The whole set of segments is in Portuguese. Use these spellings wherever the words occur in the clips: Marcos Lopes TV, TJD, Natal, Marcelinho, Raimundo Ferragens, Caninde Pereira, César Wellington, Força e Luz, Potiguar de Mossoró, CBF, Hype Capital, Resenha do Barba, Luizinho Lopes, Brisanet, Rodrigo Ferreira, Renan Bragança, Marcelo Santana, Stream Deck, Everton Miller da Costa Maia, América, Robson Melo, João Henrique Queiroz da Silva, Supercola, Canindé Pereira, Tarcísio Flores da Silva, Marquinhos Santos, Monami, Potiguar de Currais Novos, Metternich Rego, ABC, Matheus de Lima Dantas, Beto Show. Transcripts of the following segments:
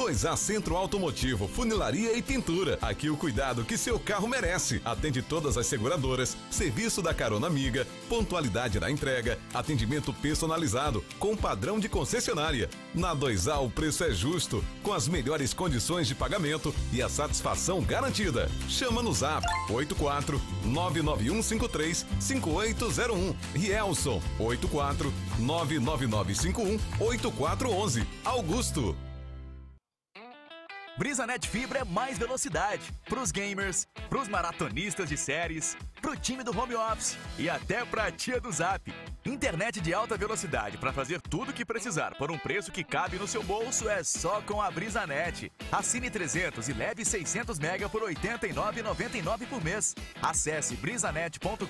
2A Centro Automotivo, funilaria e pintura. Aqui o cuidado que seu carro merece. Atende todas as seguradoras, serviço da carona amiga, pontualidade na entrega, atendimento personalizado, com padrão de concessionária. Na 2A o preço é justo, com as melhores condições de pagamento e a satisfação garantida. Chama no Zap 84 99153 5801. Rielson 84 99951 8411. Augusto. Brisanet Fibra é mais velocidade pros gamers, pros maratonistas de séries, pro time do home office e até pra tia do Zap. Internet de alta velocidade para fazer tudo o que precisar por um preço que cabe no seu bolso é só com a Brisanet. Assine 300 e leve 600 mega por R$ 89,99 por mês. Acesse brisanet.com.br,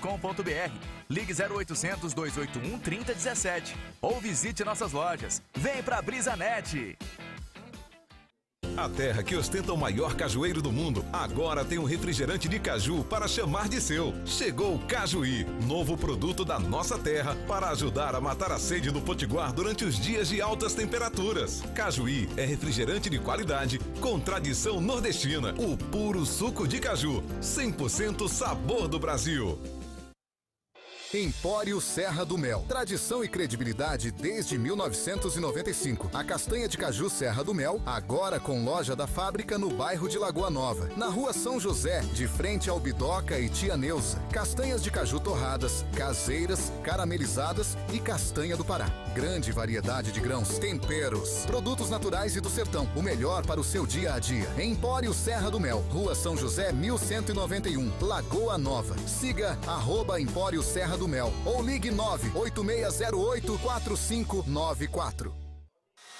ligue 0800 281 3017 ou visite nossas lojas. Vem pra Brisanet! A terra que ostenta o maior cajueiro do mundo, agora tem um refrigerante de caju para chamar de seu. Chegou o Cajuí, novo produto da nossa terra para ajudar a matar a sede do potiguar durante os dias de altas temperaturas. Cajuí é refrigerante de qualidade, com tradição nordestina, o puro suco de caju, 100% sabor do Brasil. Empório Serra do Mel. Tradição e credibilidade desde 1995. A castanha de caju Serra do Mel, agora com loja da fábrica no bairro de Lagoa Nova, na rua São José, de frente ao Bidoca e Tia Neuza. Castanhas de caju torradas, caseiras, caramelizadas e castanha do Pará. Grande variedade de grãos, temperos, produtos naturais e do sertão. O melhor para o seu dia a dia. Empório Serra do Mel, rua São José 1191, Lagoa Nova. Siga @Empório Serra do Mel ou ligue 986084594.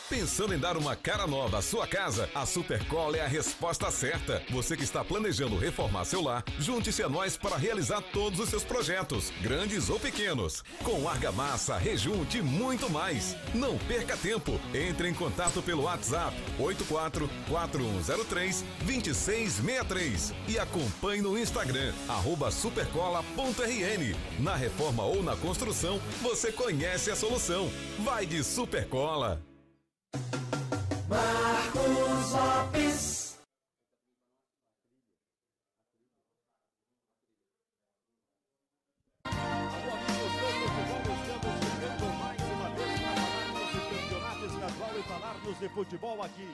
Pensando em dar uma cara nova à sua casa? A Supercola é a resposta certa. Você que está planejando reformar seu lar, junte-se a nós para realizar todos os seus projetos, grandes ou pequenos. Com argamassa, rejunte e muito mais. Não perca tempo. Entre em contato pelo WhatsApp 84-4103-2663 e acompanhe no Instagram, @supercola.rn. Na reforma ou na construção, você conhece a solução. Vai de Supercola! Marcos Lopes. Alô, amigos, estamos chegando mais uma vez para falarmos de campeonatos casual e falarmos de futebol aqui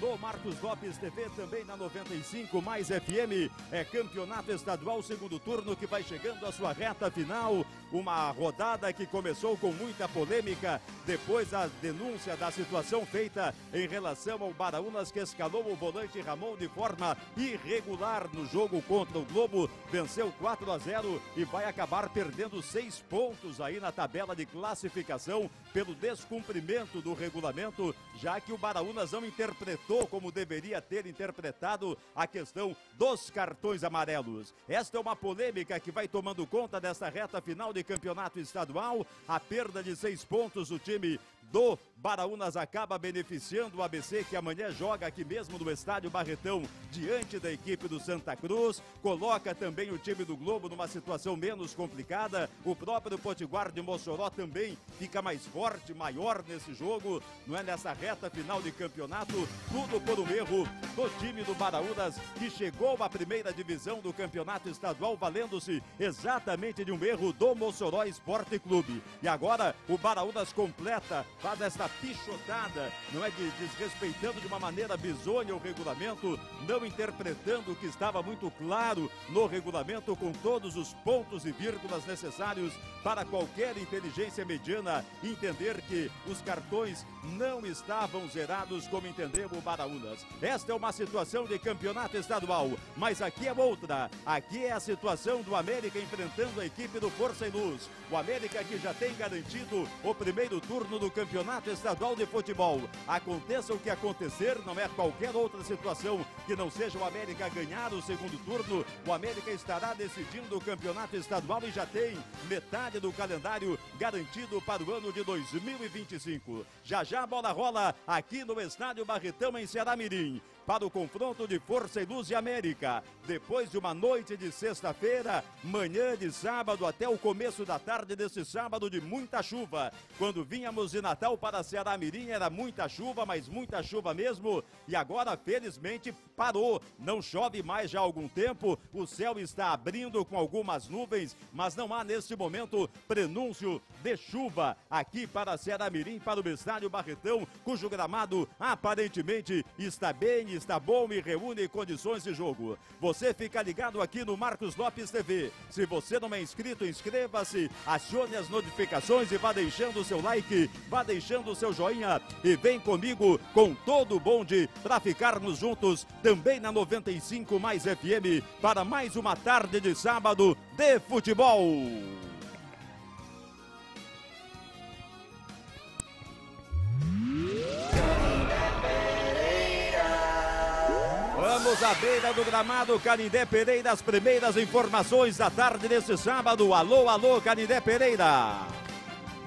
no Marcos Lopes TV, também na 95 Mais FM. É campeonato estadual, segundo turno, que vai chegando à sua reta final. Uma rodada que começou com muita polêmica, depois da denúncia da situação feita em relação ao Baraúnas, que escalou o volante Ramon de forma irregular no jogo contra o Globo. Venceu 4-0 e vai acabar perdendo 6 pontos aí na tabela de classificação pelo descumprimento do regulamento, já que o Baraúnas não interpretou como deveria ter interpretado a questão dos cartões amarelos. Esta é uma polêmica que vai tomando conta desta reta final de campeonato estadual. A perda de 6 pontos do time do Baraúnas acaba beneficiando o ABC, que amanhã joga aqui mesmo no estádio Barretão, diante da equipe do Santa Cruz. Coloca também o time do Globo numa situação menos complicada. O próprio Potiguar de Mossoró também fica mais forte, maior nesse jogo, não é? Nessa reta final de campeonato, tudo por um erro do time do Baraúnas, que chegou à primeira divisão do campeonato estadual, valendo-se exatamente de um erro do Mossoró Esporte Clube. E agora o Baraúnas completa, faz esta pichotada, não é, desrespeitando de uma maneira bizonha o regulamento, não interpretando o que estava muito claro no regulamento, com todos os pontos e vírgulas necessários para qualquer inteligência mediana entender que os cartões não estavam zerados, como entendemos o Baraúnas. Esta é uma situação de campeonato estadual, mas aqui é outra. Aqui é a situação do América enfrentando a equipe do Força e Luz. O América, que já tem garantido o primeiro turno do campeonato estadual de futebol. Aconteça o que acontecer, não é qualquer outra situação que não seja o América ganhar o segundo turno. O América estará decidindo o campeonato estadual e já tem metade do calendário garantido para o ano de 2025. Já já a bola rola aqui no estádio Barretão, em Ceará Mirim. para o confronto de Força e Luz e América. Depois de uma noite de sexta-feira, manhã de sábado até o começo da tarde desse sábado de muita chuva. Quando vínhamos de Natal para Ceará Mirim era muita chuva, mas muita chuva mesmo. E agora felizmente parou, não chove mais já há algum tempo. O céu está abrindo com algumas nuvens, mas não há neste momento prenúncio de chuva aqui para Ceará Mirim, para o estádio Barretão, cujo gramado aparentemente está bem, está bom e reúne condições de jogo. Você fica ligado aqui no Marcos Lopes TV. Se você não é inscrito, inscreva-se, acione as notificações e vá deixando o seu like, vá deixando o seu joinha e vem comigo com todo o bonde para ficarmos juntos também na 95 Mais FM para mais uma tarde de sábado de futebol. Vamos à beira do gramado, Caninde Pereira, as primeiras informações da tarde deste sábado. Alô, alô, Caninde Pereira.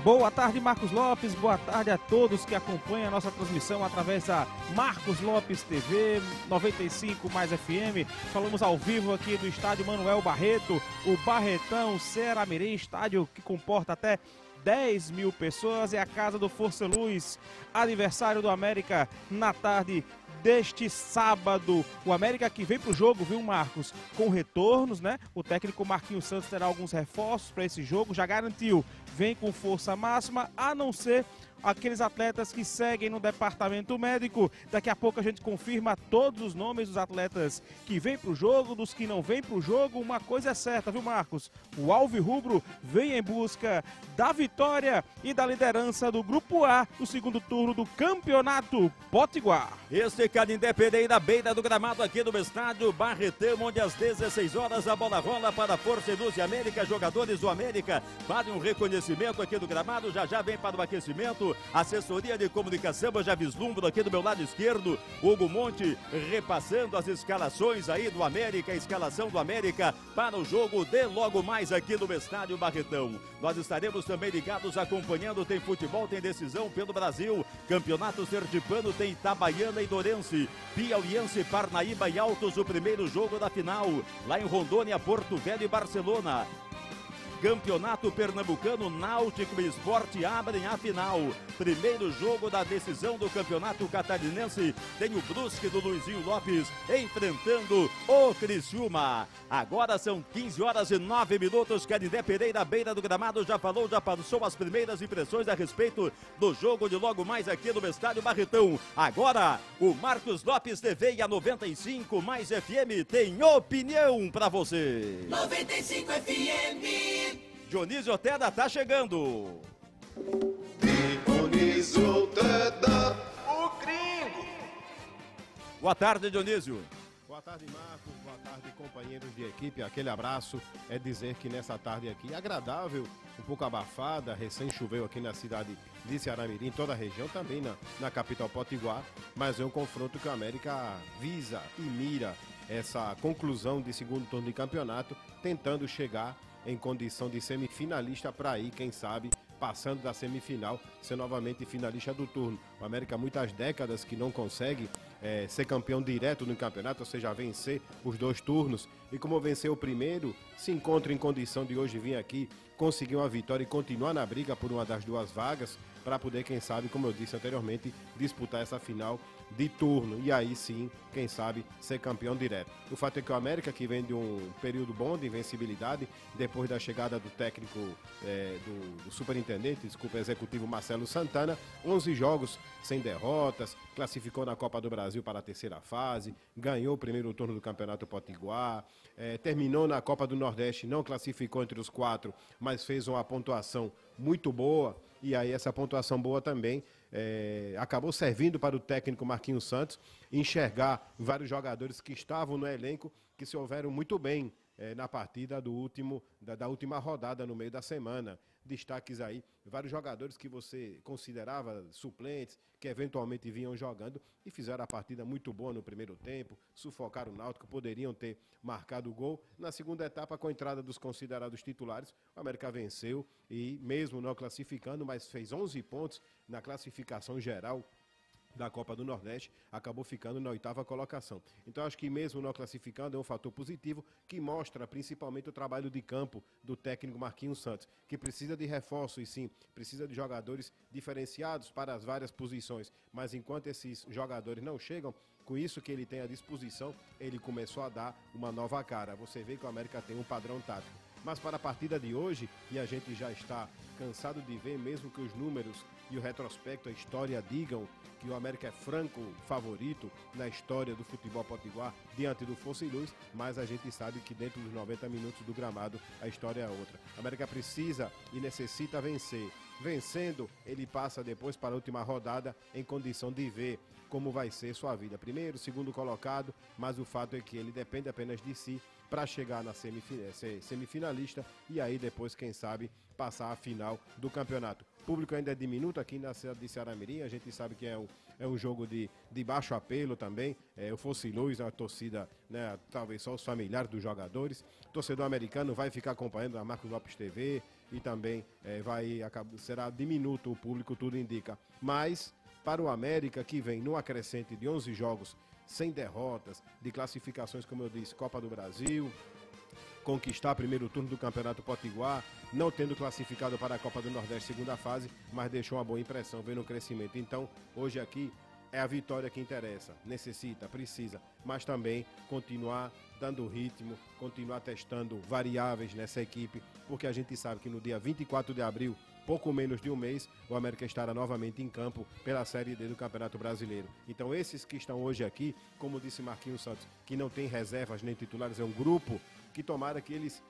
Boa tarde, Marcos Lopes, boa tarde a todos que acompanham a nossa transmissão através da Marcos Lopes TV, 95 Mais FM. Falamos ao vivo aqui do estádio Manuel Barreto, o Barretão, Ceará Mirim, estádio que comporta até 10 mil pessoas. É a casa do Força Luz, aniversário do América na tarde deste sábado. O América que vem pro jogo, viu, Marcos? Com retornos, né? O técnico Marquinhos Santos terá alguns reforços para esse jogo, já garantiu. Vem com força máxima, a não ser aqueles atletas que seguem no departamento médico. Daqui a pouco a gente confirma todos os nomes dos atletas que vêm para o jogo, dos que não vêm para o jogo. Uma coisa é certa, viu, Marcos? O Alvirrubro vem em busca da vitória e da liderança do Grupo A no segundo turno do Campeonato Potiguar. Este Canindé Pereira, beira do gramado aqui no estádio Barretão, onde às 16 horas a bola rola para a Força e Luz e América. Jogadores do América fazem um reconhecimento aqui do gramado, já já vem para o aquecimento. Assessoria de comunicação, eu já vislumbro aqui do meu lado esquerdo, Hugo Monte repassando as escalações aí do América, a escalação do América para o jogo de logo mais aqui no estádio Barretão. Nós estaremos também ligados acompanhando, tem futebol, tem decisão pelo Brasil, campeonato sergipano, tem Itabaiana e Dourense, Piauiense, Parnaíba e Altos, o primeiro jogo da final, lá em Rondônia, Porto Velho e Barcelona. Campeonato Pernambucano, Náutico e Sport abrem a final. Primeiro jogo da decisão do Campeonato Catarinense. Tem o Brusque do Luizinho Lopes enfrentando o Criciúma. Agora são 15 horas e 9 minutos. Canindé Pereira, beira do gramado, já falou, já passou as primeiras impressões a respeito do jogo de logo mais aqui no estádio Barretão. Agora, o Marcos Lopes TV e a 95 Mais FM tem opinião para você. 95 FM. Dionisio Outeda tá chegando. Dionisio Outeda, o gringo. Boa tarde, Dionísio. Boa tarde, Marcos. Boa tarde, companheiros de equipe. Aquele abraço. É dizer que nessa tarde aqui, agradável, um pouco abafada, recém choveu aqui na cidade de Ceará Mirim, em toda a região, também na capital Potiguar, mas é um confronto que a América visa e mira essa conclusão de segundo turno de campeonato, tentando chegar em condição de semifinalista para ir, quem sabe, passando da semifinal, ser novamente finalista do turno. O América, muitas décadas que não consegue ser campeão direto no campeonato, ou seja, vencer os dois turnos. E como venceu o primeiro, se encontra em condição de hoje vir aqui, conseguir uma vitória e continuar na briga por uma das duas vagas, para poder, quem sabe, como eu disse anteriormente, disputar essa final de turno. E aí sim, quem sabe, ser campeão direto. O fato é que o América, que vem de um período bom de invencibilidade, depois da chegada do técnico, do superintendente, desculpa, executivo Marcelo Santana, 11 jogos sem derrotas, classificou na Copa do Brasil para a terceira fase, ganhou o primeiro turno do Campeonato Potiguar, terminou na Copa do Nordeste, não classificou entre os quatro, mas fez uma pontuação muito boa. E aí essa pontuação boa também acabou servindo para o técnico Marquinhos Santos enxergar vários jogadores que estavam no elenco, que se houveram muito bem na partida da última rodada no meio da semana. Destaques aí, vários jogadores que você considerava suplentes, que eventualmente vinham jogando e fizeram a partida muito boa no primeiro tempo, sufocaram o Náutico, poderiam ter marcado o gol. Na segunda etapa, com a entrada dos considerados titulares, o América venceu e mesmo não classificando, mas fez 11 pontos na classificação geral da Copa do Nordeste, acabou ficando na 8ª colocação. Então acho que mesmo não classificando é um fator positivo que mostra principalmente o trabalho de campo do técnico Marquinhos Santos, que precisa de reforço e sim, precisa de jogadores diferenciados para as várias posições, mas enquanto esses jogadores não chegam, com isso que ele tem à disposição, ele começou a dar uma nova cara. Você vê que o América tem um padrão tático. Mas para a partida de hoje, e a gente já está cansado de ver, mesmo que os números e o retrospecto, a história digam que o América é franco favorito na história do futebol potiguar diante do Força e Luz, mas a gente sabe que dentro dos 90 minutos do gramado a história é outra. A América precisa e necessita vencer. Vencendo, ele passa depois para a última rodada em condição de ver como vai ser sua vida. Primeiro, segundo colocado, mas o fato é que ele depende apenas de si para chegar na semifinalista e aí depois, quem sabe, passar a final do campeonato. O público ainda é diminuto aqui na cidade de Ceará-Mirim, a gente sabe que é um jogo de baixo apelo também, o Força e Luz, a torcida, né, talvez só os familiares dos jogadores. O torcedor americano vai ficar acompanhando a Marcos Lopes TV e também será diminuto o público, tudo indica. Mas para o América, que vem numa crescente de 11 jogos sem derrotas, de classificações, como eu disse, Copa do Brasil, conquistar primeiro turno do Campeonato Potiguar, não tendo classificado para a Copa do Nordeste segunda fase, mas deixou uma boa impressão, vendo o crescimento. Então, hoje aqui é a vitória que interessa, necessita, precisa, mas também continuar dando ritmo, continuar testando variáveis nessa equipe, porque a gente sabe que no dia 24 de abril, pouco menos de um mês, o América estará novamente em campo pela Série D do Campeonato Brasileiro. Então esses que estão hoje aqui, como disse Marquinhos Santos, que não tem reservas nem titulares, é um grupo que tomara que eles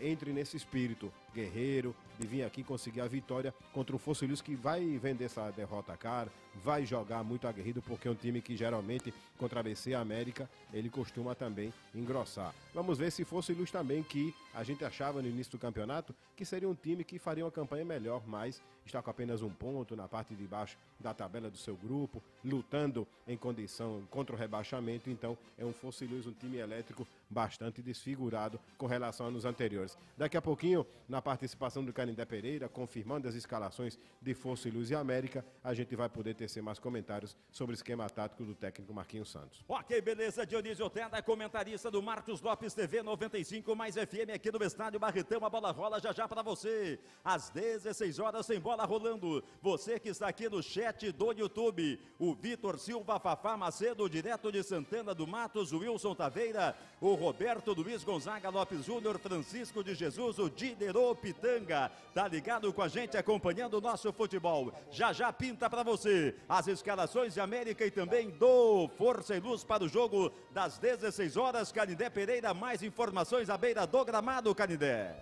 entrem nesse espírito guerreiro, de vir aqui conseguir a vitória contra o Força e Luz, que vai vender essa derrota cara, vai jogar muito aguerrido, porque é um time que geralmente contra a ABC e a América, ele costuma também engrossar. Vamos ver se Força e Luz também, que a gente achava no início do campeonato, que seria um time que faria uma campanha melhor, mas está com apenas um ponto na parte de baixo da tabela do seu grupo, lutando em condição contra o rebaixamento. Então é um Força e Luz, um time elétrico bastante desfigurado com relação aos anteriores. Daqui a pouquinho, na participação do Caninde Pereira, confirmando as escalações de Força e Luz e América, a gente vai poder tecer mais comentários sobre o esquema tático do técnico Marquinhos Santos. Ok, beleza, Dionísio Outeda, comentarista do Marcos Lopes TV 95 mais FM aqui no estádio Barretão. A bola rola já já para você, às 16h, sem bola rolando. Você que está aqui no chat do YouTube, o Vitor Silva, Fafá Macedo, direto de Santana do Matos, o Wilson Taveira, o Roberto Luiz Gonzaga Lopes Júnior, Francisco de Jesus, o Diderô Pitanga, tá ligado com a gente, acompanhando o nosso futebol. Já já pinta para você as escalações de América e também do Força e Luz para o jogo das 16h, Canindé Pereira, mais informações à beira do gramado, Canindé.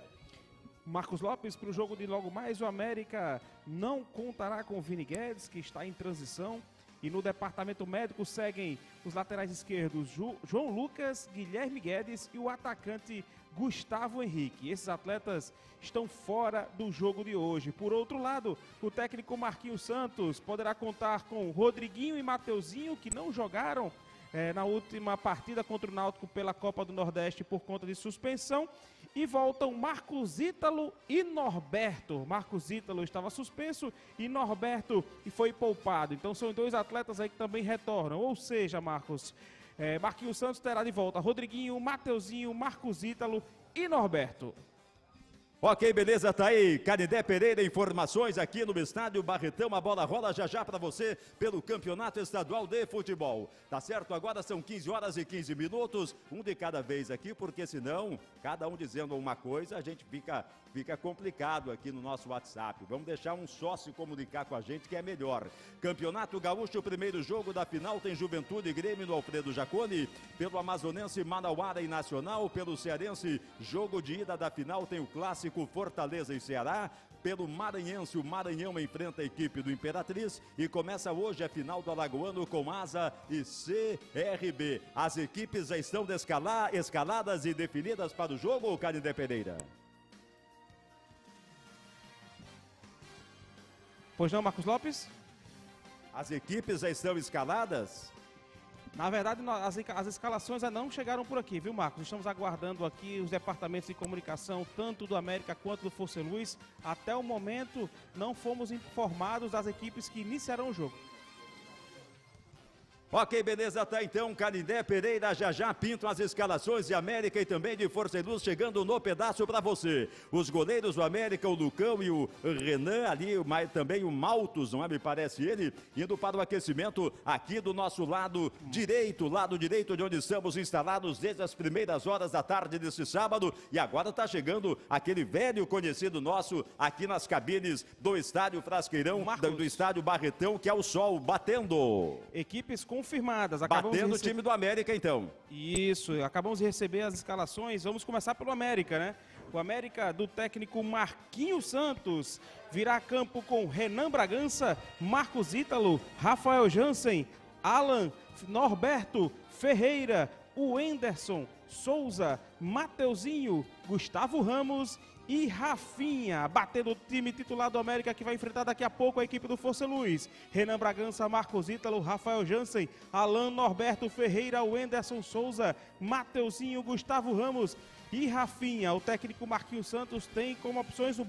Marcos Lopes, para o jogo de logo mais, o América não contará com o Vini Guedes, que está em transição. E no departamento médico seguem os laterais esquerdos João Lucas, Guilherme Guedes e o atacante Gustavo Henrique. Esses atletas estão fora do jogo de hoje. Por outro lado, o técnico Marquinhos Santos poderá contar com Rodriguinho e Mateuzinho, que não jogaram na última partida contra o Náutico pela Copa do Nordeste por conta de suspensão. E voltam Marcos Ítalo e Norberto. Marcos Ítalo estava suspenso e Norberto foi poupado. Então são dois atletas aí que também retornam. Ou seja, Marquinhos Santos terá de volta Rodriguinho, Mateuzinho, Marcos Ítalo e Norberto. Ok, beleza, tá aí Canindé Pereira, informações aqui no estádio Barretão. A bola rola já já para você pelo Campeonato Estadual de Futebol. Tá certo? Agora são 15h15, um de cada vez aqui, porque senão, cada um dizendo uma coisa, a gente fica complicado aqui no nosso WhatsApp. Vamos deixar um só se comunicar com a gente, que é melhor. Campeonato Gaúcho, o primeiro jogo da final tem Juventude e Grêmio no Alfredo Jaconi, pelo amazonense Manauara e Nacional, pelo cearense, jogo de ida da final tem o clássico Fortaleza e Ceará, pelo maranhense, o Maranhão enfrenta a equipe do Imperatriz e começa hoje a final do Alagoano com Asa e CRB. As equipes já estão escaladas e definidas para o jogo, Canindé Pereira. Pois não, Marcos Lopes? As equipes já estão escaladas? Na verdade, as escalações ainda não chegaram por aqui, viu, Marcos? Estamos aguardando aqui os departamentos de comunicação, tanto do América quanto do Força e Luz. Até o momento, não fomos informados das equipes que iniciarão o jogo. Ok, beleza, tá então, Canindé Pereira, já já pintam as escalações de América e também de Força e Luz chegando no pedaço para você. Os goleiros do América, o Lucão e o Renan ali, mas também o Maltos, não é? Me parece ele, indo para o aquecimento aqui do nosso lado direito de onde estamos instalados desde as primeiras horas da tarde desse sábado. E agora tá chegando aquele velho conhecido nosso aqui nas cabines do Estádio Frasqueirão, do Estádio Barretão, que é o sol batendo. Equipes com confirmadas. Acabamos batendo o time do América, então. Isso, acabamos de receber as escalações. Vamos começar pelo América, né? O América do técnico Marquinhos Santos virá a campo com Renan Bragança, Marcos Ítalo, Rafael Jansen, Alan, Norberto, Ferreira, o Anderson, Souza, Mateuzinho, Gustavo Ramos e Rafinha, batendo o time titular do América, que vai enfrentar daqui a pouco a equipe do Força Luz. Renan Bragança, Marcos Ítalo, Rafael Jansen, Alan, Norberto, Ferreira, Wenderson, Souza, Mateuzinho, Gustavo Ramos e Rafinha. O técnico Marquinhos Santos tem como opções no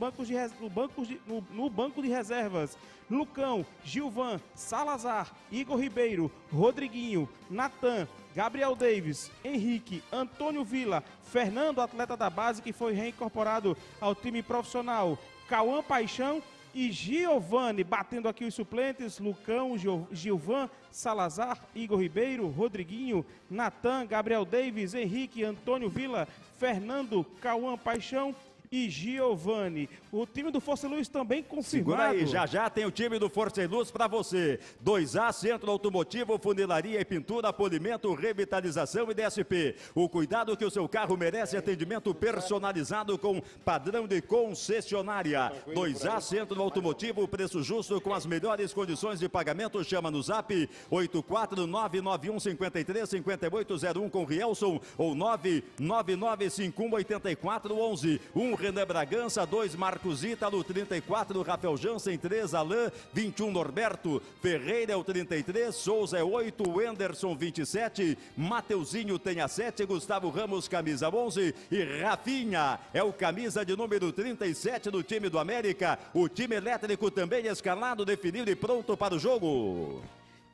banco de reservas Lucão, Gilvan, Salazar, Igor Ribeiro, Rodriguinho, Natan, Gabriel Davis, Henrique, Antônio Vila, Fernando, atleta da base que foi reincorporado ao time profissional, Cauã Paixão e Giovani, batendo aqui os suplentes, Lucão, Gilvan, Salazar, Igor Ribeiro, Rodriguinho, Natan, Gabriel Davis, Henrique, Antônio Vila, Fernando, Cauã Paixão e Giovani. O time do Força e Luz também confirmado. Segura aí, já já tem o time do Força e Luz para você. 2A Centro Automotivo, funilaria e pintura, polimento, revitalização e DSP. O cuidado que o seu carro merece, atendimento personalizado com padrão de concessionária. 2A Centro Automotivo, preço justo com as melhores condições de pagamento. Chama no zap 84991535801 com Rielson ou 999518411. Renan Bragança, 2, Marcos Ítalo, 34, Rafael Jansen, 3, Alain, 21, Norberto, Ferreira é o 33, Souza é 8, Anderson, 27, Mateuzinho tem a 7, Gustavo Ramos, camisa 11 e Rafinha é o camisa de número 37 do time do América. O time elétrico também escalado, definido e pronto para o jogo.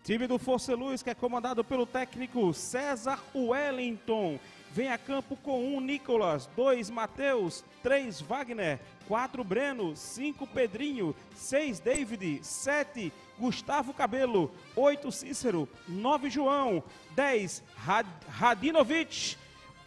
Time do Força e Luz, que é comandado pelo técnico César Wellington, vem a campo com 1 Nicolas, 2 Matheus, 3 Wagner, 4 Breno, 5 Pedrinho, 6 David, 7 Gustavo Cabelo, 8 Cícero, 9 João, 10 Radinović,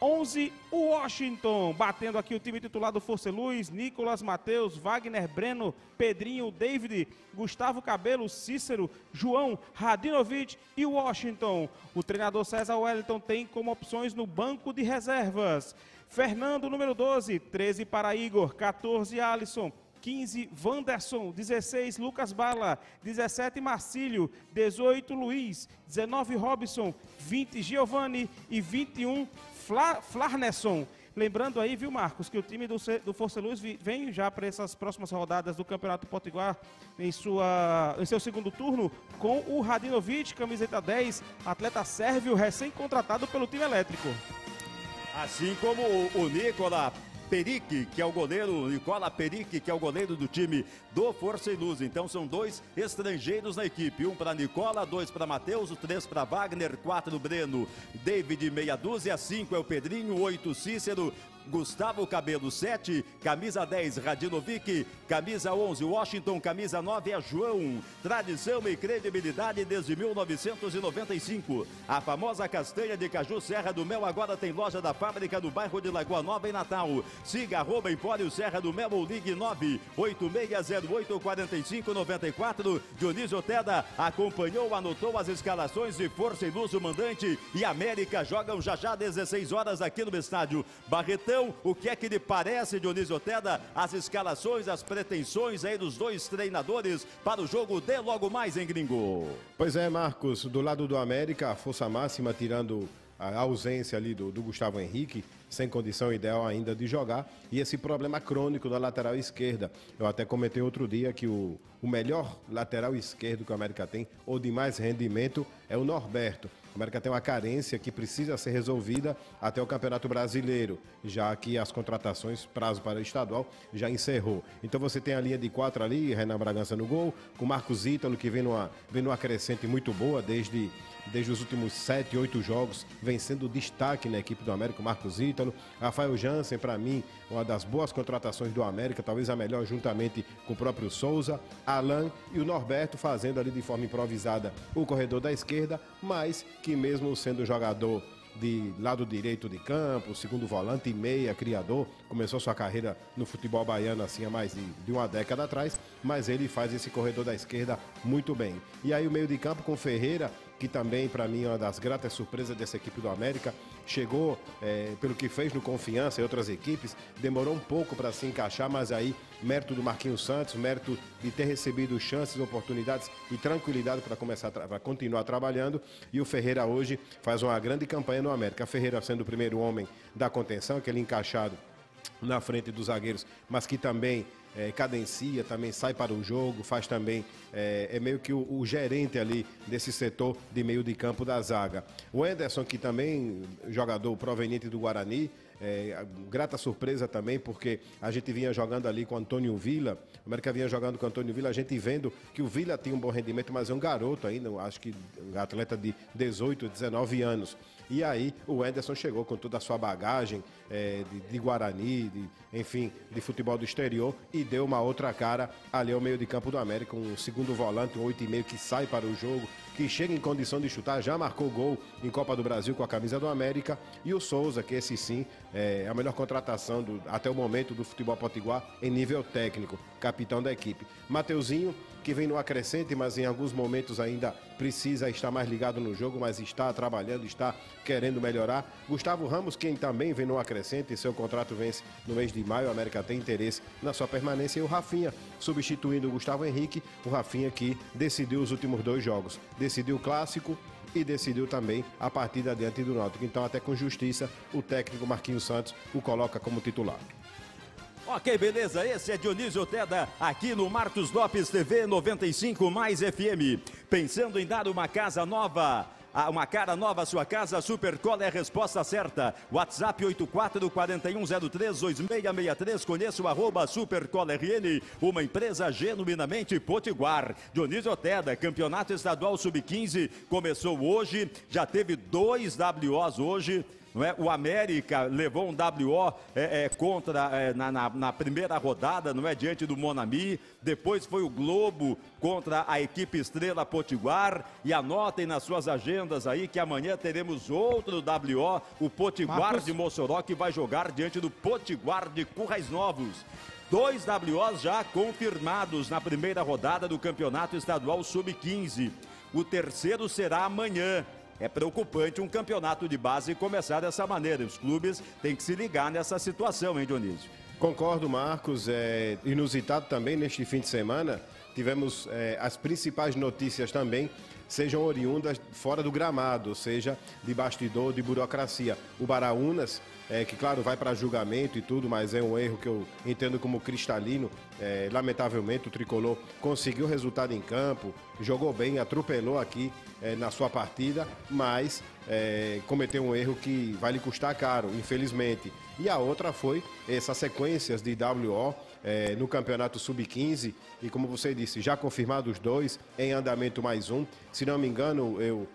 11 Washington, batendo aqui o time titular do Força e Luz, Nicolas, Matheus, Wagner, Breno, Pedrinho, David, Gustavo Cabelo, Cícero, João, Radinović e Washington. O treinador César Wellington tem como opções no banco de reservas Fernando, número 12, 13 para Igor, 14 Alisson, 15 Wanderson, 16 Lucas Bala, 17 Marcílio, 18 Luiz, 19 Robson, 20 Giovani e 21 Flarnesson. Lembrando aí, viu, Marcos, que o time do Força e Luz vem já para essas próximas rodadas do Campeonato Potiguar em seu segundo turno com o Radinović, camiseta 10, atleta sérvio recém-contratado pelo time elétrico. Assim como o Nicola Perique, que é o goleiro, Nicola Perique, que é o goleiro do time do Força e Luz. Então são 2 estrangeiros na equipe, 1 para Nicola, 2 para Matheus, 3 para Wagner, 4 Breno, David meia dúzia, 5 é o Pedrinho, 8 Cícero, Gustavo Cabelo, 7, camisa 10, Radinović, camisa 11, Washington, camisa 9, é João. Tradição e credibilidade desde 1995. A famosa castanha de Caju Serra do Mel agora tem loja da fábrica no bairro de Lagoa Nova, em Natal. Siga @ Empório Serra do Mel ou ligue 986084594. Dionisio Outeda acompanhou, anotou as escalações de Força e Luz, o mandante e América jogam já já 16 horas aqui no estádio Barretão. Então, o que é que lhe parece, Dionísio Outeda, as escalações, as pretensões aí dos 2 treinadores para o jogo de logo mais em Gringo? Pois é, Marcos, do lado do América, a força máxima, tirando a ausência ali do Gustavo Henrique, sem condição ideal ainda de jogar, e esse problema crônico da lateral esquerda. Eu até comentei outro dia que o melhor lateral esquerdo que o América tem, ou de mais rendimento, é o Norberto. O América tem uma carência que precisa ser resolvida até o Campeonato Brasileiro, já que as contratações, prazo para o estadual, já encerrou. Então você tem a linha de 4 ali, Renan Bragança no gol, com o Marcos Ítalo, que vem numa crescente muito boa desde desde os últimos 7, 8 jogos, vencendo destaque na equipe do América, o Marcos Ítalo. Rafael Jansen, para mim, uma das boas contratações do América, talvez a melhor juntamente com o próprio Souza, Alan e o Norberto fazendo ali de forma improvisada o corredor da esquerda, mas que mesmo sendo jogador de lado direito de campo, segundo volante e meia, criador, começou sua carreira no futebol baiano assim há mais de uma década atrás, mas ele faz esse corredor da esquerda muito bem. E aí o meio de campo com Ferreira, que também para mim é uma das gratas surpresas dessa equipe do América, chegou pelo que fez no Confiança e outras equipes, demorou um pouco para se encaixar, mas aí mérito do Marquinhos Santos, mérito de ter recebido chances, oportunidades e tranquilidade para começar, para continuar trabalhando, e o Ferreira hoje faz uma grande campanha no América. Ferreira sendo o primeiro homem da contenção, aquele encaixado na frente dos zagueiros, mas que também cadencia, também sai para o jogo, faz também, é meio que o gerente ali desse setor de meio de campo da zaga. O Anderson, que também jogador proveniente do Guarani, grata surpresa também, porque a gente vinha jogando ali com o Antônio Villa, o América vinha jogando com o Antônio Villa, a gente vendo que o Villa tinha um bom rendimento, mas é um garoto ainda, acho que um atleta de 18, 19 anos. E aí o Anderson chegou com toda a sua bagagem de Guarani, enfim, de futebol do exterior, e deu uma outra cara ali ao meio de campo do América, um segundo volante, um 8,5 que sai para o jogo, que chega em condição de chutar, já marcou gol em Copa do Brasil com a camisa do América, e o Souza, que esse sim é a melhor contratação até o momento do futebol potiguar em nível técnico, capitão da equipe. Mateuzinho, que vem no acrescente, mas em alguns momentos ainda precisa estar mais ligado no jogo, mas está trabalhando, está querendo melhorar. Gustavo Ramos, quem também vem no acrescente, seu contrato vence no mês de maio, a América tem interesse na sua permanência. E o Rafinha, substituindo o Gustavo Henrique, o Rafinha que decidiu os últimos 2 jogos, decidiu o clássico e decidiu também a partida diante do Náutico. Então, até com justiça, o técnico Marquinhos Santos o coloca como titular. Ok, beleza, esse é Dionísio Outeda, aqui no Marcos Lopes TV 95 mais FM. Pensando em dar uma casa nova, uma cara nova à sua casa, Supercola é a resposta certa. WhatsApp 8441032663, conheça o @ Supercola RN, uma empresa genuinamente potiguar. Dionísio Outeda, campeonato estadual sub-15, começou hoje, já teve 2 WOs hoje. Não é? O América levou um WO contra na primeira rodada, não é? Diante do Monami. Depois foi o Globo contra a equipe Estrela Potiguar. E anotem nas suas agendas aí que amanhã teremos outro WO, o Potiguar de Mossoró, que vai jogar diante do Potiguar de Currais Novos. 2 WOs já confirmados na primeira rodada do Campeonato Estadual Sub-15. O terceiro será amanhã. É preocupante um campeonato de base começar dessa maneira. Os clubes têm que se ligar nessa situação, hein, Dionísio? Concordo, Marcos. É inusitado também neste fim de semana. Tivemos as principais notícias também, sejam oriundas fora do gramado, ou seja, de bastidor, de burocracia. O Baraúnas, que claro vai para julgamento e tudo, mas é um erro que eu entendo como cristalino. Lamentavelmente o Tricolor conseguiu resultado em campo, jogou bem, atropelou aqui na sua partida, mas cometeu um erro que vai lhe custar caro, infelizmente. E a outra foi essas sequências de WO no campeonato sub-15, e como você disse, já confirmados 2, em andamento mais 1. Se não me engano, eu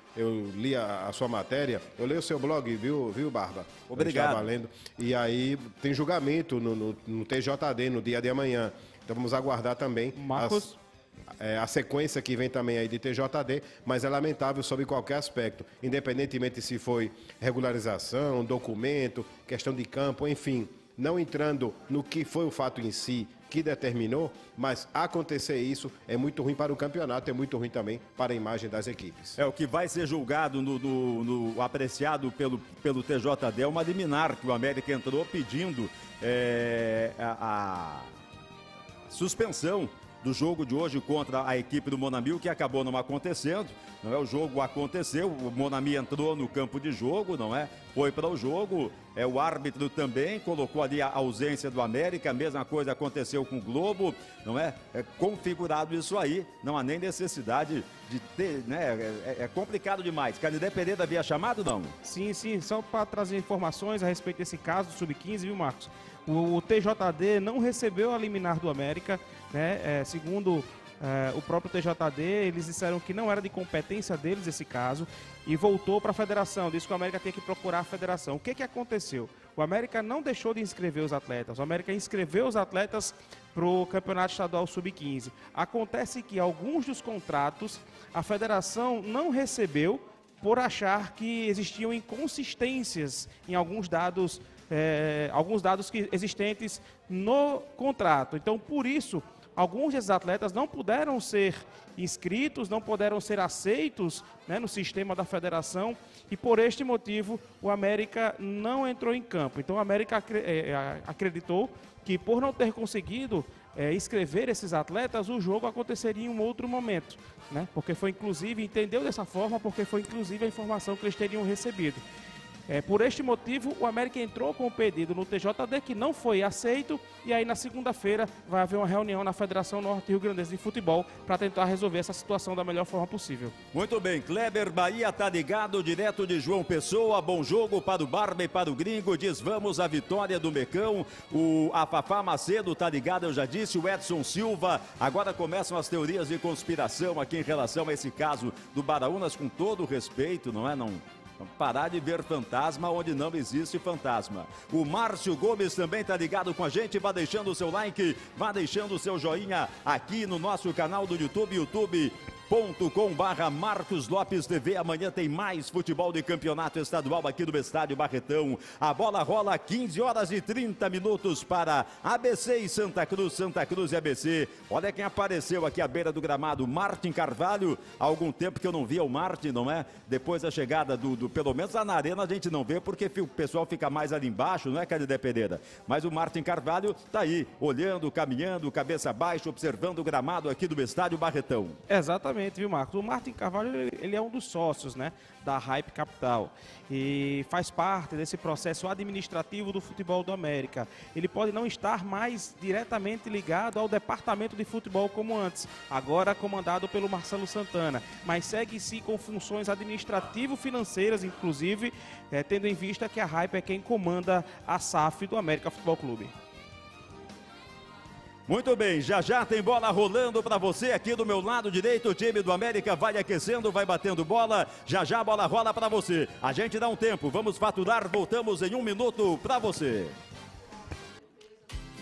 li a sua matéria, eu leio o seu blog, viu Barba? Obrigado. Estava lendo. E aí tem julgamento no TJD no dia de amanhã, então vamos aguardar também, Marcos. A sequência que vem também aí de TJD, mas é lamentável sobre qualquer aspecto, independentemente se foi regularização, documento, questão de campo, enfim, não entrando no que foi o fato em si que determinou, mas acontecer isso é muito ruim para o campeonato, é muito ruim também para a imagem das equipes. É, o que vai ser julgado, apreciado pelo TJD, é uma liminar que o América entrou pedindo a suspensão do jogo de hoje contra a equipe do Monami, o que acabou não acontecendo, não é? O jogo aconteceu, o Monami entrou no campo de jogo, não é? Foi para o jogo, o árbitro também colocou ali a ausência do América, a mesma coisa aconteceu com o Globo, não é? É configurado isso aí, não há nem necessidade de ter, né? É complicado demais. Caninde Pereira havia chamado, não? Sim, só para trazer informações a respeito desse caso do Sub-15, viu, Marcos? O TJD não recebeu a liminar do América, né? Segundo o próprio TJD, eles disseram que não era de competência deles esse caso e voltou para a federação, disse que o América tinha que procurar a federação. O que que aconteceu? O América não deixou de inscrever os atletas, o América inscreveu os atletas para o Campeonato Estadual Sub-15. Acontece que alguns dos contratos a federação não recebeu por achar que existiam inconsistências em alguns dados que existentes no contrato. Então, por isso, alguns desses atletas não puderam ser inscritos, não puderam ser aceitos, né, no sistema da federação, e por este motivo o América não entrou em campo. Então o América acreditou que, por não ter conseguido inscrever esses atletas, o jogo aconteceria em um outro momento, né? Porque foi inclusive, entendeu dessa forma, porque foi inclusive a informação que eles teriam recebido. Por este motivo, o América entrou com o pedido no TJD, que não foi aceito, e aí na segunda-feira vai haver uma reunião na Federação Norte Rio Grandense de Futebol para tentar resolver essa situação da melhor forma possível. Muito bem, Kleber Bahia tá ligado, direto de João Pessoa. Bom jogo para o Barba e para o Gringo, diz vamos a vitória do Mecão. O Afafá Macedo tá ligado, eu já disse, o Edson Silva. Agora começam as teorias de conspiração aqui em relação a esse caso do Baraúnas, com todo o respeito, não é não? Parar de ver fantasma onde não existe fantasma. O Márcio Gomes também está ligado com a gente. Vá deixando o seu like, vá deixando o seu joinha aqui no nosso canal do YouTube, youtube.com/ Marcos Lopes TV. Amanhã tem mais futebol de campeonato estadual aqui do Estádio Barretão. A bola rola 15h30 para ABC e Santa Cruz, Santa Cruz e ABC. Olha quem apareceu aqui à beira do gramado, Martin Carvalho. Há algum tempo que eu não via o Martin, não é? Depois da chegada do pelo menos lá na arena a gente não vê, porque o pessoal fica mais ali embaixo, não é, Caninde Pereira? Mas o Martin Carvalho tá aí, olhando, caminhando, cabeça baixa, observando o gramado aqui do Estádio Barretão. Exatamente. Viu, Marcos? O Martin Carvalho, ele é um dos sócios, né, da Hype Capital, e faz parte desse processo administrativo do futebol do América. Ele pode não estar mais diretamente ligado ao departamento de futebol como antes, agora comandado pelo Marcelo Santana, mas segue-se com funções administrativo-financeiras, inclusive, tendo em vista que a Hype é quem comanda a SAF do América Futebol Clube. Muito bem, já já tem bola rolando para você aqui do meu lado direito. O time do América vai aquecendo, vai batendo bola. Já já a bola rola para você. A gente dá um tempo, vamos faturar, voltamos em um minuto para você.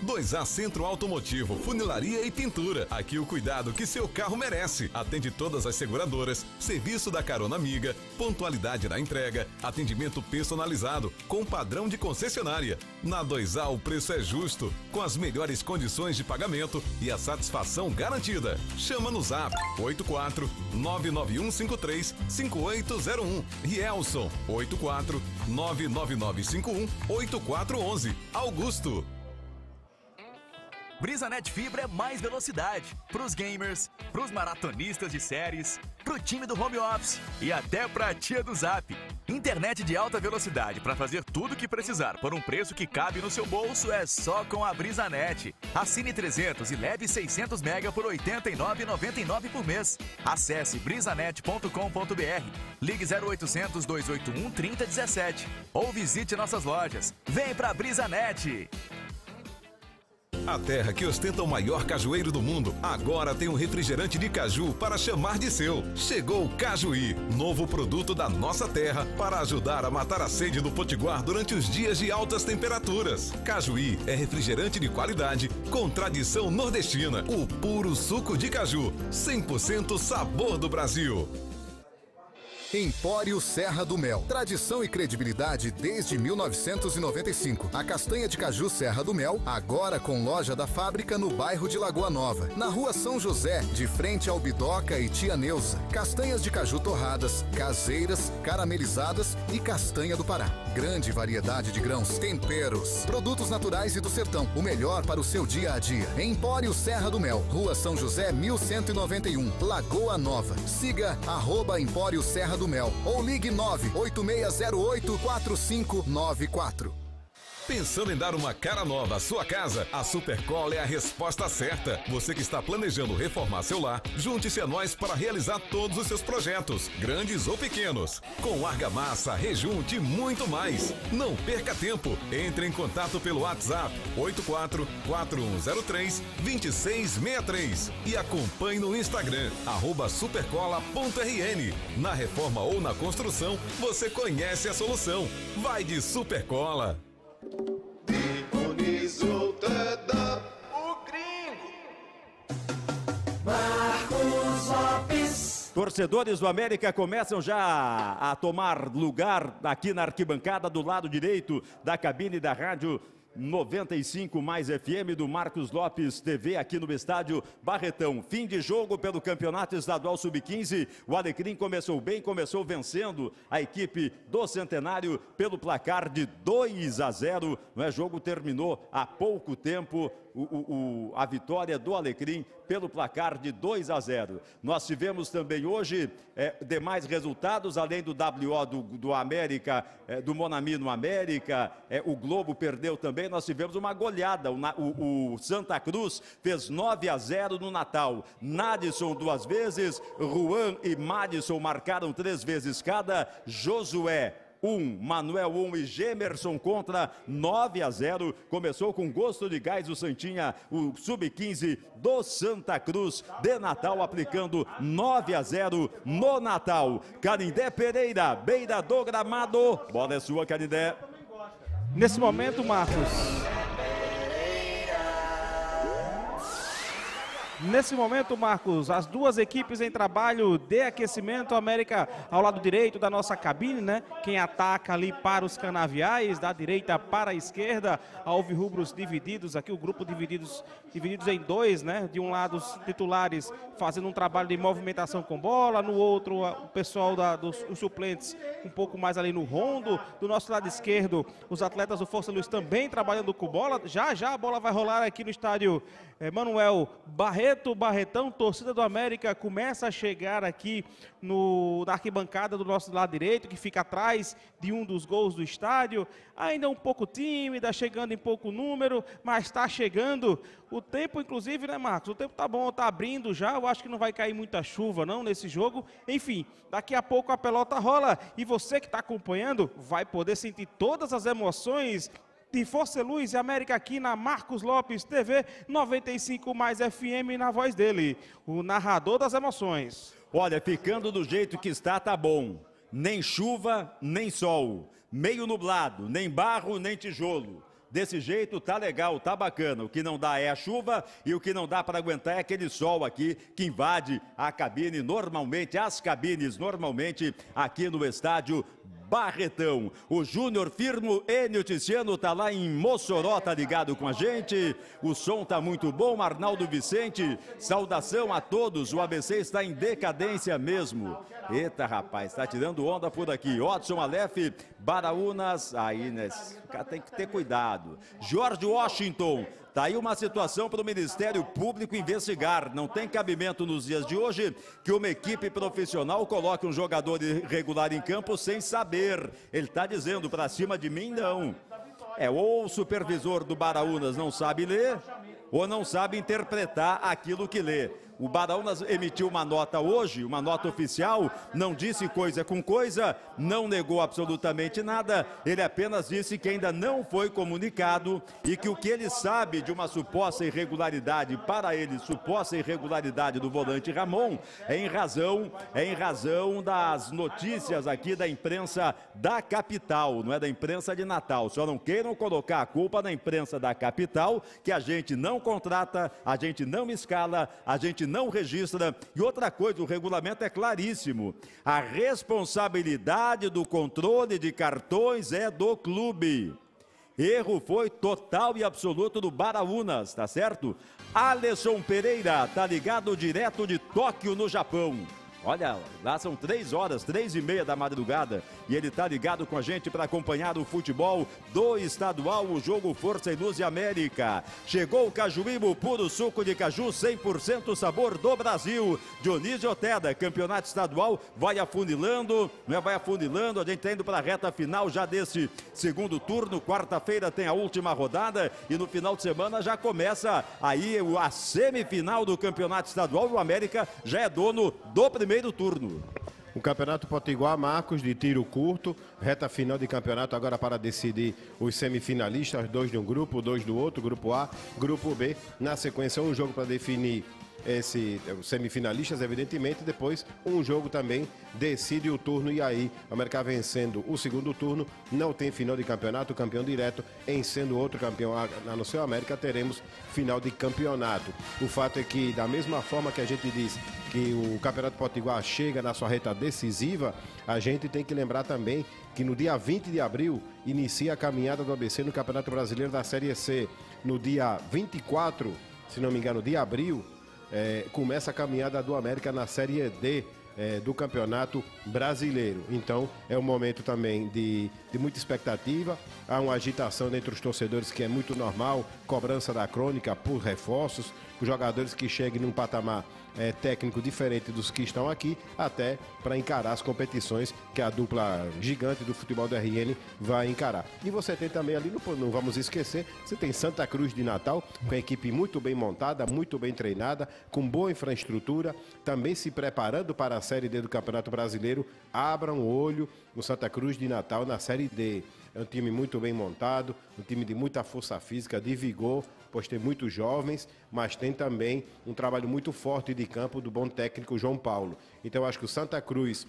2A Centro Automotivo, funilaria e pintura. Aqui o cuidado que seu carro merece. Atende todas as seguradoras, serviço da carona amiga, pontualidade na entrega, atendimento personalizado, com padrão de concessionária. Na 2A o preço é justo, com as melhores condições de pagamento e a satisfação garantida. Chama no zap 84 99153 5801, Rielson 84 99951 8411, Augusto. Brisanet Fibra é mais velocidade pros gamers, pros maratonistas de séries, pro time do home office e até pra tia do Zap. Internet de alta velocidade para fazer tudo o que precisar por um preço que cabe no seu bolso é só com a Brisanet. Assine 300 e leve 600 mega por R$ 89,99 por mês. Acesse brisanet.com.br, ligue 0800 281 3017 ou visite nossas lojas. Vem pra Brisanet! A terra que ostenta o maior cajueiro do mundo agora tem um refrigerante de caju para chamar de seu. Chegou o Cajuí, novo produto da nossa terra para ajudar a matar a sede do potiguar durante os dias de altas temperaturas. Cajuí é refrigerante de qualidade, com tradição nordestina, o puro suco de caju, 100% sabor do Brasil. Empório Serra do Mel. Tradição e credibilidade desde 1995. A castanha de caju Serra do Mel, agora com loja da fábrica no bairro de Lagoa Nova, na rua São José, de frente ao Bidoca e Tia Neuza. Castanhas de caju torradas, caseiras, caramelizadas e castanha do Pará. Grande variedade de grãos, temperos, produtos naturais e do sertão. O melhor para o seu dia a dia. Empório Serra do Mel, rua São José 1191, Lagoa Nova. Siga @ Empório Serra do Mel ou ligue 986084594. Pensando em dar uma cara nova à sua casa? A Supercola é a resposta certa. Você que está planejando reformar seu lar, junte-se a nós para realizar todos os seus projetos, grandes ou pequenos. Com argamassa, rejunte e muito mais. Não perca tempo. Entre em contato pelo WhatsApp 84-4103-2663 e acompanhe no Instagram, @supercola.rn. Na reforma ou na construção, você conhece a solução. Vai de Supercola. Dionisio Outeda, o gringo. Marcos Lopes. Torcedores do América começam já a tomar lugar aqui na arquibancada do lado direito da cabine da rádio 95 Mais FM do Marcos Lopes TV aqui no estádio Barretão. Fim de jogo pelo Campeonato Estadual Sub-15. O Alecrim começou bem, começou vencendo a equipe do Centenário pelo placar de 2-0. O jogo terminou há pouco tempo, a vitória do Alecrim pelo placar de 2-0. Nós tivemos também hoje demais resultados, além do WO do América, do Monami no América, o Globo perdeu também, nós tivemos uma goleada, o Santa Cruz fez 9-0 no Natal. Nadisson duas vezes, Juan e Madison marcaram 3 vezes cada, Josué 1, Manuel 1 e Gemerson contra, 9-0. Começou com gosto de gás o Santinha, o Sub-15 do Santa Cruz de Natal, aplicando 9-0 no Natal. Caninde Pereira, beira do gramado. Bola é sua, Canindé. Nesse momento, Marcos. Nesse momento, Marcos, as duas equipes em trabalho de aquecimento. América ao lado direito da nossa cabine, né? Quem ataca ali para os canaviais, da direita para a esquerda. Alvirrubros divididos, aqui o grupo divididos em 2, né? De um lado os titulares fazendo um trabalho de movimentação com bola, no outro o pessoal dos suplentes um pouco mais ali no rondo. Do nosso lado esquerdo, os atletas do Força e Luz também trabalhando com bola. Já a bola vai rolar aqui no estádio Manuel Barreto. Barretão, torcida do América começa a chegar aqui na arquibancada do nosso lado direito, que fica atrás de um dos gols do estádio. Ainda um pouco tímida, chegando em pouco número, mas está chegando. O tempo, inclusive, né, Marcos? O tempo tá bom, tá abrindo já. Eu acho que não vai cair muita chuva, não, nesse jogo. Enfim, daqui a pouco a pelota rola e você que está acompanhando vai poder sentir todas as emoções de Força e Luz e América aqui na Marcos Lopes TV 95 mais FM, na voz dele, o narrador das emoções. Olha, ficando do jeito que está, tá bom. Nem chuva, nem sol. Meio nublado, nem barro, nem tijolo. Desse jeito tá legal, tá bacana. O que não dá é a chuva e o que não dá para aguentar é aquele sol aqui que invade a cabine normalmente, as cabines normalmente aqui no estádio Barretão. O Júnior Firmo e Noticiano tá lá em Mossoró, tá ligado com a gente. O som tá muito bom. Arnaldo Vicente, saudação a todos. O ABC está em decadência mesmo. Eita, rapaz, tá tirando onda por aqui. Odson Aleph, Baraúnas, aí, né? O cara tem que ter cuidado. Jorge Washington. Tá aí uma situação para o Ministério Público investigar. Não tem cabimento nos dias de hoje que uma equipe profissional coloque um jogador irregular em campo sem saber. Ele está dizendo, para cima de mim, não. É, ou o supervisor do Baraúnas não sabe ler, ou não sabe interpretar aquilo que lê. O Baraúnas emitiu uma nota hoje, uma nota oficial, não disse coisa com coisa, não negou absolutamente nada, ele apenas disse que ainda não foi comunicado e que o que ele sabe de uma suposta irregularidade, para ele, suposta irregularidade do volante Ramon, é em razão das notícias aqui da imprensa da capital, não é da imprensa de Natal. Só não queiram colocar a culpa na imprensa da capital, que a gente não contrata, a gente não escala, a gente não registra. E outra coisa, o regulamento é claríssimo. A responsabilidade do controle de cartões é do clube. Erro foi total e absoluto do Baraúnas, tá certo? Alisson Pereira, tá ligado direto de Tóquio, no Japão. Olha, lá são 3h, 3h30 da madrugada, e ele tá ligado com a gente para acompanhar o futebol do estadual, o jogo Força e Luz e América. Chegou o Cajuí, o puro suco de caju, 100% sabor do Brasil. Dionisio Outeda, campeonato estadual, vai afunilando, né? Vai afunilando, a gente tá indo para a reta final já desse segundo turno. Quarta-feira tem a última rodada e no final de semana já começa aí a semifinal do campeonato estadual. O América já é dono do primeiro turno. O campeonato Potiguar, Marcos, de tiro curto, reta final de campeonato agora para decidir os semifinalistas, dois de um grupo, dois do outro, grupo A, grupo B. Na sequência, um jogo para definir os semifinalistas, evidentemente, depois um jogo também decide o turno, e aí o América vencendo o segundo turno, não tem final de campeonato, campeão direto, em sendo outro campeão a não ser o América, teremos final de campeonato. O fato é que, da mesma forma que a gente diz que o Campeonato Potiguar chega na sua reta decisiva, a gente tem que lembrar também que no dia 20 de abril inicia a caminhada do ABC no Campeonato Brasileiro da Série C. No dia 24, se não me engano, de abril, começa a caminhada do América na Série D do Campeonato Brasileiro. Então é um momento também de muita expectativa. Há uma agitação entre os torcedores que é muito normal, cobrança da crônica por reforços, por jogadores que cheguem num patamar técnico diferente dos que estão aqui, até para encarar as competições que a dupla gigante do futebol do RN vai encarar. E você tem também ali, não vamos esquecer, você tem Santa Cruz de Natal, com a equipe muito bem montada, muito bem treinada, com boa infraestrutura, também se preparando para a Série D do Campeonato Brasileiro. Abra um olho no Santa Cruz de Natal na Série D. É um time muito bem montado, um time de muita força física, de vigor, pois tem muitos jovens, mas tem também um trabalho muito forte de campo do bom técnico João Paulo. Então eu acho que o Santa Cruz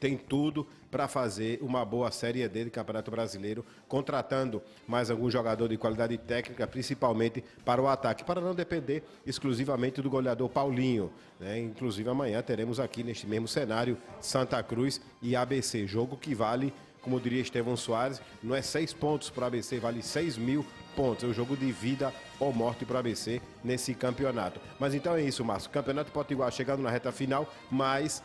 tem tudo para fazer uma boa Série D do Campeonato Brasileiro, contratando mais algum jogador de qualidade técnica, principalmente para o ataque, para não depender exclusivamente do goleador Paulinho, né? Inclusive amanhã teremos aqui neste mesmo cenário Santa Cruz e ABC, jogo que vale, como diria Estevão Soares, não é 6 pontos para o ABC, vale 6.000 pontos. É um jogo de vida ou morte para o ABC nesse campeonato. Mas então é isso, Márcio. Campeonato Potiguar chegando na reta final, mas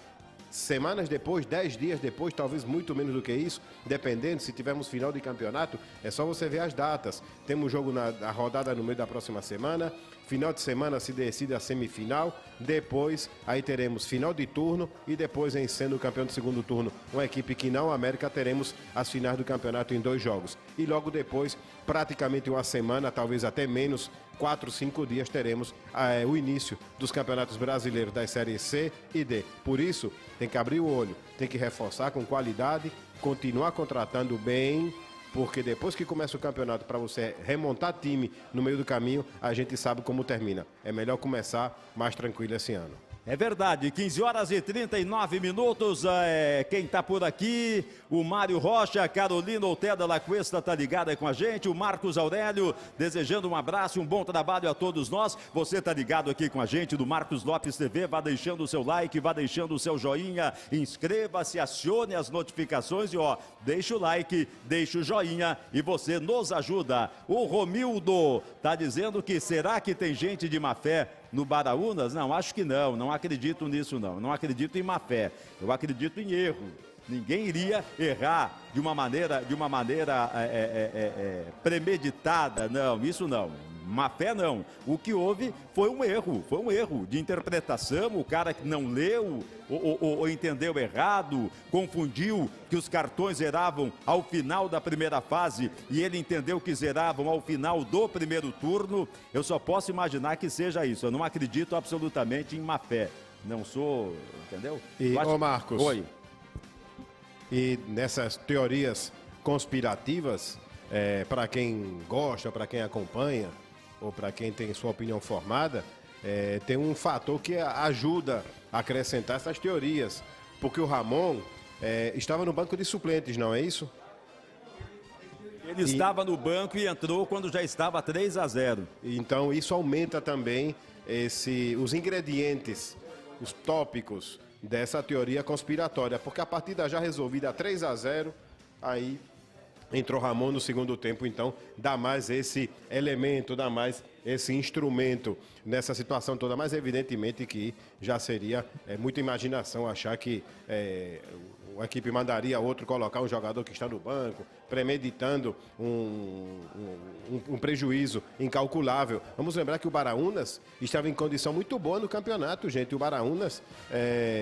semanas depois, 10 dias depois, talvez muito menos do que isso, dependendo, se tivermos final de campeonato, é só você ver as datas. Temos jogo na rodada no meio da próxima semana, final de semana se decide a semifinal, depois aí teremos final de turno e depois, em sendo o campeão do segundo turno, uma equipe que não, a América, teremos as finais do campeonato em 2 jogos. E logo depois, praticamente uma semana, talvez até menos, 4, 5 dias, teremos o início dos campeonatos brasileiros das séries C e D. Por isso, tem que abrir o olho, tem que reforçar com qualidade, continuar contratando bem, porque depois que começa o campeonato, para você remontar time no meio do caminho, a gente sabe como termina. É melhor começar mais tranquilo esse ano. É verdade, 15h39, quem tá por aqui, o Mário Rocha, a Carolina Outeda La Cuesta tá ligada com a gente, o Marcos Aurélio, desejando um abraço, um bom trabalho a todos nós. Você tá ligado aqui com a gente do Marcos Lopes TV, vá deixando o seu like, vá deixando o seu joinha, inscreva-se, acione as notificações e ó, deixa o like, deixa o joinha e você nos ajuda. O Romildo tá dizendo que será que tem gente de má fé no Baraúnas? Não, acho que não, não acredito nisso não, não acredito em má fé, eu acredito em erro. Ninguém iria errar de uma maneira premeditada, não, isso não, má fé não. O que houve foi um erro de interpretação, o cara que não leu ou entendeu errado, confundiu que os cartões zeravam ao final da primeira fase e ele entendeu que zeravam ao final do primeiro turno. Eu só posso imaginar que seja isso, eu não acredito absolutamente em má fé, não sou, entendeu? E, ô Marcos... Oi. E nessas teorias conspirativas, para quem gosta, para quem acompanha, ou para quem tem sua opinião formada, tem um fator que ajuda a acrescentar essas teorias. Porque o Ramon estava no banco de suplentes, não é isso? Ele estava no banco e entrou quando já estava 3-0. Então isso aumenta também os ingredientes, os tópicos dessa teoria conspiratória, porque a partida já resolvida 3-0, aí Entrou Ramon no segundo tempo, então dá mais esse elemento, dá mais esse instrumento nessa situação toda. Mas evidentemente que já seria muita imaginação achar que a equipe mandaria outro colocar um jogador que está no banco, premeditando um prejuízo incalculável. Vamos lembrar que o Baraúnas estava em condição muito boa no campeonato, gente. O Baraúnas,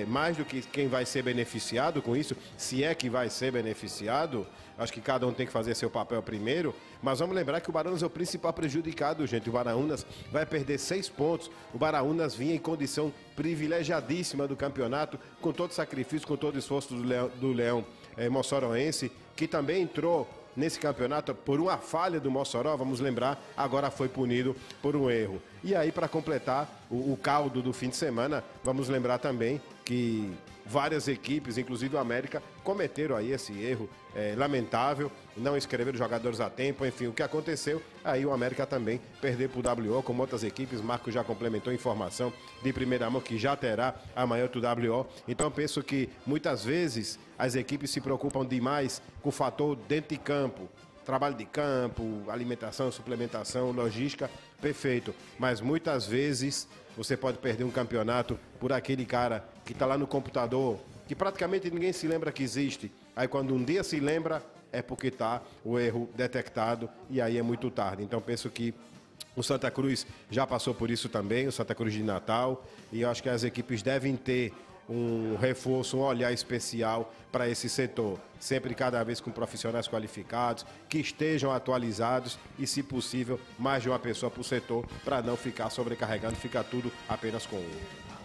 mais do que quem vai ser beneficiado com isso, se é que vai ser beneficiado, acho que cada um tem que fazer seu papel primeiro, mas vamos lembrar que o Baraúnas é o principal prejudicado, gente. O Baraúnas vai perder 6 pontos. O Baraúnas vinha em condição privilegiadíssima do campeonato, com todo sacrifício, com todo esforço do Leão mossoroense, que também entrou nesse campeonato por uma falha do Mossoró, vamos lembrar, agora foi punido por um erro. E aí, para completar o caldo do fim de semana, vamos lembrar também que várias equipes, inclusive o América, cometeram aí esse erro lamentável, não escreveram jogadores a tempo, enfim, o que aconteceu, aí o América também perdeu para o WO, como outras equipes. Marco já complementou a informação de primeira mão que já terá amanhã outro WO. Então eu penso que muitas vezes as equipes se preocupam demais com o fator dentro de campo, trabalho de campo, alimentação, suplementação, logística, perfeito. Mas muitas vezes você pode perder um campeonato por aquele cara que está lá no computador, que praticamente ninguém se lembra que existe. Aí quando um dia se lembra, é porque está o erro detectado e aí é muito tarde. Então penso que o Santa Cruz já passou por isso também, o Santa Cruz de Natal, e eu acho que as equipes devem ter um reforço, um olhar especial para esse setor, sempre cada vez com profissionais qualificados, que estejam atualizados e, se possível, mais de uma pessoa para o setor, para não ficar sobrecarregando, ficar tudo apenas com um.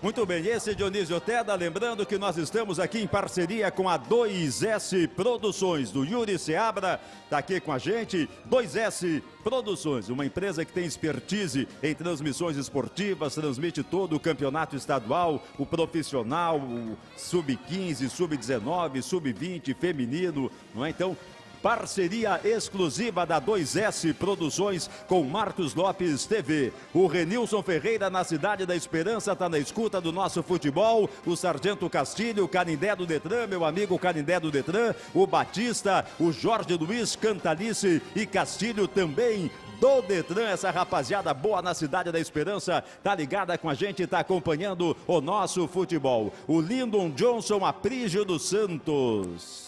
Muito bem, esse é Dionísio Outeda, lembrando que nós estamos aqui em parceria com a 2S Produções, do Yuri Seabra, está aqui com a gente. 2S Produções, uma empresa que tem expertise em transmissões esportivas, transmite todo o campeonato estadual, o profissional, o sub-15, sub-19, sub-20, feminino, não é? Então, parceria exclusiva da 2S Produções com Marcos Lopes TV. O Renilson Ferreira, na Cidade da Esperança, está na escuta do nosso futebol. O Sargento Castilho, o Canindé do Detran, meu amigo Canindé do Detran. O Batista, o Jorge Luiz Cantalice e Castilho também do Detran, essa rapaziada boa na Cidade da Esperança, tá ligada com a gente, tá acompanhando o nosso futebol. O Lyndon Johnson Aprígio dos Santos,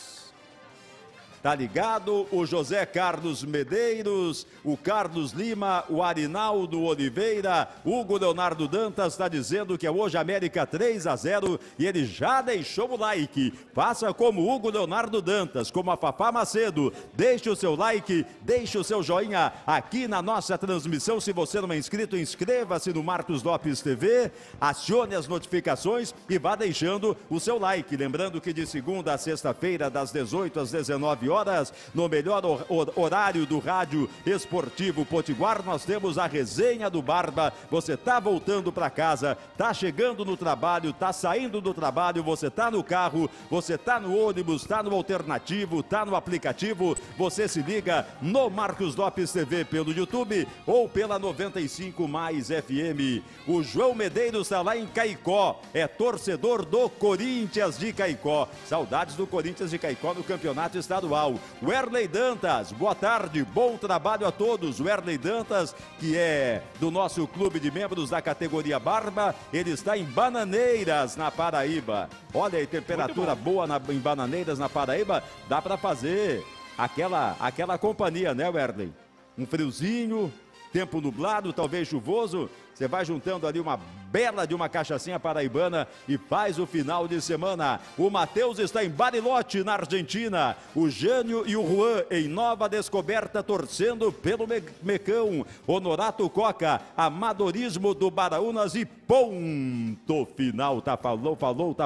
tá ligado? O José Carlos Medeiros, o Carlos Lima, o Arinaldo Oliveira, Hugo Leonardo Dantas tá dizendo que é hoje América 3-0 e ele já deixou o like. Faça como Hugo Leonardo Dantas, como a Fafá Macedo, deixe o seu like, deixe o seu joinha aqui na nossa transmissão. Se você não é inscrito, inscreva-se no Marcos Lopes TV, acione as notificações e vá deixando o seu like. Lembrando que de segunda a sexta-feira, das 18 às 19 horas, no melhor horário do rádio esportivo Potiguar, nós temos a resenha do Barba. Você tá voltando para casa, tá chegando no trabalho, tá saindo do trabalho, você tá no carro, você tá no ônibus, tá no alternativo, tá no aplicativo, você se liga no Marcos Lopes TV pelo YouTube ou pela 95 Mais FM. O João Medeiros tá lá em Caicó, é torcedor do Corinthians de Caicó, saudades do Corinthians de Caicó no campeonato estadual. O Erley Dantas, boa tarde, bom trabalho a todos. O Erley Dantas, que é do nosso clube de membros da categoria Barba, ele está em Bananeiras, na Paraíba. Olha aí, temperatura boa em Bananeiras, na Paraíba, dá para fazer aquela companhia, né, Erley? Um friozinho, tempo nublado, talvez chuvoso, você vai juntando ali uma bela de uma cachaçinha paraibana e faz o final de semana. O Matheus está em Bariloche, na Argentina. O Jânio e o Juan em Nova Descoberta, torcendo pelo Mecão. Honorato Coca, amadorismo do Baraúnas e ponto final. Tá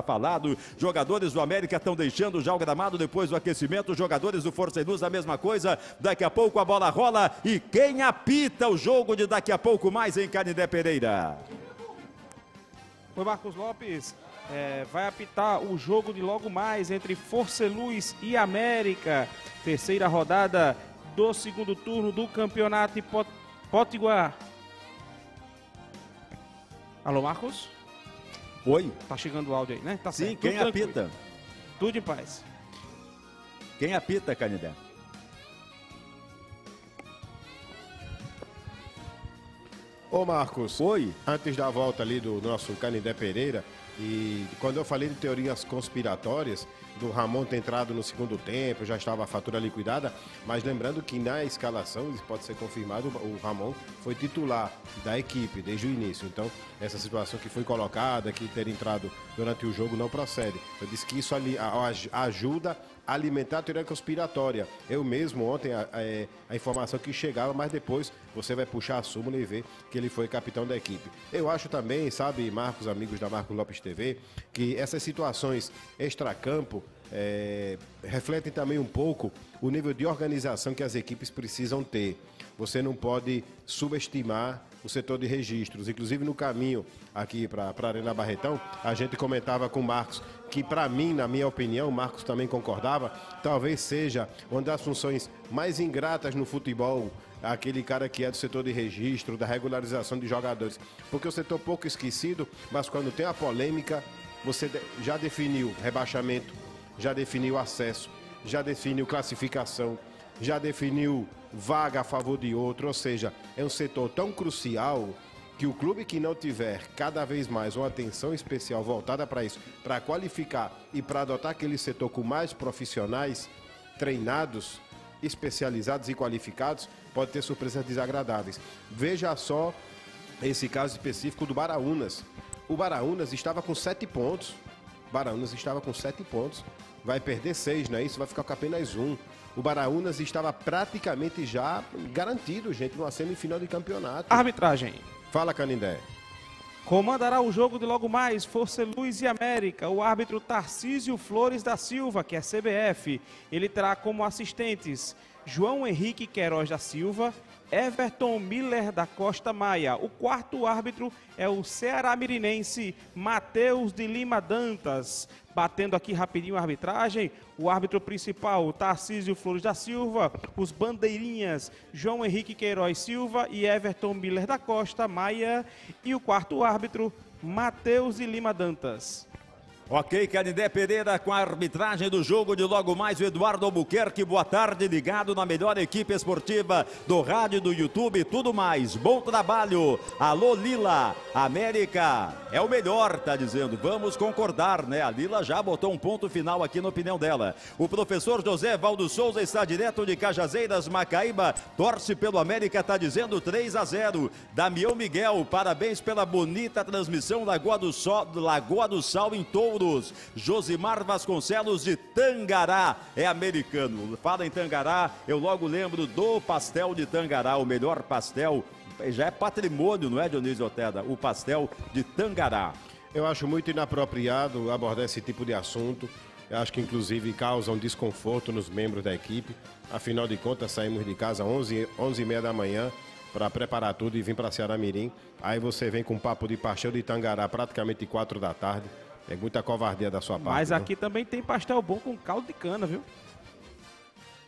falado. Jogadores do América estão deixando já o gramado depois do aquecimento. Jogadores do Força e Luz, a mesma coisa. Daqui a pouco a bola rola e quem apita o jogo de daqui a pouco mais em Canindé Pereira. O Marcos Lopes vai apitar o jogo de logo mais entre Força e Luz e América. Terceira rodada do segundo turno do campeonato de Potiguar. Alô, Marcos? Oi. Tá chegando o áudio aí, né? Tá certo. Sim, quem apita? Tudo em paz. Quem apita, Canindé? Ô Marcos, oi. Antes da volta ali do nosso Caninde Pereira, e quando eu falei de teorias conspiratórias, do Ramon ter entrado no segundo tempo, já estava a fatura liquidada, mas lembrando que na escalação, isso pode ser confirmado, o Ramon foi titular da equipe desde o início. Então, essa situação que foi colocada, que ter entrado durante o jogo não procede. Eu disse que isso ali ajuda a alimentar a teoria conspiratória. Eu mesmo, ontem, a informação que chegava, mas depois você vai puxar a súmula e ver que ele foi capitão da equipe. Eu acho também, sabe, Marcos, amigos da Marcos Lopes TV, que essas situações extracampo refletem também um pouco o nível de organização que as equipes precisam ter. Você não pode subestimar o setor de registros. Inclusive, no caminho aqui para a Arena Barretão, a gente comentava com o Marcos que, para mim, na minha opinião, o Marcos também concordava, talvez seja uma das funções mais ingratas no futebol, aquele cara que é do setor de registro, da regularização de jogadores. Porque o setor pouco esquecido, mas quando tem a polêmica, você já definiu rebaixamento, já definiu acesso, já definiu classificação, já definiu vaga a favor de outro, ou seja, é um setor tão crucial que o clube que não tiver cada vez mais uma atenção especial voltada para isso, para qualificar e para adotar aquele setor com mais profissionais treinados, especializados e qualificados, pode ter surpresas desagradáveis. Veja só esse caso específico do Baraúnas. O Baraúnas estava com 7 pontos. Baraúnas estava com 7 pontos. Vai perder 6, não é isso? Vai ficar com apenas 1. O Baraúnas estava praticamente já garantido, gente, numa semifinal de campeonato. Arbitragem. Fala, Canindé. Comandará o jogo de logo mais Força e Luz e América o árbitro Tarcísio Flores da Silva, que é CBF. Ele terá como assistentes João Henrique Queiroz da Silva, Everton Miller da Costa Maia. O quarto árbitro é o ceará-mirinense Matheus de Lima Dantas. Batendo aqui rapidinho a arbitragem, o árbitro principal, Tarcísio Flores da Silva, os bandeirinhas, João Henrique Queiroz Silva e Everton Miller da Costa Maia, e o quarto árbitro, Matheus de Lima Dantas. Ok, Canindé Pereira com a arbitragem do jogo de logo mais, o Eduardo Albuquerque. Boa tarde, ligado na melhor equipe esportiva do rádio, do YouTube e tudo mais. Bom trabalho. Alô, Lila. América é o melhor, tá dizendo. Vamos concordar, né? A Lila já botou um ponto final aqui na opinião dela. O professor José Valdo Souza está direto de Cajazeiras, Macaíba. Torce pelo América, tá dizendo 3-0. Damião Miguel, parabéns pela bonita transmissão. Lagoa do Sal em Touro. Josimar Vasconcelos de Tangará é americano. Fala em Tangará, eu logo lembro do pastel de Tangará, o melhor pastel, já é patrimônio, não é, Dionisio Outeda? O pastel de Tangará. Eu acho muito inapropriado abordar esse tipo de assunto. Eu acho que inclusive causa um desconforto nos membros da equipe. Afinal de contas, saímos de casa 11h30 da manhã para preparar tudo e vir para Ceará Mirim. Aí você vem com um papo de pastel de Tangará praticamente 4 da tarde. É muita covardia da sua parte. Mas aqui, né, também tem pastel bom com caldo de cana, viu?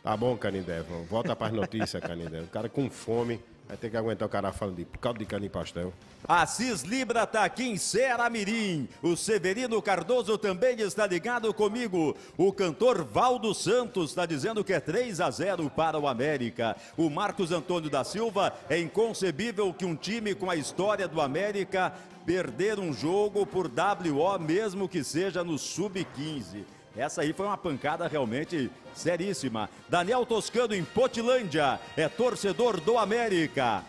Tá bom, Canindé. Volta para as notícias, Canindé. O cara com fome vai ter que aguentar o cara falando de caldo de cana e pastel. Assis Libra tá aqui em Ceará Mirim. O Severino Cardoso também está ligado comigo. O cantor Valdo Santos está dizendo que é 3-0 para o América. O Marcos Antônio da Silva: é inconcebível que um time com a história do América perder um jogo por WO, mesmo que seja no sub-15. Essa aí foi uma pancada realmente seríssima. Daniel Toscano em Potilândia é torcedor do América.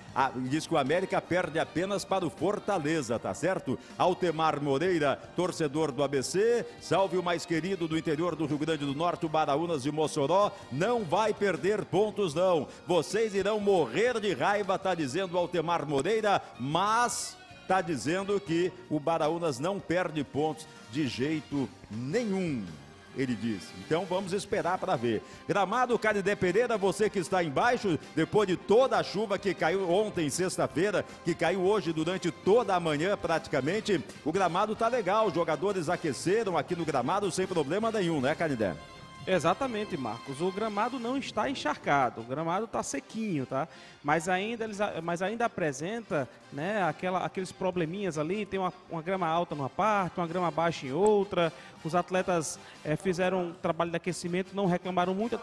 Diz que o América perde apenas para o Fortaleza, tá certo? Altemar Moreira, torcedor do ABC. Salve o mais querido do interior do Rio Grande do Norte, o Baraúnas de Mossoró. Não vai perder pontos, não. Vocês irão morrer de raiva, tá dizendo Altemar Moreira, mas tá dizendo que o Baraúnas não perde pontos de jeito nenhum, ele diz. Então vamos esperar para ver. Gramado, Canindé Pereira, você que está embaixo, depois de toda a chuva que caiu ontem, sexta-feira, que caiu hoje durante toda a manhã praticamente, o gramado tá legal, os jogadores aqueceram aqui no gramado sem problema nenhum, né, Canindé? Exatamente, Marcos. O gramado não está encharcado, o gramado está sequinho, tá? Mas ainda apresenta, né, aqueles probleminhas ali, tem uma grama alta numa parte, uma grama baixa em outra. Os atletas fizeram um trabalho de aquecimento, não reclamaram muito,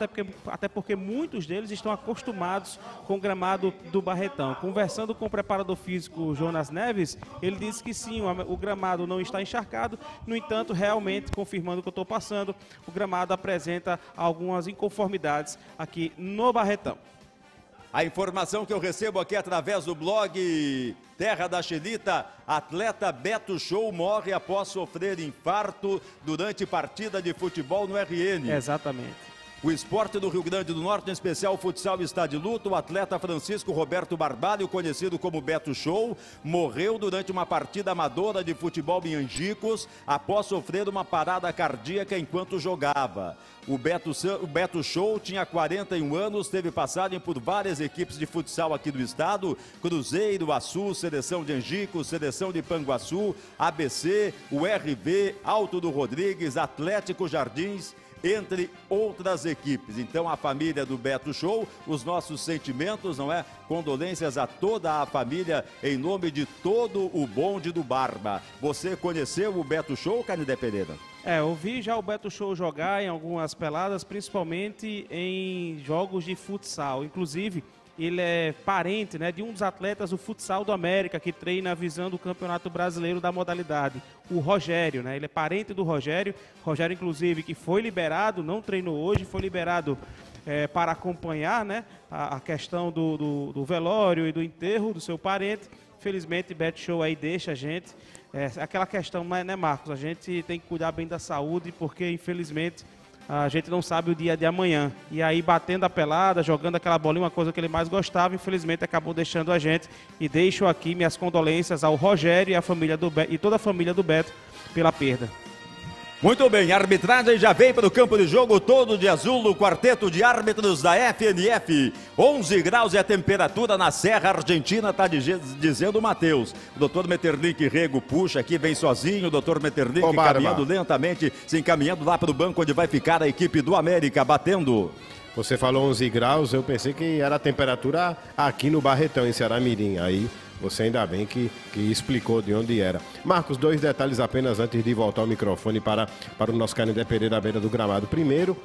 até porque muitos deles estão acostumados com o gramado do Barretão. Conversando com o preparador físico Jonas Neves, ele disse que sim, o gramado não está encharcado, no entanto, realmente, confirmando o que eu estou passando, o gramado apresenta algumas inconformidades aqui no Barretão. A informação que eu recebo aqui através do blog Terra da Xelita: atleta Beto Show morre após sofrer infarto durante partida de futebol no RN. Exatamente. O esporte do Rio Grande do Norte, em especial o futsal, está de luto. O atleta Francisco Roberto Barbalho, conhecido como Beto Show, morreu durante uma partida amadora de futebol em Angicos, após sofrer uma parada cardíaca enquanto jogava. O Beto Show tinha 41 anos, teve passagem por várias equipes de futsal aqui do estado: Cruzeiro, Açu, Seleção de Angicos, Seleção de Panguaçu, ABC, URV, Alto do Rodrigues, Atlético Jardins, entre outras equipes. Então, a família do Beto Show, os nossos sentimentos, não é? Condolências a toda a família, em nome de todo o bonde do Barba. Você conheceu o Beto Show, Caninde Pereira? Eu vi já o Beto Show jogar em algumas peladas, principalmente em jogos de futsal. Inclusive, ele é parente, né, de um dos atletas do futsal do América, que treina visando o Campeonato Brasileiro da modalidade, o Rogério, né? Ele é parente do Rogério. Rogério, inclusive, que foi liberado, não treinou hoje, foi liberado para acompanhar, né, a questão do velório e do enterro do seu parente. Felizmente, Beto Show aí deixa a gente. Aquela questão, né, Marcos? A gente tem que cuidar bem da saúde, porque, infelizmente, a gente não sabe o dia de amanhã. E aí, batendo a pelada, jogando aquela bolinha, uma coisa que ele mais gostava, infelizmente acabou deixando a gente. E deixo aqui minhas condolências ao Rogério e à família do Beto, e toda a família do Beto, pela perda. Muito bem, a arbitragem já vem para o campo de jogo, todo de azul, o quarteto de árbitros da FNF. 11 graus é a temperatura na Serra Argentina, está dizendo o Matheus. O doutor Metternich Rego puxa aqui, vem sozinho. O doutor Metternich caminhando lentamente, se encaminhando lá para o banco onde vai ficar a equipe do América, batendo. Você falou 11 graus, eu pensei que era a temperatura aqui no Barretão, em Ceará Mirim, aí... Você ainda bem que explicou de onde era. Marcos, dois detalhes apenas antes de voltar o microfone para o nosso Canindé Pereira, à beira do gramado. Primeiro,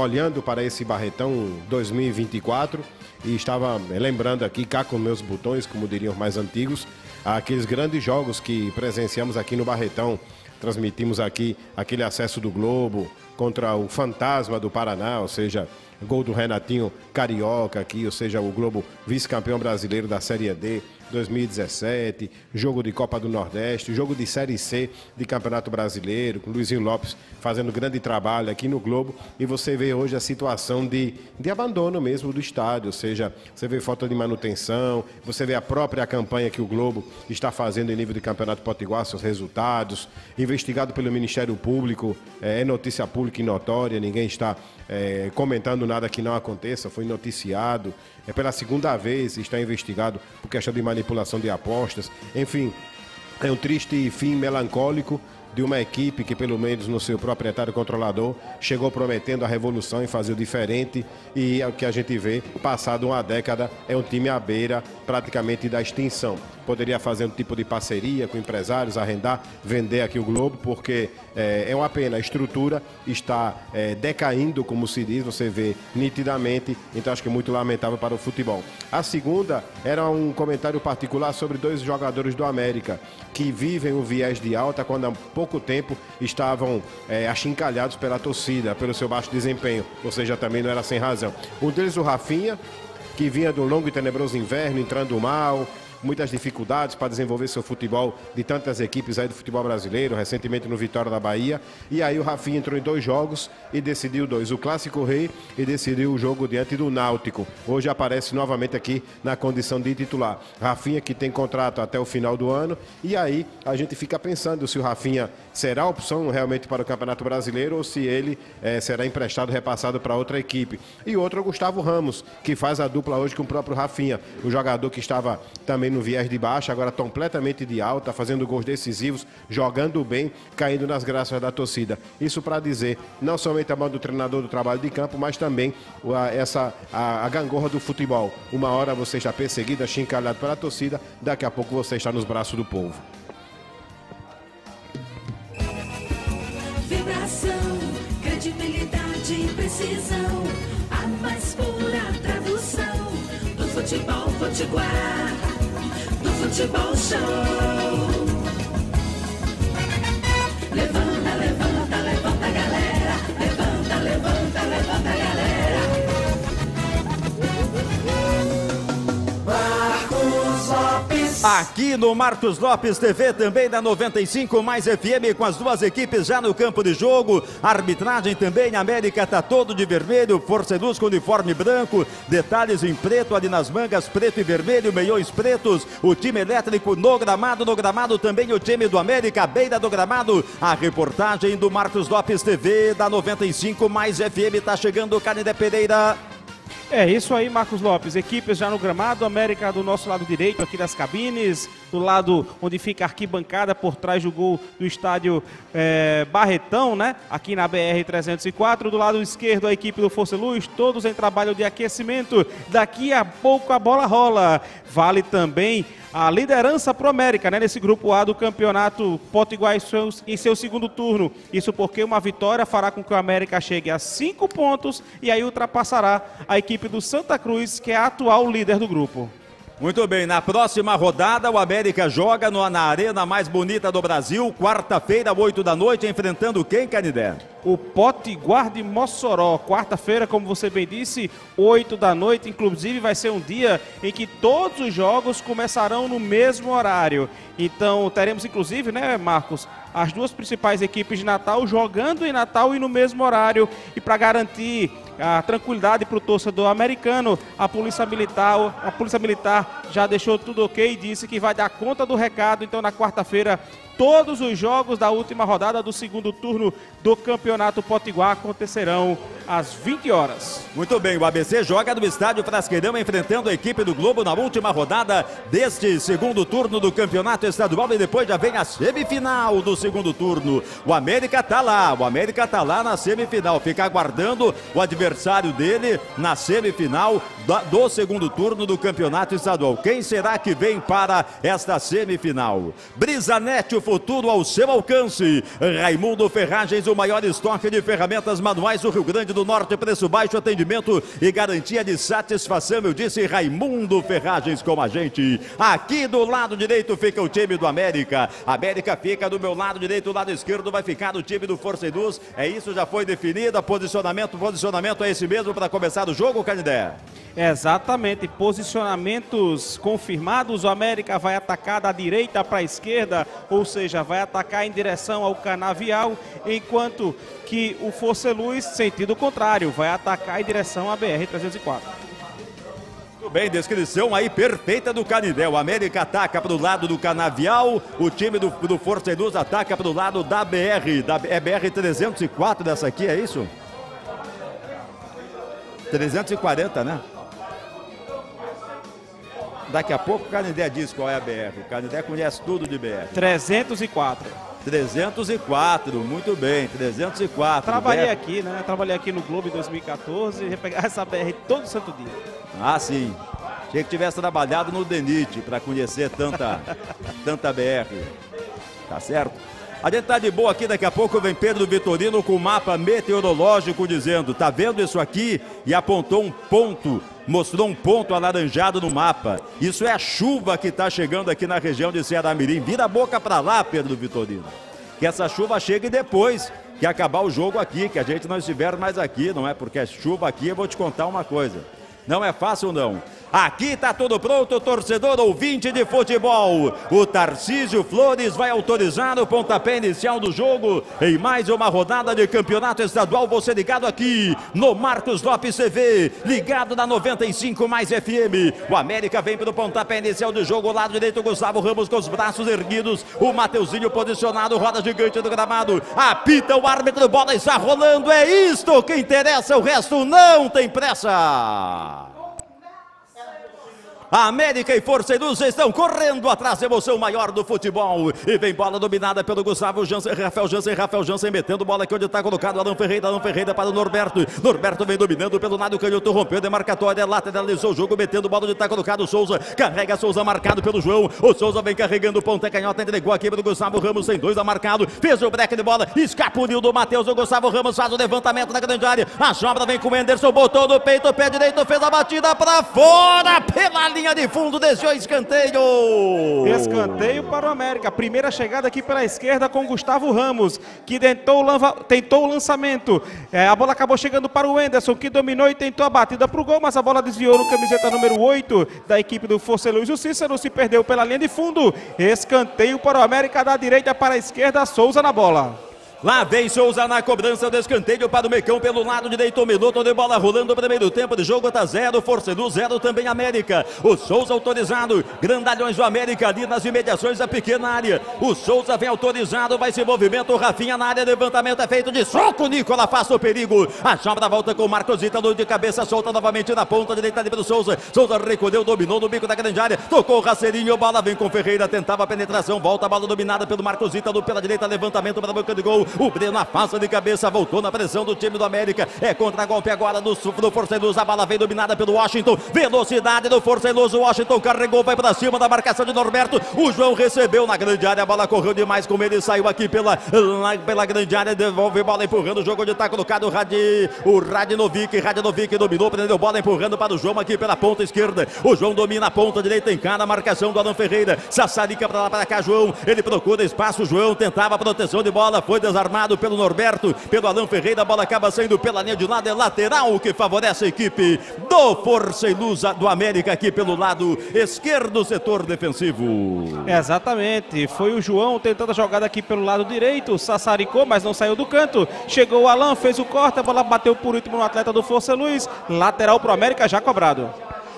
olhando para esse Barretão 2024, e estava lembrando aqui, cá com meus botões, como diriam os mais antigos, aqueles grandes jogos que presenciamos aqui no Barretão. Transmitimos aqui aquele acesso do Globo contra o Fantasma do Paraná, ou seja, gol do Renatinho Carioca aqui, ou seja, o Globo vice-campeão brasileiro da Série D 2017, jogo de Copa do Nordeste, jogo de Série C de Campeonato Brasileiro, com Luizinho Lopes fazendo grande trabalho aqui no Globo. E você vê hoje a situação de abandono mesmo do estádio, ou seja, você vê falta de manutenção, você vê a própria campanha que o Globo está fazendo em nível de Campeonato Potiguar, seus resultados, investigado pelo Ministério Público, é notícia pública e notória, ninguém está comentando nada que não aconteça, foi noticiado, pela segunda vez está investigado por questão de manipulação de apostas. Enfim, é um triste fim melancólico de uma equipe que, pelo menos no seu proprietário controlador, chegou prometendo a revolução e fazer o diferente, e é o que a gente vê, passado uma década, é um time à beira praticamente da extinção. Poderia fazer um tipo de parceria com empresários, arrendar, vender aqui o Globo, porque é uma pena, a estrutura está decaindo, como se diz, você vê nitidamente, então acho que é muito lamentável para o futebol. A segunda era um comentário particular sobre dois jogadores do América, que vivem o viés de alta quando há pouco tempo estavam achincalhados pela torcida, pelo seu baixo desempenho, ou seja, também não era sem razão. Um deles, o Rafinha, que vinha de um longo e tenebroso inverno, entrando mal, muitas dificuldades para desenvolver seu futebol, de tantas equipes aí do futebol brasileiro, recentemente no Vitória da Bahia. E aí o Rafinha entrou em dois jogos e decidiu dois, o Clássico Rei e decidiu o jogo diante do Náutico. Hoje aparece novamente aqui na condição de titular. Rafinha, que tem contrato até o final do ano, e aí a gente fica pensando se o Rafinha será a opção realmente para o Campeonato Brasileiro ou se ele será emprestado, repassado para outra equipe. E outro é o Gustavo Ramos, que faz a dupla hoje com o próprio Rafinha, o jogador que estava também no viés de baixa, agora completamente de alta, fazendo gols decisivos, jogando bem, caindo nas graças da torcida. Isso para dizer, não somente a mão do treinador do trabalho de campo, mas também a gangorra do futebol. Uma hora você está perseguido, achincalhado pela torcida, daqui a pouco você está nos braços do povo. Vibração, credibilidade e precisão, a mais pura tradução do futebol potiguar, do futebol show. Levanta, levanta, levanta a galera, levanta, levanta, levanta a galera. Marcos Lopes. Aqui no Marcos Lopes TV, também da 95 Mais FM, com as duas equipes já no campo de jogo. Arbitragem também, América tá todo de vermelho, Força e Luz com uniforme branco, detalhes em preto ali nas mangas, preto e vermelho, meiões pretos, o time elétrico no gramado também o time do América, à beira do gramado. A reportagem do Marcos Lopes TV, da 95 Mais FM, tá chegando o Caninde Pereira. É isso aí, Marcos Lopes, equipes já no gramado, América do nosso lado direito aqui das cabines, do lado onde fica a arquibancada por trás do gol do estádio Barretão, né? Aqui na BR-304, do lado esquerdo a equipe do Força e Luz, todos em trabalho de aquecimento, daqui a pouco a bola rola, vale também a liderança pro América, né? Nesse grupo A do campeonato Potiguar em seu segundo turno. Isso porque uma vitória fará com que o América chegue a 5 pontos e aí ultrapassará a equipe do Santa Cruz, que é a atual líder do grupo. Muito bem, na próxima rodada o América joga na arena mais bonita do Brasil, quarta-feira, 20h, enfrentando quem, Canindé? O Potiguar de Mossoró, quarta-feira, como você bem disse, 20h, inclusive vai ser um dia em que todos os jogos começarão no mesmo horário. Então teremos inclusive, né, Marcos, as duas principais equipes de Natal jogando em Natal e no mesmo horário. E para garantir a tranquilidade para o torcedor americano, a polícia militar já deixou tudo ok e disse que vai dar conta do recado. Então na quarta-feira todos os jogos da última rodada do segundo turno do Campeonato Potiguar acontecerão às 20h. Muito bem, o ABC joga no estádio Frasqueirão, enfrentando a equipe do Globo na última rodada deste segundo turno do Campeonato Estadual, e depois já vem a semifinal do segundo turno. O América tá lá na semifinal, fica aguardando o adversário dele na semifinal do segundo turno do Campeonato Estadual. Quem será que vem para esta semifinal? Brisanet, o futuro ao seu alcance. Raimundo Ferragens, o maior estoque de ferramentas manuais do Rio Grande do Norte, preço baixo, atendimento e garantia de satisfação. Eu disse Raimundo Ferragens com a gente. Aqui do lado direito fica o time do América. América fica do meu lado direito, do lado esquerdo vai ficar o time do Força e Luz. É isso, já foi definido. Posicionamento é esse mesmo para começar o jogo, Canindé? Exatamente, posicionamentos confirmados. O América vai atacar da direita para a esquerda, ou seja, vai atacar em direção ao canavial, enquanto que o Força e Luz, sentido contrário, vai atacar em direção à BR-304. Muito bem, descrição aí perfeita do Canindé. O América ataca para o lado do canavial, o time do Força e Luz ataca para o lado da BR, é BR-304 dessa aqui, é isso? 340, né? Daqui a pouco o Canindé diz qual é a BR. O Canindé conhece tudo de BR. 304. 304, muito bem, 304. Trabalhei BR aqui, né? Trabalhei aqui no Globo em 2014 e pegar essa BR todo santo dia. Ah, sim. Achei que tivesse trabalhado no DENIT para conhecer tanta BR. Tá certo? A gente tá de boa aqui, daqui a pouco vem Pedro Vitorino com o mapa meteorológico dizendo, tá vendo isso aqui? E apontou um ponto, mostrou um ponto alaranjado no mapa. Isso é a chuva que tá chegando aqui na região de Ceará Mirim. Vira a boca para lá, Pedro Vitorino, que essa chuva chegue depois que acabar o jogo aqui, que a gente não estiver mais aqui, não é? Porque é chuva aqui, eu vou te contar uma coisa. Não é fácil, não. Aqui tá tudo pronto, torcedor ouvinte de futebol. O Tarcísio Flores vai autorizar o pontapé inicial do jogo em mais uma rodada de Campeonato Estadual. Você ligado aqui no Marcos Lopes TV, ligado na 95 mais FM. O América vem pelo pontapé inicial do jogo. O lado direito, Gustavo Ramos com os braços erguidos. O Mateuzinho posicionado, roda gigante do gramado. Apita o árbitro, bola está rolando. É isto que interessa, o resto não tem pressa. A América e Força e Luz estão correndo atrás da emoção maior do futebol. E vem bola dominada pelo Gustavo Jansen, Rafael Jansen metendo bola aqui onde está colocado Alan Ferreira para o Norberto. Norberto vem dominando pelo lado canhoto, rompeu a demarcatória, lateralizou o jogo, metendo bola onde está colocado Souza. Carrega Souza, marcado pelo João. O Souza vem carregando o ponta canhota, entregou aqui pelo Gustavo Ramos, tem dois a marcado. Fez o breque de bola, escapuliu do Matheus. O Gustavo Ramos faz o levantamento na grande área. A sobra vem com o Anderson, botou no peito, pé direito, fez a batida para fora, pela linha de fundo, desviou escanteio. Escanteio para o América. Primeira chegada aqui pela esquerda com Gustavo Ramos, que tentou o lançamento. A bola acabou chegando para o Anderson, que dominou e tentou a batida para o gol, mas a bola desviou no camiseta número 8 da equipe do Força e Luz. O Cícero se perdeu pela linha de fundo. Escanteio para o América, da direita para a esquerda, Souza na bola. Lá vem Souza na cobrança do escanteio para o Mecão pelo lado direito. Um minuto de bola rolando. O primeiro tempo de jogo está 0. Força e Luz 0 também América. O Souza autorizado. Grandalhões do América ali nas imediações da pequena área. O Souza vem autorizado. Vai se movimento. O Rafinha na área. Levantamento é feito de soco. Nicola passa o perigo. A sobra volta com o Marcos Ítalo de cabeça. Solta novamente na ponta direita ali pelo Souza. Souza recolheu. Dominou no bico da grande área. Tocou o Raceirinho. Bola vem com Ferreira. Tentava a penetração. Volta a bola dominada pelo Marcos Ítalo. Pela direita. Levantamento para a boca de gol. O Breno afasta de cabeça, voltou na pressão do time do América. É contra-golpe agora do Força e Luz. A bola vem dominada pelo Washington. Velocidade do Força e Luz. O Washington carregou, vai para cima da marcação de Norberto. O João recebeu na grande área. A bola correu demais com ele. Saiu aqui pela grande área. Devolve a bola empurrando. O jogo onde está colocado o Radinović. Radinović dominou, prendeu bola empurrando para o João aqui pela ponta esquerda. O João domina a ponta direita, encara a marcação do Alan Ferreira. Sassarica para lá para cá, João. Ele procura espaço. O João tentava a proteção de bola. Foi desarmado. Armado pelo Norberto, pelo Alan Ferreira, a bola acaba saindo pela linha de lado, é lateral que favorece a equipe do Força e Luz do América aqui pelo lado esquerdo, setor defensivo. Exatamente, foi o João tentando a jogada aqui pelo lado direito, sassaricou, mas não saiu do canto, chegou o Alan, fez o corte, a bola bateu por último no atleta do Força e Luz, lateral pro América já cobrado.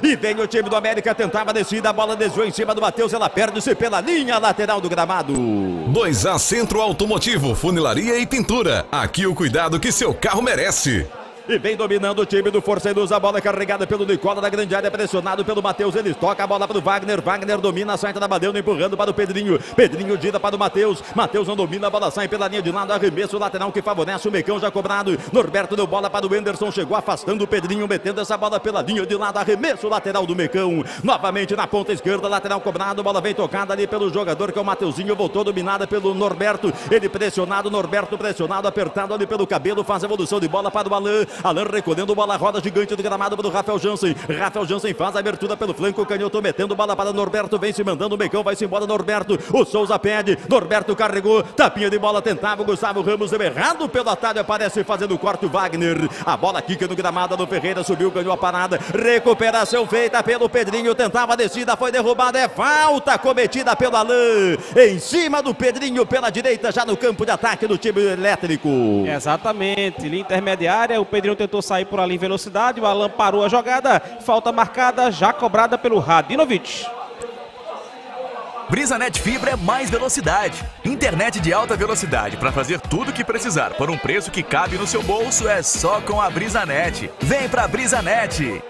E vem o time do América, tentava a descida, a bola desviou em cima do Matheus, ela perde-se pela linha lateral do gramado. 2A Centro Automotivo, funilaria e pintura. Aqui o cuidado que seu carro merece. E vem dominando o time do Força e Luz. A bola carregada pelo Nicola da grande área, pressionado pelo Matheus. Ele toca a bola para o Wagner. Wagner domina, sai da bandeira, empurrando para o Pedrinho. Pedrinho gira para o Matheus. Matheus não domina, a bola sai pela linha de lado. Arremesso lateral que favorece o Mecão já cobrado. Norberto deu bola para o Anderson. Chegou afastando o Pedrinho, metendo essa bola pela linha de lado. Arremesso lateral do Mecão. Novamente na ponta esquerda, lateral cobrado. Bola vem tocada ali pelo jogador que é o Mateuzinho. Voltou dominada pelo Norberto. Ele pressionado, Norberto pressionado, apertado ali pelo cabelo. Faz evolução de bola para o Alan. Alan recolhendo bola, roda gigante do gramado para o Rafael Jansen. Rafael Jansen faz a abertura pelo flanco, canhoto metendo bola para Norberto, vem se mandando, o Mecão vai-se embora Norberto, o Souza pede, Norberto carregou, tapinha de bola, tentava o Gustavo Ramos, errado pelo atalho, aparece fazendo o corte o Wagner, a bola quica no gramado do Ferreira, subiu, ganhou a parada, recuperação feita pelo Pedrinho, tentava a descida, foi derrubada, é falta cometida pelo Alan, em cima do Pedrinho pela direita, já no campo de ataque do time elétrico. Exatamente, linha intermediária, o Pedrinho tentou sair por ali em velocidade, o Alan parou a jogada, falta marcada, já cobrada pelo Radinović. Brisanet Fibra é mais velocidade. Internet de alta velocidade para fazer tudo o que precisar por um preço que cabe no seu bolso é só com a Brisanet. Vem pra Brisanet!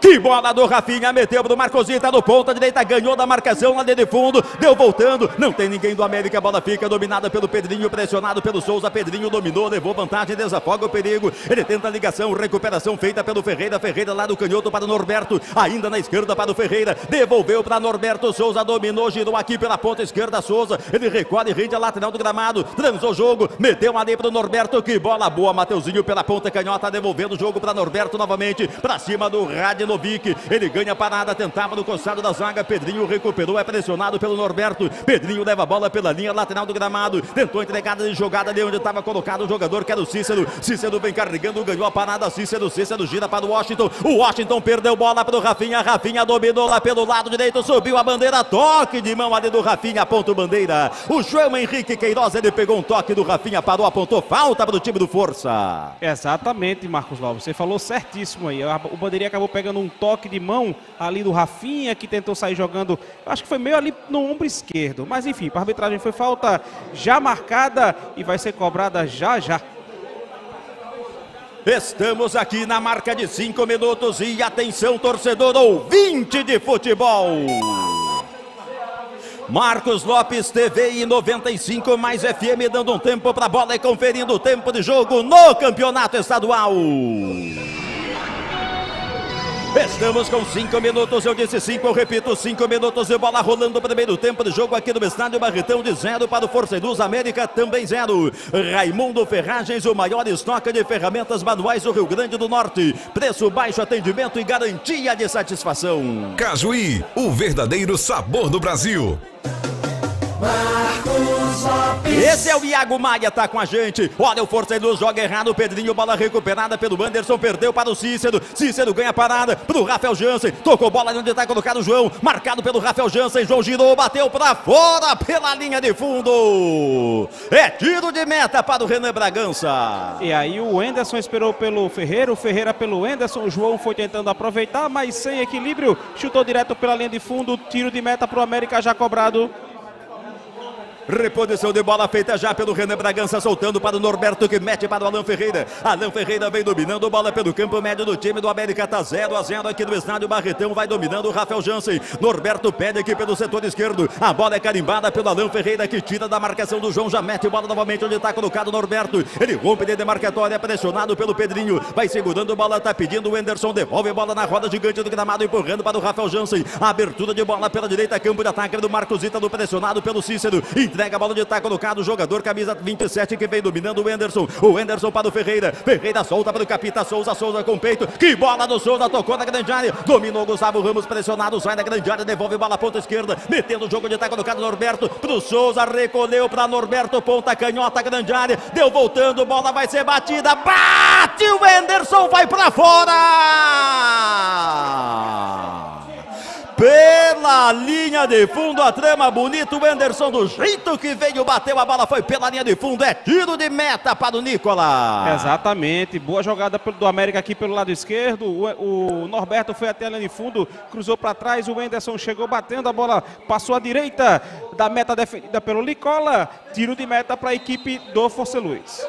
Que bola do Rafinha, meteu do Marcosita no ponta direita, ganhou da marcação lá de fundo, deu voltando, não tem ninguém do América, a bola fica dominada pelo Pedrinho, pressionado pelo Souza, Pedrinho dominou, levou vantagem, desafoga o perigo, ele tenta a ligação, recuperação feita pelo Ferreira, Ferreira lá do canhoto para o Norberto, ainda na esquerda para o Ferreira, devolveu para Norberto, Souza dominou, girou aqui pela ponta esquerda, Souza, ele recolhe, rende a lateral do gramado, transou o jogo, meteu ali para o Norberto, que bola boa, Mateuzinho pela ponta canhota, devolvendo o jogo para Norberto novamente, para cima do Rádio Novic, ele ganha a parada, tentava no coçado da zaga, Pedrinho recuperou, é pressionado pelo Norberto, Pedrinho leva a bola pela linha lateral do gramado, tentou entregada de jogada ali onde estava colocado o jogador que era o Cícero, Cícero vem carregando, ganhou a parada, Cícero gira para o Washington perdeu bola para o Rafinha, Rafinha dominou lá pelo lado direito, subiu a bandeira, toque de mão ali do Rafinha, aponta o bandeira, o João Henrique Queiroz, ele pegou um toque do Rafinha, parou, apontou, falta para o time do Força. Exatamente, Marcos Lopes, você falou certíssimo aí, o bandeirinha acabou pegando um toque de mão ali do Rafinha, que tentou sair jogando, acho que foi meio ali no ombro esquerdo, mas enfim, para a arbitragem foi falta já marcada e vai ser cobrada já já. Estamos aqui na marca de 5 minutos e atenção, torcedor ouvinte de futebol. Marcos Lopes TV e 95 mais FM dando um tempo para a bola e conferindo o tempo de jogo no campeonato estadual. Estamos com 5 minutos, eu disse 5, eu repito, 5 minutos e bola rolando o primeiro tempo de jogo aqui no estádio Barretão, de 0 para o Força e Luz, América também 0. Raimundo Ferragens, o maior estoque de ferramentas manuais do Rio Grande do Norte. Preço baixo, atendimento e garantia de satisfação. Cajuí, o verdadeiro sabor do Brasil. Esse é o Iago Maia, tá com a gente. Olha o Força e Luz, joga errado, Pedrinho, bola recuperada pelo Anderson, perdeu para o Cícero. Cícero ganha a parada pro Rafael Jansen, tocou bola onde tá colocado o João, marcado pelo Rafael Jansen, João girou, bateu para fora pela linha de fundo. É tiro de meta para o Renan Bragança. E aí o Anderson esperou pelo Ferreira, o Ferreira pelo Anderson, o João foi tentando aproveitar, mas sem equilíbrio, chutou direto pela linha de fundo, tiro de meta pro América já cobrado. Reposição de bola feita já pelo Renan Bragança, soltando para o Norberto, que mete para o Alan Ferreira. Alan Ferreira vem dominando a bola pelo campo médio do time do América. Tá 0 a 0 aqui no estádio Barretão. Vai dominando o Rafael Jansen. Norberto pede aqui pelo setor esquerdo. A bola é carimbada pelo Alan Ferreira, que tira da marcação do João. Já mete bola novamente onde está colocado o Norberto. Ele rompe de demarcatória, pressionado pelo Pedrinho. Vai segurando a bola, tá pedindo o Anderson. Devolve a bola na roda gigante do gramado, empurrando para o Rafael Jansen. Abertura de bola pela direita, campo de ataque do Marcos Ítalo, pressionado pelo Cícero. Entrega a bola de tá colocado o jogador, camisa 27, que vem dominando o Anderson. O Anderson para o Ferreira. Ferreira solta para o Capita Souza. Souza com peito. Que bola do Souza. Tocou na grande área. Dominou Gustavo Ramos, pressionado. Sai na grande área. Devolve bola à ponta esquerda. Metendo o jogo de tá colocado Norberto. Pro Souza. Recolheu para Norberto. Ponta canhota, grande área. Deu voltando. Bola vai ser batida. Bate o Anderson. Vai para fora. Pela linha de fundo, a trama bonita, o Anderson do jeito que veio, bateu a bola, foi pela linha de fundo, é tiro de meta para o Nicola. Exatamente, boa jogada do América aqui pelo lado esquerdo, o Norberto foi até a linha de fundo, cruzou para trás, o Anderson chegou batendo, a bola passou à direita da meta defendida pelo Nicola, tiro de meta para a equipe do Força e Luz.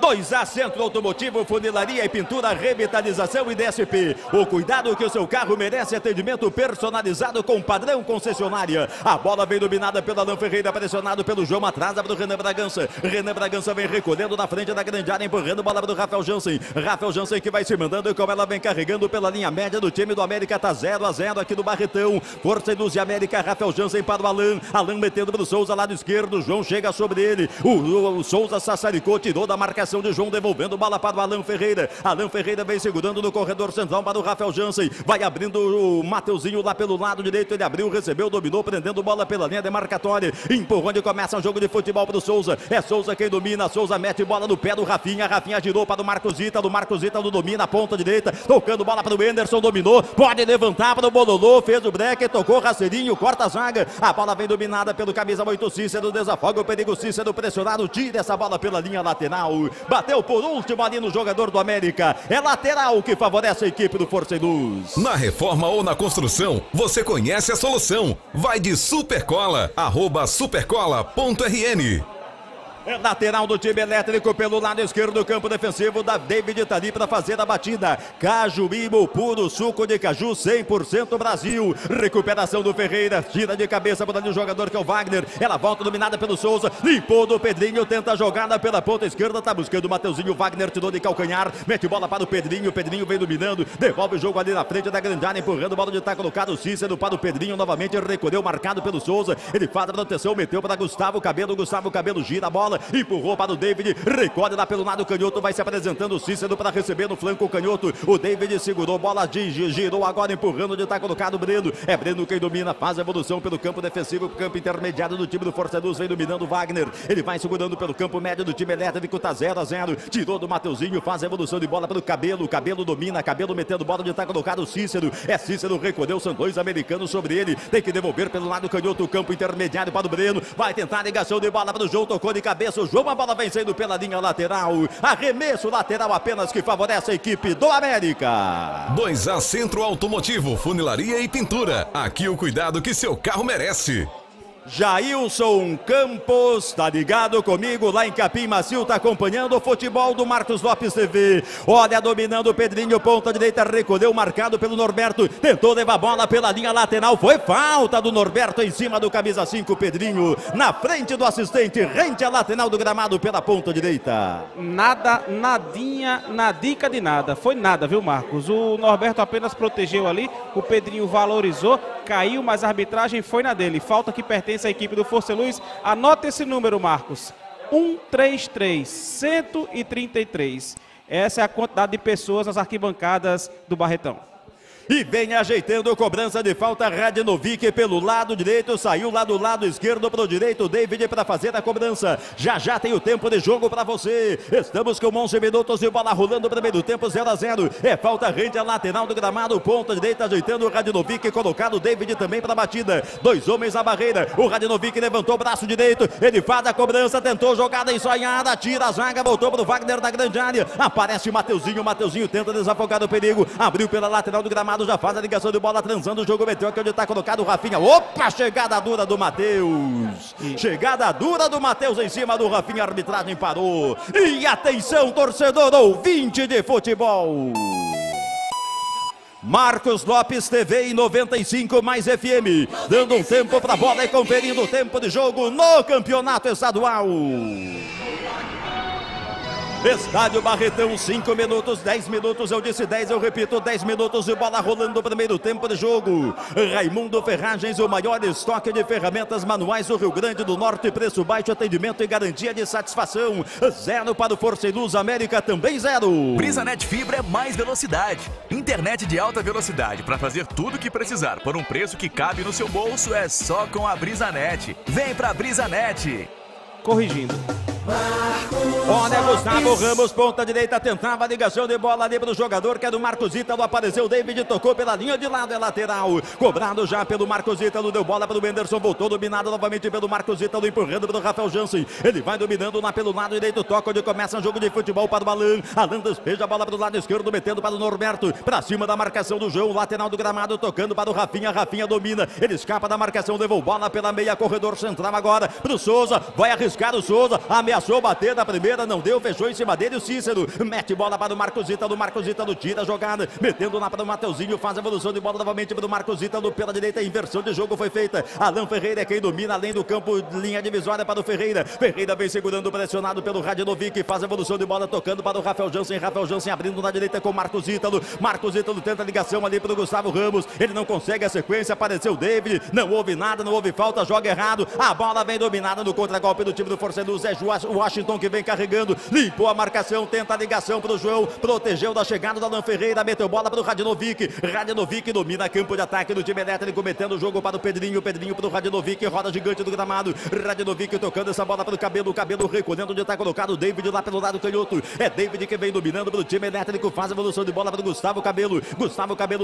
2A Centro Automotivo, funilaria e pintura, revitalização e DSP. O cuidado que o seu carro merece, atendimento personalizado com padrão concessionária. A bola vem dominada pelo Alan Ferreira, pressionado pelo João, atrasa para o Renan Bragança. Renan Bragança vem recolhendo na frente da grande área, empurrando a bola para o Rafael Jansen. Rafael Jansen que vai se mandando e como ela vem carregando pela linha média do time do América, tá 0 a 0 aqui no Barretão. Força e Luz e América, Rafael Jansen para o Alan. Alan metendo para o Souza, lado esquerdo, João chega sobre ele. O Souza sassaricou, tirou da marcação de João, devolvendo bola para o Alan Ferreira. Alan Ferreira vem segurando no corredor central para o Rafael Jansen. Vai abrindo o Mateuzinho lá pelo lado direito. Ele abriu, recebeu, dominou, prendendo bola pela linha demarcatória. Empurrando e começa um jogo de futebol para o Souza. É Souza quem domina. Souza mete bola no pé do Rafinha. Rafinha girou para o Marcos Ítalo. Marcos Ítalo domina a ponta direita. Tocando bola para o Anderson. Dominou. Pode levantar para o Bololô. Fez o break. Tocou Raceirinho. Corta a zaga. A bola vem dominada pelo camisa 8 Cícero. Desafoga o perigo Cícero. Pressionado. Tira essa bola pela linha lateral. Bateu por último ali no jogador do América. É lateral que favorece a equipe do Força e Luz. Na reforma ou na construção, você conhece a solução. Vai de Supercola, @supercola.rn. Lateral do time elétrico pelo lado esquerdo do campo defensivo da David Tali para fazer a batida. Cajuí, puro suco de caju, 100% Brasil. Recuperação do Ferreira, tira de cabeça por ali o jogador que é o Wagner. Ela volta dominada pelo Souza, limpou do Pedrinho, tenta a jogada pela ponta esquerda, tá buscando o Mateuzinho, Wagner tirou de calcanhar, mete bola para o Pedrinho vem dominando, devolve o jogo ali na frente da grande área, empurrando, bola de tá colocado Cícero para o Pedrinho, novamente recolheu, marcado pelo Souza, ele faz a proteção, meteu para Gustavo Cabelo gira a bola, empurrou para o David, recolhe lá pelo lado canhoto, vai se apresentando o Cícero para receber no flanco o canhoto, o David segurou bola, girou agora empurrando onde está colocado o Breno, é Breno quem domina, faz a evolução pelo campo defensivo, campo intermediário do time do Força e Luz, vem dominando o Wagner, ele vai segurando pelo campo médio do time elétrico, tá 0 a 0, tirou do Mateuzinho, faz a evolução de bola pelo Cabelo, Cabelo domina, Cabelo metendo bola onde está colocado o Cícero, é Cícero, recolheu, são dois americanos sobre ele, tem que devolver pelo lado canhoto, o campo intermediário para o Breno, vai tentar ligação de bola para o João, tocou de cabeça o João, a bola vencendo pela linha lateral, arremesso lateral apenas que favorece a equipe do América. 2A Centro Automotivo, funilaria e pintura, aqui o cuidado que seu carro merece. Jailson Campos, tá ligado comigo lá em Capim Macio, tá acompanhando o futebol do Marcos Lopes TV. Olha, dominando o Pedrinho, ponta direita, recolheu, marcado pelo Norberto, tentou levar a bola pela linha lateral, foi falta do Norberto em cima do camisa 5, Pedrinho, na frente do assistente, rente a lateral do gramado pela ponta direita. Nada, nadinha, nadica de nada, foi nada, viu Marcos? O Norberto apenas protegeu ali, o Pedrinho valorizou, caiu, mas a arbitragem foi na dele, falta que pertence essa equipe do Força e Luz. Anota esse número, Marcos, 133, 133. Essa é a quantidade de pessoas nas arquibancadas do Barretão. E vem ajeitando cobrança de falta, Radinović pelo lado direito, saiu lá do lado esquerdo para o direito, David para fazer a cobrança. Já já tem o tempo de jogo para você. Estamos com 11 minutos de bola rolando, primeiro tempo 0 a 0. É falta rente a lateral do gramado, ponta direita ajeitando o Radinović, colocado o David também para a batida. Dois homens na barreira, o Radinović levantou o braço direito, ele faz a cobrança, tentou jogada ensaiada, tira a zaga, voltou para o Wagner na grande área. Aparece o Mateuzinho, tenta desafogar o perigo, abriu pela lateral do gramado, já faz a ligação de bola, transando o jogo, meteu que onde está colocado o Rafinha. Opa, chegada dura do Matheus. Chegada dura do Matheus em cima do Rafinha, a arbitragem parou. E atenção, torcedor ouvinte de futebol. Marcos Lopes TV e 95 mais FM, dando um tempo para a bola e conferindo o tempo de jogo no campeonato estadual. Estádio Barretão, 5 minutos, 10 minutos, eu disse 10, eu repito, 10 minutos de bola rolando, primeiro tempo de jogo. Raimundo Ferragens, o maior estoque de ferramentas manuais do Rio Grande do Norte, preço baixo, atendimento e garantia de satisfação. 0 para o Força e Luz, América também 0. Brisanet Fibra é mais velocidade. Internet de alta velocidade para fazer tudo o que precisar por um preço que cabe no seu bolso é só com a Brisanet. Vem pra Brisanet! Corrigindo. Olha, Gustavo Ramos, ponta direita, tentava a ligação de bola ali para o jogador, que é do Marcos Ítalo, apareceu o David, tocou pela linha de lado, é lateral, cobrado já pelo Marcos Ítalo, deu bola para o Henderson, voltou dominado novamente pelo Marcos Ítalo, empurrando para o Rafael Jansen, ele vai dominando lá pelo lado direito, toca onde começa um jogo de futebol para o Alan, Alan despeja a bola para o lado esquerdo, metendo para o Norberto, para cima da marcação do João, lateral do gramado, tocando para o Rafinha, Rafinha domina, ele escapa da marcação, levou bola pela meia, corredor central agora, para o Souza, vai arriscar o Souza, ameaçou bater na primeira, não deu, fechou em cima dele o Cícero, mete bola para o Marcos Ítalo, Marcos Ítalo tira a jogada, metendo lá para o Mateuzinho, faz a evolução de bola novamente para o Marcos Ítalo, pela direita, inversão de jogo foi feita, Alan Ferreira é quem domina, além do campo, linha divisória para o Ferreira, Ferreira vem segurando, pressionado pelo Radinović, faz a evolução de bola, tocando para o Rafael Jansen, Rafael Jansen abrindo na direita com Marcos Ítalo tenta a ligação ali para o Gustavo Ramos, ele não consegue a sequência, apareceu o David, não houve nada, não houve falta, joga errado, a bola vem dominada no contra-golpe do time do Força e Luz, é Washington que vem carregando, limpou a marcação, tenta a ligação para o João, protegeu da chegada do Alan Ferreira, meteu bola para o Radinović, Radinović domina campo de ataque do time elétrico, metendo o jogo para o Pedrinho, Pedrinho para o Radinović, roda gigante do gramado, Radinović tocando essa bola para o Cabelo recolhendo onde está colocado o David lá pelo lado canhoto, é David que vem dominando para o time elétrico, faz a evolução de bola para o Gustavo Cabelo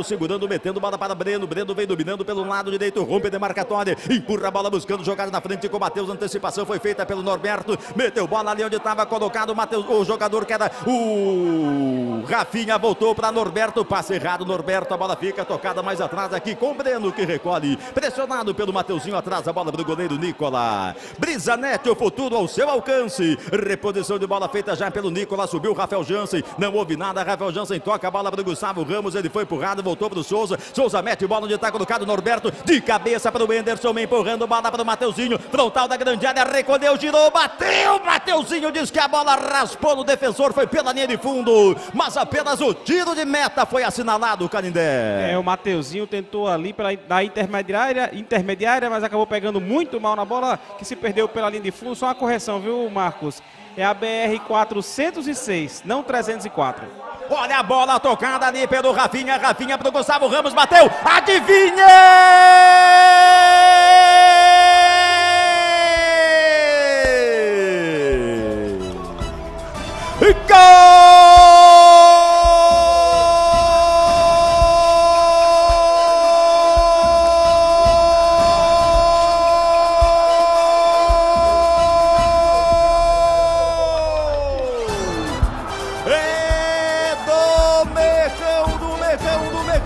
segurando, metendo bola para Breno, Breno vem dominando pelo lado direito, rompe demarcatória, empurra a bola buscando jogar na frente com o Matheus, antecipação foi feita pelo Norberto, meteu bola ali onde estava colocado o jogador que era o Rafinha, voltou para Norberto, passe errado, Norberto, a bola fica tocada mais atrás aqui com Breno que recolhe, pressionado pelo Mateuzinho atrás, a bola para o goleiro Nicola. Brisanet, o futuro ao seu alcance, reposição de bola feita já pelo Nicola, subiu Rafael Jansen, não houve nada, Rafael Jansen toca a bola para o Gustavo Ramos, ele foi empurrado, voltou para o Souza, Souza mete bola onde está colocado Norberto, de cabeça para o Henderson, empurrando bola para o Mateuzinho, frontal da grande área, recolheu, girou, bateu! O Mateuzinho diz que a bola raspou no defensor, foi pela linha de fundo, mas apenas o tiro de meta foi assinalado, Canindé. É, o Mateuzinho tentou ali na intermediária, mas acabou pegando muito mal na bola, que se perdeu pela linha de fundo. Só uma correção, viu, Marcos? É a BR 406, não 304. Olha a bola tocada ali pelo Rafinha, Rafinha pro Gustavo Ramos, bateu, adivinha! Gol!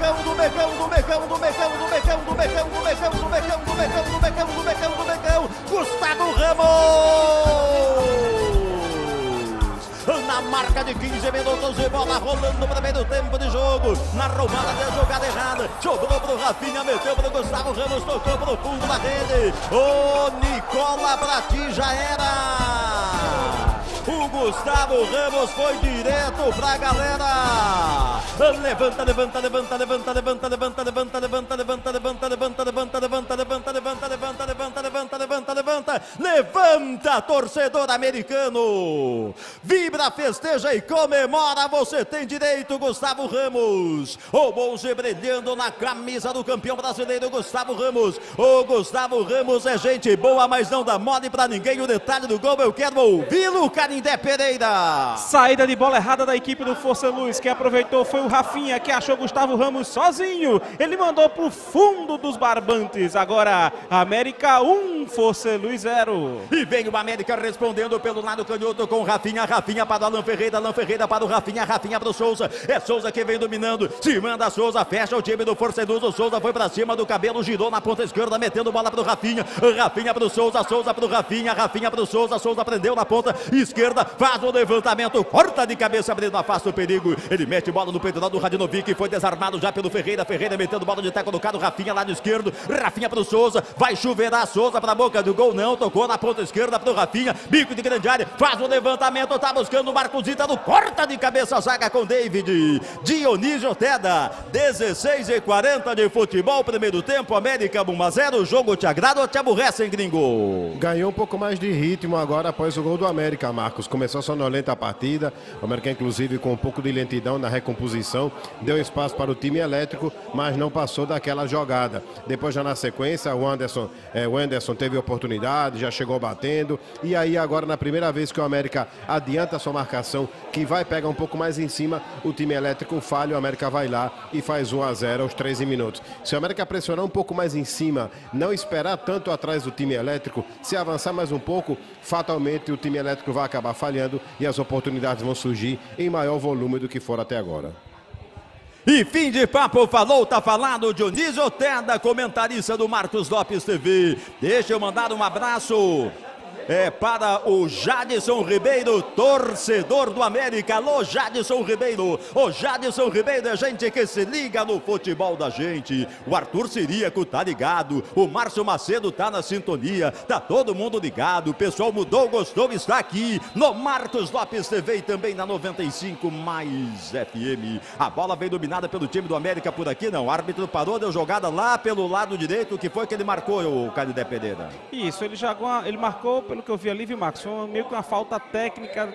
É do Mecão! de 15 minutos de bola rolando no primeiro tempo de jogo. Na roubada de jogada errada, jogou pro Rafinha, meteu pro Gustavo Ramos, tocou pro fundo da rede. Ô Nicola, pra ti já era. O Gustavo Ramos foi direto pra galera. Levanta, levanta, levanta, levanta, levanta, levanta, levanta, levanta, levanta, levanta, levanta, levanta, levanta, levanta, levanta, levanta, levanta, levanta, levanta, levanta, levanta, torcedor americano. Vibra, festeja e comemora, você tem direito, Gustavo Ramos. O monge brilhando na camisa do campeão brasileiro, Gustavo Ramos. O Gustavo Ramos é gente boa, mas não dá mole pra ninguém. O detalhe do gol eu quero ouvi-lo, Caninde Pereira. Saída de bola errada da equipe do Força Luz, que aproveitou foi o Rafinha, que achou Gustavo Ramos sozinho. Ele mandou pro fundo dos barbantes. Agora América 1, Força Luz 0. E vem o América respondendo pelo lado canhoto com Rafinha. Rafinha para o Alan Ferreira para o Rafinha, Rafinha para o Souza. É Souza que vem dominando, se manda Souza, fecha o time do Força Luz. O Souza foi para cima do cabelo, girou na ponta esquerda, metendo bola pro Rafinha. Rafinha pro Souza, Souza pro Rafinha, Rafinha pro Souza. Souza prendeu na ponta esquerda, faz o levantamento, corta de cabeça, abrindo a face do perigo. Ele mete bola no peitoral do Radinović, que foi desarmado já pelo Ferreira. Ferreira metendo bola de taco no cara, Rafinha lá no esquerdo. Rafinha pro Souza, vai chuveirar Souza pra boca do gol, não, tocou na ponta esquerda pro Rafinha, bico de grande área, faz o levantamento, tá buscando o Marcosita no corta de cabeça, zaga com David. Dionísio Outeda, 16:40 de futebol, primeiro tempo, América 1-0, o jogo te agrada ou te aborrece, hein, gringo? Ganhou um pouco mais de ritmo agora após o gol do América. Marcos, começou sonolenta a partida, o América inclusive com um pouco de lentidão na recomposição, deu espaço para o time elétrico, mas não passou daquela jogada. Depois já na sequência o Anderson teve oportunidade, já chegou batendo, e aí agora na primeira vez que o América adianta a sua marcação, que vai pegar um pouco mais em cima, o time elétrico falha, o América vai lá e faz 1-0 aos 13 minutos. Se o América pressionar um pouco mais em cima, não esperar tanto atrás do time elétrico, se avançar mais um pouco, fatalmente o time elétrico vai acabar falhando e as oportunidades vão surgir em maior volume do que foram até agora. E fim de papo, falou, tá falado. Dionísio Outeda, comentarista do Marcos Lopes TV. Deixa eu mandar um abraço para o Jadson Ribeiro, torcedor do América. Alô, Jadson Ribeiro. O Jadson Ribeiro é gente que se liga no futebol da gente. O Arthur Ciríaco tá ligado, o Márcio Macedo tá na sintonia, tá todo mundo ligado. O pessoal mudou, gostou, está aqui no Marcos Lopes TV e também na 95 Mais FM. A bola vem dominada pelo time do América por aqui, não. O árbitro parou, deu jogada lá pelo lado direito, que foi que ele marcou, o Canindé Pereira. Isso, ele marcou pelo que eu vi ali, viu, Marcos? Foi meio que uma falta técnica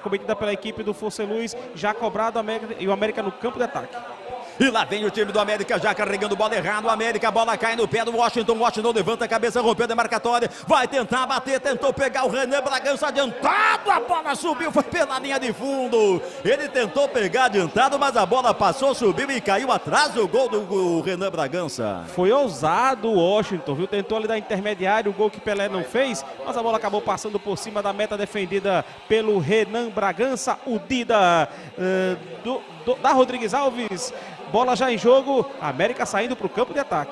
cometida pela equipe do Força Luz, já cobrado e o América no campo de ataque. E lá vem o time do América já carregando bola errada. O América, a bola cai no pé do Washington. Washington levanta a cabeça, rompeu a demarcatória. Vai tentar bater, tentou pegar o Renan Bragança adiantado. A bola subiu, foi pela linha de fundo. Ele tentou pegar adiantado, mas a bola passou, subiu e caiu atrás do gol do Renan Bragança. Foi ousado o Washington, viu? Tentou ali dar intermediário, o gol que Pelé não fez, mas a bola acabou passando por cima da meta defendida pelo Renan Bragança. O Dida da Rodrigues Alves. Bola já em jogo, América saindo para o campo de ataque.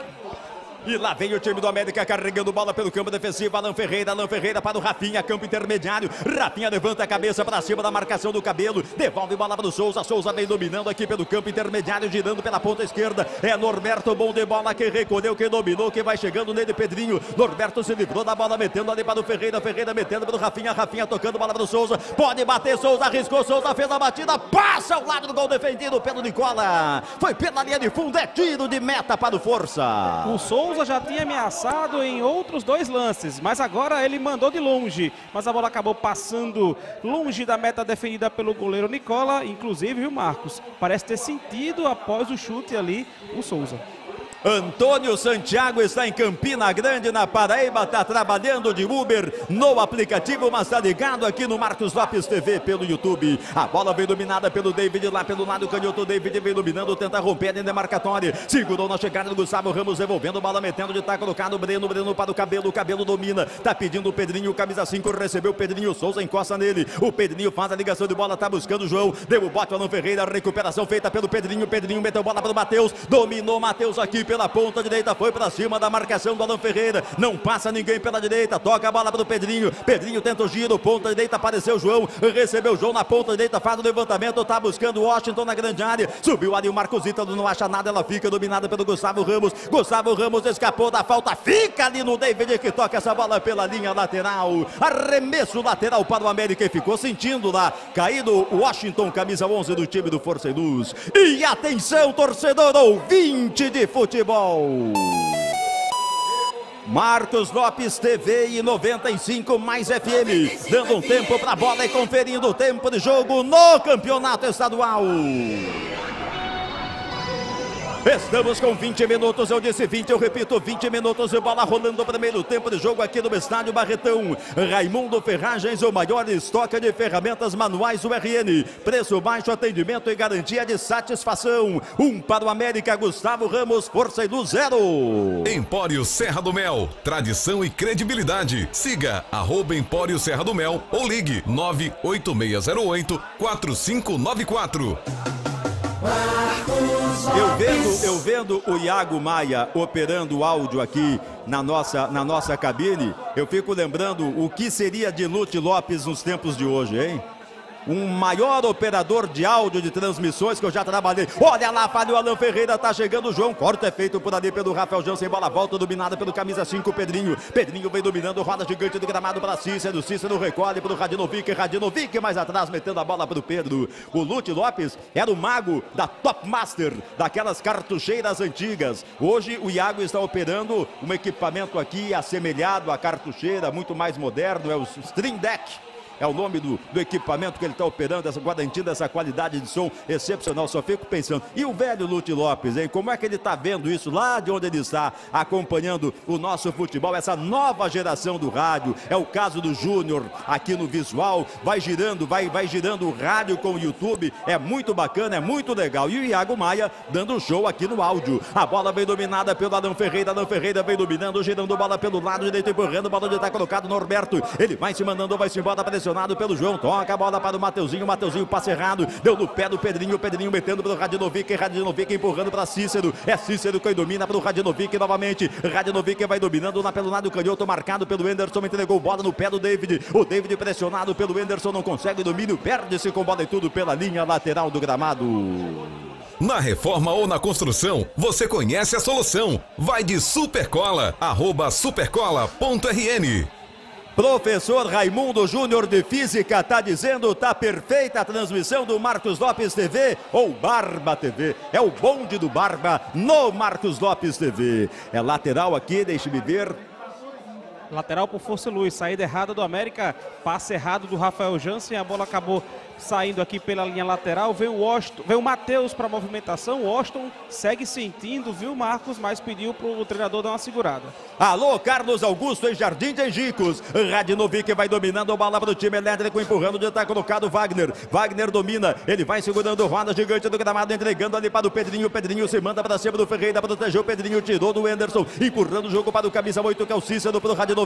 E lá vem o time do América carregando bola pelo campo defensivo. Alan Ferreira para o Rafinha, campo intermediário. Rafinha levanta a cabeça para cima da marcação do cabelo, devolve bola para o Souza. Souza vem dominando aqui pelo campo intermediário, girando pela ponta esquerda. É Norberto, bom de bola, que recolheu, que dominou, que vai chegando nele, Pedrinho. Norberto se livrou da bola, metendo ali para o Ferreira. Ferreira metendo para o Rafinha, Rafinha tocando bola para o Souza. Pode bater, Souza arriscou, Souza fez a batida, passa ao lado do gol defendido pelo Nicola. Foi pela linha de fundo, é tiro de meta para o Força. O Souza já tinha ameaçado em outros dois lances, mas agora ele mandou de longe, mas a bola acabou passando longe da meta defendida pelo goleiro Nicola. Inclusive, viu, Marcos, parece ter sentido após o chute ali o Souza. Antônio Santiago está em Campina Grande, na Paraíba, está trabalhando de Uber no aplicativo, mas está ligado aqui no Marcos Lopes TV pelo YouTube. A bola vem dominada pelo David lá pelo lado canhoto. David vem dominando, tenta romper a demarcatória, segurou na chegada do Gustavo Ramos, devolvendo bola, metendo de taco no cara, Breno para o Cabelo domina, tá pedindo o Pedrinho, camisa 5, recebeu o Pedrinho, Souza encosta nele, o Pedrinho faz a ligação de bola, tá buscando o João, deu o bote ao Alan Ferreira, recuperação feita pelo Pedrinho, Pedrinho meteu bola para o Matheus, dominou Matheus aqui pela ponta direita, foi para cima da marcação do Alan Ferreira, não passa ninguém pela direita, toca a bola para o Pedrinho, Pedrinho tenta o giro, ponta direita, apareceu o João, recebeu o João na ponta direita, faz o levantamento, tá buscando o Washington na grande área, subiu ali o Marcos Ítalo, não acha nada, ela fica dominada pelo Gustavo Ramos, Gustavo Ramos escapou da falta, fica ali no David que toca essa bola pela linha lateral, arremesso lateral para o América e ficou sentindo lá, caído o Washington, camisa 11 do time do Força e Luz. E atenção, torcedor ouvinte de futebol! Marcos Lopes TV e 95 Mais FM, dando um tempo para a bola e conferindo o tempo de jogo no campeonato estadual. Estamos com 20 minutos, eu disse 20, eu repito, 20 minutos e bola rolando o primeiro tempo de jogo aqui no estádio Barretão. Raimundo Ferragens, o maior estoque de ferramentas manuais URN. Preço baixo, atendimento e garantia de satisfação. 1 para o América, Gustavo Ramos, Força e Luz 0. Empório Serra do Mel, tradição e credibilidade. Siga @ Empório Serra do Mel ou ligue 98608-4594. Eu vendo o Iago Maia operando o áudio aqui na nossa cabine, eu fico lembrando o que seria de Lute Lopes nos tempos de hoje, hein? Um maior operador de áudio de transmissões que eu já trabalhei. Olha lá, falhou Alan Ferreira, tá chegando o João. Corte é feito por ali pelo Rafael Jansen. Bola volta, dominada pelo camisa 5, Pedrinho. Pedrinho vem dominando, roda gigante do gramado para Cícero. Cícero recolhe pro Radinović. Radinović mais atrás, metendo a bola pro Pedro. O Lute Lopes era o mago da Top Master, daquelas cartucheiras antigas. Hoje o Iago está operando um equipamento aqui assemelhado à cartucheira, muito mais moderno, é o Stream Deck. É o nome do equipamento que ele está operando, garantindo essa qualidade de som excepcional. Só fico pensando, e o velho Lute Lopes, hein? Como é que ele está vendo isso lá de onde ele está, acompanhando o nosso futebol, essa nova geração do rádio? É o caso do Júnior aqui no visual, vai girando o rádio com o YouTube, é muito bacana, é muito legal. E o Iago Maia dando show aqui no áudio. A bola vem dominada pelo Adão Ferreira vem dominando, girando a bola pelo lado direito, empurrando, o balão já está colocado no Norberto, ele vai se mandando, vai se embora, apareceu pelo João, toca a bola para o Mateuzinho, Mateuzinho passe errado, deu no pé do Pedrinho, Pedrinho metendo pelo Radinović, Radinović empurrando para Cícero, é Cícero que domina para o Radinović novamente, Radinović vai dominando lá pelo lado canhoto, marcado pelo Anderson, entregou bola no pé do David, o David pressionado pelo Anderson, não consegue domínio, perde-se com bola e tudo pela linha lateral do gramado. Na reforma ou na construção, você conhece a solução, vai de Supercola, @supercola.rn. Professor Raimundo Júnior de Física tá dizendo, tá perfeita a transmissão do Marcos Lopes TV ou Barba TV, é o bonde do Barba no Marcos Lopes TV. É lateral aqui, deixe-me ver. Lateral por Força e Luz, saída errada do América, passe errado do Rafael Jansen, a bola acabou saindo aqui pela linha lateral, vem o Matheus para movimentação, o Washington segue sentindo, viu Marcos, mas pediu para o treinador dar uma segurada. Alô, Carlos Augusto em Jardim de Angicos, Radinović vai dominando a bola para o time elétrico, empurrando, já está colocado Wagner, Wagner domina, ele vai segurando, roda gigante do gramado, entregando ali para o Pedrinho, Pedrinho se manda para cima do Ferreira, protegeu o Pedrinho, tirou do Anderson, empurrando o jogo para o camisa 8, que é o Cícero para o Radinović.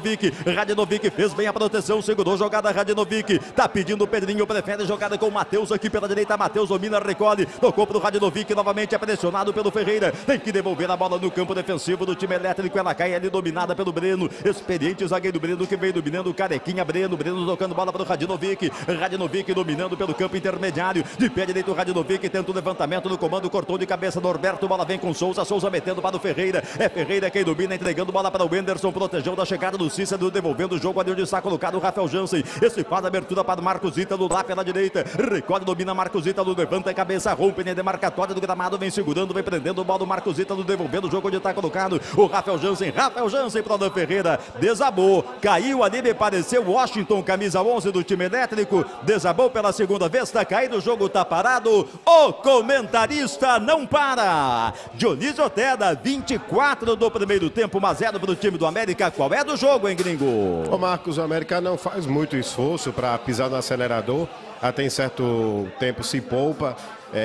Radinović fez bem a proteção, segurou jogada Radinović, tá pedindo o Pedrinho, prefere jogada com o Matheus aqui pela direita, Matheus domina, recolhe, tocou pro Radinović, novamente é pressionado pelo Ferreira, tem que devolver a bola no campo defensivo do time elétrico, ela cai ali dominada pelo Breno, experiente o zagueiro Breno que vem dominando, carequinha Breno, Breno tocando bola pro Radinović, Radinović dominando pelo campo intermediário, de pé direito o Radinović tenta o levantamento no comando, cortou de cabeça Norberto, bola vem com Souza, Souza metendo para o Ferreira, é Ferreira quem domina, entregando bola para o Anderson, protegeu da chegada do Cícero, devolvendo o jogo ali onde está colocado o Rafael Jansen, esse faz a abertura para o Marcos Ítalo lá pela direita, recolhe, domina Marcos Ítalo, levanta a cabeça, rompe na demarcatória do gramado, vem segurando, vem prendendo o bola do Marcos Ítalo, devolvendo o jogo onde está colocado o Rafael Jansen para o Alan Ferreira, desabou, caiu ali, me pareceu Washington, camisa 11 do time elétrico, desabou pela segunda vez, está caído, o jogo está parado, o comentarista não para, Dionisio Outeda, 24 do primeiro tempo, 1-0 para o time do América, qual é do jogo? Hein, gringo? Ô Marcos, o América não faz muito esforço para pisar no acelerador, até em certo tempo se poupa,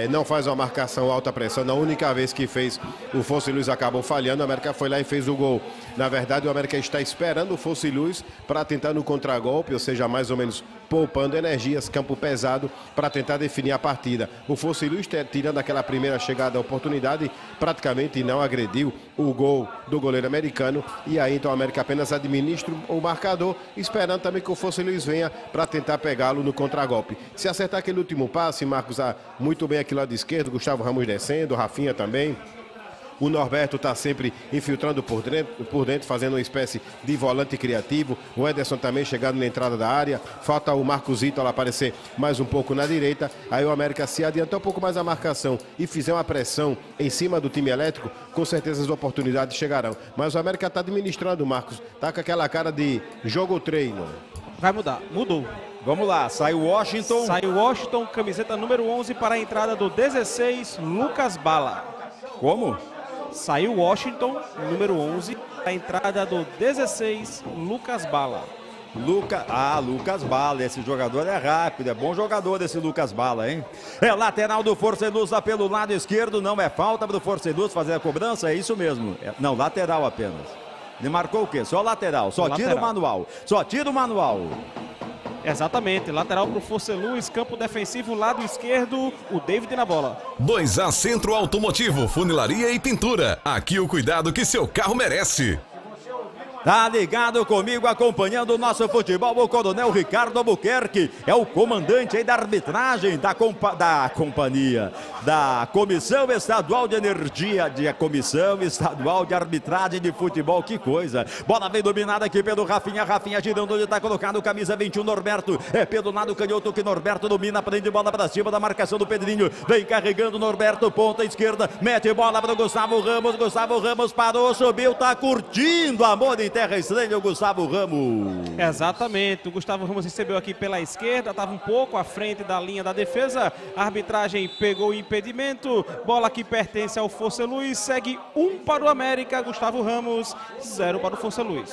não faz uma marcação alta pressão. Na única vez que fez, o Força e Luz acabou falhando, o América foi lá e fez o gol. Na verdade, o América está esperando o Força e Luz para tentar no contragolpe, ou seja, mais ou menos poupando energias, campo pesado, para tentar definir a partida. O Força e Luz, tirando aquela primeira chegada à oportunidade, praticamente não agrediu o gol do goleiro americano. E aí, então, o América apenas administra o marcador, esperando também que o Força e Luz venha para tentar pegá-lo no contragolpe. Se acertar aquele último passe, Marcos, muito bem aqui lado esquerdo, Gustavo Ramos descendo, Rafinha também. O Norberto está sempre infiltrando por dentro, fazendo uma espécie de volante criativo. O Ederson também chegando na entrada da área. Falta o Marcos Ítalo aparecer mais um pouco na direita. Aí o América se adiantou um pouco mais a marcação e fizer uma pressão em cima do time elétrico. Com certeza as oportunidades chegarão. Mas o América está administrando, Marcos. Está com aquela cara de jogo treino. Vai mudar. Mudou. Vamos lá, sai o Washington. Sai o Washington, camiseta número 11 para a entrada do 16, Lucas Bala. Como? Saiu Washington, número 11, a entrada do 16, Lucas Bala. Lucas Bala, esse jogador é rápido, é bom jogador esse Lucas Bala, hein? É lateral do Força e Luz lá pelo lado esquerdo, não é falta para o Força e Luz fazer a cobrança, é isso mesmo. Não, lateral apenas. Ele marcou o quê? Só lateral, só tira o manual, só tira o manual. Exatamente, lateral para o Força e Luz, campo defensivo, lado esquerdo, o David na bola. 2A Centro Automotivo, funilaria e pintura. Aqui o cuidado que seu carro merece. Tá ligado comigo, acompanhando o nosso futebol, o coronel Ricardo Albuquerque, é o comandante aí da arbitragem da Comissão Estadual de Energia, Comissão Estadual de Arbitragem de Futebol, que coisa. Bola bem dominada aqui pelo Rafinha, girando onde está colocado, camisa 21, Norberto, é pelo lado canhoto que Norberto domina, prende bola para cima da marcação do Pedrinho, vem carregando Norberto, ponta esquerda, mete bola para o Gustavo Ramos parou, subiu, tá curtindo, amor de terra estranha, o Gustavo Ramos. Exatamente, o Gustavo Ramos recebeu aqui pela esquerda, estava um pouco à frente da linha da defesa, a arbitragem pegou o impedimento, bola que pertence ao Força Luz, segue 1 para o América, Gustavo Ramos, 0 para o Força Luz.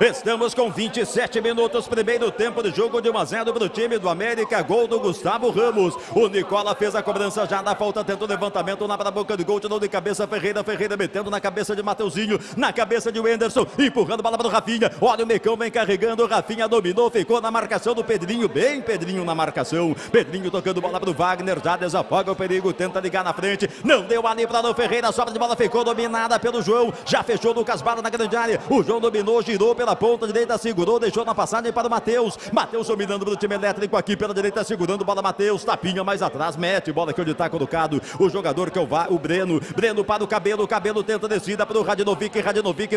Estamos com 27 minutos, primeiro tempo de jogo de 1-0 para o time do América, gol do Gustavo Ramos. O Nicola fez a cobrança já da falta, tentou o levantamento lá para a boca do gol, tirou de cabeça Ferreira, metendo na cabeça de Mateuzinho, na cabeça de Wenderson, empurrando bola para o Rafinha, olha o Mecão vem carregando, Rafinha dominou, ficou na marcação do Pedrinho, bem Pedrinho na marcação, Pedrinho tocando bola para o Wagner, já desafoga o perigo, tenta ligar na frente, não deu ali para o Ferreira, sobra de bola ficou dominada pelo João, já fechou Lucas Bala na grande área, o João dominou, girou pela ponta direita, segurou, deixou na passagem para o Matheus. Matheus dominando pelo time elétrico aqui pela direita, segurando bola Matheus, tapinha mais atrás, mete bola aqui onde está colocado o jogador que é o Breno. Breno para o Cabelo, tenta descida para o Radinović,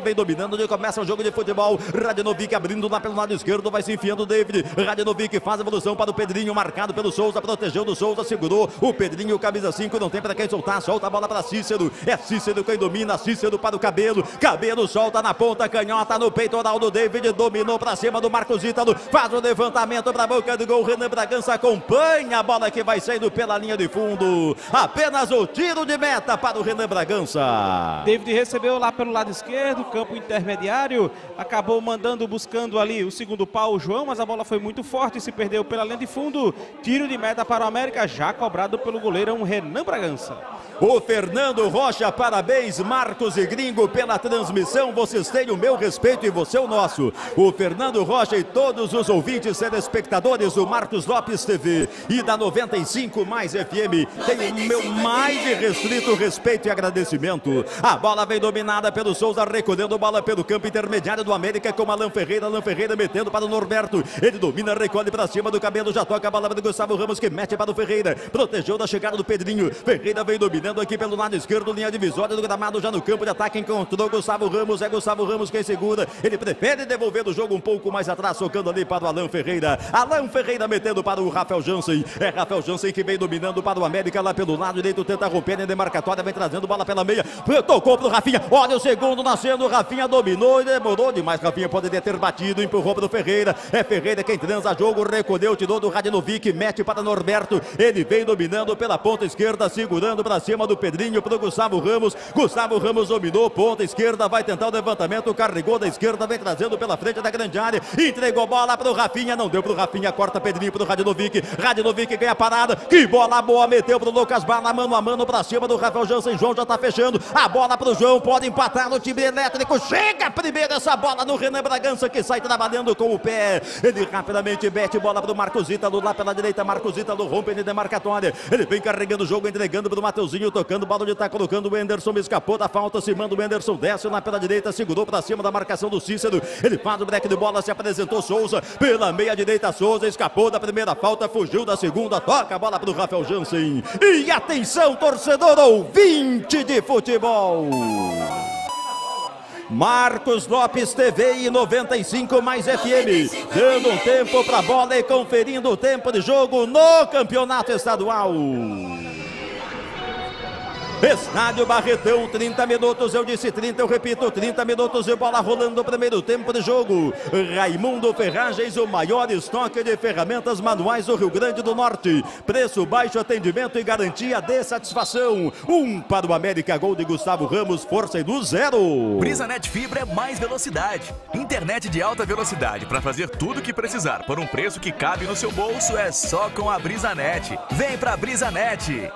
vem dominando, onde começa o jogo de futebol. Radinović abrindo lá pelo lado esquerdo, vai se enfiando o David. Radinović faz a evolução para o Pedrinho, marcado pelo Souza, protegeu do Souza, segurou o Pedrinho, camisa 5, não tem para quem soltar, solta a bola para Cícero, é Cícero quem domina, Cícero para o Cabelo, solta na ponta, canhota no peitoral do David, dominou para cima do Marcos Ítalo, faz o levantamento para a boca do gol, Renan Bragança acompanha a bola que vai saindo pela linha de fundo, apenas o tiro de meta para o Renan Bragança. David recebeu lá pelo lado esquerdo, campo intermediário, acabou mandando, buscando ali o segundo pau o João, mas a bola foi muito forte e se perdeu pela linha de fundo, tiro de meta para o América, já cobrado pelo goleirão Renan Bragança. O Fernando Rocha, parabéns Marcos e Gringo pela transmissão, vocês têm o meu respeito e você o nosso. O Fernando Rocha e todos os ouvintes telespectadores do Marcos Lopes TV e da 95 Mais FM tem o meu mais de restrito respeito e agradecimento. A bola vem dominada pelo Souza, recolhendo bola pelo campo intermediário do América com Alan Ferreira, metendo para o Norberto, ele domina, recolhe para cima do Cabelo, já toca a bola do Gustavo Ramos que mete para o Ferreira, protegeu da chegada do Pedrinho, Ferreira vem dominando aqui pelo lado esquerdo, linha divisória do gramado, já no campo de ataque, encontrou Gustavo Ramos, é Gustavo Ramos quem segura, ele prefere devolver o jogo um pouco mais atrás, socando ali para o Alan Ferreira. Alan Ferreira metendo para o Rafael Jansen. É Rafael Jansen que vem dominando para o América lá pelo lado direito, tenta romper na demarcatória, vem trazendo bola pela meia. Tocou para o Rafinha. Olha o segundo nascendo. Rafinha dominou e demorou demais. Rafinha poderia ter batido, empurrou para o Ferreira. É Ferreira quem transa jogo, recolheu, tirou do Radinović, mete para Norberto. Ele vem dominando pela ponta esquerda, segurando para cima do Pedrinho, para o Gustavo Ramos. Gustavo Ramos dominou, ponta esquerda, vai tentar o levantamento, carregou da esquerda, vem trazendo pela frente da grande área, entregou bola para o Rafinha, não deu para o Rafinha, corta Pedrinho para o Radinović, Radinović ganha parada, que bola boa, meteu para o Lucas Bala, mano a mano para cima do Rafael Jansen, João já está fechando, a bola para o João, pode empatar no time elétrico, chega primeiro essa bola no Renan Bragança, que sai trabalhando com o pé, ele rapidamente mete bola para o Marcos Ítalo, lá pela direita, Marcos Ítalo rompe ele demarcatória, ele vem carregando o jogo, entregando para o Mateuzinho, tocando, bola onde está colocando o Anderson, escapou da falta, se manda o Anderson, desce lá pela direita, segurou para cima da marcação do Cícero, ele faz o break de bola, se apresentou Souza, pela meia direita Souza, escapou da primeira falta, fugiu da segunda, toca a bola para o Rafael Jansen, e atenção torcedor ouvinte de futebol! Marcos Lopes TV e 95 Mais FM, dando um tempo para a bola e conferindo o tempo de jogo no campeonato estadual. Estádio Barretão, 30 minutos, eu disse 30, eu repito, 30 minutos e bola rolando o primeiro tempo de jogo. Raimundo Ferragens, o maior estoque de ferramentas manuais do Rio Grande do Norte. Preço baixo, atendimento e garantia de satisfação. 1 para o América, gol de Gustavo Ramos, Força e Luz 0. Brisanet Fibra é mais velocidade. Internet de alta velocidade para fazer tudo o que precisar por um preço que cabe no seu bolso é só com a Brisanet. Vem pra Brisanet!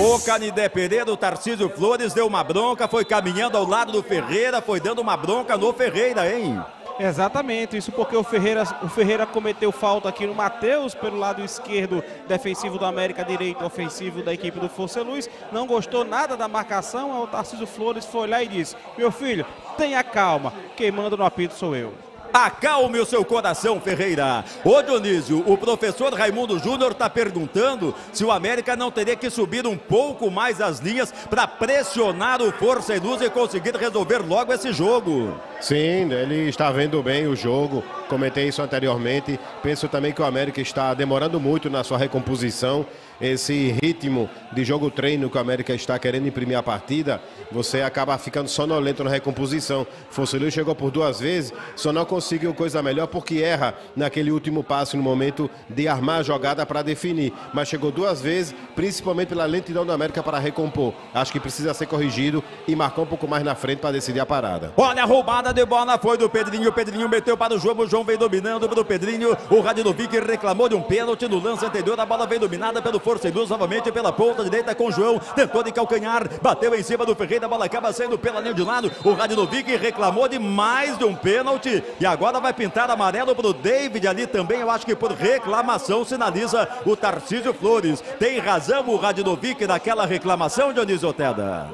O Caninde Pereira, o Tarcísio Flores deu uma bronca, foi caminhando ao lado do Ferreira, foi dando uma bronca no Ferreira, hein? Exatamente, isso porque o Ferreira cometeu falta aqui no Matheus, pelo lado esquerdo, defensivo do América, direito ofensivo da equipe do Força e Luz, não gostou nada da marcação, o Tarcísio Flores foi lá e disse, meu filho, tenha calma, quem manda no apito sou eu. Acalme o seu coração, Ferreira. Ô Dionísio, o professor Raimundo Júnior está perguntando se o América não teria que subir um pouco mais as linhas para pressionar o Força e Luz e conseguir resolver logo esse jogo. Sim, ele está vendo bem o jogo, comentei isso anteriormente. Penso também que o América está demorando muito na sua recomposição. Esse ritmo de jogo-treino que o América está querendo imprimir a partida, você acaba ficando sonolento na recomposição. Força e Luz chegou por 2 vezes, só não conseguiu coisa melhor porque erra naquele último passo no momento de armar a jogada para definir. Mas chegou 2 vezes, principalmente pela lentidão do América para recompor. Acho que precisa ser corrigido e marcar um pouco mais na frente para decidir a parada. Olha, a roubada de bola foi do Pedrinho. O Pedrinho meteu para o João vem dominando para o Pedrinho. O Radinović reclamou de um pênalti no lance anterior. A bola vem dominada pelo Força e Luz novamente pela ponta direita com o João, tentou de calcanhar, bateu em cima do Ferreira, a bola acaba saindo pela linha de lado, o Radinović reclamou de mais de um pênalti e agora vai pintar amarelo para o David ali também, eu acho que por reclamação sinaliza o Tarcísio Flores, tem razão o Radinović naquela reclamação, Dionisio Outeda?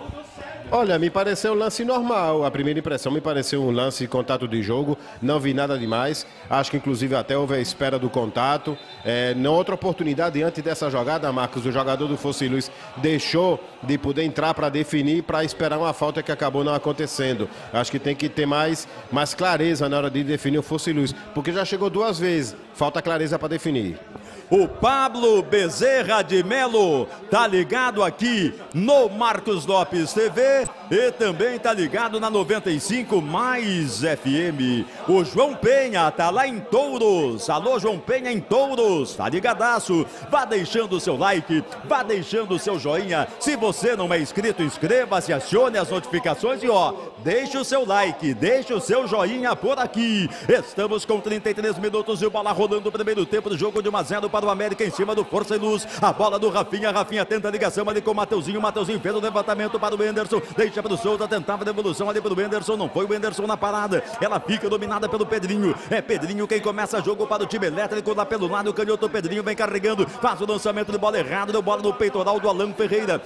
Olha, me pareceu um lance normal, a primeira impressão me pareceu um lance de contato de jogo, não vi nada demais, acho que inclusive até houve a espera do contato, na outra oportunidade diante dessa jogada, Marcos, o jogador do Força e Luz deixou de poder entrar para definir, para esperar uma falta que acabou não acontecendo, acho que tem que ter mais clareza na hora de definir o Força e Luz, porque já chegou 2 vezes, falta clareza para definir. O Pablo Bezerra de Melo tá ligado aqui no Marcos Lopes TV e também tá ligado na 95 Mais FM. O João Penha tá lá em Touros. Alô, João Penha em Touros. Tá ligadaço. Vá deixando o seu like, vá deixando o seu joinha. Se você não é inscrito, inscreva-se, acione as notificações e ó, deixe o seu like, deixe o seu joinha por aqui. Estamos com 33 minutos e bola rolando o primeiro tempo do jogo de 1-0 para o América em cima do Força e Luz, a bola do Rafinha, Rafinha tenta a ligação ali com o Mateuzinho, Mateuzinho fez o levantamento para o Anderson, deixa para o Souza, tentava a devolução ali para o Anderson, não foi o Anderson na parada, ela fica dominada pelo Pedrinho, é Pedrinho quem começa jogo para o time elétrico, lá pelo lado o canhoto Pedrinho vem carregando, faz o lançamento de bola errado, deu bola no peitoral do Alan Ferreira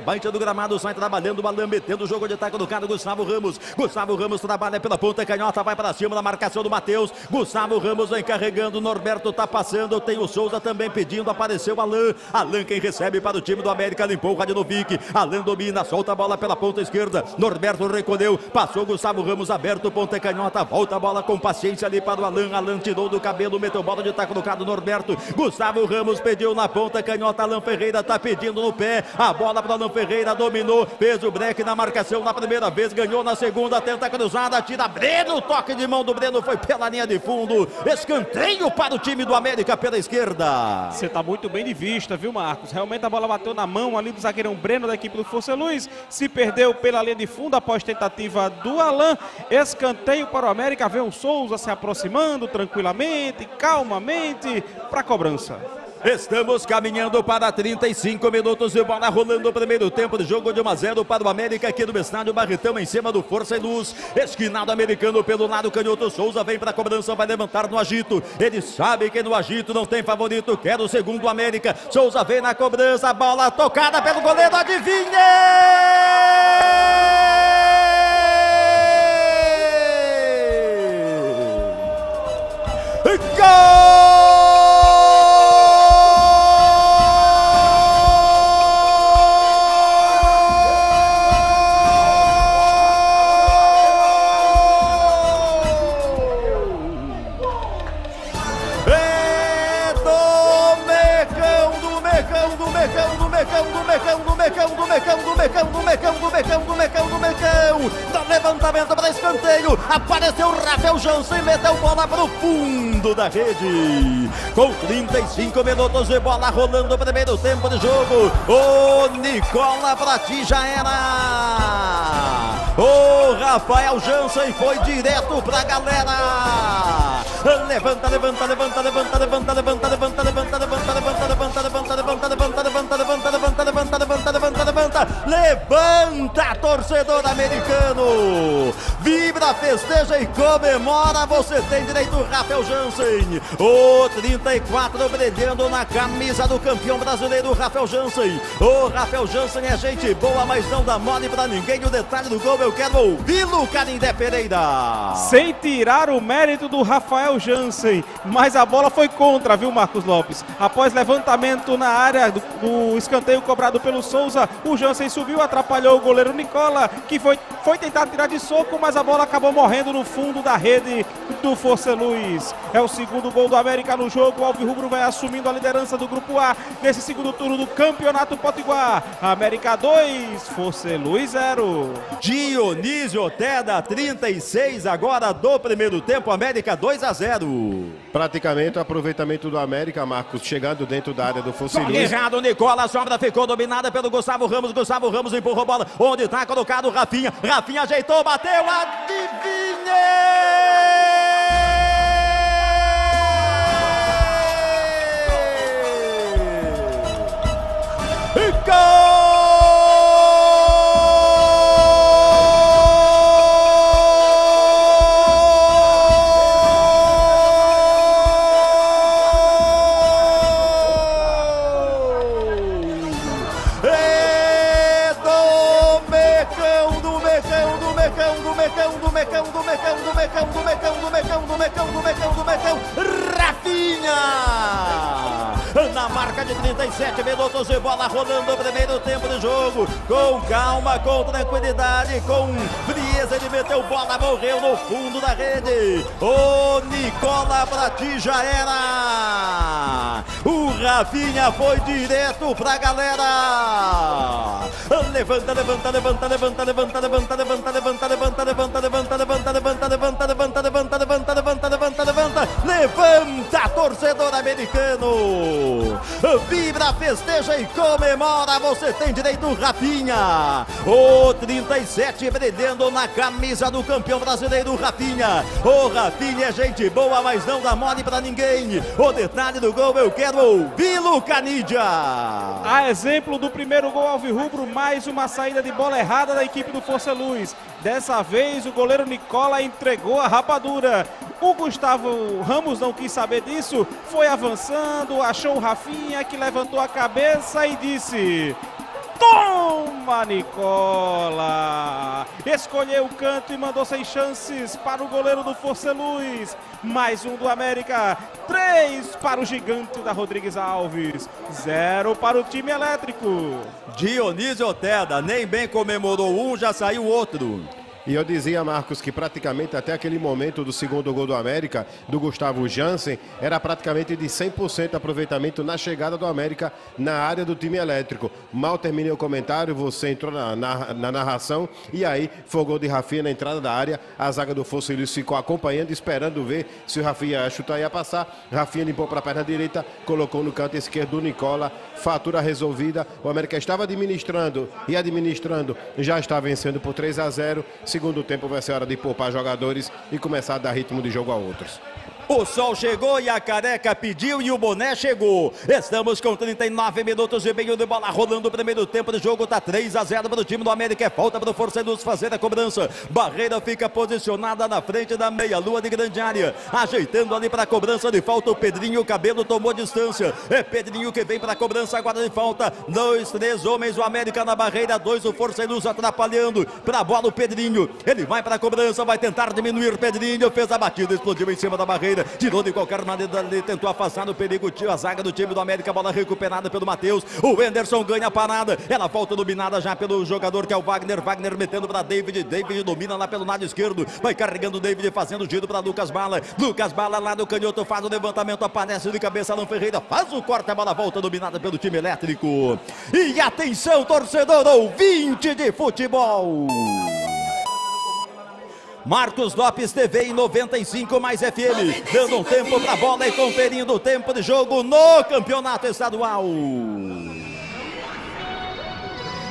baixa do gramado, sai trabalhando, o Alan metendo o jogo de ataque do cara, Gustavo Ramos trabalha pela ponta, canhota vai para cima da marcação do Matheus, Gustavo Ramos vem carregando, Norberto tá passando, tem o Souza também pedindo, apareceu Alan. Alan quem recebe para o time do América, limpou o Radinović, Alan domina, solta a bola pela ponta esquerda, Norberto recolheu, passou Gustavo Ramos aberto, ponta canhota, volta a bola com paciência ali para o Alan, Alan tirou do cabelo, meteu bola de taco no cara do Norberto, Gustavo Ramos pediu na ponta canhota, Alan Ferreira tá pedindo no pé, a bola para Alan Ferreira, dominou, fez o break na marcação na primeira vez, ganhou na segunda, tenta cruzada, tira Breno, toque de mão do Breno, foi pela linha de fundo, escanteio para o time do América pela esquerda. Você tá muito bem de vista, viu Marcos? Realmente a bola bateu na mão ali do zagueirão Breno da equipe do Força e Luz, se perdeu perdeu pela linha de fundo após tentativa do Alan. Escanteio para o América. Vem o Souza se aproximando tranquilamente, calmamente para a cobrança. Estamos caminhando para 35 minutos de bola rolando o primeiro tempo de jogo de 1-0 para o América aqui no estádio Barretão, em cima do Força e Luz. Esquinado americano pelo lado canhoto, Souza vem para a cobrança, vai levantar no agito. Ele sabe que no agito não tem favorito, quer o segundo América. Souza vem na cobrança, a bola tocada pelo goleiro, adivinha! Apareceu o Rafael Jansen e meteu bola para o fundo da rede. Com 35 minutos de bola rolando o primeiro tempo de jogo. Ô Nicola, pra ti já era. O Rafael Jansen foi direto pra galera. Levanta, levanta, levanta, levanta, levanta, levanta, levanta, levanta, levanta, levanta, levanta, levanta, levanta, levanta, levanta, levanta, levanta, levanta, levanta, levanta, levanta, levanta, torcedor americano. Vibra, festeja e comemora, você tem direito, Rafael Jansen. O 34 brilhando na camisa do campeão brasileiro, Rafael Jansen. O Rafael Jansen é gente boa, mas não dá mole pra ninguém. O detalhe do gol eu quero ouvi-lo, Caninde Pereira. Sem tirar o mérito do Rafael Jansen, mas a bola foi contra, viu, Marcos Lopes? Após levantamento na área, do escanteio cobrado pelo Souza, o Jansen subiu, atrapalhou o goleiro Nicola, que foi tentar tirar de soco, mas a bola acabou morrendo no fundo da rede do Força Luz. É o segundo gol do América no jogo. O alvirrubro vai assumindo a liderança do grupo A nesse segundo turno do Campeonato Potiguar. América 2, Força Luz 0. Dionisio Outeda, 36 agora do primeiro tempo, América 2-0. Praticamente o aproveitamento do América, Marcos, chegando dentro da área do Força Luz. Errado, Nicola, a sobra ficou dominada pelo Gustavo Ramos empurrou a bola, onde está colocado o Rafinha. Rafinha ajeitou, bateu, adivinhei! E gol! Na marca de 37 minutos de bola rolando o primeiro tempo de jogo. Com calma, com tranquilidade, com frieza, ele meteu bola, morreu no fundo da rede. Ô Nicola, pra ti já era. O Rafinha foi direto pra galera. Levanta, levanta, levanta, levanta, levanta, levanta, levanta, levanta, levanta, levanta, levanta, levanta, levanta, levanta, levanta, levanta, levanta, levanta, levanta, levanta, levanta, torcedor americano. Vibra, festeja e comemora, você tem direito, Rafinha. O 37 brilhando na camisa do campeão brasileiro, Rafinha. O Rafinha é gente boa, mas não dá mole pra ninguém. O detalhe do gol eu quero ouvi-lo, Canidia. A exemplo do primeiro gol alvirrubro, mais uma saída de bola errada da equipe do Força Luz. Dessa vez o goleiro Nicola entregou a rapadura. O Gustavo Ramos não quis saber disso, foi avançando, achou o Rafinha, que levantou a cabeça e disse: toma, Nicola! Escolheu o canto e mandou sem chances para o goleiro do Força Luz. Mais um do América. 3 para o gigante da Rodrigues Alves. 0 para o time elétrico. Dionísio Outeda nem bem comemorou um, já saiu outro. E eu dizia, Marcos, que praticamente até aquele momento do segundo gol do América, do Gustavo Jansen, era praticamente de 100% aproveitamento na chegada do América na área do time elétrico. Mal terminei o comentário, você entrou na narração e aí foi o gol de Rafinha na entrada da área. A zaga do Força e Luz ficou acompanhando, esperando ver se o Rafinha ia chutar e ia passar. Rafinha limpou para a perna direita, colocou no canto esquerdo do Nicola, fatura resolvida. O América estava administrando e administrando, já está vencendo por 3-0. Segundo tempo vai ser hora de poupar jogadores e começar a dar ritmo de jogo a outros. O sol chegou e a careca pediu e o boné chegou. Estamos com 39 minutos e meio de bola rolando o primeiro tempo do jogo. Tá 3-0 para o time do América. É falta para o Força e Luz fazer a cobrança. Barreira fica posicionada na frente da meia-lua de grande área, ajeitando ali para a cobrança de falta. O Pedrinho Cabelo tomou distância. É Pedrinho que vem para a cobrança agora de falta. 2, 3 homens do América na barreira. 2 o Força e Luz atrapalhando. Para a bola o Pedrinho. Ele vai para a cobrança, vai tentar diminuir. Pedrinho fez a batida, explodiu em cima da barreira. Tirou de qualquer maneira ali, tentou afastar o perigo, a zaga do time do América, bola recuperada pelo Matheus, o Anderson ganha a parada, ela volta dominada já pelo jogador que é o Wagner, Wagner metendo para David, David domina lá pelo lado esquerdo, vai carregando o David, fazendo o giro para Lucas Bala lá no canhoto, faz o levantamento, aparece de cabeça Alan Ferreira, faz o corte, a bola volta dominada pelo time elétrico, e atenção torcedor, ouvinte de futebol! Marcos Lopes TV em 95 mais FM, dando um tempo para a bola e conferindo o tempo de jogo no campeonato estadual.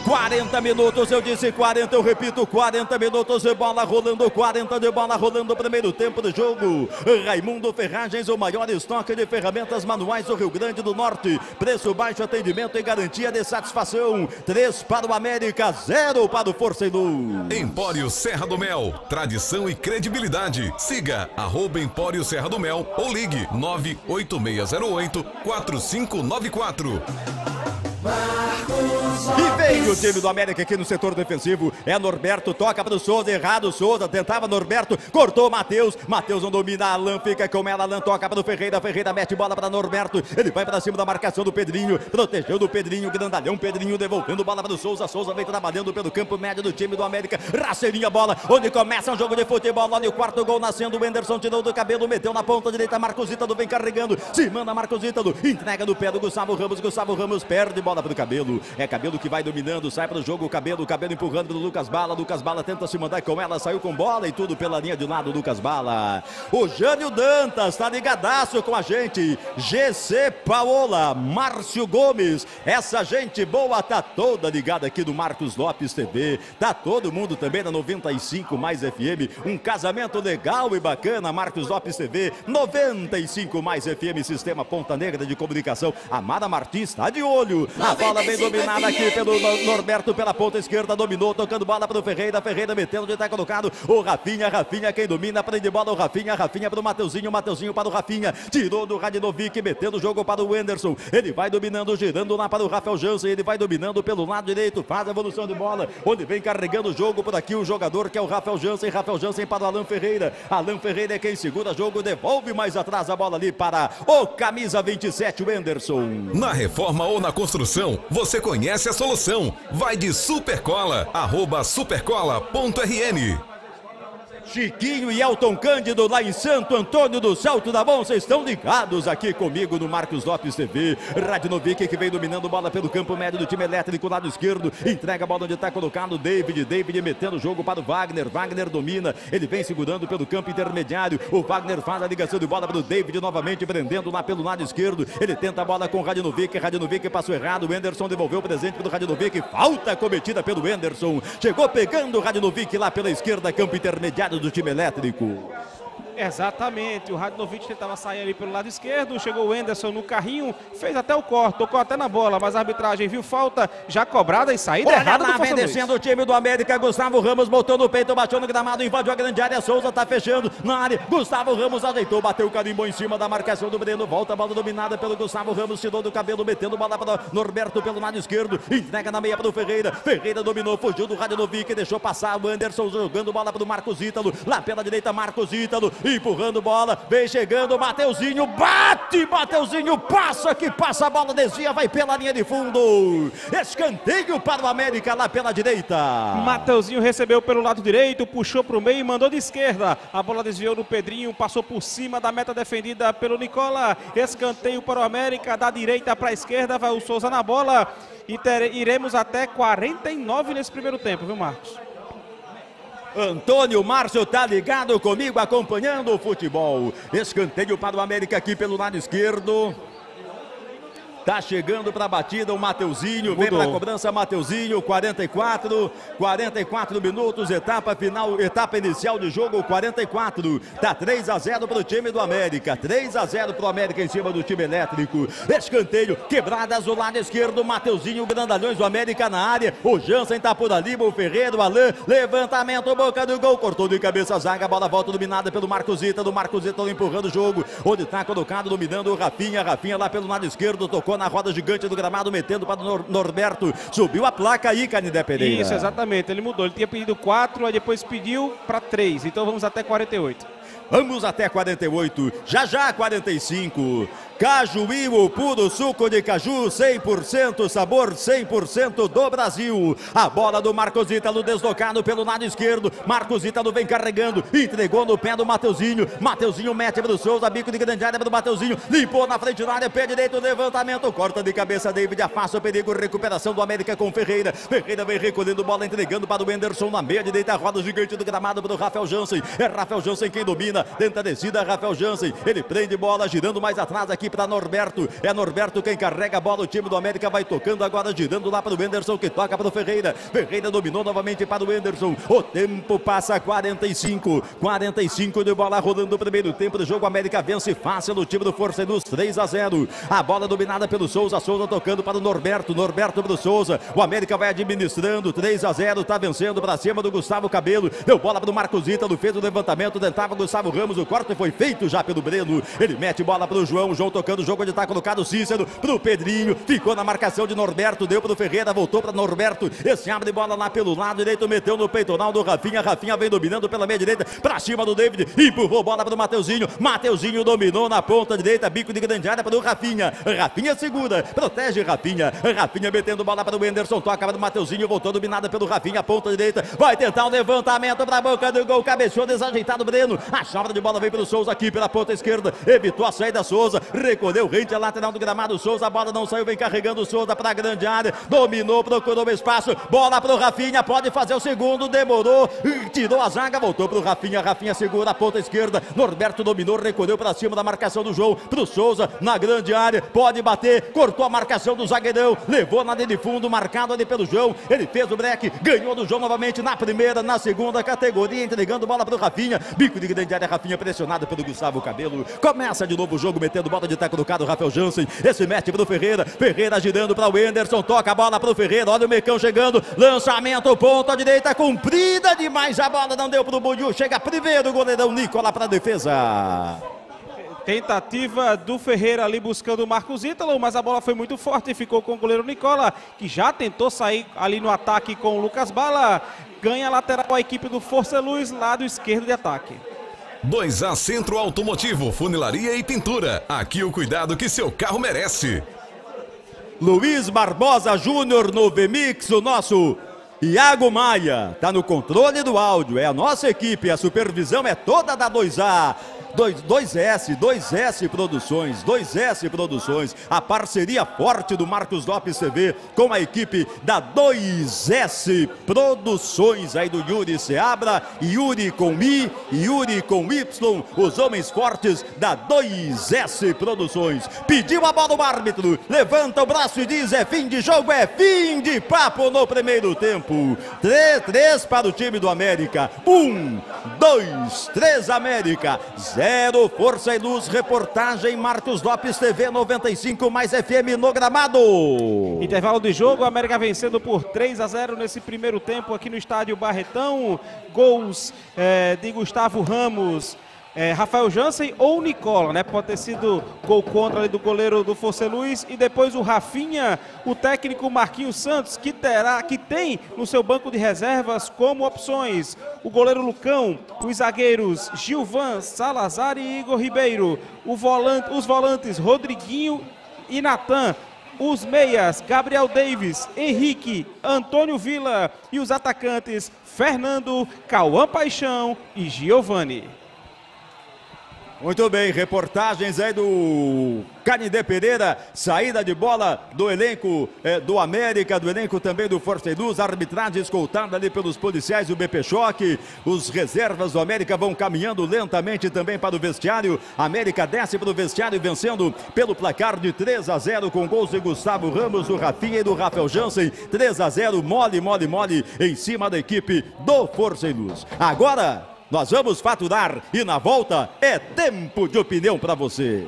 40 minutos, eu disse 40, eu repito, 40 minutos de bola rolando, 40 de bola rolando, primeiro tempo do jogo. Raimundo Ferragens, o maior estoque de ferramentas manuais do Rio Grande do Norte. Preço baixo, atendimento e garantia de satisfação. 3 para o América, 0 para o Força e Luz. Empório Serra do Mel, tradição e credibilidade. Siga @Empório Serra do Mel ou ligue 98608-4594. E veio o time do América aqui no setor defensivo. É Norberto, toca para o Souza, errado Souza, tentava Norberto, cortou Matheus. Matheus não domina, Alan fica com ela, Alan toca para o Ferreira, Ferreira mete bola para Norberto. Ele vai para cima da marcação do Pedrinho, protegeu do Pedrinho, grandalhão, Pedrinho devolvendo bola para o Souza. Souza vem trabalhando pelo campo médio do time do América. Raceirinha bola, onde começa um jogo de futebol. Olha o quarto gol nascendo, o Anderson tirou do cabelo, meteu na ponta direita, Marcos Ítalo vem carregando, se manda Marcos Ítalo, entrega do pé do Gustavo Ramos perde bola para o Cabelo. É Cabelo que vai dominando, sai para o jogo, Cabelo empurrando pelo Lucas Bala tenta se mandar com ela, saiu com bola e tudo pela linha de lado, Lucas Bala. O Jânio Dantas tá ligadaço com a gente, GC Paola, Márcio Gomes, essa gente boa tá toda ligada aqui do Marcos Lopes TV, tá todo mundo também na 95 mais FM, um casamento legal e bacana, Marcos Lopes TV, 95 mais FM, Sistema Ponta Negra de Comunicação, Amada Martins tá de olho. A bola bem dominada aqui pelo Norberto pela ponta esquerda, dominou, tocando bola para o Ferreira, Ferreira metendo, já está colocado o Rafinha, Rafinha quem domina, prende bola o Rafinha, Rafinha para o Mateuzinho, Mateuzinho para o Rafinha, tirou do Radinović, metendo o jogo para o Anderson, ele vai dominando, girando lá para o Rafael Jansen, ele vai dominando pelo lado direito, faz a evolução de bola, onde vem carregando o jogo por aqui o jogador que é o Rafael Jansen para o Alan Ferreira é quem segura o jogo, devolve mais atrás a bola ali para o camisa 27, o Anderson. Na reforma ou na construção você conhece a solução. Vai de Supercola, @supercola.rn. Chiquinho e Elton Cândido lá em Santo Antônio do Salto da Mão, vocês estão ligados aqui comigo no Marcos Lopes TV. Radinović que vem dominando bola pelo campo médio do time elétrico, lado esquerdo, entrega a bola onde está colocado David, David metendo o jogo para o Wagner, Wagner domina, ele vem segurando pelo campo intermediário, o Wagner faz a ligação de bola para o David, novamente prendendo lá pelo lado esquerdo, ele tenta a bola com Radinović, Radinović passou errado, o Anderson devolveu o presente para o Radinović, falta cometida pelo Anderson, chegou pegando o Radinović lá pela esquerda, campo intermediário do time elétrico. Exatamente, o Radinović tentava sair ali pelo lado esquerdo, chegou o Anderson no carrinho, fez até o corte, tocou até na bola, mas a arbitragem viu falta, já cobrada e saída errada do Força. Descendo o time do América, Gustavo Ramos botou no peito, bateu no gramado, invadiu a grande área, Souza tá fechando na área, Gustavo Ramos ajeitou, bateu o carimbó em cima da marcação do Breno, volta a bola dominada pelo Gustavo Ramos, tirou do cabelo, metendo bola para Norberto pelo lado esquerdo, entrega na meia para o Ferreira, Ferreira dominou, fugiu do Radinović, deixou passar o Anderson jogando bola para o Marcos Ítalo, lá pela direita Marcos Ítalo, empurrando bola, vem chegando, Mateuzinho, bate, Mateuzinho, passa, que passa a bola, desvia, vai pela linha de fundo, escanteio para o América lá pela direita. Mateuzinho recebeu pelo lado direito, puxou para o meio e mandou de esquerda, a bola desviou do Pedrinho, passou por cima da meta defendida pelo Nicola, escanteio para o América, da direita para a esquerda, vai o Souza na bola e iremos até 49 nesse primeiro tempo, viu Marcos? Antônio Márcio tá ligado comigo, acompanhando o futebol. Escanteio para o América aqui pelo lado esquerdo. Tá chegando para a batida o Mateuzinho, vem para a cobrança Mateuzinho, 44 minutos, etapa final, etapa inicial de jogo, 44. Tá 3-0 para o time do América, 3-0 para o América em cima do time elétrico. Escanteio, quebradas do lado esquerdo, Mateuzinho, grandalhões do América na área, o Jansen tá por ali, o Ferreira, o Alain, levantamento, boca do gol, cortou de cabeça a zaga, a bola volta dominada pelo Marcosita, do Marcosita empurrando o jogo, onde tá colocado, dominando o Rafinha, Rafinha lá pelo lado esquerdo, tocou na roda gigante do gramado, metendo para o Norberto, subiu a placa aí, Canindé Pereira. Isso, exatamente, ele mudou, ele tinha pedido 4, aí depois pediu para 3, então vamos até 48. Vamos até 48, já 45. Cajuí, o puro suco de caju, 100% sabor, 100% do Brasil. A bola do Marcos Ítalo deslocado pelo lado esquerdo. Marcos Ítalo vem carregando, entregou no pé do Mateuzinho. Mateuzinho mete para o Souza, bico de grande área para o Mateuzinho. Limpou na frente da área, pé direito, levantamento, corta de cabeça, David afasta o perigo, recuperação do América com Ferreira. Ferreira vem recolhendo bola, entregando para o Henderson na meia direita, roda gigante do gramado para o Rafael Jansen. É Rafael Jansen quem domina. Tenta descida, Rafael Jansen, ele prende bola, girando mais atrás aqui para Norberto, é Norberto quem carrega a bola, o time do América vai tocando agora, girando lá para o Henderson, que toca para o Ferreira, Ferreira dominou novamente para o Henderson, o tempo passa 45 de bola rolando o primeiro tempo do jogo, América vence fácil no time do Força e Luz, 3-0, a bola dominada pelo Souza, Souza tocando para o Norberto, Norberto para o Souza, o América vai administrando, 3-0, tá vencendo para cima do Gustavo Cabelo, deu bola para o Marcos Ítalo, fez o levantamento, tentava Gustavo Ramos, o corte foi feito já pelo Breno, ele mete bola para o João tocando o jogo onde está colocado o Cícero, para o Pedrinho, ficou na marcação de Norberto, deu para o Ferreira, voltou para Norberto, esse abre bola lá pelo lado direito, meteu no peitonal do Rafinha, Rafinha vem dominando pela meia direita, para cima do David, empurrou bola para o Mateuzinho, Mateuzinho dominou na ponta direita, bico de grande área para o Rafinha, Rafinha segura, protege Rafinha, Rafinha metendo bola para o Henderson, toca para o Mateuzinho, voltou dominada pelo Rafinha, ponta direita, vai tentar um levantamento para a boca do gol, cabeceou desajeitado Breno, a sobra de bola vem pelo Souza aqui pela ponta esquerda, evitou a saída Souza, recolheu rente a lateral do gramado Souza, a bola não saiu, vem carregando o Souza para a grande área, dominou, procurou espaço, bola para o Rafinha, pode fazer o segundo, demorou, tirou a zaga, voltou para o Rafinha, Rafinha segura a ponta esquerda, Norberto dominou, recolheu para cima da marcação do João, para o Souza na grande área, pode bater, cortou a marcação do zagueirão, levou na linha de fundo, marcado ali pelo João, ele fez o break, ganhou do João novamente na primeira, na segunda categoria, entregando bola para o Rafinha, bico de grande área, Rafinha pressionado pelo Gustavo Cabelo, começa de novo o jogo, metendo bola de taco no cara do Rafael Jansen, esse mete para o Ferreira, Ferreira girando para o Henderson, toca a bola para o Ferreira, olha o Mecão chegando, lançamento, ponta direita, comprida demais, a bola não deu para o Budiu, chega primeiro o goleirão Nicola para a defesa. Tentativa do Ferreira ali buscando o Marcos Ítalo, mas a bola foi muito forte e ficou com o goleiro Nicola, que já tentou sair ali no ataque com o Lucas Bala, ganha lateral a equipe do Força Luz, lado esquerdo de ataque. 2A Centro Automotivo, funilaria e pintura. Aqui o cuidado que seu carro merece. Luiz Barbosa Júnior no VMix, o nosso Iago Maia. Tá no controle do áudio, é a nossa equipe, a supervisão é toda da 2A. 2S Produções, 2S Produções, a parceria forte do Marcos Lopes TV com a equipe da 2S Produções, aí do Yuri Seabra, Yuri com I, Yuri com Y, os homens fortes da 2S Produções. Pediu a bola o árbitro, levanta o braço e diz, é fim de jogo, é fim de papo no primeiro tempo. 3-3 para o time do América, 1, 2, 3 América, 0, Força e Luz, reportagem Marcos Lopes TV 95 mais FM no gramado. Intervalo de jogo, a América vencendo por 3-0 nesse primeiro tempo aqui no estádio Barretão. Gols de Gustavo Ramos Rafael Jansen ou Nicola, né? Pode ter sido gol contra ali do goleiro do Força e Luz. E depois o Rafinha, o técnico Marquinhos Santos, que tem no seu banco de reservas como opções o goleiro Lucão, os zagueiros Gilvan, Salazar e Igor Ribeiro, os volantes Rodriguinho e Natan, os meias Gabriel Davis, Henrique, Antônio Vila e os atacantes Fernando, Cauã Paixão e Giovani. Muito bem, reportagens aí do Caninde Pereira, saída de bola do elenco do América, do elenco também do Força e Luz, arbitragem escoltada ali pelos policiais do BP Choque. Os reservas do América vão caminhando lentamente também para o vestiário. A América desce para o vestiário vencendo pelo placar de 3-0 com gols de Gustavo Ramos, do Rafinha e do Rafael Jansen. 3-0, mole em cima da equipe do Força e Luz. Agora nós vamos faturar e na volta é tempo de opinião para você.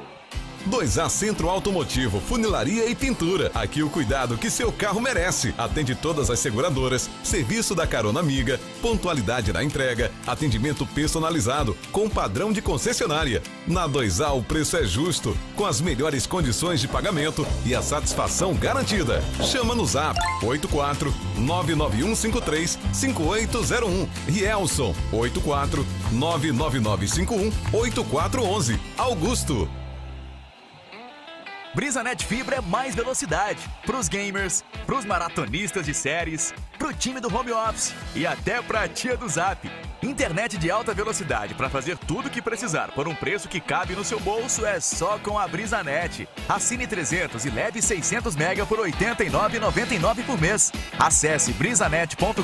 2A Centro Automotivo, funilaria e pintura. Aqui o cuidado que seu carro merece. Atende todas as seguradoras, serviço da carona amiga, pontualidade na entrega, atendimento personalizado, com padrão de concessionária. Na 2A o preço é justo, com as melhores condições de pagamento e a satisfação garantida. Chama no Zap 84 99153 5801, Rielson 84 99951 8411, Augusto. Brisanet Fibra é mais velocidade pros gamers, pros maratonistas de séries, pro time do home office e até pra tia do Zap. Internet de alta velocidade para fazer tudo o que precisar por um preço que cabe no seu bolso é só com a Brisanet. Assine 300 e leve 600 mega por R$ 89,99 por mês. Acesse brisanet.com.br,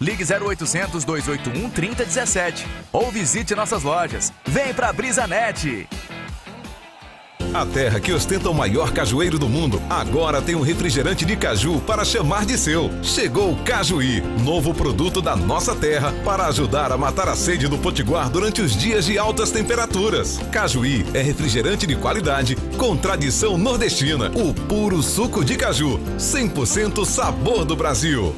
ligue 0800 281 3017 ou visite nossas lojas. Vem pra Brisanet! A terra que ostenta o maior cajueiro do mundo agora tem um refrigerante de caju para chamar de seu. Chegou o Cajuí, novo produto da nossa terra para ajudar a matar a sede do potiguar durante os dias de altas temperaturas. Cajuí é refrigerante de qualidade com tradição nordestina, o puro suco de caju, 100% sabor do Brasil.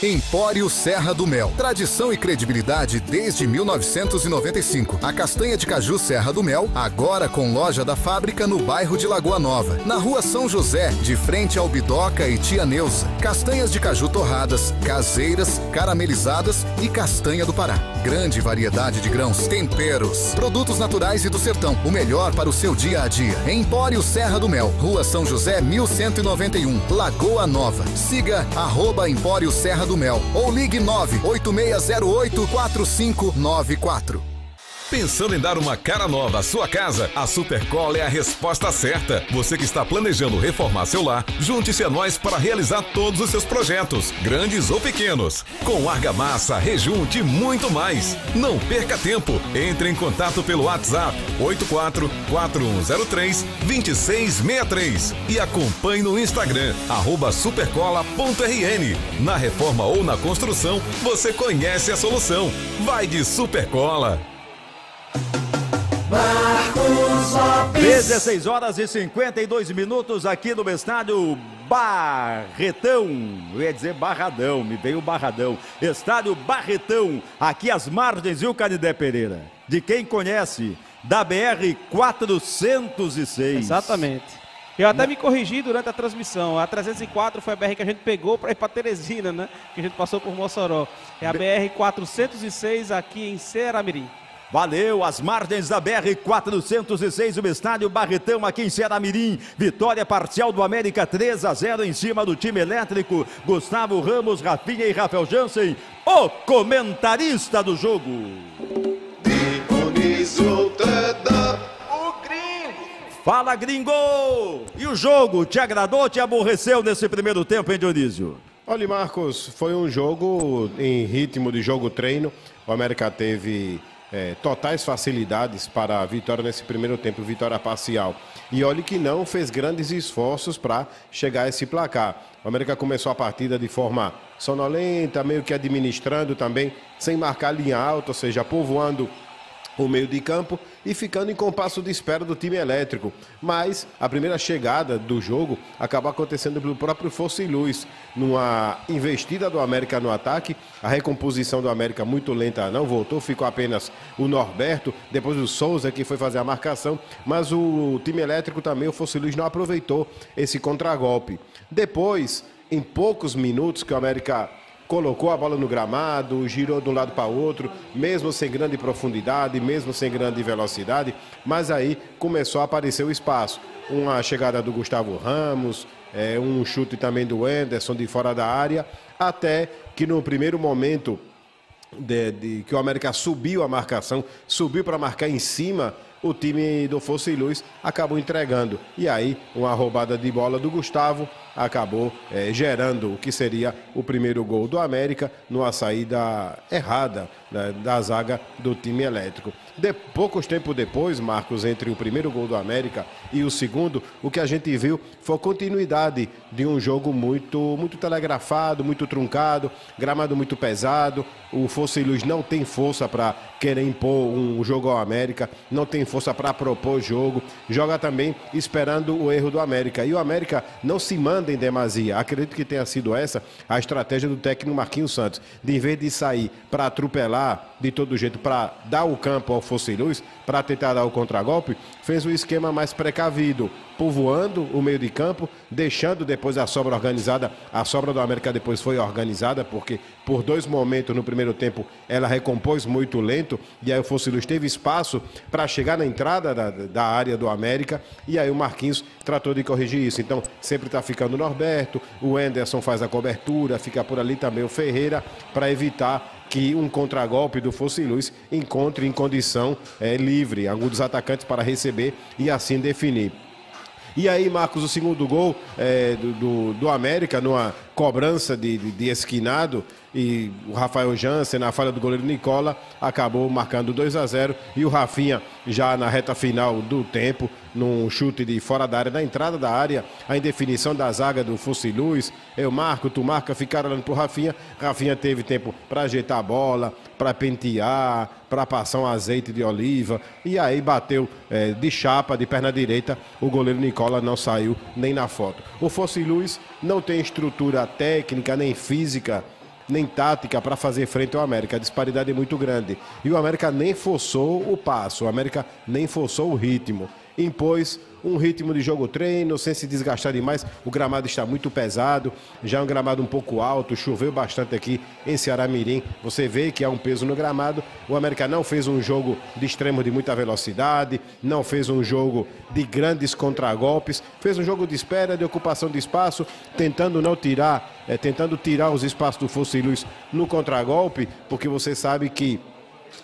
Empório Serra do Mel. Tradição e credibilidade desde 1995. A castanha de caju Serra do Mel, agora com loja da fábrica no bairro de Lagoa Nova, na rua São José, de frente ao Bidoca e Tia Neuza. Castanhas de caju torradas, caseiras, caramelizadas e castanha do Pará. Grande variedade de grãos, temperos, produtos naturais e do sertão. O melhor para o seu dia a dia. Empório Serra do Mel, rua São José 1191, Lagoa Nova. Siga @Empório Serra do Mel ou ligue 986084594. Pensando em dar uma cara nova à sua casa? A Supercola é a resposta certa. Você que está planejando reformar seu lar, junte-se a nós para realizar todos os seus projetos, grandes ou pequenos. Com argamassa, rejunte e muito mais. Não perca tempo. Entre em contato pelo WhatsApp 84-4103-2663 e acompanhe no Instagram, @supercola.rn. Na reforma ou na construção, você conhece a solução. Vai de Supercola! Marcos Lopes. 16h52 aqui no estádio Barretão. Eu ia dizer Barradão, me veio Barradão. Estádio Barretão, aqui às margens, viu, Canindé Pereira? De quem conhece, da BR 406. Exatamente. Eu até me corrigi durante a transmissão. A 304 foi a BR que a gente pegou para ir para Teresina, né? Que a gente passou por Mossoró. É a BR 406 aqui em Ceará-Mirim. Valeu, as margens da BR-406, o estádio Barretão aqui em Ceará-Mirim. Vitória parcial do América 3-0 em cima do time elétrico. Gustavo Ramos, Rafinha e Rafael Jansen, o comentarista do jogo. Fala, gringo! E o jogo, te agradou, te aborreceu nesse primeiro tempo, hein, Dionísio? Olha, Marcos, foi um jogo em ritmo de jogo-treino. O América teve totais facilidades para a vitória nesse primeiro tempo, vitória parcial. E olha que não fez grandes esforços para chegar a esse placar. O América começou a partida de forma sonolenta, meio que administrando também, sem marcar linha alta, ou seja, povoando o meio de campo e ficando em compasso de espera do time elétrico. Mas a primeira chegada do jogo acabou acontecendo pelo próprio Força e Luz, numa investida do América no ataque. A recomposição do América muito lenta não voltou, ficou apenas o Norberto, depois o Souza, que foi fazer a marcação, mas o time elétrico também, o Força e Luz, não aproveitou esse contragolpe. Depois, em poucos minutos que o América colocou a bola no gramado, girou de um lado para o outro, mesmo sem grande profundidade, mesmo sem grande velocidade, mas aí começou a aparecer o espaço. Uma chegada do Gustavo Ramos, um chute também do Anderson de fora da área, até que no primeiro momento que o América subiu a marcação, subiu para marcar em cima, o time do Força e Luz acabou entregando. E aí, uma roubada de bola do Gustavo acabou gerando o que seria o primeiro gol do América, numa saída errada da zaga do time elétrico. Poucos tempos depois, Marcos, entre o primeiro gol do América e o segundo, o que a gente viu foi a continuidade de um jogo muito telegrafado, muito truncado, gramado muito pesado. O Força e Luz não tem força para querer impor um jogo ao América, não tem força para propor jogo, joga também esperando o erro do América. E o América não se manda em demasia. Acredito que tenha sido essa a estratégia do técnico Marquinhos Santos, de em vez de sair para atropelar de todo jeito, para dar o campo ao Força e Luz, para tentar dar o contragolpe, fez um esquema mais precavido, povoando o meio de campo, deixando depois a sobra organizada. A sobra do América depois foi organizada, porque por dois momentos no primeiro tempo ela recompôs muito lento, e aí o Força e Luz teve espaço para chegar na entrada da área do América, e aí o Marquinhos tratou de corrigir isso. Então sempre está ficando o Norberto, o Anderson faz a cobertura, fica por ali também o Ferreira, para evitar que um contragolpe do Força e Luz encontre em condição livre algum dos atacantes para receber e assim definir. E aí, Marcos, o segundo gol do América, numa cobrança de esquinado, e o Rafael Jansen, na falha do goleiro Nicola, acabou marcando 2-0, e o Rafinha, já na reta final do tempo, num chute de fora da área, na entrada da área, a indefinição da zaga do Força e Luz, eu marco, tu marca, ficaram olhando pro Rafinha. Rafinha teve tempo para ajeitar a bola, para pentear, para passar um azeite de oliva, e aí bateu de chapa, de perna direita, o goleiro Nicola não saiu nem na foto. O Força e Luz não tem estrutura técnica, nem física, nem tática para fazer frente ao América. A disparidade é muito grande. E o América nem forçou o passo, o América nem forçou o ritmo. Impôs um ritmo de jogo treino, sem se desgastar demais. O gramado está muito pesado, já é um gramado um pouco alto, choveu bastante aqui em Ceará Mirim. Você vê que há um peso no gramado. O América não fez um jogo de extremo de muita velocidade, não fez um jogo de grandes contragolpes, fez um jogo de espera, de ocupação de espaço, tentando não tirar, tentando tirar os espaços do Força e Luz no contragolpe, porque você sabe que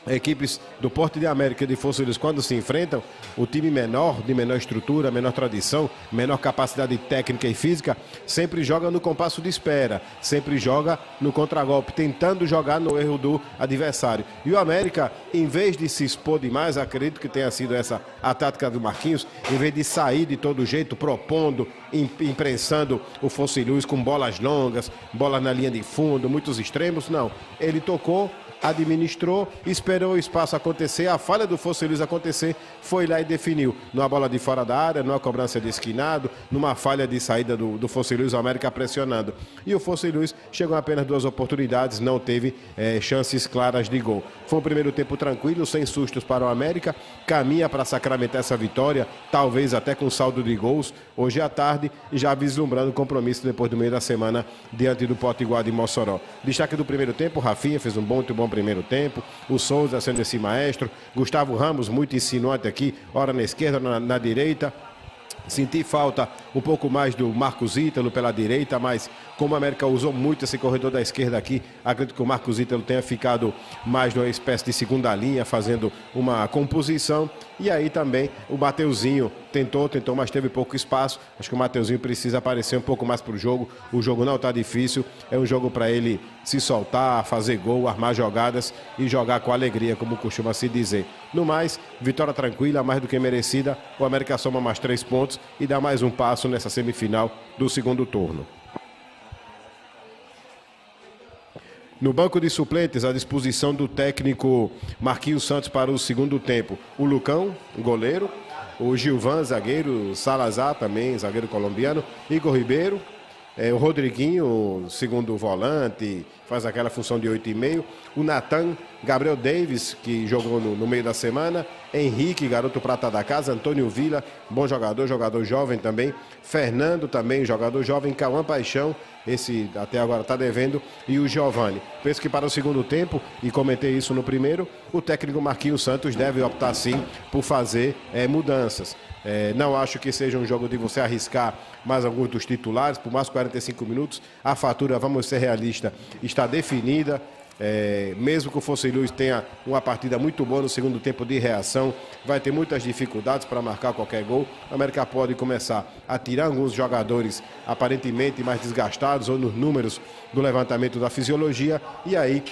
equipes do Porto de América e de Força e Luz, quando se enfrentam, o time menor, de menor estrutura, menor tradição, menor capacidade técnica e física, sempre joga no compasso de espera, sempre joga no contragolpe, tentando jogar no erro do adversário. E o América, em vez de se expor demais, acredito que tenha sido essa a tática do Marquinhos, em vez de sair de todo jeito, propondo, imprensando o Força e Luz com bolas longas, bolas na linha de fundo, muitos extremos, não. Ele tocou, administrou, esperou o espaço acontecer, a falha do Força e Luz acontecer, foi lá e definiu. Numa bola de fora da área, numa cobrança de esquinado, numa falha de saída do Força e Luz, o América pressionando. E o Força e Luz chegou apenas duas oportunidades, não teve chances claras de gol. Foi um primeiro tempo tranquilo, sem sustos para o América, caminha para sacramentar essa vitória, talvez até com saldo de gols hoje à tarde, e já vislumbrando o compromisso depois do meio da semana diante do Potiguar de Mossoró. Destaque do primeiro tempo, Rafinha fez um muito bom primeiro tempo, o Souza sendo esse maestro, Gustavo Ramos muito insinuante aqui, ora na esquerda, na direita. Senti falta um pouco mais do Marcos Ítalo pela direita, mas como a América usou muito esse corredor da esquerda aqui, acredito que o Marcos Ítalo tenha ficado mais numa espécie de segunda linha, fazendo uma composição. E aí também o Mateuzinho tentou, mas teve pouco espaço. Acho que o Mateuzinho precisa aparecer um pouco mais para o jogo. O jogo não está difícil, é um jogo para ele se soltar, fazer gol, armar jogadas e jogar com alegria, como costuma se dizer. No mais, vitória tranquila, mais do que merecida. O América soma mais 3 pontos e dá mais um passo nessa semifinal do segundo turno. No banco de suplentes, à disposição do técnico Marquinhos Santos para o segundo tempo, o Lucão, goleiro, o Gilvan, zagueiro, Salazar também, zagueiro colombiano, Igor Ribeiro, o Rodriguinho, segundo volante, faz aquela função de 8,5, o Natan, Gabriel Davis, que jogou no meio da semana, Henrique, garoto prata da casa, Antônio Vila, bom jogador, jogador jovem também, Fernando também, jogador jovem, Cauã Paixão, esse até agora está devendo, e o Giovanni. Penso que para o segundo tempo, e comentei isso no primeiro, o técnico Marquinhos Santos deve optar sim por fazer mudanças. Não acho que seja um jogo de você arriscar mais alguns dos titulares, por mais 45 minutos, a fatura, vamos ser realistas, está definida. Mesmo que o Força e Luz tenha uma partida muito boa no segundo tempo de reação, vai ter muitas dificuldades para marcar qualquer gol. A América pode começar a tirar alguns jogadores aparentemente mais desgastados ou nos números do levantamento da fisiologia, e aí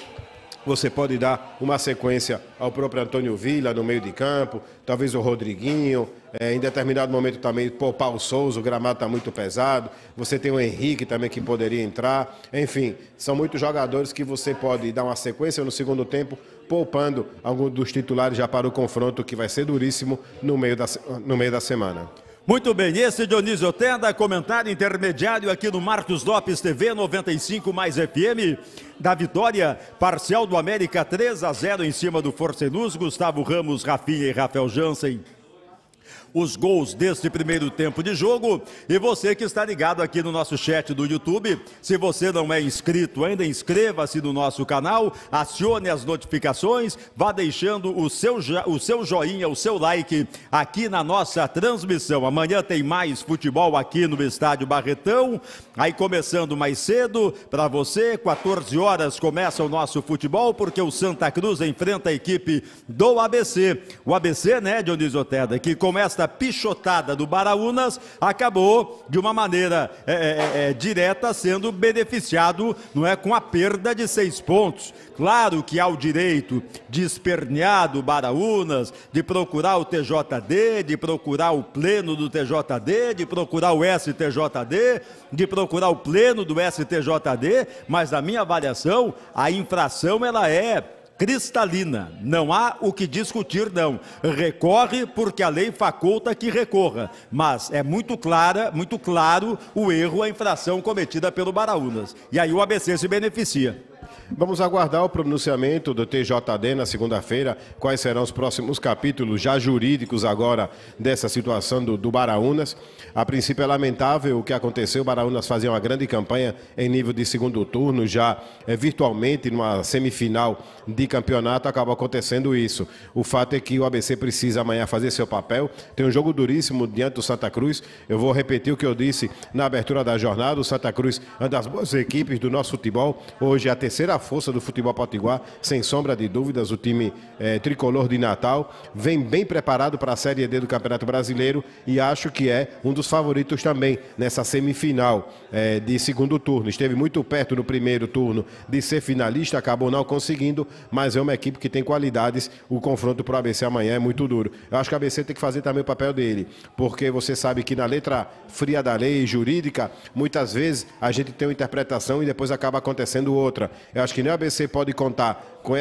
você pode dar uma sequência ao próprio Antônio Vila no meio de campo, talvez o Rodriguinho, em determinado momento também poupar o Souza, o gramado está muito pesado, você tem o Henrique também que poderia entrar, enfim, são muitos jogadores que você pode dar uma sequência no segundo tempo, poupando algum dos titulares já para o confronto que vai ser duríssimo no meio da semana. Muito bem, esse Dionísio Outeda, comentário intermediário aqui no Marcos Lopes TV 95 mais FM, da vitória parcial do América 3-0 em cima do Força e Luz, Gustavo Ramos, Rafinha e Rafael Jansen. Os gols deste primeiro tempo de jogo. E você que está ligado aqui no nosso chat do YouTube, se você não é inscrito ainda, inscreva-se no nosso canal, acione as notificações, vá deixando o seu joinha, o seu like aqui na nossa transmissão. Amanhã tem mais futebol aqui no Estádio Barretão, aí começando mais cedo para você, 14 horas começa o nosso futebol, porque o Santa Cruz enfrenta a equipe do ABC. O ABC, né, Dionísio Outeda, que com esta pichotada do Baraúnas, acabou de uma maneira direta sendo beneficiado, não é, com a perda de 6 pontos. Claro que há o direito de espernear do Baraúnas, de procurar o TJD, de procurar o pleno do TJD, de procurar o STJD, de procurar o pleno do STJD, mas na minha avaliação, a infração ela é cristalina, não há o que discutir não, recorre porque a lei faculta que recorra, mas é muito claro o erro, a infração cometida pelo Baraúnas, e aí o ABC se beneficia. Vamos aguardar o pronunciamento do TJD na segunda-feira, quais serão os próximos capítulos já jurídicos agora dessa situação do Baraúnas. A princípio é lamentável o que aconteceu, o Baraúnas fazia uma grande campanha em nível de segundo turno, já virtualmente numa semifinal de campeonato, acaba acontecendo isso. O fato é que o ABC precisa amanhã fazer seu papel, tem um jogo duríssimo diante do Santa Cruz, eu vou repetir o que eu disse na abertura da jornada, o Santa Cruz é uma das boas equipes do nosso futebol, hoje é a terceira força do futebol potiguar, sem sombra de dúvidas, o time tricolor de Natal vem bem preparado para a Série D do Campeonato Brasileiro e acho que é um dos favoritos também nessa semifinal de segundo turno. Esteve muito perto no primeiro turno de ser finalista, acabou não conseguindo, mas é uma equipe que tem qualidades, o confronto para o ABC amanhã é muito duro. Eu acho que o ABC tem que fazer também o papel dele, porque você sabe que na letra fria da lei jurídica, muitas vezes a gente tem uma interpretação e depois acaba acontecendo outra. Eu acho que nem o ABC pode contar com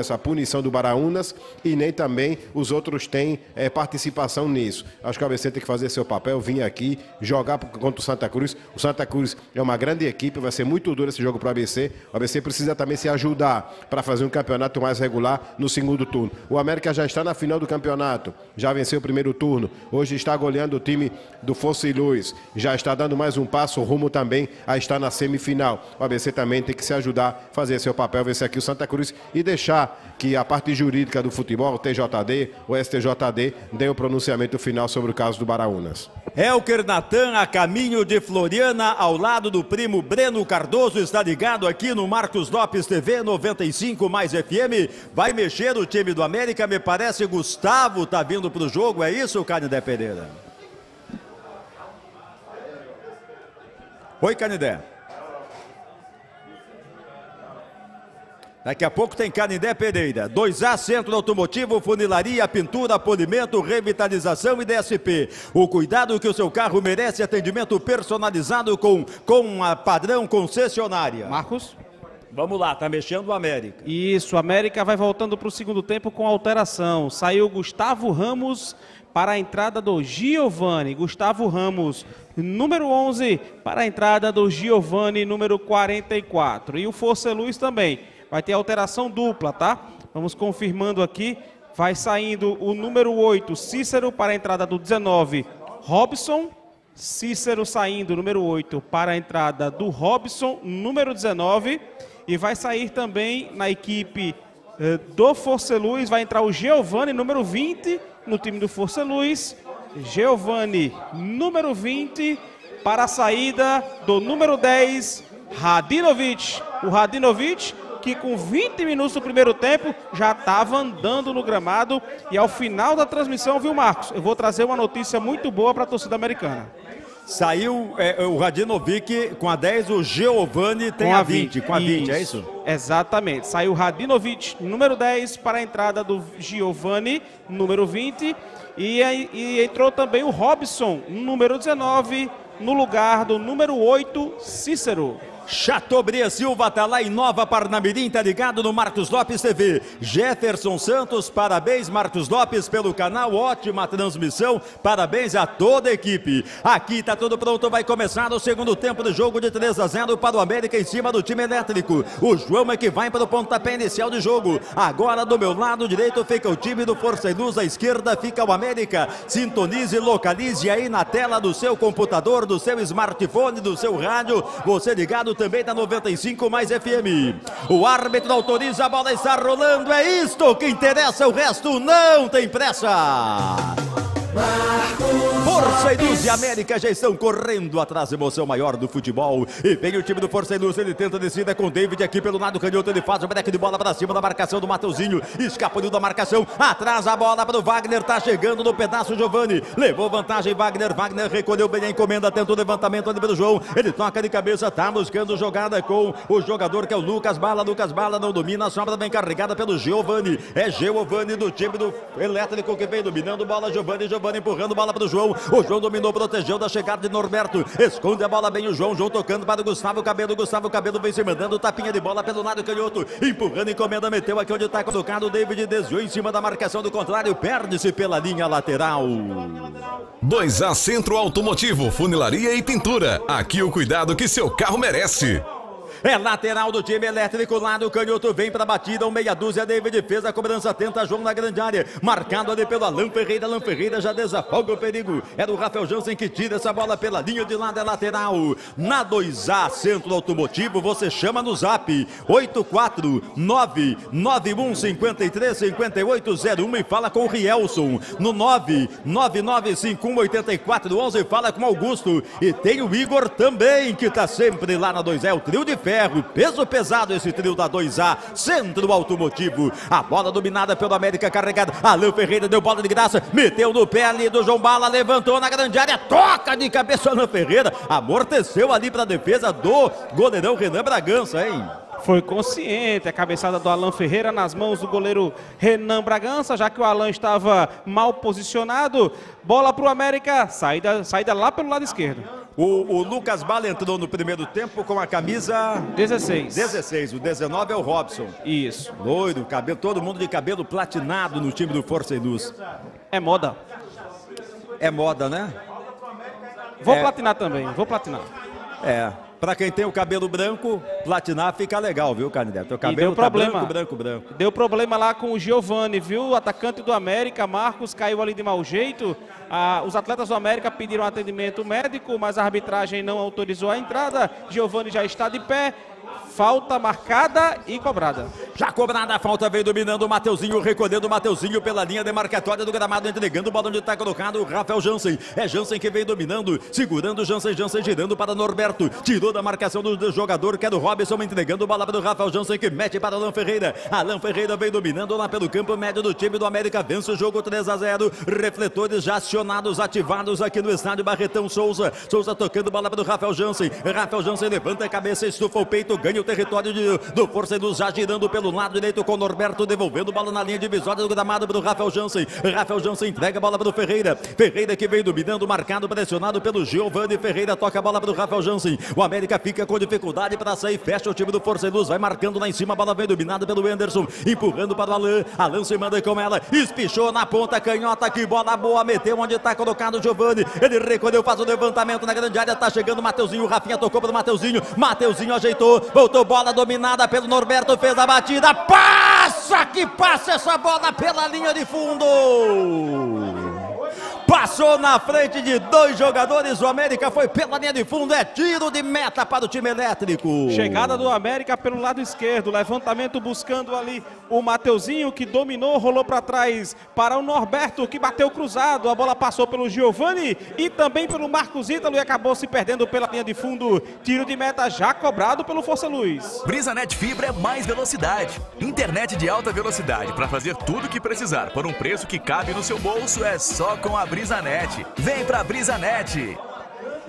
essa punição do Baraúnas e nem também os outros têm participação nisso. Acho que o ABC tem que fazer seu papel, vir aqui, jogar contra o Santa Cruz. O Santa Cruz é uma grande equipe, vai ser muito duro esse jogo para o ABC. O ABC precisa também se ajudar para fazer um campeonato mais regular no segundo turno. O América já está na final do campeonato, já venceu o primeiro turno, hoje está goleando o time do Força e Luz, já está dando mais um passo rumo também a estar na semifinal. O ABC também tem que se ajudar, fazer seu papel, vencer aqui o Santa Cruz e deixar que a parte jurídica do futebol, o TJD, o STJD, dê o pronunciamento final sobre o caso do Baraúnas. Elker Natan, a caminho de Floriana, ao lado do primo Breno Cardoso, está ligado aqui no Marcos Lopes TV 95 mais FM. Vai mexer o time do América, me parece Gustavo está vindo para o jogo, é isso, Caninde Pereira? Oi, Canindé. Daqui a pouco tem Canindé Pereira. 2A Centro Automotivo, funilaria, pintura, polimento, revitalização e DSP. O cuidado que o seu carro merece, atendimento personalizado com a padrão concessionária. Marcos? Vamos lá, tá mexendo o América. Isso, o América vai voltando para o segundo tempo com alteração. Saiu Gustavo Ramos para a entrada do Giovani. Gustavo Ramos, número 11, para a entrada do Giovani, número 44. E o Força e Luz também. Vai ter alteração dupla, tá? Vamos confirmando aqui. Vai saindo o número 8, Cícero, para a entrada do 19, Robson. Cícero saindo, número 8, para a entrada do Robson, número 19. E vai sair também na equipe do Força e Luz, vai entrar o Giovani, número 20, no time do Força e Luz. Giovani, número 20, para a saída do número 10, Radinović. O Radinović, que com 20 minutos do primeiro tempo já estava andando no gramado. E ao final da transmissão, viu, Marcos, eu vou trazer uma notícia muito boa para a torcida americana. Saiu o Radinović com a 10, o Giovani tem a 20. Com a 20, é isso? Exatamente. Saiu o Radinović, número 10, para a entrada do Giovani, número 20. E entrou também o Robson, número 19, no lugar do número 8, Cícero. Chateaubriand Silva tá lá em Nova Parnamirim, tá ligado no Marcos Lopes TV. Jefferson Santos, parabéns Marcos Lopes pelo canal, ótima transmissão, parabéns a toda a equipe. Aqui tá tudo pronto, vai começar o segundo tempo do jogo de 3-0 para o América em cima do time elétrico. O João é que vai para o pontapé inicial de jogo. Agora do meu lado direito fica o time do Força e Luz, à esquerda fica o América. Sintonize, localize aí na tela do seu computador, do seu smartphone, do seu rádio, você ligado também da 95 mais FM. O árbitro autoriza, a bola está rolando, é isto que interessa, o resto não tem pressa. Força e Luz e América já estão correndo atrás da emoção maior do futebol. E vem o time do Força e Luz, ele tenta descida com o David aqui pelo lado canhoto, ele faz o breque de bola para cima da marcação do Mateuzinho, escapou da marcação, atrás a bola para o Wagner, tá chegando no pedaço Giovani, levou vantagem Wagner, Wagner recolheu bem a encomenda, tentou o levantamento ali pelo João, ele toca de cabeça, tá buscando jogada com o jogador que é o Lucas Bala não domina, a sobra bem carregada pelo Giovani, é Giovani do time do elétrico que vem dominando bola, Giovani empurrando bola para o João. O João dominou, protegeu da chegada de Norberto. Esconde a bola bem o João. João tocando para o Gustavo Cabelo. Gustavo Cabelo vem se mandando. Tapinha de bola pelo lado canhoto. Empurrando, encomenda, meteu aqui onde está colocado. O David desviou em cima da marcação do contrário. Perde-se pela linha lateral. 2A Centro Automotivo, funilaria e pintura. Aqui o cuidado que seu carro merece. É lateral do time elétrico, lado canhoto vem para a batida, um meia dúzia, David fez a cobrança, tenta João na grande área, marcado ali pelo Alain Ferreira já desafoga o perigo, era o Rafael Jansen que tira essa bola pela linha de lado, é lateral, na 2A Centro Automotivo, você chama no zap 849-9153-5801 e fala com o Rielson, no 999518411 fala com Augusto, e tem o Igor também, que está sempre lá na 2A, o trio de ferro, peso pesado esse trio da 2A, Centro Automotivo. A bola dominada pelo América, carregada, Alain Ferreira deu bola de graça, meteu no pé ali do João Bala, levantou na grande área, toca de cabeça Alain Ferreira, amorteceu ali para a defesa do goleirão Renan Bragança, hein? Foi consciente a cabeçada do Alain Ferreira nas mãos do goleiro Renan Bragança, já que o Alain estava mal posicionado. Bola para o América, saída lá pelo lado esquerdo. O Lucas Bala entrou no primeiro tempo com a camisa... 16. 16, o 19 é o Robson. Isso. Loiro, cabelo, todo mundo de cabelo platinado no time do Força e Luz. É moda. É moda, né? Vou platinar também, vou platinar. É... Pra quem tem o cabelo branco, platinar fica legal, viu, Canindé? Teu cabelo tá branco, branco, branco. Deu problema lá com o Giovani, viu? O atacante do América, Marcos, caiu ali de mau jeito. Os atletas do América pediram atendimento médico, mas a arbitragem não autorizou a entrada. Giovani já está de pé. Falta marcada e cobrada. Já cobrada a falta, vem dominando o Mateuzinho, recolhendo o Mateuzinho pela linha demarcatória do gramado, entregando o balão onde está colocado o Rafael Jansen. É Jansen que vem dominando, segurando o Jansen, Jansen girando para Norberto. Tirou da marcação do jogador, que era o Robson, entregando bola para o Rafael Jansen, que mete para Alain Ferreira. Alain Ferreira vem dominando lá pelo campo médio do time do América, vence o jogo 3-0. Refletores já acionados, ativados aqui no estádio Barretão Souza. Souza tocando bola para o Rafael Jansen. Rafael Jansen levanta a cabeça, estufa o peito, ganha o território do Força e Luz, já girando pelo lado direito com Norberto, devolvendo bola na linha divisória do gramado para o Rafael Jansen. Rafael Jansen entrega a bola para o Ferreira. Ferreira que vem dominando, marcado, pressionado pelo Giovanni. Ferreira toca a bola para o Rafael Jansen. O América fica com dificuldade para sair, fecha o time do Força e Luz, vai marcando lá em cima, a bola vem dominada pelo Anderson, empurrando para o Alan. Alan se manda com ela, espichou na ponta canhota, que bola boa, meteu onde está colocado o Giovanni. Ele recolheu, faz o levantamento na grande área, tá chegando o Mateuzinho. O Rafinha tocou para o Mateuzinho. Mateuzinho ajeitou, voltou, bola dominada pelo Norberto, fez a batida. Passa que passa essa bola pela linha de fundo. Passou na frente de dois jogadores, o América foi pela linha de fundo, é tiro de meta para o time elétrico. Chegada do América pelo lado esquerdo, levantamento buscando ali o Mateuzinho, que dominou, rolou para trás para o Norberto, que bateu cruzado, a bola passou pelo Giovanni e também pelo Marcos Ítalo e acabou se perdendo pela linha de fundo. Tiro de meta já cobrado pelo Força Luz. Brisanet Fibra é mais velocidade. Internet de alta velocidade para fazer tudo o que precisar por um preço que cabe no seu bolso, é só com a Brisanet. Vem pra Brisanet!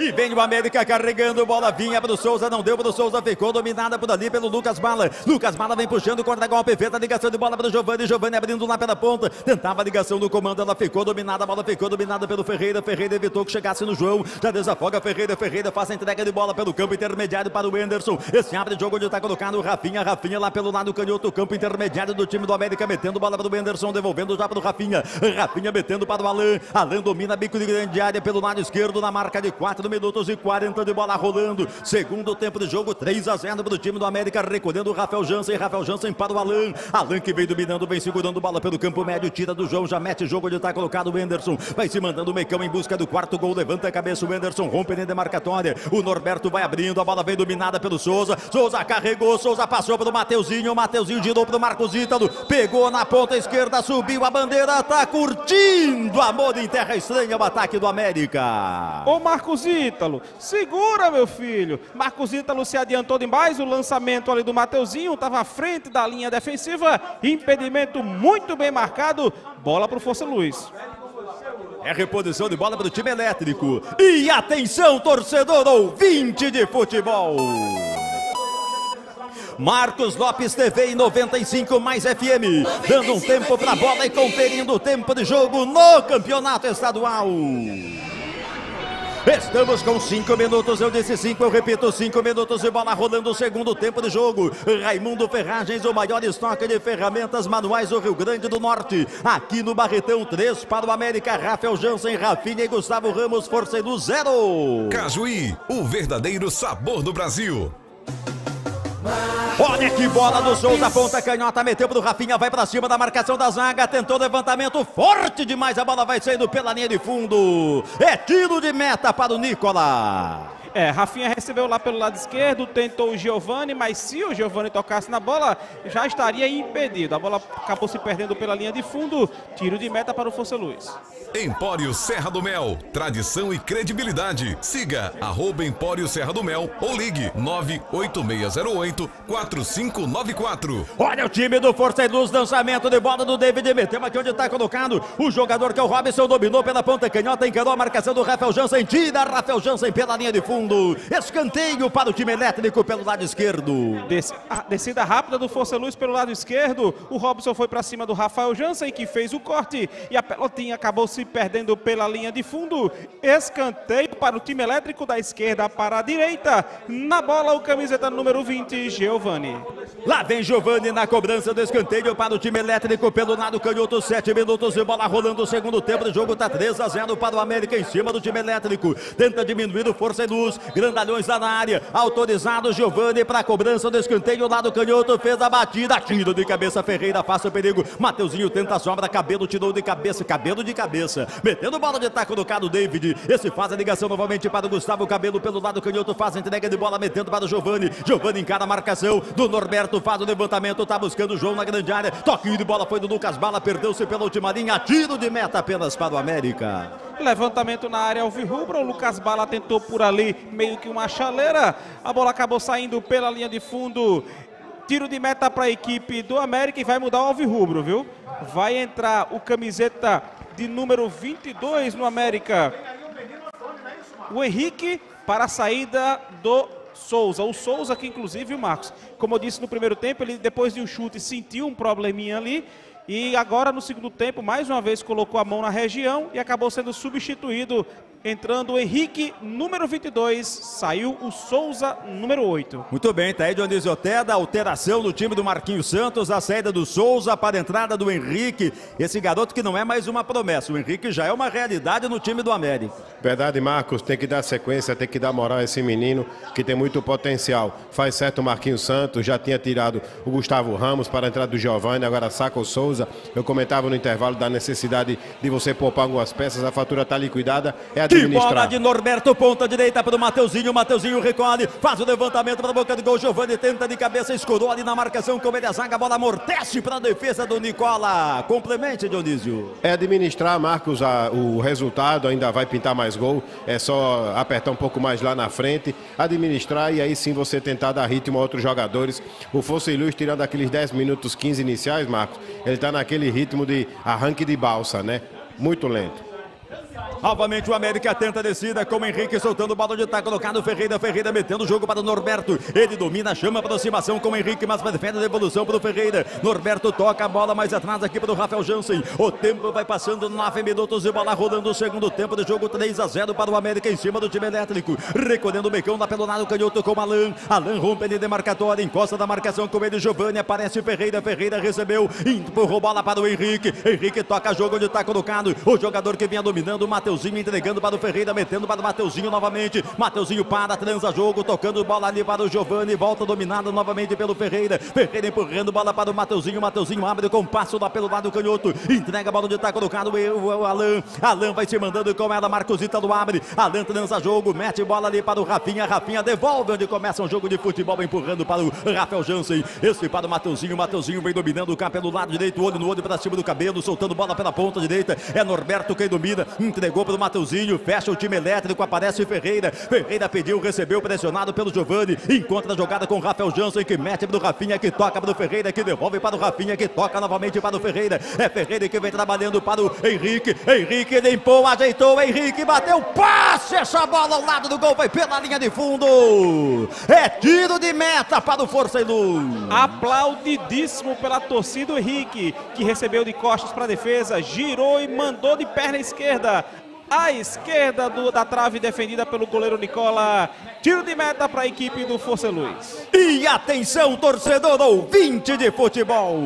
E vem o América carregando, bola vinha para o Souza, não deu para o Souza, ficou dominada por ali pelo Lucas Mala. Lucas Mala vem puxando contra a golpe, fez a ligação de bola para o Giovanni. Giovanni abrindo lá pela ponta, tentava a ligação do comando, ela ficou dominada, a bola ficou dominada pelo Ferreira. Ferreira evitou que chegasse no João, já desafoga Ferreira. Ferreira faz a entrega de bola pelo campo intermediário para o Anderson. Esse abre jogo onde está colocado o Rafinha. Rafinha lá pelo lado canhoto, campo intermediário do time do América, metendo bola para o Anderson, devolvendo já para o Rafinha. Rafinha metendo para o Alan. Alan domina, bico de grande área pelo lado esquerdo, na marca de 4 minutos e 40 de bola rolando. Segundo tempo de jogo, 3-0 para o time do América, recolhendo o Rafael Jansen. Rafael Jansen para o Alan. Alan que vem dominando, vem segurando bola pelo campo médio, tira do João, já mete jogo onde está colocado o Anderson. Vai se mandando o Mecão em busca do quarto gol, levanta a cabeça o Anderson, rompe na demarcatória. O Norberto vai abrindo, a bola vem dominada pelo Souza. Souza carregou, Souza passou para o Mateuzinho. O Mateuzinho girou para o Marcos Ítalo, pegou na ponta esquerda, subiu a bandeira, tá curtindo amor em terra estranha o ataque do América. O Marcos Ítalo, segura meu filho. Marcos Ítalo se adiantou demais, o lançamento ali do Mateuzinho, estava à frente da linha defensiva, impedimento muito bem marcado, bola para o Força Luz. É reposição de bola para o time elétrico. E atenção torcedor ouvinte de futebol, Marcos Lopes TV e 95 Mais FM, dando um tempo para a bola e conferindo o tempo de jogo no campeonato estadual. Estamos com 5 minutos, eu disse 5, eu repito, 5 minutos e bola rolando o segundo tempo de jogo. Raimundo Ferragens, o maior estoque de ferramentas manuais do Rio Grande do Norte. Aqui no Barretão, 3 para o América, Rafael Jansen, Rafinha e Gustavo Ramos, Força e Luz 0. Cajuí, o verdadeiro sabor do Brasil. Olha que bola do Souza, ponta canhota, meteu pro Rafinha, vai pra cima da marcação da zaga, tentou levantamento, forte demais, a bola vai saindo pela linha de fundo. É tiro de meta para o Nicola. Rafinha recebeu lá pelo lado esquerdo, tentou o Giovanni, mas se o Giovanni tocasse na bola, já estaria impedido. A bola acabou se perdendo pela linha de fundo, tiro de meta para o Força Luz. Empório Serra do Mel, tradição e credibilidade. Siga @ Empório Serra do Mel ou ligue 98608-4594. Olha o time do Força e Luz, lançamento de bola do David, meteu aqui onde está colocado o jogador que é o Robson, dominou pela ponta canhota, encarou a marcação do Rafael Jansen, tira Rafael Jansen pela linha de fundo. Escanteio para o time elétrico pelo lado esquerdo. Descida rápida do Força Luz pelo lado esquerdo. O Robson foi para cima do Rafael Jansen, que fez o corte, e a pelotinha acabou se perdendo pela linha de fundo. Escanteio para o time elétrico, da esquerda para a direita. Na bola o camiseta número 20, Giovanni. Lá vem Giovanni na cobrança do escanteio para o time elétrico pelo lado canhoto. 7 minutos e bola rolando o segundo tempo de jogo. Tá 3-0 para o América em cima do time elétrico. Tenta diminuir o Força Luz. Grandalhões lá na área, autorizado Giovanni para a cobrança do escanteio lá do canhoto, fez a batida, tiro de cabeça, Ferreira passa o perigo, Mateuzinho tenta a sobra, Cabelo tirou de cabeça, Cabelo de cabeça, metendo bola de taco no cara David, esse faz a ligação novamente para o Gustavo, Cabelo pelo lado canhoto, faz a entrega de bola, metendo para o Giovanni, Giovanni encara a marcação do Norberto, faz o levantamento, tá buscando o João na grande área, toquinho de bola foi do Lucas Bala, perdeu-se pela última linha, tiro de meta apenas para o América. Levantamento na área alvirrubra, o Lucas Bala tentou por ali meio que uma chaleira, a bola acabou saindo pela linha de fundo, tiro de meta para a equipe do América e vai mudar o alvirrubro, viu? Vai entrar o camiseta de número 22 no América, o Henrique, para a saída do Souza. O Souza que, inclusive, o Marcos, como eu disse no primeiro tempo, ele depois de um chute sentiu um probleminha ali. E agora no segundo tempo, mais uma vez, colocou a mão na região e acabou sendo substituído. Entrando o Henrique, número 22, saiu o Souza, número 8. Muito bem, tá aí Dionísio Outeda, alteração do time do Marquinhos Santos, a saída do Souza para a entrada do Henrique. Esse garoto que não é mais uma promessa, o Henrique já é uma realidade no time do América. Verdade, Marcos, tem que dar sequência, tem que dar moral a esse menino que tem muito potencial. Faz certo o Marquinhos Santos, já tinha tirado o Gustavo Ramos para a entrada do Giovanni, agora saca o Souza. Eu comentava no intervalo da necessidade de você poupar algumas peças, a fatura tá liquidada, é a que bola de Norberto, ponta direita para o Mateuzinho. Mateuzinho recolhe, faz o levantamento para a boca do gol. Giovanni tenta de cabeça, escorou ali na marcação, cobre a zaga, a bola amortece para a defesa do Nicola. Complemente, Dionísio. É administrar, Marcos, o resultado. Ainda vai pintar mais gol, é só apertar um pouco mais lá na frente, administrar e aí sim você tentar dar ritmo a outros jogadores. O Força e Luz, tirando aqueles 10 minutos 15 iniciais, Marcos, ele está naquele ritmo de arranque de balsa, né? Muito lento. Novamente o América tenta a descida com o Henrique soltando o balão de tá colocado. Ferreira metendo o jogo para o Norberto. Ele domina, chama a aproximação com o Henrique, mas prefere a devolução para o Ferreira. Norberto toca a bola mais atrás aqui para o Rafael Jansen. O tempo vai passando, 9 minutos e bola rolando o segundo tempo de jogo. 3-0 para o América em cima do time elétrico. Recolhendo o becão na pelonada, o canhoto com Alan. Alan rompe de demarcatória, encosta da marcação com ele. Giovanni aparece Ferreira. Ferreira recebeu, empurrou bola para o Henrique. Henrique toca jogo onde está colocado o jogador que vinha dominando, o Mateuzinho, entregando para o Ferreira, metendo para o Mateuzinho novamente. Mateuzinho para, transa jogo, tocando bola ali para o Giovanni, volta dominado novamente pelo Ferreira. Ferreira empurrando bola para o Mateuzinho. Mateuzinho abre com passo lá pelo lado do canhoto, entrega a bola onde está colocado o Alan. Alan vai se mandando com ela, Marcosita do abre. Alan transa jogo, mete bola ali para o Rafinha. Rafinha devolve onde começa um jogo de futebol, empurrando para o Rafael Jansen. Esse para o Mateuzinho. Mateuzinho vem dominando cá pelo lado direito, olho no olho para cima do cabelo, soltando bola pela ponta direita. É Norberto quem domina, entregou para o Mateuzinho, fecha o time elétrico, aparece Ferreira. Ferreira pediu, recebeu, pressionado pelo Giovanni, encontra a jogada com o Rafael Jansen, que mete para o Rafinha, que toca para o Ferreira, que devolve para o Rafinha, que toca novamente para o Ferreira. É Ferreira que vem trabalhando para o Henrique. Henrique limpou, ajeitou, Henrique bateu, passe, essa bola ao lado do gol, foi pela linha de fundo. É tiro de meta para o Força e Luz. Aplaudidíssimo pela torcida o Henrique, que recebeu de costas para a defesa, girou e mandou de perna esquerda. À esquerda da trave, defendida pelo goleiro Nicola. Tiro de meta para a equipe do Força e Luz. E atenção, torcedor ouvinte de futebol.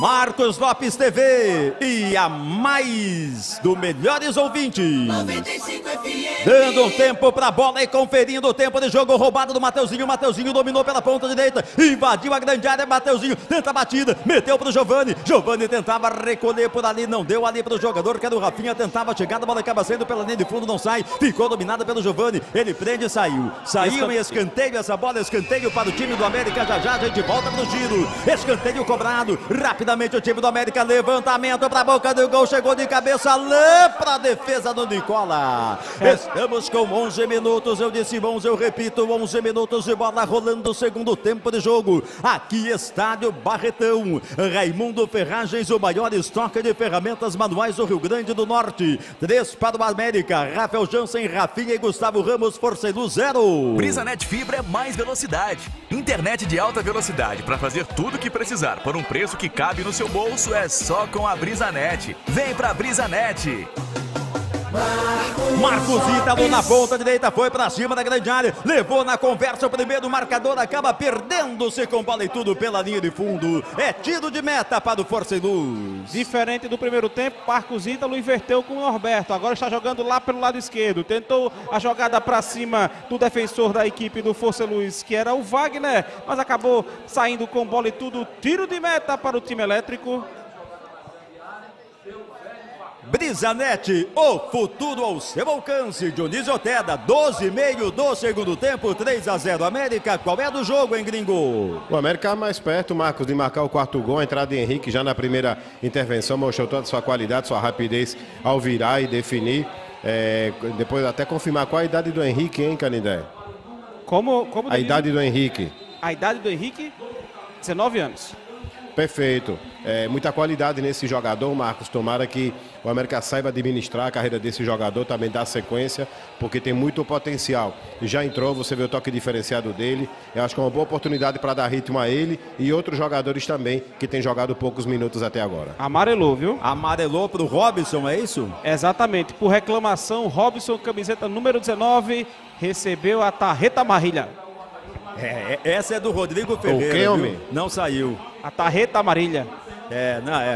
Marcos Lopes TV e a mais do Melhores Ouvintes, 95 FM. Dando um tempo para a bola e conferindo o tempo de jogo. Roubado do Mateuzinho. Mateuzinho dominou pela ponta direita, invadiu a grande área. Mateuzinho tenta a batida, meteu para o Giovanni. Giovanni tentava recolher por ali, não deu ali para o jogador, que era o Rafinha. Tentava chegar, a bola acaba saindo pela linha de fundo, não sai. Ficou dominada pelo Giovanni, ele prende e saiu. Saiu em escanteio essa bola, escanteio para o time do América. Já já a gente volta para o giro. Escanteio cobrado, rápido. O time do América, levantamento para a boca do gol, chegou de cabeça, lá para a defesa do Nicola. Estamos com 11 minutos, eu disse 11, eu repito, 11 minutos de bola rolando o segundo tempo de jogo. Aqui estádio Barretão, Raimundo Ferragens, o maior estoque de ferramentas manuais do Rio Grande do Norte. 3 para o América, Rafael Jansen, Rafinha e Gustavo Ramos. Força e Luz 0. Brisanet Fibra é mais velocidade, internet de alta velocidade para fazer tudo o que precisar, por um preço que cabe no seu bolso. É só com a Brisanet. Vem pra Brisanet. Marcos Ítalo na ponta direita, foi pra cima da grande área, levou na conversa o primeiro marcador, acaba perdendo-se com bola e tudo pela linha de fundo. É tiro de meta para o Força e Luz. Diferente do primeiro tempo, Marcos Ítalo inverteu com o Norberto, agora está jogando lá pelo lado esquerdo, tentou a jogada pra cima do defensor da equipe do Força e Luz, que era o Wagner, mas acabou saindo com bola e tudo. Tiro de meta para o time elétrico. Brisanet, o futuro ao seu alcance. Dionísio Outeda, 12:30 do segundo tempo, 3-0 América. Qual é do jogo, hein, gringo? O América mais perto, Marcos, de marcar o quarto gol. A entrada de Henrique já na primeira intervenção mostrou toda a sua qualidade, sua rapidez ao virar e definir. Depois até confirmar qual a idade do Henrique, hein, Canindé? Como a idade do Henrique? A idade do Henrique, 19 anos. Perfeito. Muita qualidade nesse jogador, Marcos. Tomara que o América saiba administrar a carreira desse jogador, também dar sequência, porque tem muito potencial. Já entrou, você vê o toque diferenciado dele. Eu acho que é uma boa oportunidade para dar ritmo a ele e outros jogadores também, que têm jogado poucos minutos até agora. Amarelou, viu? Amarelou para o Robson, é isso? Exatamente. Por reclamação, Robson, camiseta número 19, recebeu a tarreta amarela. Essa é do Rodrigo Ferreira, viu? Não saiu. A tarreta amarela.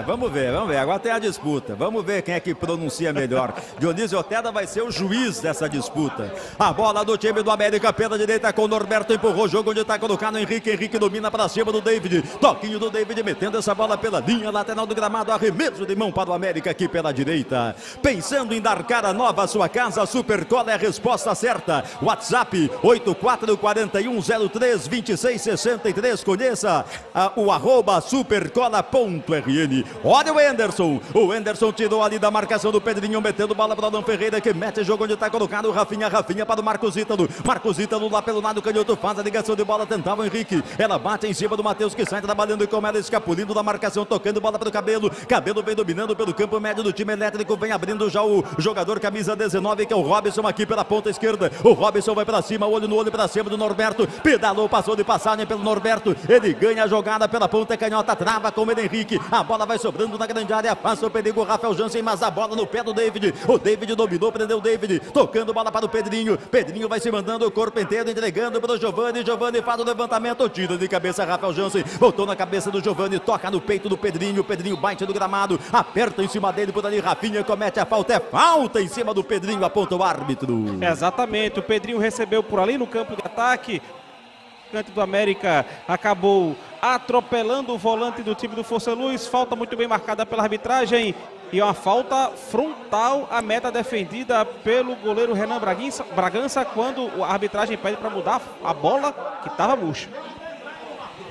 Vamos ver. Agora tem a disputa. Vamos ver quem é que pronuncia melhor. Dionísio Outeda vai ser o juiz dessa disputa. A bola do time do América pela direita com o Norberto, empurrou o jogo onde está colocado Henrique. Henrique domina para cima do David. Toquinho do David metendo essa bola pela linha lateral do gramado. Arremesso de mão para o América aqui pela direita. Pensando em dar cara nova à sua casa, a Supercola é a resposta certa. WhatsApp 8441032663. Conheça o arroba Supercola.com. Olha o Anderson. O Anderson tirou ali da marcação do Pedrinho, metendo bola para o Adão Ferreira, que mete o jogo onde está colocado o Rafinha. Rafinha para o Marcos Ítalo. Marcos Ítalo lá pelo lado canhoto faz a ligação de bola, tentava o Henrique. Ela bate em cima do Matheus, que sai trabalhando com ela, escapulindo da marcação, tocando bola para o Cabelo. Cabelo vem dominando pelo campo médio do time elétrico, vem abrindo já o jogador camisa 19, que é o Robson, aqui pela ponta esquerda. O Robson vai para cima, olho no olho para cima do Norberto. Pedalou, passou de passagem pelo Norberto. Ele ganha a jogada pela ponta canhota, trava com o Henrique. A bola vai sobrando na grande área, passa o perigo o Rafael Jansen, mas a bola no pé do David. O David dominou, prendeu o David, tocando bola para o Pedrinho. Pedrinho vai se mandando o corpo inteiro, entregando para o Giovani. Giovani faz o levantamento, tira de cabeça Rafael Jansen, voltou na cabeça do Giovani, toca no peito do Pedrinho. Pedrinho bate no gramado, aperta em cima dele por ali. Rafinha comete a falta, é falta em cima do Pedrinho, aponta o árbitro. Exatamente, o Pedrinho recebeu por ali no campo de ataque. O atacante do América acabou atropelando o volante do time do Força Luz. Falta muito bem marcada pela arbitragem e uma falta frontal à meta defendida pelo goleiro Renan Bragança quando a arbitragem pede para mudar a bola que estava murcha.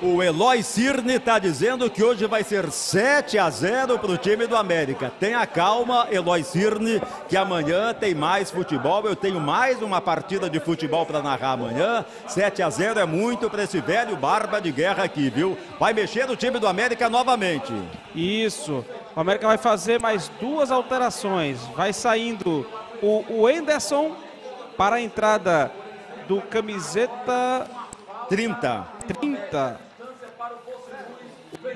O Eloy Cirne está dizendo que hoje vai ser 7-0 para o time do América. Tenha calma, Eloy Cirne, que amanhã tem mais futebol. Eu tenho mais uma partida de futebol para narrar amanhã. 7-0 é muito para esse velho barba de guerra aqui, viu? Vai mexer no time do América novamente. Isso. O América vai fazer mais duas alterações. Vai saindo o Anderson para a entrada do camiseta 30.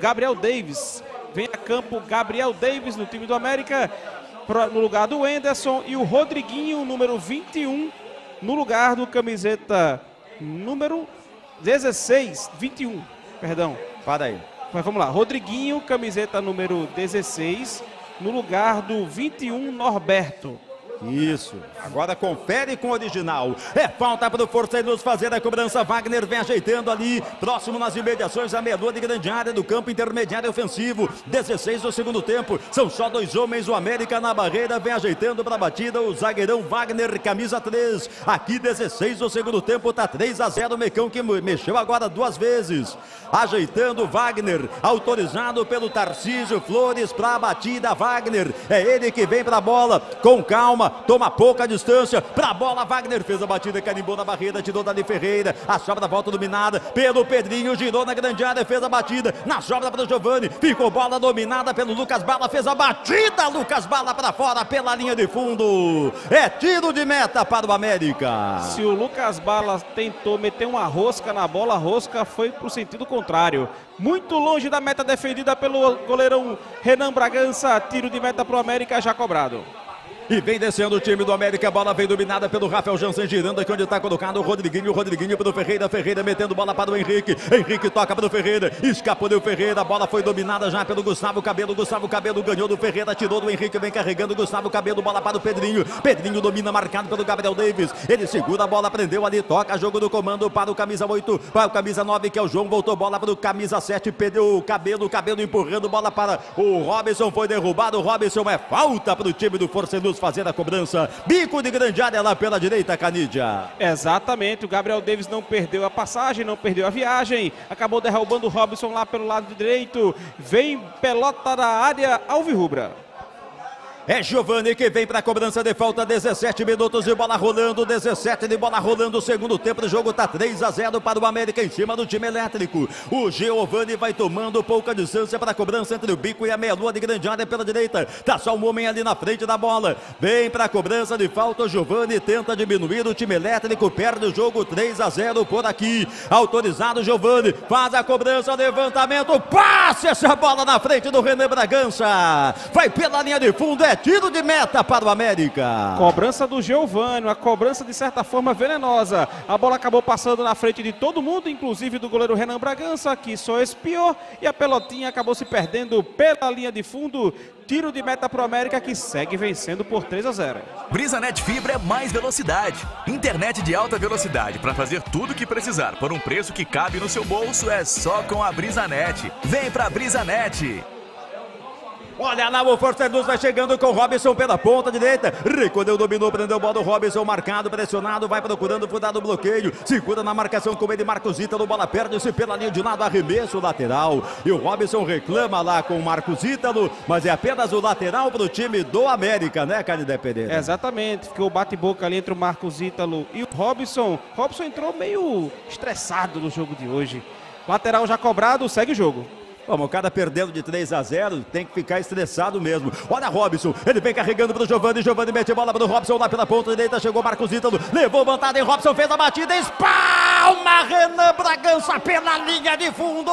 Gabriel Davis, vem a campo Gabriel Davis no time do América, no lugar do Anderson, e o Rodriguinho, número 21, no lugar do camiseta número 21, perdão. Para aí. Mas vamos lá, Rodriguinho, camiseta número 16, no lugar do 21, Norberto. Isso, agora confere com o original. É falta para o Força e Luz fazer a cobrança. Wagner vem ajeitando ali, próximo nas imediações, a meia-lua de grande área do campo intermediário ofensivo. 16 do segundo tempo, são só dois homens. O América na barreira, vem ajeitando para a batida o zagueirão Wagner, camisa 3. Aqui 16 do segundo tempo, tá 3-0. O Mecão, que mexeu agora duas vezes, ajeitando Wagner, autorizado pelo Tarcísio Flores para a batida. Wagner, é ele que vem para a bola, com calma. Toma pouca distância, pra bola Wagner fez a batida, carimbou na barreira, tirou dali Ferreira, a sobra volta dominada pelo Pedrinho, girou na grande área, fez a batida, na sobra para o Giovani, ficou bola dominada pelo Lucas Bala, fez a batida, Lucas Bala pra fora pela linha de fundo, é tiro de meta para o América. Se o Lucas Bala tentou meter uma rosca na bola, a rosca foi pro sentido contrário, muito longe da meta defendida pelo goleirão Renan Bragança. Tiro de meta pro América já cobrado. E vem descendo o time do América, a bola vem dominada pelo Rafael Jansen, girando aqui onde está colocado o Rodriguinho. O Rodriguinho para o Ferreira, Ferreira metendo bola para o Henrique. Henrique toca para o Ferreira, escapou do Ferreira, a bola foi dominada já pelo Gustavo Cabelo. Gustavo Cabelo ganhou do Ferreira, tirou do Henrique, vem carregando Gustavo Cabelo, bola para o Pedrinho. Pedrinho domina, marcado pelo Gabriel Davis, ele segura a bola, prendeu ali, toca jogo do comando para o camisa 8, para o camisa 9, que é o João, voltou bola para o camisa 7, perdeu o Cabelo, Cabelo empurrando bola para o Robson, foi derrubado o Robson, é falta para o time do Força e Luz fazer a cobrança, bico de grande área lá pela direita, Canídia. Exatamente, o Gabriel Davis não perdeu a passagem, não perdeu a viagem, acabou derrubando o Robson lá pelo lado direito. Vem pelota da área alvirrubra. É Giovani que vem para a cobrança de falta, 17 minutos de bola rolando, 17 de bola rolando, segundo tempo do jogo tá 3-0 para o América em cima do time elétrico. O Giovani vai tomando pouca distância para a cobrança entre o bico e a meia-lua de grande área pela direita. Tá só um homem ali na frente da bola, vem para a cobrança de falta, o Giovani tenta diminuir o time elétrico, perde o jogo 3-0 por aqui. Autorizado Giovani, faz a cobrança, levantamento, passa essa bola na frente do Renan Bragança, vai pela linha de fundo, é tiro de meta para o América. Cobrança do Giovani, a cobrança de certa forma venenosa. A bola acabou passando na frente de todo mundo, inclusive do goleiro Renan Bragança, que só espiou e a pelotinha acabou se perdendo pela linha de fundo. Tiro de meta para o América, que segue vencendo por 3-0. Brisanet Fibra é mais velocidade. Internet de alta velocidade para fazer tudo o que precisar por um preço que cabe no seu bolso é só com a Brisanet. Vem para a Brisanet. Olha lá, o Força e Luz vai chegando com o Robson pela ponta direita. Recolheu, dominou, prendeu a bola do Robson, marcado, pressionado, vai procurando fugir do bloqueio. Segura na marcação com ele, Marcos Ítalo, bola perde-se pela linha de lado, arremesso lateral. E o Robson reclama lá com o Marcos Ítalo, mas é apenas o lateral para o time do América, né, Caninde Pereira? É, exatamente, ficou bate-boca ali entre o Marcos Ítalo e o Robson. Robson entrou meio estressado no jogo de hoje. Lateral já cobrado, segue o jogo. Vamos, o cara perdendo de 3-0, tem que ficar estressado mesmo. Olha Robson, ele vem carregando para o Giovani, Giovani mete bola para o Robson lá pela ponta direita, chegou Marcos Ítalo, levou vantagem, Robson fez a batida, espalma Renan Bragança pela linha de fundo.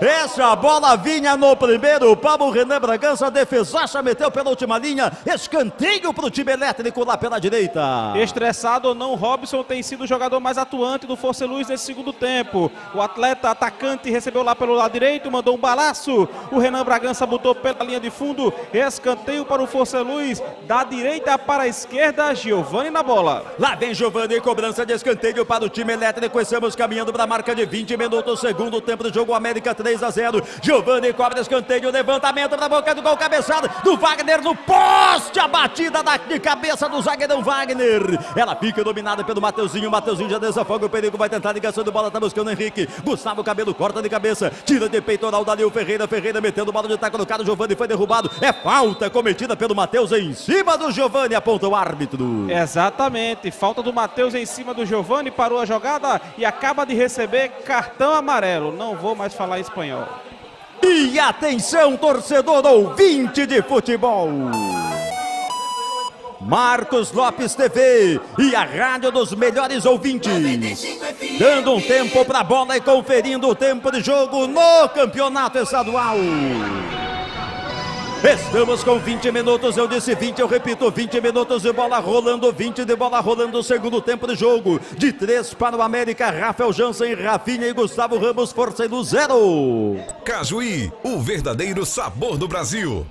Essa bola vinha no primeiro pau, Renan Bragança, defesaça, meteu pela última linha, escanteio para o time elétrico lá pela direita. Estressado ou não, Robson tem sido o jogador mais atuante do Força e Luz nesse segundo tempo. O atleta atacante recebeu lá pelo lado direito, mandou um balaço, o Renan Bragança botou pela linha de fundo, escanteio para o Força e Luz, da direita para a esquerda, Giovani na bola. Lá vem Giovani, cobrança de escanteio para o time elétrico, estamos caminhando para a marca de 20 minutos, segundo tempo do jogo, América 3-0, Giovani cobra escanteio, levantamento para a boca do gol, cabeçada do Wagner no poste, a batida de cabeça do zagueirão Wagner, ela fica dominada pelo Mateuzinho, Mateuzinho já desafoga o perigo, vai tentar ligação de bola, tá buscando Henrique, Gustavo Cabelo corta de cabeça, tira de peitoral dali o Ferreira, Ferreira metendo bola de taco no cara, Giovani foi derrubado, é falta cometida pelo Matheus em cima do Giovani, aponta o árbitro. Exatamente, falta do Matheus em cima do Giovani, parou a jogada e acaba de receber cartão amarelo, não vou mais falar espanhol. E atenção torcedor ouvinte de futebol! Marcos Lopes TV e a rádio dos melhores ouvintes, dando um tempo para a bola e conferindo o tempo de jogo no campeonato estadual. Estamos com 20 minutos, eu disse 20, eu repito, 20 minutos de bola rolando, 20 de bola rolando, segundo tempo de jogo, de 3 para o América, Rafael Jansen, Rafinha e Gustavo Ramos, Força e Luz 0. Cajuí, o verdadeiro sabor do Brasil.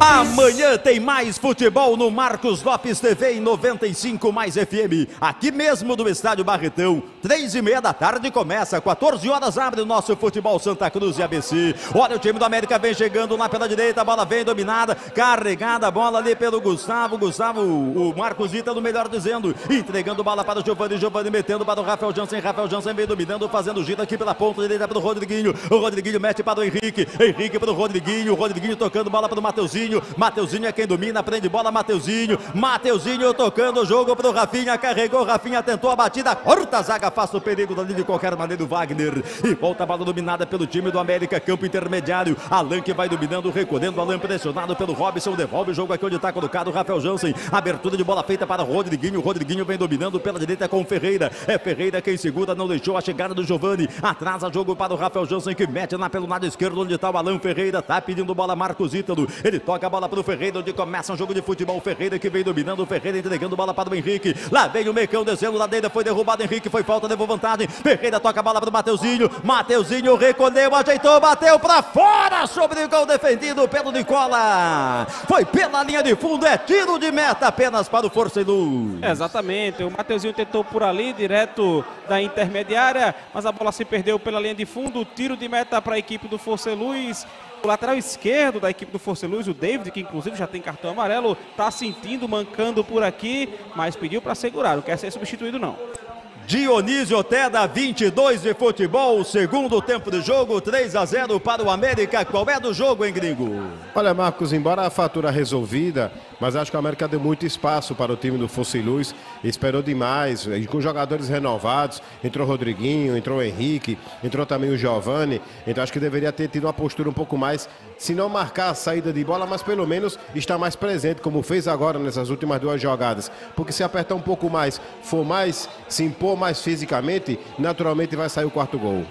Amanhã tem mais futebol no Marcos Lopes TV em 95 mais FM, aqui mesmo do Estádio Barretão, 3h30 da tarde começa, 14h abre o nosso futebol Santa Cruz e ABC. Olha o time do América vem chegando lá pela direita, a bola vem dominada, carregada a bola ali pelo Gustavo, o Marcos Ítalo, melhor dizendo, entregando bola para o Giovani, Giovani metendo para o Rafael Jansen vem dominando, fazendo giro aqui pela ponta direita para o Rodriguinho mete para o Henrique, Henrique para o Rodriguinho tocando bola para o Mateuzinho, Mateuzinho é quem domina, prende bola Mateuzinho, Mateuzinho tocando o jogo para o Rafinha, carregou, Rafinha tentou a batida, corta a zaga, afasta o perigo dali de qualquer maneira do Wagner, e volta a bola dominada pelo time do América, campo intermediário, Alan que vai dominando, recolhendo, Alan pressionado pelo Robson, devolve o jogo aqui onde está colocado o Rafael Jansen, abertura de bola feita para Rodriguinho, Rodriguinho vem dominando pela direita com Ferreira, é Ferreira quem segura, não deixou a chegada do Giovani, atrasa jogo para o Rafael Jansen que mete lá pelo lado esquerdo onde está o Alan Ferreira, tá pedindo bola Marcos Ítalo, ele toca a bola para o Ferreira, onde começa um jogo de futebol, Ferreira que vem dominando, Ferreira entregando bola para o Henrique, lá vem o Mecão descendo, lá dentro foi derrubado, Henrique foi falta, levou vantagem, Ferreira toca a bola para o Mateuzinho, Mateuzinho recolheu, ajeitou, bateu para fora, sobre o gol defendido pelo Nicola, foi pela linha de fundo, é tiro de meta apenas para o Força e Luz. Exatamente, o Mateuzinho tentou por ali, direto da intermediária, mas a bola se perdeu pela linha de fundo, tiro de meta para a equipe do Força e Luz. O lateral esquerdo da equipe do Força e Luz, o David, que inclusive já tem cartão amarelo, está sentindo, mancando por aqui, mas pediu para segurar, não quer ser substituído não. Dionísio Outeda, 22 de futebol, segundo tempo de jogo, 3-0 para o América. Qual é do jogo, hein, gringo? Olha, Marcos, embora a fatura resolvida, mas acho que o América deu muito espaço para o time do Força e Luz, esperou demais, com jogadores renovados, entrou o Rodriguinho, entrou o Henrique, entrou também o Giovani, então acho que deveria ter tido uma postura um pouco mais, se não marcar a saída de bola, mas pelo menos estar mais presente, como fez agora nessas últimas duas jogadas, porque se apertar um pouco mais, for mais, se impor mais fisicamente, naturalmente vai sair o quarto gol.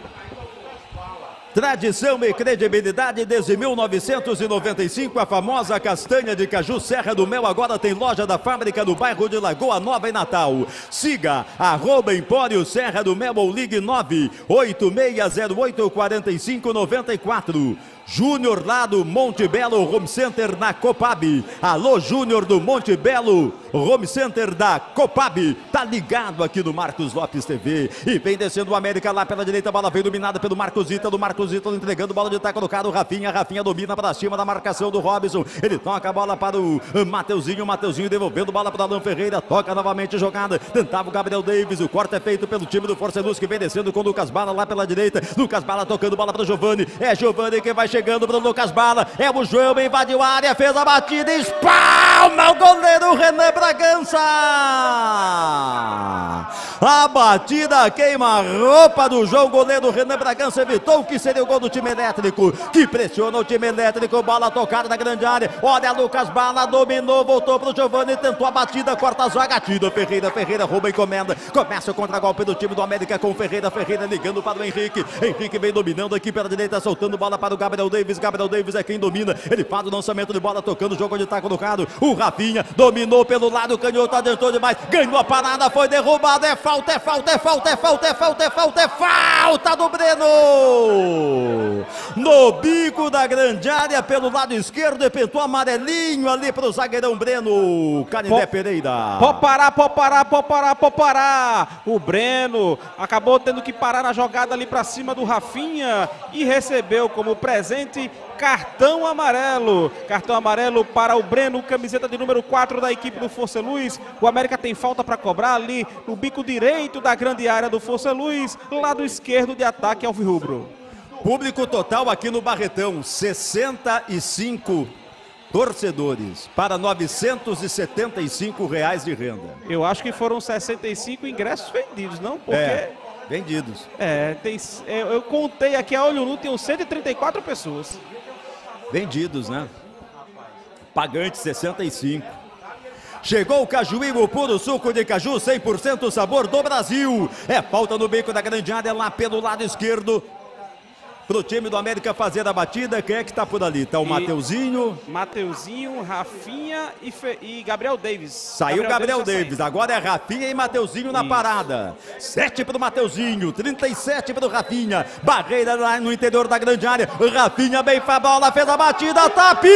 Tradição e credibilidade desde 1995, a famosa castanha de caju Serra do Mel agora tem loja da fábrica no bairro de Lagoa Nova em Natal. Siga @ Empório Serra do Mel ou ligue 986084594. Júnior lá do Monte Belo Home Center na Copab. Alô, Júnior do Monte Belo Home Center da Copab. Tá ligado aqui no Marcos Lopes TV. E vem descendo o América lá pela direita. A bola vem dominada pelo Marcos Ítalo. Marcos Ítalo entregando bola de taco no cara. Rafinha. Rafinha domina para cima da marcação do Robson. Ele toca a bola para o Mateuzinho. Mateuzinho devolvendo bola para Alan Ferreira. Toca novamente a jogada. Tentava o Gabriel Davis. O corte é feito pelo time do Força e Luz que vem descendo com o Lucas Bala lá pela direita. Lucas Bala tocando bola para Giovani. É Giovani que vai chegar. Chegando para o Lucas Bala, é o João, invadiu a área, fez a batida, espalma o goleiro Renan Bragança. A batida queima a roupa do João, goleiro Renan Bragança evitou o que seria o gol do time elétrico, que pressiona o time elétrico, bola tocada na grande área, olha Lucas Bala, dominou, voltou para o Giovani, tentou a batida, corta a zaga, tira Ferreira, Ferreira rouba a encomenda, começa o contra-golpe do time do América com Ferreira, Ferreira ligando para o Henrique, Henrique vem dominando aqui pela direita, soltando bola para o Gabriel Davis, Gabriel Davis é quem domina, ele faz o lançamento de bola, tocando o jogo de taco no carro, o Rafinha dominou pelo lado, o canhoto adiantou demais, ganhou a parada, foi derrubado, é falta, é falta, é falta, é falta, é falta, é falta, é falta do Breno! No bico da grande área, pelo lado esquerdo, e pintou amarelinho ali pro zagueirão Breno, Canindé Pereira. Pode parar, o Breno acabou tendo que parar a jogada ali pra cima do Rafinha e recebeu como presente cartão amarelo para o Breno, camiseta de número 4 da equipe do Força Luz. O América tem falta para cobrar ali no bico direito da grande área do Força Luz, lado esquerdo de ataque ao alvirrubro. Público total aqui no Barretão, 65 torcedores para R$975 de renda. Eu acho que foram 65 ingressos vendidos, não? Porque... é. Vendidos. É, eu contei aqui a olho nu, tem 134 pessoas. Vendidos, né? Pagantes 65. Chegou o Cajuí, o puro suco de caju, 100% sabor do Brasil. É falta no bico da grande área, lá pelo lado esquerdo. Pro time do América fazer a batida, quem é que tá por ali? Tá o Mateuzinho. Mateuzinho, Rafinha e Gabriel Davis. Saiu Gabriel Davis, agora é Rafinha e Mateuzinho na parada. 7 pro Mateuzinho, 37 pro Rafinha. Barreira lá no interior da grande área. Rafinha bem pra bola, fez a batida, tapinha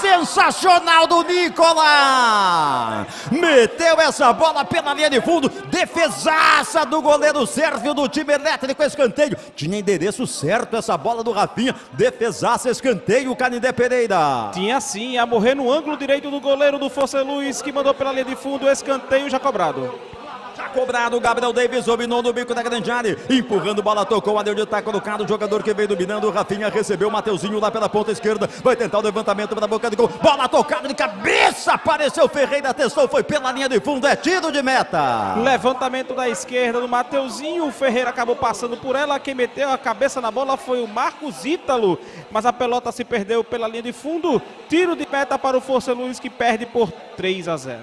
sensacional do Nicola! Meteu essa bola pela linha de fundo, defesaça do goleiro Sérvio do time elétrico, escanteio. Tinha endereço certo essa bola do Rafinha, defesaça, escanteio, Canindé Pereira. Tinha sim, ia morrer no ângulo direito do goleiro do Força Luz, que mandou pela linha de fundo, escanteio já cobrado. Já cobrado, Gabriel Davis dominou no bico da grande área, empurrando bola, tocou, a de tá colocado, o jogador que veio dominando, o Rafinha recebeu, o Mateuzinho lá pela ponta esquerda, vai tentar o levantamento para a boca de gol, bola tocada de cabeça, apareceu Ferreira, testou, foi pela linha de fundo, é tiro de meta. Levantamento da esquerda do Mateuzinho, o Ferreira acabou passando por ela, quem meteu a cabeça na bola foi o Marcos Ítalo, mas a pelota se perdeu pela linha de fundo, tiro de meta para o Força Luz que perde por 3-0.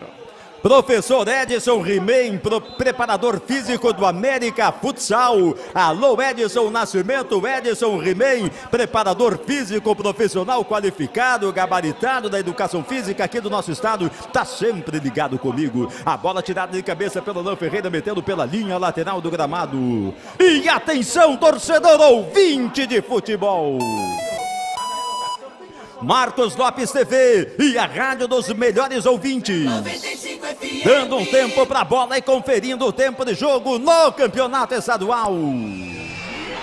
Professor Edson Rimen, preparador físico do América Futsal. Alô, Edson Nascimento, Edson Rimen, preparador físico profissional qualificado, gabaritado da educação física aqui do nosso estado, tá sempre ligado comigo. A bola tirada de cabeça pelo Alain Ferreira, metendo pela linha lateral do gramado. E atenção, torcedor ouvinte de futebol! Marcos Lopes TV e a rádio dos melhores ouvintes, 95 FM. Dando um tempo para a bola e conferindo o tempo de jogo no campeonato estadual.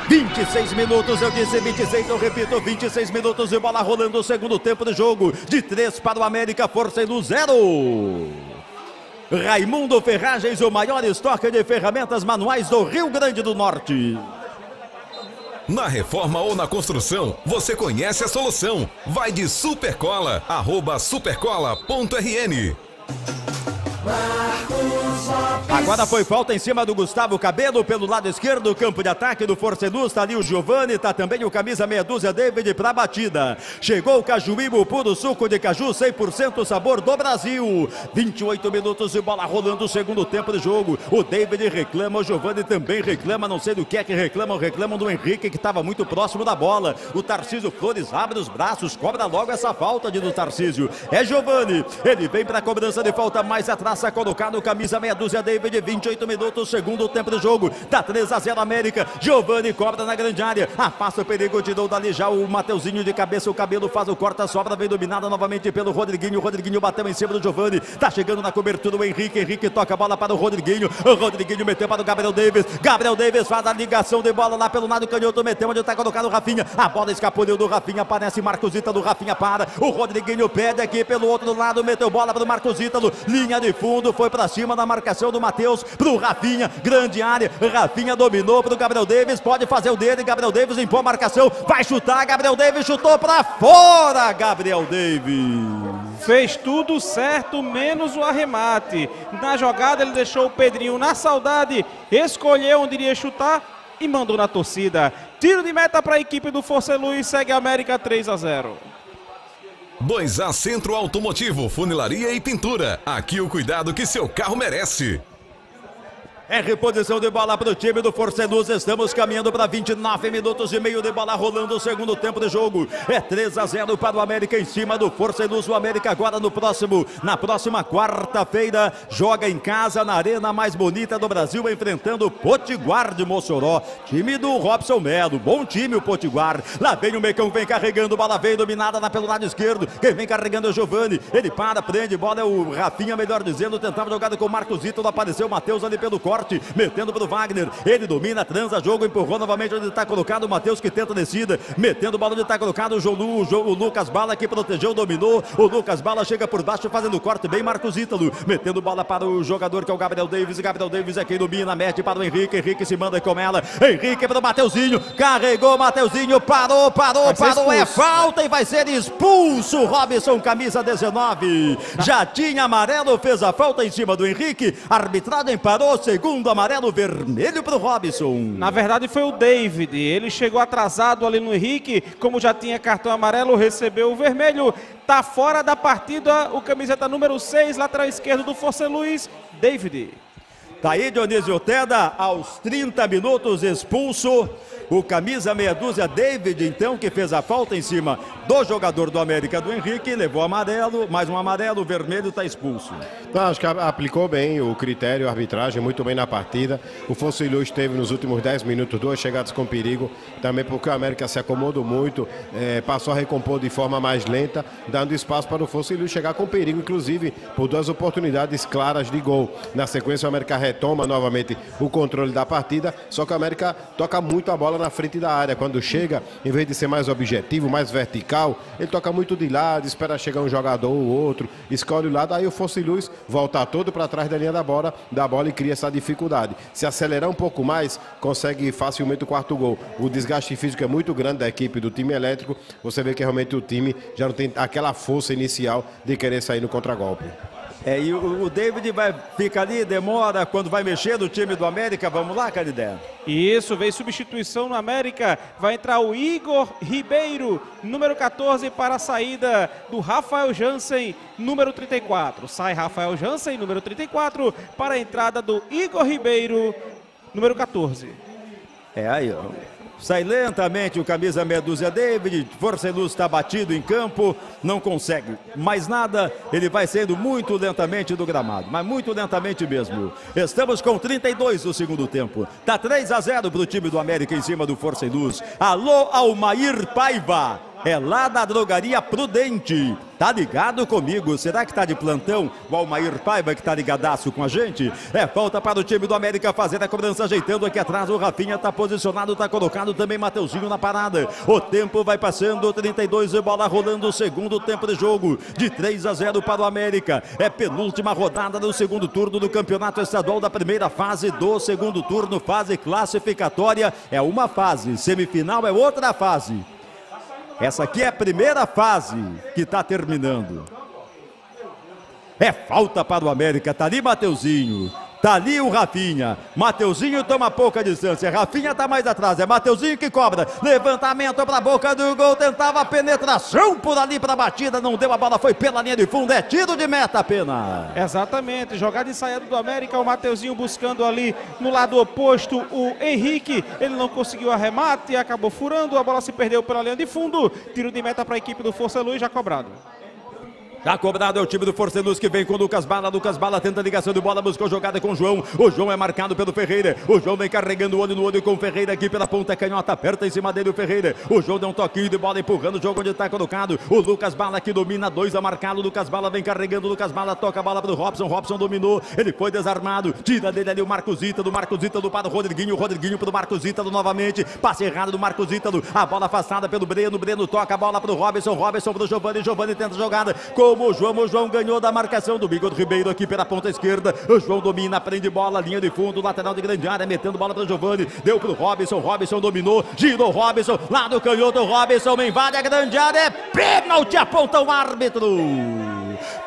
26 minutos, eu disse 26, eu repito, 26 minutos e bola rolando o segundo tempo de jogo, de 3 para o América, Força e Luz 0. Raimundo Ferragens, o maior estoque de ferramentas manuais do Rio Grande do Norte. Na reforma ou na construção, você conhece a solução. Vai de Supercola, @supercola.rn. Agora foi falta em cima do Gustavo Cabelo pelo lado esquerdo, campo de ataque do Força e Luz, tá ali o Giovanni, tá também o camisa meia dúzia David pra batida. Chegou o Cajuí, o puro suco de caju, 100% sabor do Brasil. 28 minutos e bola rolando o segundo tempo de jogo. O David reclama, o Giovanni também reclama, não sei do que é que reclamam, reclamam do Henrique que estava muito próximo da bola. O Tarcísio Flores abre os braços, cobra logo essa falta do Tarcísio. É Giovanni, ele vem pra cobrança de falta mais atrás. A colocar no camisa meia dúzia David, 28 minutos, segundo tempo do jogo, tá 3-0 América. Giovanni cobra na grande área, afasta o perigo, tirou dali já o Mateuzinho de cabeça, o Cabelo faz o corta, sobra, vem dominada novamente pelo Rodriguinho. O Rodriguinho bateu em cima do Giovanni, tá chegando na cobertura o Henrique. Henrique toca a bola para o Rodriguinho, o Rodriguinho meteu para o Gabriel Davis. Gabriel Davis faz a ligação de bola lá pelo lado canhoto, meteu onde tá colocado o Rafinha, a bola escapou do Rafinha, aparece Marcos Ítalo, Rafinha para, o Rodriguinho pede aqui pelo outro lado, meteu bola para o Marcos Ítalo, linha de fundo, foi pra cima na marcação do Matheus, pro Rafinha, grande área, Rafinha dominou pro Gabriel Davis, pode fazer o dele, Gabriel Davis limpou a marcação, vai chutar, Gabriel Davis chutou pra fora, Gabriel Davis. Fez tudo certo, menos o arremate. Na jogada ele deixou o Pedrinho na saudade, escolheu onde iria chutar e mandou na torcida. Tiro de meta pra equipe do Força e Luz, segue a América 3-0. 2A Centro Automotivo, funilaria e pintura. Aqui o cuidado que seu carro merece. É reposição de bola para o time do Força e Luz. Estamos caminhando para 29 minutos e meio de bola rolando o segundo tempo de jogo. É 3-0 para o América em cima do Força e Luz. O América agora na próxima quarta-feira joga em casa na arena mais bonita do Brasil, enfrentando o Potiguar de Mossoró. Time do Robson Melo, bom time o Potiguar. Lá vem o Mecão, vem carregando, bola vem dominada lá pelo lado esquerdo. Quem vem carregando é o Giovanni. Ele para, prende, bola é o Rafinha, melhor dizendo, tentava jogada com o Marcos Ítalo, apareceu o Matheus ali pelo corte. Metendo para o Wagner, ele domina, transa jogo, empurrou novamente onde está colocado o Matheus, que tenta descida, metendo o balão onde está colocado o Lucas Bala, que protegeu, dominou, o Lucas Bala chega por baixo fazendo corte, bem Marcos Ítalo, metendo bola para o jogador que é o Gabriel Davis. Gabriel Davis é quem domina, mete para o Henrique. Henrique se manda com ela, Henrique para o Mateuzinho, carregou Mateuzinho, parou, é falta e vai ser expulso Robson, camisa 19, já tinha amarelo, fez a falta em cima do Henrique, arbitragem parou, segundo amarelo, vermelho para o Robson. Na verdade foi o David, ele chegou atrasado ali no Henrique, como já tinha cartão amarelo, recebeu o vermelho, tá fora da partida o camiseta número 6, lateral esquerdo do Força e Luz, David. Tá aí Dionísio Outeda, aos 30 minutos expulso o camisa meia dúzia David, então, que fez a falta em cima do jogador do América, do Henrique, levou amarelo, mais um amarelo, o vermelho está expulso. Não, acho que aplicou bem o critério, a arbitragem, muito bem na partida. O Força e Luz teve nos últimos 10 minutos 2 chegadas com perigo, também porque o América se acomodou muito, passou a recompor de forma mais lenta, dando espaço para o Força e Luz chegar com perigo, inclusive por 2 oportunidades claras de gol. Na sequência o América retoma novamente o controle da partida, só que o América toca muito a bola na frente da área, quando chega, em vez de ser mais objetivo, mais vertical, ele toca muito de lado, espera chegar um jogador ou outro, escolhe o lado, aí o Força e Luz volta todo para trás da linha da bola e cria essa dificuldade. Se acelerar um pouco mais, consegue facilmente o quarto gol. O desgaste físico é muito grande da equipe do time elétrico, você vê que realmente o time já não tem aquela força inicial de querer sair no contragolpe. E o David fica ali, demora, quando vai mexer no time do América, vamos lá, Canindé. Isso, vem substituição no América, vai entrar o Igor Ribeiro, número 14, para a saída do Rafael Jansen, número 34. Sai Rafael Jansen, número 34, para a entrada do Igor Ribeiro, número 14. É aí, ó. Sai lentamente o camisa meia dúzia David, Força e Luz está batido em campo, não consegue mais nada, ele vai saindo muito lentamente do gramado, mas muito lentamente mesmo. Estamos com 32 do segundo tempo, tá 3-0 para o time do América em cima do Força e Luz. Alô Almair Paiva, é lá da Drogaria Prudente. Tá ligado comigo? Será que tá de plantão o Almair Paiva, que tá ligadaço com a gente? É falta para o time do América fazer a cobrança, ajeitando aqui atrás. O Rafinha tá posicionado, tá colocado também Mateuzinho na parada. O tempo vai passando, 32 e bola rolando, o segundo tempo de jogo, de 3-0 para o América. É penúltima rodada do segundo turno do Campeonato Estadual da primeira fase do segundo turno, fase classificatória. É uma fase, semifinal é outra fase. Essa aqui é a primeira fase que está terminando. É falta para o América, tá ali Mateuzinho, tá ali o Rafinha. Mateuzinho toma pouca distância, Rafinha tá mais atrás, é Mateuzinho que cobra. Levantamento para a boca do gol, tentava a penetração por ali para a batida, não deu, a bola foi pela linha de fundo, é tiro de meta apenas. Exatamente, jogada ensaiada do América, o Mateuzinho buscando ali no lado oposto o Henrique, ele não conseguiu arremate e acabou furando, a bola se perdeu pela linha de fundo, tiro de meta para a equipe do Força Luz, já cobrado. Já cobrado é o time do Força e Luz, que vem com o Lucas Bala. Lucas Bala tenta a ligação de bola, buscou jogada com o João. O João é marcado pelo Ferreira. O João vem carregando olho no olho com o Ferreira aqui pela ponta canhota. Aperta em cima dele o Ferreira. O João deu um toquinho de bola, empurrando o jogo onde está colocado. O Lucas Bala que domina, dois a marcá-lo. Lucas Bala vem carregando. Lucas Bala toca a bola para o Robson. Robson dominou. Ele foi desarmado. Tira dele ali o Marcos Ítalo. Marcos Ítalo para o Rodriguinho. Rodriguinho para o Marcos Ítalo novamente. Passe errado do Marcos Ítalo. A bola afastada pelo Breno. Breno toca a bola para o Robson. Robson para o Giovani. Giovani tenta a jogada. O João ganhou da marcação do Bigode Ribeiro aqui pela ponta esquerda. O João domina, prende bola, linha de fundo, lateral de grande área, metendo bola para o Giovani. Deu para o Robson, Robson dominou, girou Robson, lá do canhoto, Robson invade a grande área, é pênalti, aponta o árbitro.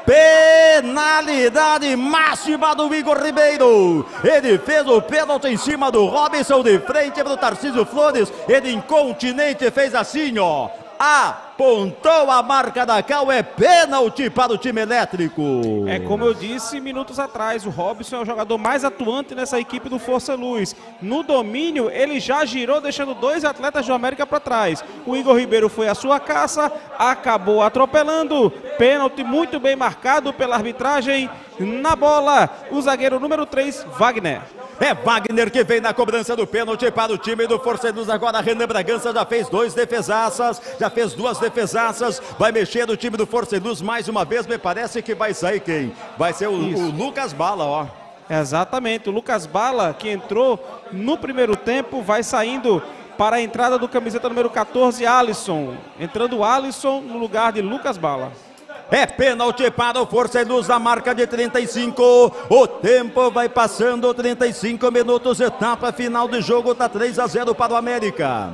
Penalidade máxima do Igor Ribeiro. Ele fez o pênalti em cima do Robson, de frente para o Tarcísio Flores. Ele incontinente fez assim, ó. Apontou a marca da Cal, é pênalti para o time elétrico. É como eu disse minutos atrás, o Robson é o jogador mais atuante nessa equipe do Força Luz. No domínio, ele já girou, deixando dois atletas do América para trás. O Igor Ribeiro foi à sua caça, acabou atropelando. Pênalti muito bem marcado pela arbitragem. Na bola, o zagueiro número 3, Wagner. É Wagner que vem na cobrança do pênalti para o time do Força e Luz. Agora Renan Bragança já fez duas defesaças, vai mexer no time do Força e Luz mais uma vez. Me parece que vai sair quem? Vai ser o Lucas Bala, ó. Exatamente, o Lucas Bala que entrou no primeiro tempo, vai saindo para a entrada do camiseta número 14, Alisson. Entrando Alisson no lugar de Lucas Bala. É pênalti para o Força e Luz na marca de 35. O tempo vai passando, 35 minutos, etapa final de jogo, tá 3-0 para o América.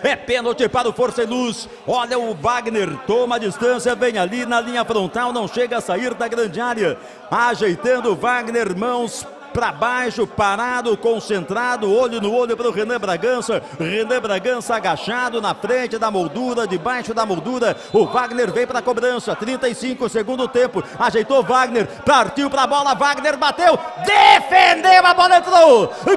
É pênalti para o Força e Luz. Olha o Wagner, toma a distância, vem ali na linha frontal, não chega a sair da grande área. Ajeitando o Wagner, mãos para baixo, parado, concentrado, olho no olho para o Renan Bragança. Renan Bragança agachado na frente da moldura, debaixo da moldura. O Wagner vem para a cobrança, 35, segundo tempo. Ajeitou Wagner, partiu para a bola, Wagner bateu, defendeu, a bola entrou. Gol!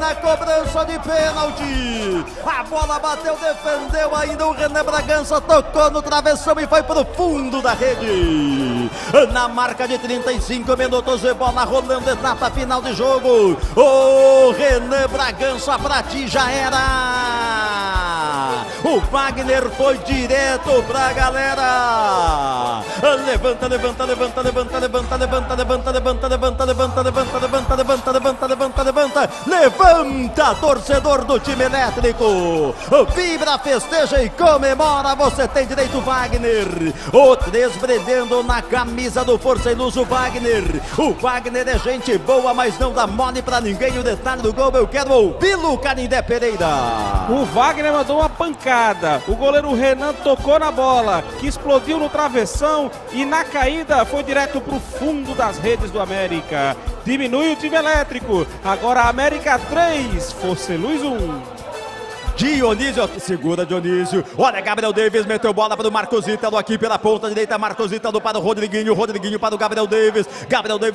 Na cobrança de pênalti, a bola bateu, defendeu ainda o Renan Bragança, tocou no travessão e foi para o fundo da rede. Na marca de 35 minutos e bola rolando, etapa final de jogo. O Renan Bragança, pra ti já era. O Wagner foi direto pra galera. Levanta, torcedor do time elétrico. Vibra, festeja e comemora. Você tem direito, Wagner. O 3 brilhando na camisa do Força e Luz, o Wagner. O Wagner é gente boa, mas não dá mole pra ninguém. O detalhe do gol, eu quero ouvi-lo, Canindé Pereira. O Wagner mandou uma pancada. O goleiro Renan tocou na bola, que explodiu no travessão e na caída foi direto pro fundo das redes do América. Diminui o time elétrico. Agora a América 3, Força e Luz 1. Dionísio, segura Dionísio, olha Gabriel Davis, meteu bola para o Marcos Ítalo aqui pela ponta direita, Marcos Ítalo para o Rodriguinho, Rodriguinho para o Gabriel Davis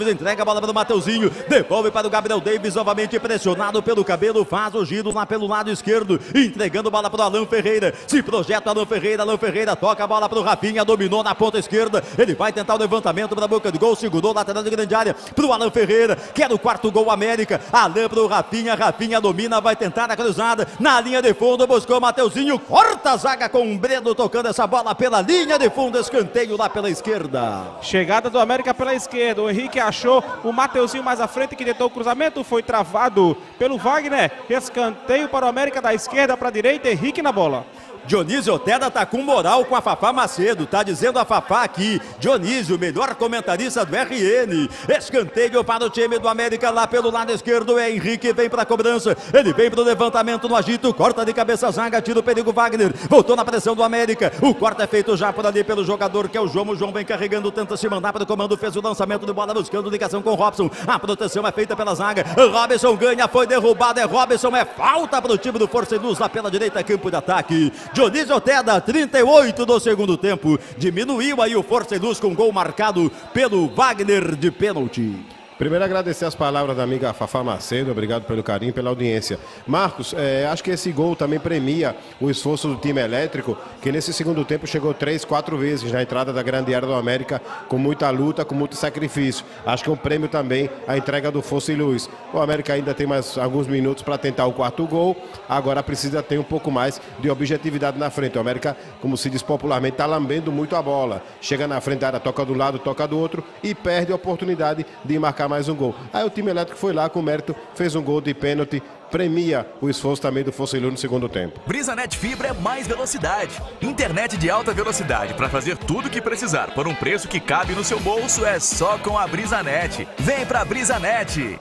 entrega a bola para o Mateuzinho, devolve para o Gabriel Davis, novamente pressionado pelo cabelo, faz o giro lá pelo lado esquerdo, entregando bola para o Alan Ferreira, se projeta Alan Ferreira toca a bola para o Rafinha, dominou na ponta esquerda, ele vai tentar o levantamento para a boca do gol, segurou lateral de grande área para o Alan Ferreira, quer o quarto gol América, Alan para o Rafinha, Rafinha domina, vai tentar a cruzada, na linha de fundo, buscou Mateuzinho, corta a zaga com o Breno tocando essa bola pela linha de fundo, escanteio lá pela esquerda. Chegada do América pela esquerda, o Henrique achou o Mateuzinho mais à frente que tentou o cruzamento, foi travado pelo Wagner, escanteio para o América da esquerda para a direita, Henrique na bola. Dionísio Outeda tá com moral com a Fafá Macedo, tá dizendo a Fafá aqui, Dionísio, melhor comentarista do RN, escanteio para o time do América lá pelo lado esquerdo, é Henrique, vem para a cobrança, ele vem para o levantamento no agito, corta de cabeça a zaga, tira o perigo Wagner, voltou na pressão do América, o corte é feito já por ali pelo jogador que é o João vem carregando, tenta se mandar para o comando, fez o lançamento de bola buscando ligação com Robson, a proteção é feita pela zaga, Robson ganha, foi derrubado, é Robson, é falta para o time do Força e Luz lá pela direita, campo de ataque. Dionísio Outeda, 38 do segundo tempo, diminuiu aí o Força e Luz com um gol marcado pelo Wagner de pênalti. Primeiro agradecer as palavras da amiga Fafá Macedo, obrigado pelo carinho, pela audiência. Marcos, acho que esse gol também premia o esforço do time elétrico, que nesse segundo tempo chegou 3, 4 vezes na entrada da grande área do América, com muita luta, com muito sacrifício. Acho que é um prêmio também a entrega do Força e Luz. O América ainda tem mais alguns minutos para tentar o quarto gol, agora precisa ter um pouco mais de objetividade na frente. O América, como se diz popularmente, está lambendo muito a bola. Chega na frente da área, toca do lado, toca do outro e perde a oportunidade de marcar mais um gol. Aí o time elétrico foi lá com mérito, fez um gol de pênalti, premia o esforço também do Força e Luz no segundo tempo. Brisanet Fibra é mais velocidade. Internet de alta velocidade para fazer tudo o que precisar por um preço que cabe no seu bolso é só com a Brisanet. Vem pra Brisanet!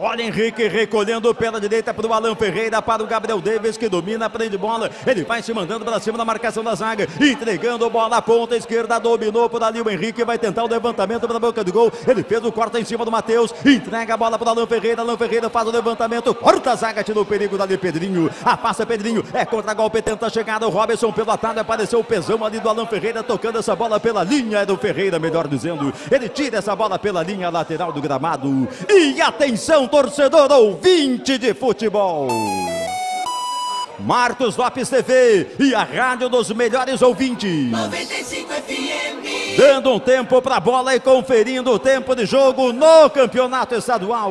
Olha Henrique recolhendo pela direita para o Alan Ferreira, para o Gabriel Davis que domina, prende bola, ele vai se mandando para cima da marcação da zaga, entregando bola à ponta esquerda, dominou por ali o Henrique, vai tentar o levantamento para a boca do gol, ele fez o corte em cima do Matheus, entrega a bola para o Alan Ferreira faz o levantamento, corta a zaga, tirou o perigo dali Pedrinho, afasta Pedrinho, é contra-golpe, tenta chegar o Robson pelo atalho, apareceu o pesão ali do Alan Ferreira tocando essa bola pela linha, é do Ferreira melhor dizendo, ele tira essa bola pela linha lateral do gramado, e atenção torcedor ouvinte de futebol. Marcos Lopes TV e a rádio dos melhores ouvintes. 95 FM. Dando um tempo para a bola e conferindo o tempo de jogo no campeonato estadual.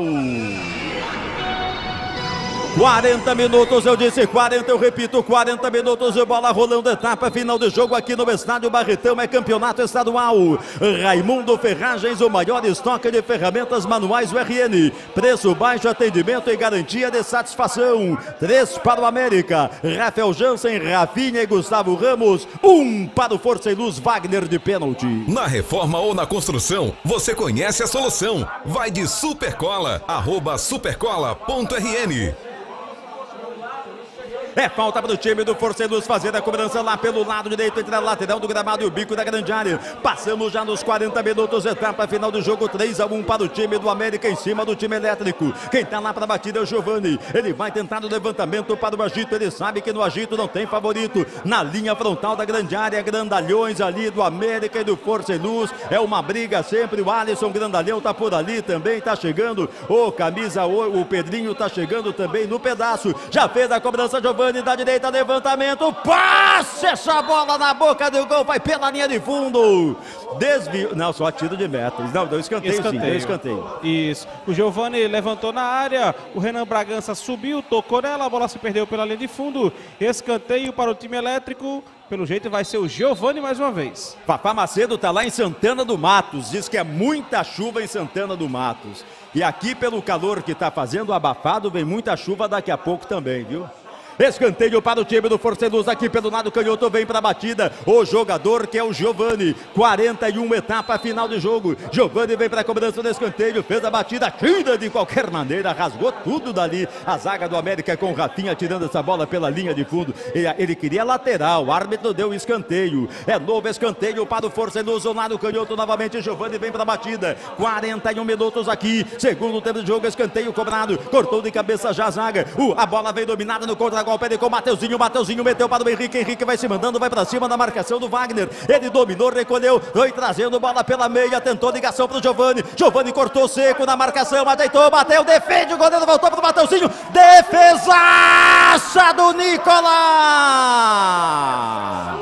40 minutos, eu disse 40, eu repito, 40 minutos de bola rolando, etapa final de jogo aqui no Estádio Barretão, é campeonato estadual. Raimundo Ferragens, o maior estoque de ferramentas manuais URN. Preço baixo, atendimento e garantia de satisfação. 3 para o América, Rafael Jansen, Rafinha e Gustavo Ramos. 1 para o Força e Luz, Wagner de pênalti. Na reforma ou na construção, você conhece a solução. Vai de Supercola, @supercola.rn. É falta para o time do Força e Luz fazer a cobrança lá pelo lado direito, entre a lateral do gramado e o bico da grande área. Passamos já nos 40 minutos, etapa final do jogo, 3-1 para o time do América em cima do time elétrico. Quem está lá para a batida é o Giovani. Ele vai tentar o levantamento para o agito, ele sabe que no agito não tem favorito. Na linha frontal da grande área, grandalhões ali do América e do Força e Luz. É uma briga sempre, o Alisson Grandalhão está por ali também, está chegando. O Pedrinho está chegando também no pedaço. Já fez a cobrança, Giovani. Da direita, levantamento, passa essa bola na boca do gol, vai pela linha de fundo, desvio, não, só tiro de meta, não, deu escanteio, escanteio. Isso, o Giovani levantou na área, o Renan Bragança subiu, tocou nela, a bola se perdeu pela linha de fundo, escanteio para o time elétrico. Pelo jeito vai ser o Giovani mais uma vez. Fafá Macedo tá lá em Santana do Matos, diz que é muita chuva em Santana do Matos, e aqui pelo calor que tá fazendo, abafado, vem muita chuva daqui a pouco também, viu? Escanteio para o time do Força e Luz aqui pelo lado canhoto, vem para a batida o jogador que é o Giovani. 41, etapa final de jogo, Giovani vem para a cobrança do escanteio, fez a batida, tira de qualquer maneira, rasgou tudo dali, a zaga do América com o Rafinha tirando essa bola pela linha de fundo, ele queria lateral, o árbitro deu escanteio, é novo escanteio para o Força e Luz, o lado canhoto novamente, Giovani vem para a batida, 41 minutos aqui, segundo tempo de jogo, escanteio cobrado, cortou de cabeça já a zaga, a bola vem dominada no contra agora o pé de com Mateuzinho meteu para o Henrique vai se mandando, vai para cima da marcação do Wagner, ele dominou, recolheu, foi trazendo bola pela meia, tentou ligação para o Giovani cortou seco na marcação, ajeitou, bateu, defende, o goleiro voltou para o Mateuzinho, defesaça do Nicola!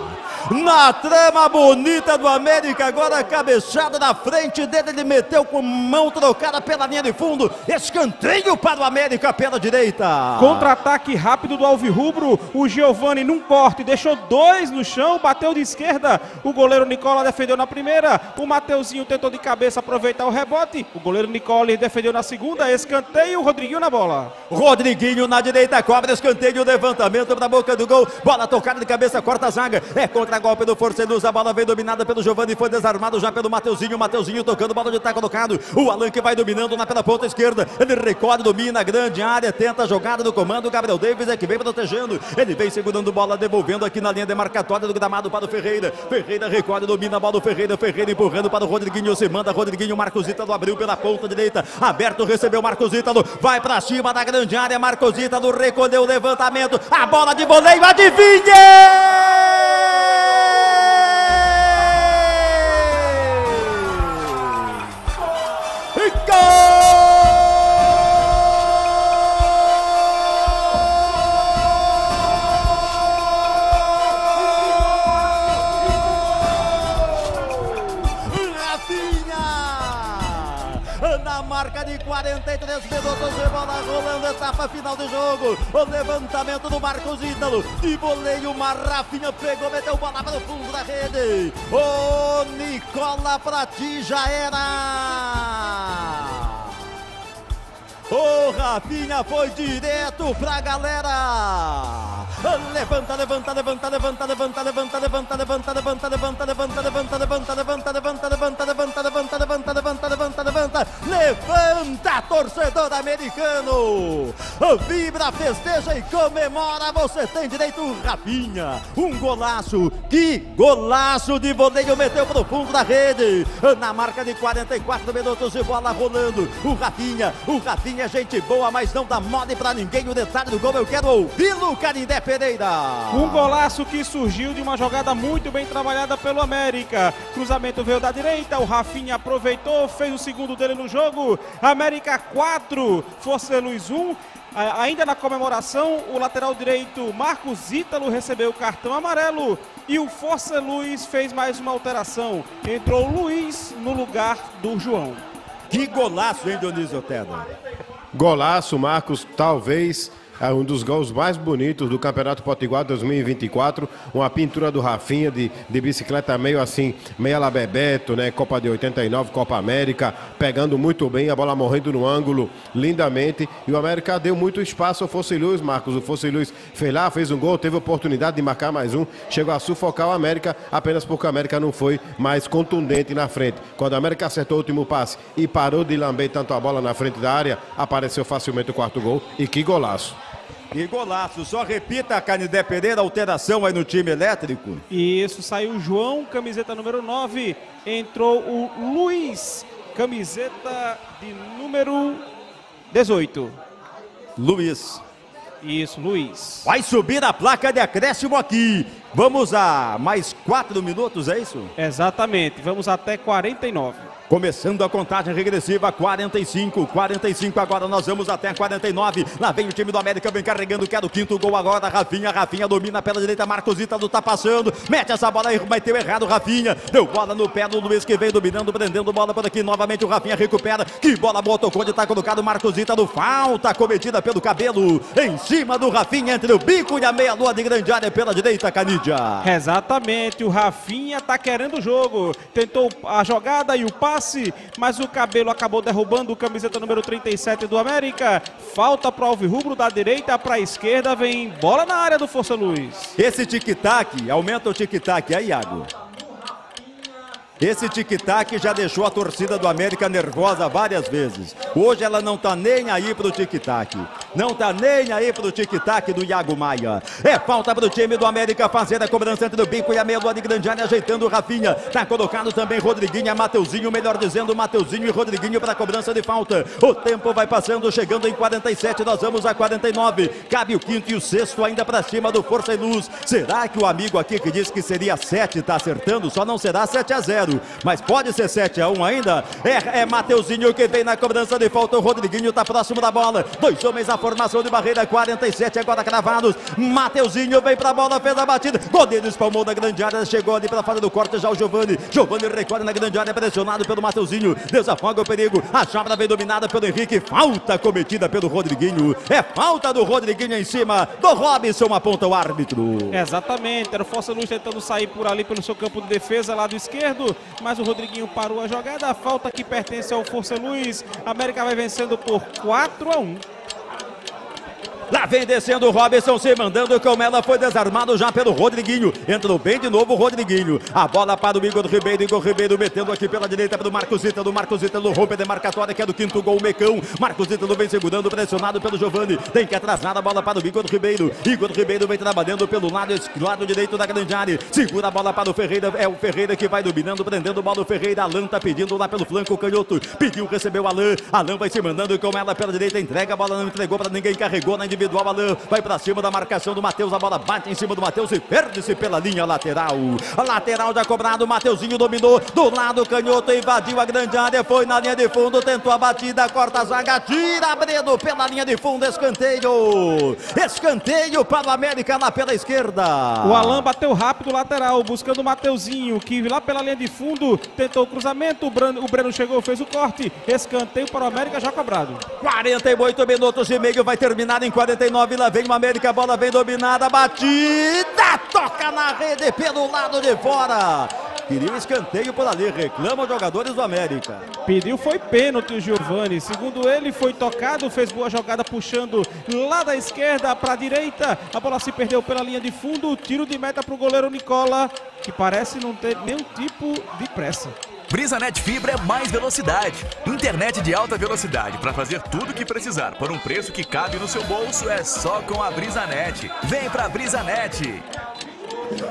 Na trama bonita do América, agora cabeçada na frente dele, ele meteu com mão trocada pela linha de fundo, escanteio para o América pela direita. Contra-ataque rápido do Alvirrubro, o Giovani num corte, deixou dois no chão, bateu de esquerda, o goleiro Nicola defendeu na primeira, o Mateuzinho tentou de cabeça aproveitar o rebote, o goleiro Nicola defendeu na segunda, escanteio, Rodriguinho na bola. Rodriguinho na direita, cobra, escanteio, levantamento para a boca do gol, bola tocada de cabeça, corta a zaga, é contra golpe do Força e Luz, a bola vem dominada pelo Giovani, foi desarmado já pelo Mateuzinho tocando, bola de tá colocado, o Alan que vai dominando na pela ponta esquerda, ele recorre, domina a grande área, tenta a jogada do comando, Gabriel Davis é que vem protegendo, ele vem segurando bola, devolvendo aqui na linha demarcatória do gramado para o Ferreira recorre, domina a bola do Ferreira empurrando para o Rodriguinho, se manda Rodriguinho, Marcos Ítalo abriu pela ponta direita, aberto, recebeu Marcos Ítalo, vai para cima da grande área, Marcos Ítalo recolheu o levantamento, a bola de voleio, adivinha! Marca de 43 minutos de bola rolando, etapa final do jogo, o levantamento do Marcos Ítalo, de voleio, uma Rafinha pegou, meteu bola para o fundo da rede, o Nicola pra ti já era! O Rafinha foi direto pra galera! Levanta, torcedor americano! Vibra, festeja e comemora! Você tem direito, Rafinha! Um golaço! Que golaço de voleio! Meteu pro fundo da rede! Na marca de 44 minutos de bola rolando! O Rafinha! É gente boa, mas não dá mole pra ninguém. O detalhe do gol eu quero ouvi-lo, Caninde Pereira. Um golaço que surgiu de uma jogada muito bem trabalhada pelo América. Cruzamento veio da direita, o Rafinha aproveitou, fez o segundo dele no jogo. América 4, Força Luz 1. Ainda na comemoração, o lateral direito Marcos Ítalo recebeu o cartão amarelo e o Força Luz fez mais uma alteração. Entrou o Luiz no lugar do João. Que golaço, hein, Dionisio Outeda? Golaço, Marcos, talvez é um dos gols mais bonitos do Campeonato Potiguar 2024, uma pintura do Rafinha de bicicleta meio assim, meio ala Bebeto, né? Copa de 89, Copa América, pegando muito bem, a bola morrendo no ângulo, lindamente, e o América deu muito espaço ao Força e Luz, Marcos, o Força e Luz fez lá, fez um gol, teve a oportunidade de marcar mais um, chegou a sufocar o América, apenas porque o América não foi mais contundente na frente, quando o América acertou o último passe e parou de lamber tanto a bola na frente da área, apareceu facilmente o quarto gol, e que golaço! E golaço, só repita, Canindé Pereira, alteração aí no time elétrico. Isso, saiu o João, camiseta número 9, entrou o Luiz, camiseta de número 18. Luiz. Isso, Luiz. Vai subir a placa de acréscimo aqui. Vamos a mais 4 minutos, é isso? Exatamente, vamos até 49. Começando a contagem regressiva, 45, agora nós vamos até 49, lá vem o time do América, vem carregando, quer o quinto gol agora, Rafinha domina pela direita, Marcos Ítalo tá passando, mete essa bola aí, vai ter errado, Rafinha, deu bola no pé do Luiz que vem dominando, prendendo bola por aqui, novamente o Rafinha recupera, que bola boa, tocou onde tá colocado Marcos Ítalo, falta cometida pelo cabelo, em cima do Rafinha, entre o bico e a meia lua de grande área pela direita, Canídia. Exatamente, o Rafinha tá querendo o jogo, tentou a jogada e o passe, mas o cabelo acabou derrubando o camiseta número 37 do América. Falta para o Alvirrubro, da direita para a esquerda, vem bola na área do Força Luz. Esse tic-tac, aumenta o tic-tac aí, Iago. Esse tic-tac já deixou a torcida do América nervosa várias vezes. Hoje ela não tá nem aí pro tic-tac. Não tá nem aí pro tic-tac do Iago Maia. É falta pro time do América fazer a cobrança entre o bico e a meia lua de grande área, ajeitando o Rafinha. Tá colocado também Rodriguinho, Mateuzinho, melhor dizendo, Mateuzinho e Rodriguinho para cobrança de falta. O tempo vai passando, chegando em 47, nós vamos a 49. Cabe o quinto e o sexto ainda para cima do Força e Luz. Será que o amigo aqui que disse que seria 7 tá acertando? Só não será 7-0, mas pode ser 7-1 ainda. É Mateuzinho que vem na cobrança de falta. O Rodriguinho tá próximo da bola. Dois homens a formação de barreira, 47 agora cravados. Mateuzinho vem pra bola, fez a batida, goleiro espalmou na grande área, chegou ali pra fora do corte já o Giovani. Giovani recolhe na grande área, pressionado pelo Mateuzinho, desafoga o perigo. A chave vem dominada pelo Henrique, falta cometida pelo Rodriguinho. É falta do Rodriguinho em cima do Robson, aponta o árbitro. Exatamente, era o Força Luz tentando sair por ali pelo seu campo de defesa, lado esquerdo, mas o Rodriguinho parou a jogada. A falta que pertence ao Força Luz. A América vai vencendo por 4-1. Lá vem descendo o Robson, se mandando com ela, foi desarmado já pelo Rodriguinho. Entrou bem de novo o Rodriguinho. A bola para o Igor Ribeiro metendo aqui pela direita para o Marcos Ítalo. Marcos Ítalo rompe a demarcatória, que é do quinto gol, o Mecão. Marcos Ítalo vem segurando, pressionado pelo Giovani. Tem que atrasar a bola para o Igor Ribeiro. Igor Ribeiro vem trabalhando pelo lado direito da grande área. Segura a bola para o Ferreira, é o Ferreira que vai dominando, prendendo a bola o Ferreira. Alan tá pedindo lá pelo flanco o canhoto. Pediu, recebeu Alan. Alan vai se mandando com ela pela direita, entrega a bola, não entregou para ninguém, carregou na individual, Alan vai pra cima da marcação do Matheus, a bola bate em cima do Matheus e perde-se pela linha lateral. A lateral já cobrado, Mateuzinho dominou do lado canhoto, invadiu a grande área, foi na linha de fundo, tentou a batida, corta a zaga, tira Bredo pela linha de fundo, escanteio. Escanteio para o América lá pela esquerda. O Alan bateu rápido lateral, buscando o Mateuzinho, que lá pela linha de fundo tentou o cruzamento, o Breno chegou, fez o corte, escanteio para o América já cobrado. 48 minutos e meio, vai terminar em 49, lá vem o América, a bola vem dominada, batida, toca na rede pelo lado de fora. Queria um escanteio por ali, reclama os jogadores do América. Pediu foi pênalti o Giovani, segundo ele foi tocado, fez boa jogada puxando lá da esquerda para a direita, a bola se perdeu pela linha de fundo, tiro de meta para o goleiro Nicola, que parece não ter nenhum tipo de pressa. Brisanet Fibra é mais velocidade. Internet de alta velocidade para fazer tudo o que precisar por um preço que cabe no seu bolso é só com a Brisanet. Vem pra Brisanet!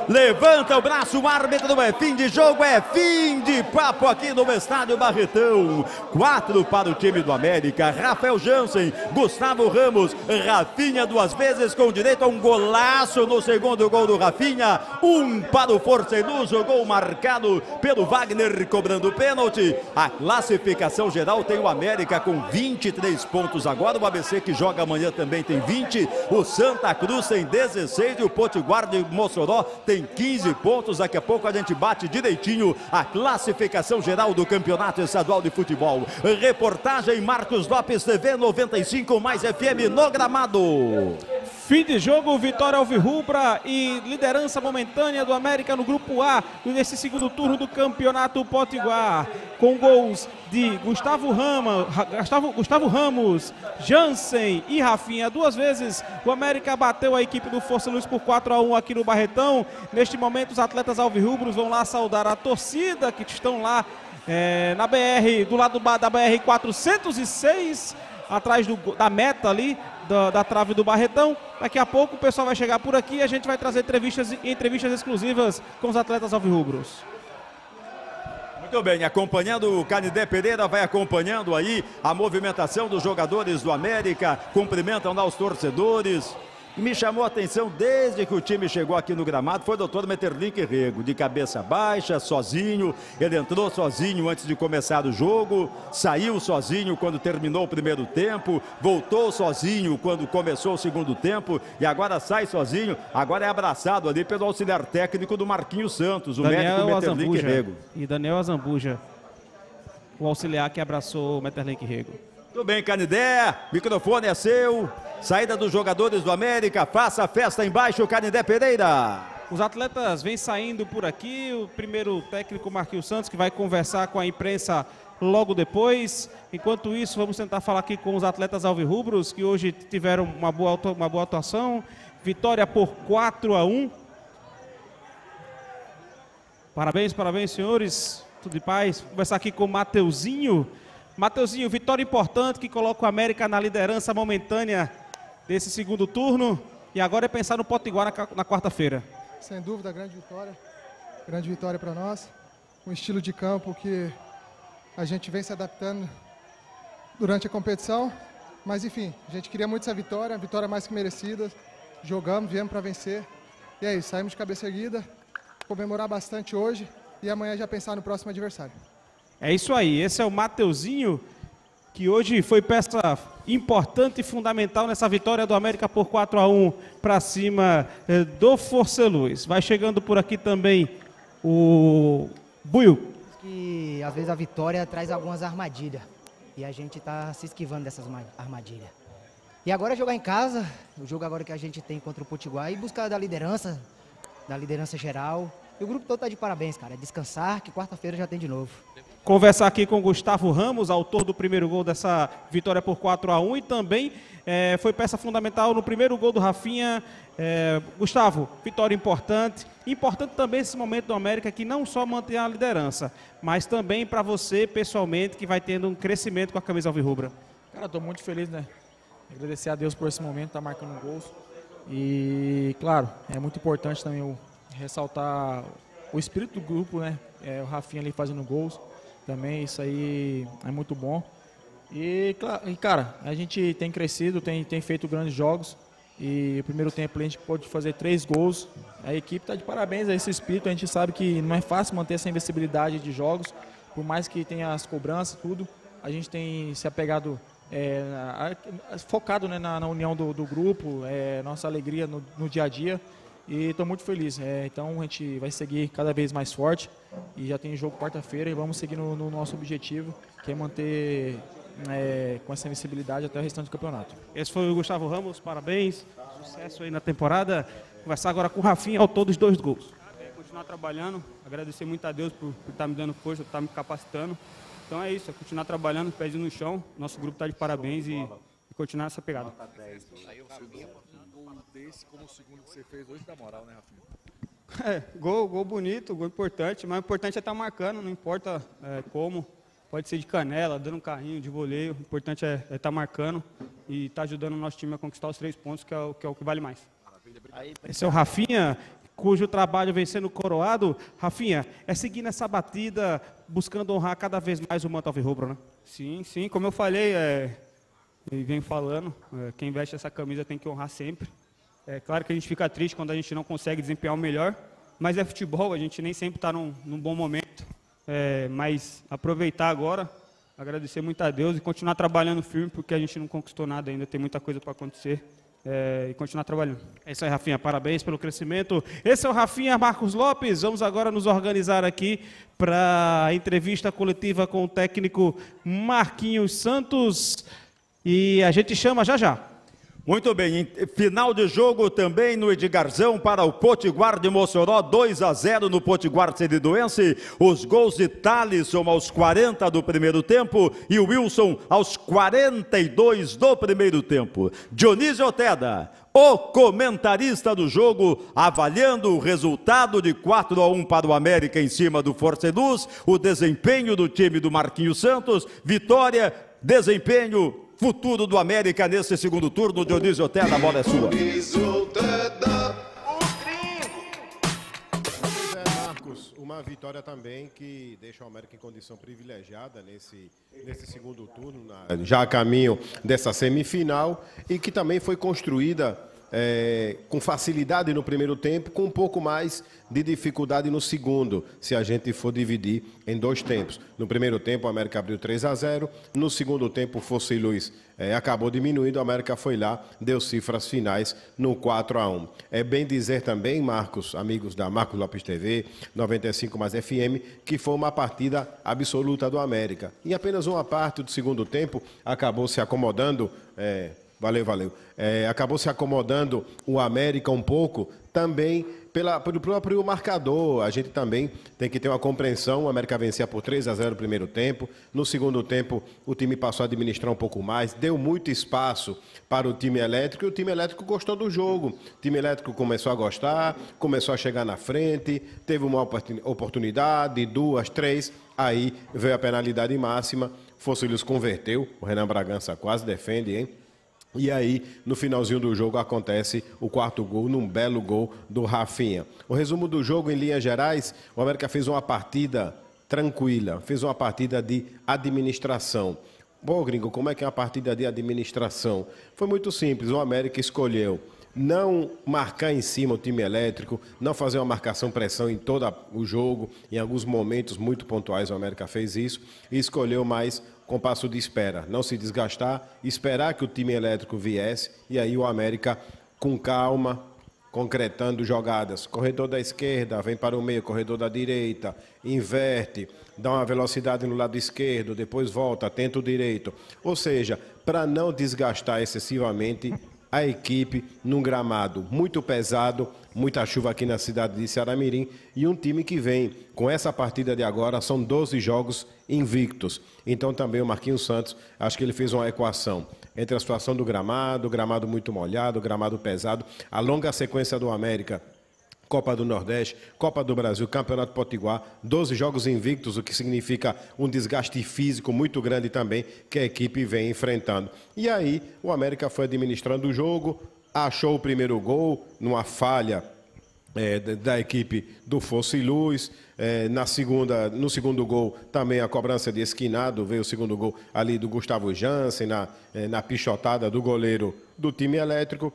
Levanta o braço, o árbitro, é fim de jogo, é fim de papo aqui no estádio Barretão. 4 para o time do América, Rafael Jansen, Gustavo Ramos, Rafinha duas vezes com direito a um golaço no segundo gol do Rafinha. 1 para o Força e Luz, o gol marcado pelo Wagner cobrando pênalti. A classificação geral tem o América com 23 pontos agora, o ABC que joga amanhã também tem 20, o Santa Cruz tem 16 e o Potiguar de Mossoró tem 15 pontos. Daqui a pouco a gente bate direitinho a classificação geral do Campeonato Estadual de Futebol. Reportagem Marcos Lopes TV, 95 mais FM no gramado. Fim de jogo, vitória alvirrubra e liderança momentânea do América no grupo A, nesse segundo turno do Campeonato Potiguar, com gols de Gustavo Ramos, Jansen e Rafinha duas vezes. O América bateu a equipe do Força Luz por 4-1 aqui no Barretão. Neste momento os atletas alvirrubros vão lá saudar a torcida que estão lá na BR, do lado da BR 406, atrás da meta ali, da trave do Barretão. Daqui a pouco o pessoal vai chegar por aqui e a gente vai trazer entrevistas exclusivas com os atletas alvirrubros. Muito bem, acompanhando o Caninde Pereira, vai acompanhando aí a movimentação dos jogadores do América, cumprimentam lá os torcedores. Me chamou a atenção desde que o time chegou aqui no gramado foi o doutor Metternich Rego, de cabeça baixa, sozinho. Ele entrou sozinho antes de começar o jogo, saiu sozinho quando terminou o primeiro tempo, voltou sozinho quando começou o segundo tempo e agora sai sozinho. Agora é abraçado ali pelo auxiliar técnico do Marquinhos Santos, o médico Metternich Rego. E Daniel Azambuja, o auxiliar que abraçou o Metternich Rego. Tudo bem, Canindé, microfone é seu. Saída dos jogadores do América, faça a festa embaixo, Canindé Pereira. Os atletas vêm saindo por aqui, o primeiro técnico Marquinhos Santos, que vai conversar com a imprensa logo depois. Enquanto isso, vamos tentar falar aqui com os atletas alvirrubros, que hoje tiveram uma boa atuação. Vitória por 4-1. Parabéns, senhores. Tudo de paz. Vou conversar aqui com o Mateuzinho. Mateuzinho, vitória importante que coloca o América na liderança momentânea desse segundo turno. E agora é pensar no Potiguar na quarta-feira. Sem dúvida, grande vitória para nós. Um estilo de campo que a gente vem se adaptando durante a competição. Mas enfim, a gente queria muito essa vitória, uma vitória mais que merecida. Jogamos, viemos para vencer. E é isso, saímos de cabeça erguida, comemorar bastante hoje e amanhã já pensar no próximo adversário. É isso aí, esse é o Mateuzinho, que hoje foi peça importante e fundamental nessa vitória do América por 4-1 para cima do Força Luz. Vai chegando por aqui também o Buiu. Que às vezes a vitória traz algumas armadilhas e a gente está se esquivando dessas armadilhas. E agora é jogar em casa, o jogo agora que a gente tem contra o Potiguar e buscar da liderança geral. E o grupo todo está de parabéns, cara. É descansar, que quarta-feira já tem de novo. Conversar aqui com o Gustavo Ramos, autor do primeiro gol dessa vitória por 4-1 e também foi peça fundamental no primeiro gol do Rafinha. Gustavo, vitória importante. Importante também esse momento do América, que não só mantém a liderança, mas também para você, pessoalmente, que vai tendo um crescimento com a camisa alvirrubra. Cara, estou muito feliz, né? Agradecer a Deus por esse momento, tá marcando gols. E, claro, é muito importante também ressaltar o espírito do grupo, né? O Rafinha ali fazendo gols também, isso aí é muito bom. E, cara, a gente tem crescido, tem feito grandes jogos. E o primeiro tempo a gente pôde fazer 3 gols. A equipe tá de parabéns a esse espírito. A gente sabe que não é fácil manter essa invencibilidade de jogos, por mais que tenha as cobranças, tudo. A gente tem se apegado... focado, né, na união do grupo, nossa alegria no dia a dia, e estou muito feliz. Então a gente vai seguir cada vez mais forte e já tem jogo quarta-feira e vamos seguir no nosso objetivo, que é manter com essa invencibilidade até o restante do campeonato. Esse foi o Gustavo Ramos, parabéns, sucesso aí na temporada. Conversar agora com o Rafinha, autor dos 2 gols. Continuar trabalhando, agradecer muito a Deus por estar me dando força, por estar me capacitando. Então é isso, é continuar trabalhando, pezinho no chão. Nosso grupo está de parabéns e continuar essa pegada. Gol desse, como o segundo que você fez hoje, dá moral, né, Rafinha? Gol bonito, gol importante, mas o importante é estar marcando, não importa como. Pode ser de canela, dando um carrinho, de voleio. O importante é estar marcando e estar ajudando o nosso time a conquistar os 3 pontos, que é o que vale mais. Esse é o Rafinha, cujo trabalho vem sendo coroado. Rafinha, é seguir nessa batida, buscando honrar cada vez mais o manto alvirrubro, né? Sim, como eu falei, e venho falando, quem veste essa camisa tem que honrar sempre. É claro que a gente fica triste quando a gente não consegue desempenhar o melhor, mas é futebol, a gente nem sempre está num bom momento, mas aproveitar agora, agradecer muito a Deus e continuar trabalhando firme, porque a gente não conquistou nada ainda, tem muita coisa para acontecer. E continuar trabalhando. É isso aí, Rafinha, parabéns pelo crescimento. Esse é o Rafinha, Marcos Lopes. Vamos agora nos organizar aqui para a entrevista coletiva com o técnico Marquinhos Santos e a gente chama já já. Muito bem, final de jogo também no Edgarzão para o Potiguar de Mossoró, 2-0 no Potiguar Seridoense. Os gols de Thalisson aos 40 do primeiro tempo e o Wilson aos 42 do primeiro tempo. Dionisio Outeda, o comentarista do jogo, avaliando o resultado de 4-1 para o América em cima do Força e Luz, o desempenho do time do Marquinhos Santos, vitória, desempenho, futuro do América nesse segundo turno. Dionísio Outeda, a bola é sua. Marcos, uma vitória também que deixa o América em condição privilegiada nesse segundo turno, já a caminho dessa semifinal, e que também foi construída com facilidade no primeiro tempo, com um pouco mais de dificuldade no segundo, se a gente for dividir em 2 tempos. No primeiro tempo, o América abriu 3-0, no segundo tempo, Força e Luz acabou diminuindo, o América foi lá, deu cifras finais no 4-1. É bem dizer também, Marcos, amigos da Marcos Lopes TV, 95 Mais FM, que foi uma partida absoluta do América. E apenas uma parte do segundo tempo acabou se acomodando, valeu. Acabou se acomodando o América um pouco, também pelo próprio marcador. A gente também tem que ter uma compreensão. O América vencia por 3-0 no primeiro tempo. No segundo tempo, o time passou a administrar um pouco mais, deu muito espaço para o time elétrico, e o time elétrico gostou do jogo. O time elétrico começou a gostar, começou a chegar na frente, teve uma oportunidade, 2, 3, aí veio a penalidade máxima, Força Luz converteu, o Renan Bragança quase defende, hein? E aí, no finalzinho do jogo, acontece o quarto gol, num belo gol do Rafinha. O resumo do jogo, em linhas gerais, o América fez uma partida tranquila, fez uma partida de administração. Bom, gringo, como é que é uma partida de administração? Foi muito simples, o América escolheu não marcar em cima o time elétrico, não fazer uma marcação-pressão em todo o jogo, em alguns momentos muito pontuais o América fez isso, e escolheu mais compasso de espera, não se desgastar, esperar que o time elétrico viesse, e aí o América, com calma, concretando jogadas, corredor da esquerda, vem para o meio, corredor da direita, inverte, dá uma velocidade no lado esquerdo, depois volta, tenta o direito, ou seja, para não desgastar excessivamente a equipe num gramado muito pesado, muita chuva aqui na cidade de Ceará-Mirim, e um time que vem, com essa partida de agora, são 12 jogos invictos. Então também o Marquinhos Santos, acho que ele fez uma equação entre a situação do gramado, gramado muito molhado, gramado pesado, a longa sequência do América, Copa do Nordeste, Copa do Brasil, Campeonato Potiguar, 12 jogos invictos, o que significa um desgaste físico muito grande também, que a equipe vem enfrentando. E aí, o América foi administrando o jogo, achou o primeiro gol, numa falha da equipe do Força e Luz, no segundo gol também a cobrança de esquinado, veio o segundo gol ali do Gustavo Jansen, na pichotada do goleiro do time elétrico.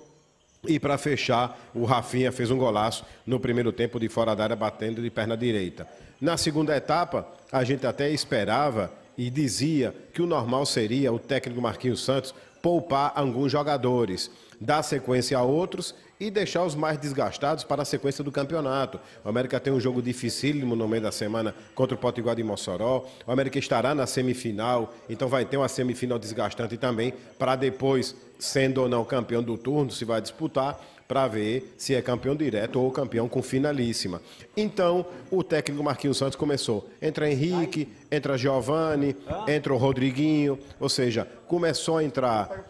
E para fechar, o Rafinha fez um golaço no primeiro tempo de fora da área, batendo de perna direita. Na segunda etapa, a gente até esperava e dizia que o normal seria o técnico Marquinhos Santos poupar alguns jogadores, dar sequência a outros e deixar os mais desgastados para a sequência do campeonato. O América tem um jogo dificílimo no meio da semana contra o Potiguar de Mossoró. O América estará na semifinal, então vai ter uma semifinal desgastante também, para depois, sendo ou não campeão do turno, se vai disputar, para ver se é campeão direto ou campeão com finalíssima. Então, o técnico Marquinhos Santos começou. Entra Henrique, entra Giovanni, entra o Rodriguinho, ou seja, começou a entrar,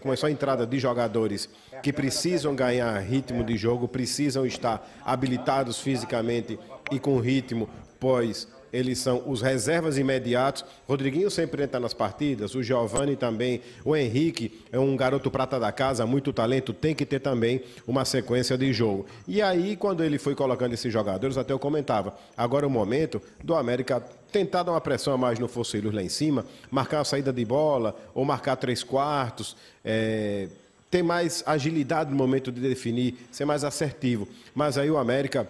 começou a entrada de jogadores que precisam ganhar ritmo de jogo, precisam estar habilitados fisicamente e com ritmo, pois eles são os reservas imediatos. Rodriguinho sempre entra nas partidas, o Giovanni também, o Henrique é um garoto prata da casa, muito talento, tem que ter também uma sequência de jogo. E aí, quando ele foi colocando esses jogadores, até eu comentava, agora é o momento do América tentar dar uma pressão a mais no Força e Luz lá em cima, marcar a saída de bola, ou marcar 3/4, ter mais agilidade no momento de definir, ser mais assertivo. Mas aí o América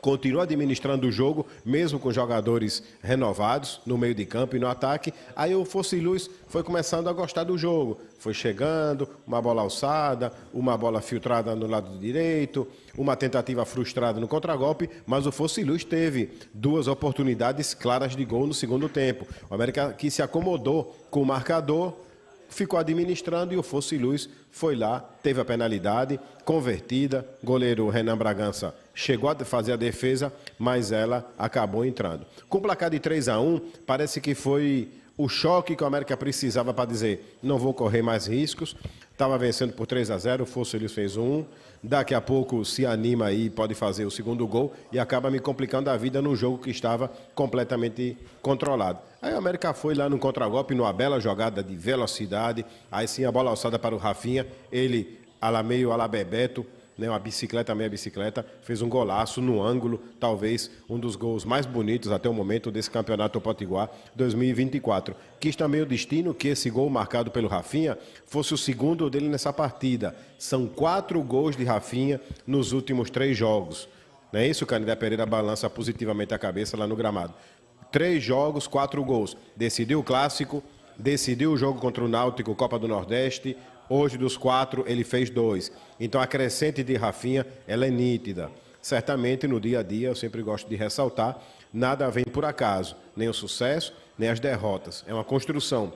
continua administrando o jogo, mesmo com jogadores renovados no meio de campo e no ataque. Aí o Força e Luz foi começando a gostar do jogo. Foi chegando, uma bola alçada, uma bola filtrada no lado direito, uma tentativa frustrada no contragolpe, mas o Força e Luz teve duas oportunidades claras de gol no segundo tempo. O América, que se acomodou com o marcador, ficou administrando, e o Força e Luz foi lá, teve a penalidade convertida, goleiro Renan Bragança chegou a fazer a defesa, mas ela acabou entrando. Com o placar de 3-1, parece que foi o choque que o América precisava para dizer, não vou correr mais riscos. Estava vencendo por 3-0, o Força e Luz fez 1, daqui a pouco se anima aí, pode fazer o segundo gol, e acaba me complicando a vida num jogo que estava completamente controlado. Aí o América foi lá no contragolpe, numa bela jogada de velocidade, aí sim a bola alçada para o Rafinha, ele ala meio, ala Bebeto, né, uma bicicleta, meia bicicleta, fez um golaço no ângulo, talvez um dos gols mais bonitos até o momento desse Campeonato Potiguar 2024. Quis também o destino que esse gol marcado pelo Rafinha fosse o segundo dele nessa partida. São 4 gols de Rafinha nos últimos 3 jogos. Não é isso? O Caninde Pereira balança positivamente a cabeça lá no gramado. 3 jogos, 4 gols. Decidiu o Clássico, decidiu o jogo contra o Náutico, Copa do Nordeste. Hoje, dos 4, ele fez 2. Então, a crescente de Rafinha, ela é nítida. Certamente, no dia a dia, eu sempre gosto de ressaltar, nada vem por acaso, nem o sucesso, nem as derrotas. É uma construção.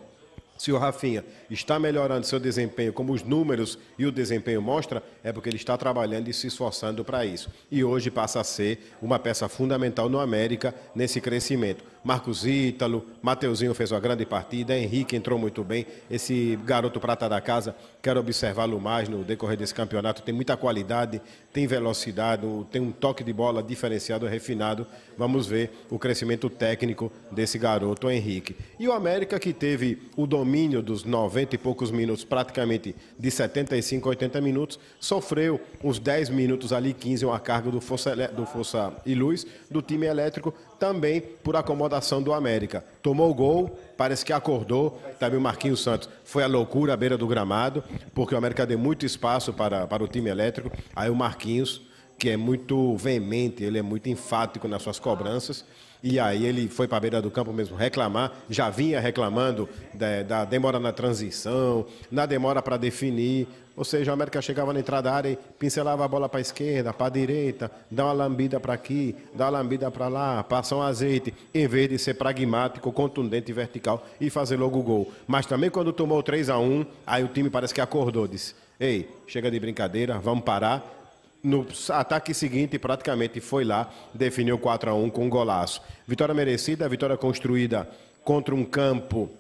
Se o Rafinha está melhorando seu desempenho, como os números e o desempenho mostram, é porque ele está trabalhando e se esforçando para isso. E hoje passa a ser uma peça fundamental no América nesse crescimento. Marcos Ítalo, Mateuzinho fez uma grande partida, Henrique entrou muito bem, esse garoto prata da casa, quero observá-lo mais no decorrer desse campeonato, tem muita qualidade, tem velocidade, tem um toque de bola diferenciado, refinado, vamos ver o crescimento técnico desse garoto Henrique. E o América, que teve o domínio dos 90 e poucos minutos, praticamente de 75 a 80 minutos, sofreu uns 10 minutos ali, 15, uma carga do Força e Luz, do time elétrico, também por acomodação do América. Tomou o gol, parece que acordou, também o Marquinhos Santos. Foi a loucura à beira do gramado, porque o América deu muito espaço para o time elétrico. Aí o Marquinhos, que é muito veemente, ele é muito enfático nas suas cobranças, e aí ele foi para a beira do campo mesmo reclamar, já vinha reclamando da demora na transição, na demora para definir, ou seja, o América chegava na entrada da área e pincelava a bola para a esquerda, para a direita, dá uma lambida para aqui, dá uma lambida para lá, passa um azeite, em vez de ser pragmático, contundente e vertical e fazer logo o gol. Mas também quando tomou 3 a 1, aí o time parece que acordou, disse, ei, chega de brincadeira, vamos parar. No ataque seguinte, praticamente foi lá, definiu 4 a 1 com um golaço. Vitória merecida, vitória construída contra um campo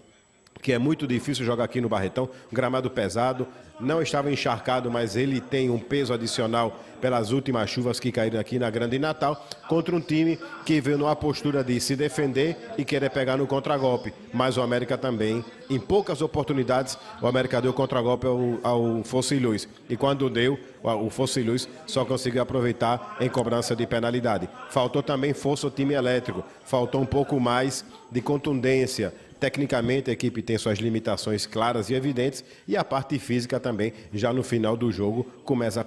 que é muito difícil jogar aqui no Barretão, um gramado pesado, não estava encharcado, mas ele tem um peso adicional pelas últimas chuvas que caíram aqui na Grande Natal, contra um time que veio numa postura de se defender e querer pegar no contragolpe. Mas o América também, em poucas oportunidades, o América deu contragolpe ao Força e Luz. E quando deu, o Força e Luz só conseguiu aproveitar em cobrança de penalidade. Faltou também força ao time elétrico, faltou um pouco mais de contundência. Tecnicamente, a equipe tem suas limitações claras e evidentes, e a parte física também, já no final do jogo, começa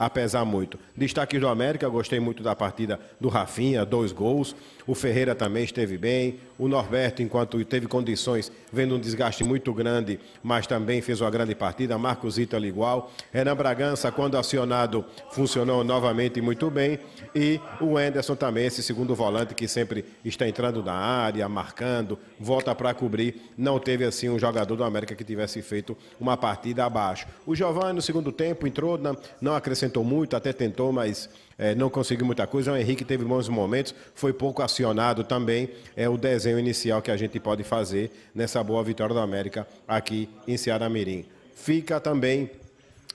a pesar muito. Destaque do América, gostei muito da partida do Rafinha, 2 gols. O Ferreira também esteve bem. O Norberto, enquanto teve condições, vendo um desgaste muito grande, mas também fez uma grande partida. Marcos Ítalo igual. Renan Bragança, quando acionado, funcionou novamente muito bem. E o Anderson também, esse segundo volante que sempre está entrando na área, marcando, volta para cobrir. Não teve assim um jogador do América que tivesse feito uma partida abaixo. O Giovanni, no segundo tempo, entrou, não acrescentou muito, até tentou, mas não conseguiu muita coisa. O Henrique teve bons momentos, foi pouco acionado também. É o desenho inicial que a gente pode fazer nessa boa vitória do América aqui em Ceará Mirim. Fica também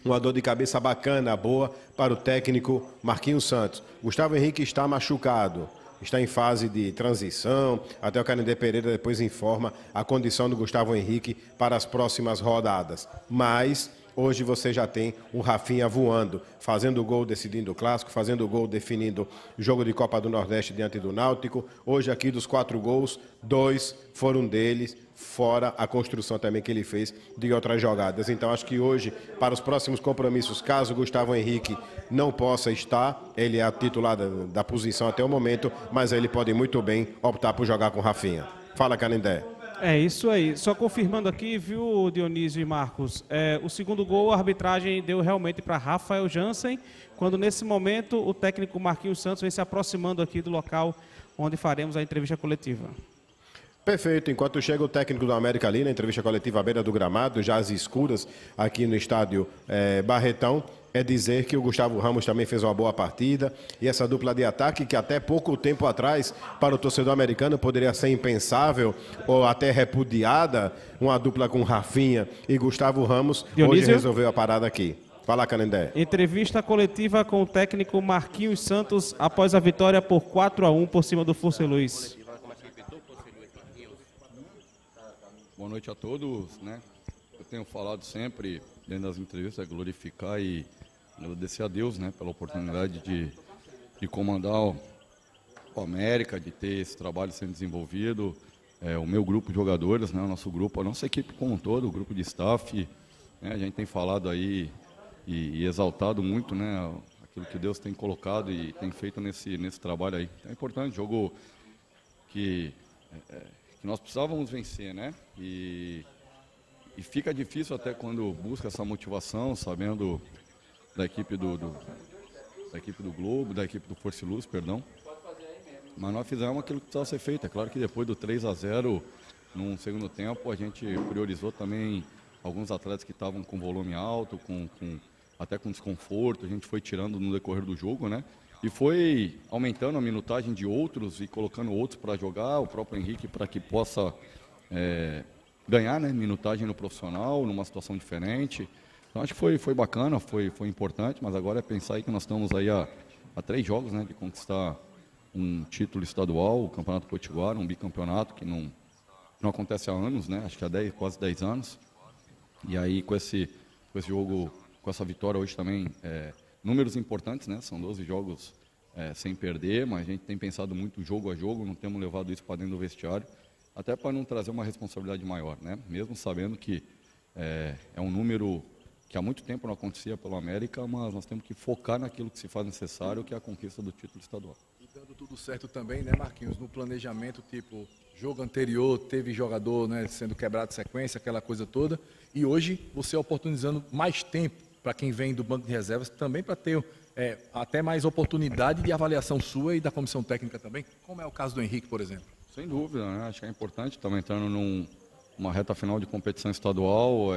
uma dor de cabeça bacana, boa, para o técnico Marquinhos Santos. Gustavo Henrique está machucado, está em fase de transição, até o Caninde Pereira depois informa a condição do Gustavo Henrique para as próximas rodadas. Mas hoje você já tem o Rafinha voando, fazendo gol, decidindo o clássico, fazendo gol, definindo jogo de Copa do Nordeste diante do Náutico. Hoje aqui dos 4 gols, 2 foram deles, fora a construção também que ele fez de outras jogadas. Então acho que hoje, para os próximos compromissos, caso Gustavo Henrique não possa estar, ele é titular da posição até o momento, mas ele pode muito bem optar por jogar com o Rafinha. Fala, Canindé. É isso aí. Só confirmando aqui, viu, Dionísio e Marcos, o segundo gol a arbitragem deu realmente para Rafael Jansen, quando nesse momento o técnico Marquinhos Santos vem se aproximando aqui do local onde faremos a entrevista coletiva. Perfeito. Enquanto chega o técnico do América ali na entrevista coletiva à beira do gramado, já às escuras aqui no estádio Barretão, é dizer que o Gustavo Ramos também fez uma boa partida, e essa dupla de ataque que até pouco tempo atrás para o torcedor americano poderia ser impensável ou até repudiada, uma dupla com Rafinha e Gustavo Ramos, Dionísio, hoje resolveu a parada aqui. Fala, Canindé. Entrevista coletiva com o técnico Marquinhos Santos após a vitória por 4 a 1 por cima do Força e Luz. Boa noite a todos, né? Eu tenho falado sempre dentro das entrevistas, glorificar e agradecer a Deus, né, pela oportunidade de comandar o América, de ter esse trabalho sendo desenvolvido, o meu grupo de jogadores, né, o nosso grupo, a nossa equipe como um todo, o grupo de staff, né, a gente tem falado aí e exaltado muito, né, aquilo que Deus tem colocado e tem feito nesse trabalho aí. É importante, jogo que nós precisávamos vencer, né, e fica difícil até quando busca essa motivação, sabendo da equipe da equipe do Globo, da equipe do Força e Luz, perdão. Mas nós fizemos aquilo que precisava ser feito. É claro que depois do 3 a 0, num segundo tempo, a gente priorizou também alguns atletas que estavam com volume alto, até com desconforto. A gente foi tirando no decorrer do jogo, né? E foi aumentando a minutagem de outros e colocando outros para jogar, o próprio Henrique, para que possa ganhar, né, minutagem no profissional, numa situação diferente. Então, acho que foi bacana, foi importante, mas agora é pensar aí que nós estamos aí a 3 jogos, né, de conquistar um título estadual, o Campeonato Potiguar, um bicampeonato que não acontece há anos, né, acho que há quase 10 anos. E aí, com esse jogo, com essa vitória hoje também, números importantes, né, são 12 jogos sem perder, mas a gente tem pensado muito jogo a jogo, não temos levado isso para dentro do vestiário, até para não trazer uma responsabilidade maior, né, mesmo sabendo que é um número que há muito tempo não acontecia pelo América, mas nós temos que focar naquilo que se faz necessário, que é a conquista do título estadual. E dando tudo certo também, né, Marquinhos, no planejamento, tipo, jogo anterior teve jogador, né, sendo quebrado de sequência, aquela coisa toda, e hoje você oportunizando mais tempo para quem vem do banco de reservas, também para ter até mais oportunidade de avaliação sua e da comissão técnica também, como é o caso do Henrique, por exemplo. Sem dúvida, né? Acho que é importante, estamos entrando numa reta final de competição estadual,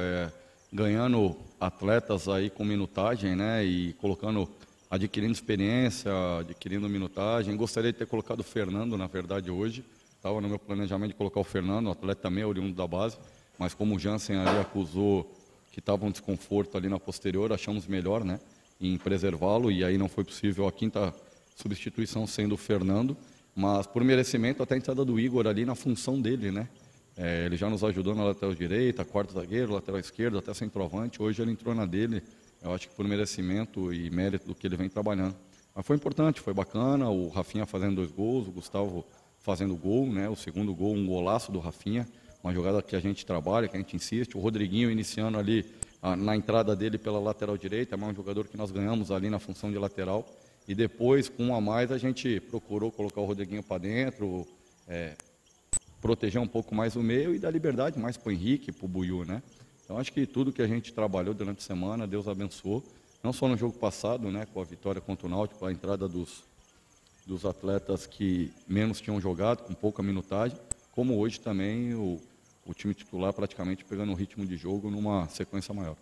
ganhando atletas aí com minutagem, né, e colocando, adquirindo experiência, adquirindo minutagem. Gostaria de ter colocado o Fernando, na verdade, hoje. Estava no meu planejamento de colocar o Fernando, o atleta também é oriundo da base, mas como o Jansen ali acusou que estava um desconforto ali na posterior, achamos melhor, né, em preservá-lo, e aí não foi possível a quinta substituição sendo o Fernando, mas por merecimento até a entrada do Igor ali na função dele, né. Ele já nos ajudou na lateral direita, quarto zagueiro, lateral esquerdo, até centroavante. Hoje ele entrou na dele, eu acho que por merecimento e mérito do que ele vem trabalhando. Mas foi importante, foi bacana, o Rafinha fazendo 2 gols, o Gustavo fazendo gol, né? O segundo gol, um golaço do Rafinha, uma jogada que a gente trabalha, que a gente insiste. O Rodriguinho iniciando ali na entrada dele pela lateral direita, é mais um jogador que nós ganhamos ali na função de lateral. E depois, com um a mais, a gente procurou colocar o Rodriguinho para dentro, proteger um pouco mais o meio e dar liberdade mais para o Henrique, para o Buiú, né? Então, acho que tudo que a gente trabalhou durante a semana, Deus abençoou, não só no jogo passado, né, com a vitória contra o Náutico, a entrada dos atletas que menos tinham jogado, com pouca minutagem, como hoje também o time titular praticamente pegando um ritmo de jogo numa sequência maior.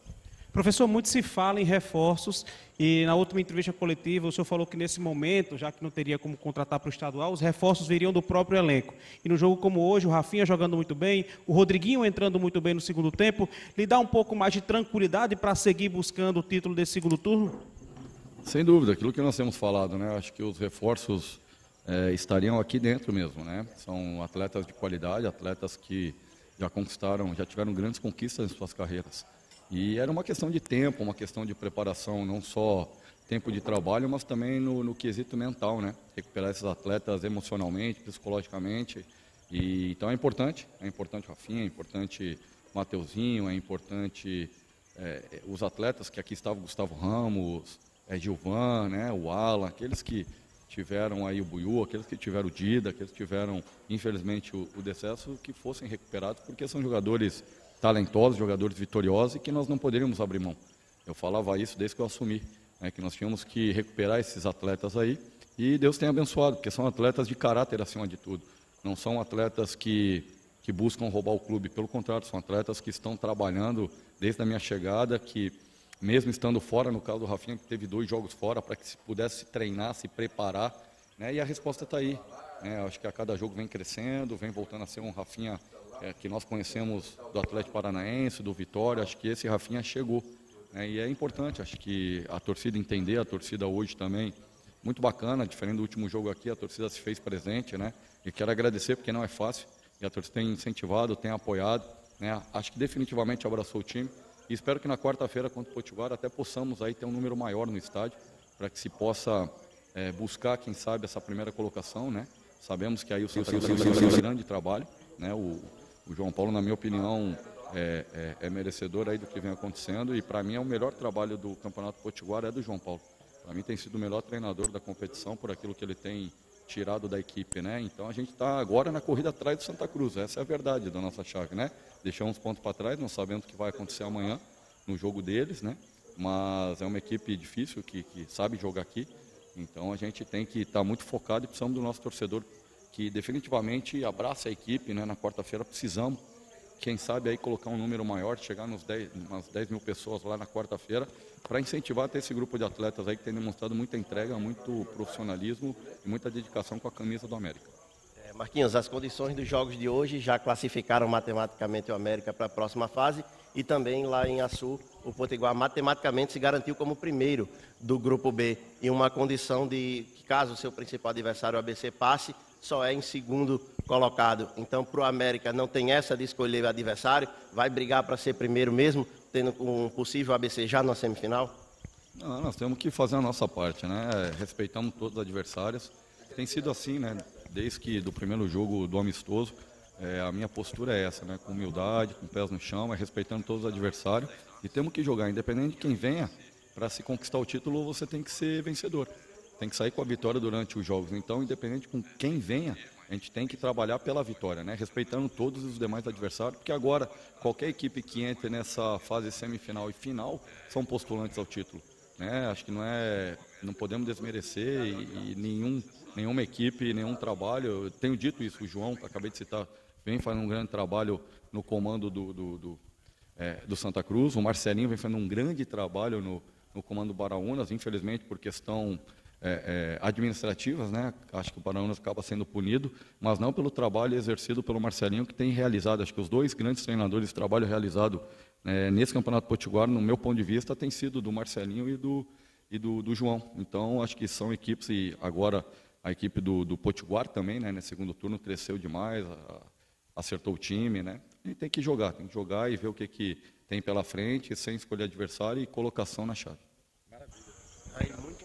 Professor, muito se fala em reforços e na última entrevista coletiva o senhor falou que nesse momento, já que não teria como contratar para o estadual, os reforços viriam do próprio elenco. E no jogo como hoje, o Rafinha jogando muito bem, o Rodriguinho entrando muito bem no segundo tempo, lhe dá um pouco mais de tranquilidade para seguir buscando o título desse segundo turno? Sem dúvida, aquilo que nós temos falado, né? Acho que os reforços estariam aqui dentro mesmo, né? São atletas de qualidade, atletas que já conquistaram, já tiveram grandes conquistas em suas carreiras. E era uma questão de tempo, uma questão de preparação, não só tempo de trabalho, mas também no quesito mental, né? Recuperar esses atletas emocionalmente, psicologicamente. E, então é importante o Rafinha, é importante o Mateuzinho, é importante os atletas que aqui estavam, Gustavo Ramos, Gilvan, né, o Alan, aqueles que tiveram aí o Buiú, aqueles que tiveram o Dida, aqueles que tiveram, infelizmente, o decesso, que fossem recuperados, porque são jogadores talentosos, jogadores vitoriosos e que nós não poderíamos abrir mão. Eu falava isso desde que eu assumi, né, que nós tínhamos que recuperar esses atletas aí e Deus tem abençoado, porque são atletas de caráter acima de tudo. Não são atletas que buscam roubar o clube, pelo contrário, são atletas que estão trabalhando desde a minha chegada, que mesmo estando fora, no caso do Rafinha, que teve 2 jogos fora, para que se pudesse treinar, se preparar, né, e a resposta está aí. Né, acho que a cada jogo vem crescendo, vem voltando a ser um Rafinha que nós conhecemos do Atlético Paranaense, do Vitória. Acho que esse Rafinha chegou, né? E é importante, acho que a torcida entender, a torcida hoje também, muito bacana, diferente do último jogo aqui, a torcida se fez presente, né? E quero agradecer, porque não é fácil, e a torcida tem incentivado, tem apoiado, né? Acho que definitivamente abraçou o time, e espero que na quarta-feira contra o Potiguar até possamos aí ter um número maior no estádio, para que se possa buscar, quem sabe, essa primeira colocação, né? Sabemos que aí o Santa Cruz fez um grande trabalho, né? O João Paulo, na minha opinião, é merecedor aí do que vem acontecendo e, para mim, é o melhor trabalho do Campeonato Potiguar é do João Paulo. Para mim, tem sido o melhor treinador da competição por aquilo que ele tem tirado da equipe, né? Então, a gente está agora na corrida atrás do Santa Cruz. Essa é a verdade da nossa chave, né? Deixamos pontos para trás, não sabemos o que vai acontecer amanhã no jogo deles, né? Mas é uma equipe difícil que sabe jogar aqui. Então, a gente tem que estar muito focado e precisamos do nosso torcedor que definitivamente abraça a equipe, né? Na quarta-feira precisamos quem sabe aí colocar um número maior, chegar nos 10 mil pessoas lá na quarta-feira, para incentivar até esse grupo de atletas aí que tem demonstrado muita entrega, muito profissionalismo e muita dedicação com a camisa do América. Marquinhos, as condições dos jogos de hoje já classificaram matematicamente o América para a próxima fase e também lá em Açu, o Potiguar matematicamente se garantiu como primeiro do Grupo B, em uma condição de que caso o seu principal adversário, o ABC, passe, só é em segundo colocado. Então, para o América não tem essa de escolher o adversário, vai brigar para ser primeiro mesmo, tendo um possível ABC já na semifinal? Não, nós temos que fazer a nossa parte, né? Respeitamos todos os adversários. Tem sido assim, né? Desde que do primeiro jogo do amistoso, a minha postura é essa, né? Com humildade, com pés no chão, respeitando todos os adversários. E temos que jogar, independente de quem venha, para se conquistar o título, você tem que ser vencedor. Tem que sair com a vitória durante os jogos. Então, independente com quem venha, a gente tem que trabalhar pela vitória, né? Respeitando todos os demais adversários, porque agora qualquer equipe que entre nessa fase semifinal e final são postulantes ao título, né? Acho que não podemos desmerecer e nenhuma equipe, nenhum trabalho. Eu tenho dito isso, o João, que acabei de citar, vem fazendo um grande trabalho no comando do Santa Cruz. O Marcelinho vem fazendo um grande trabalho no comando do Baraúnas, infelizmente por questão administrativas, né? Acho que o Baraúnas acaba sendo punido, mas não pelo trabalho exercido pelo Marcelinho, que tem realizado. Acho que os dois grandes treinadores, o trabalho realizado nesse Campeonato Potiguar, no meu ponto de vista, tem sido do Marcelinho e do João. Então, acho que são equipes, e agora a equipe do Potiguar também, né, no segundo turno, cresceu demais, acertou o time, né? E tem que jogar e ver o que tem pela frente, sem escolher adversário e colocação na chave.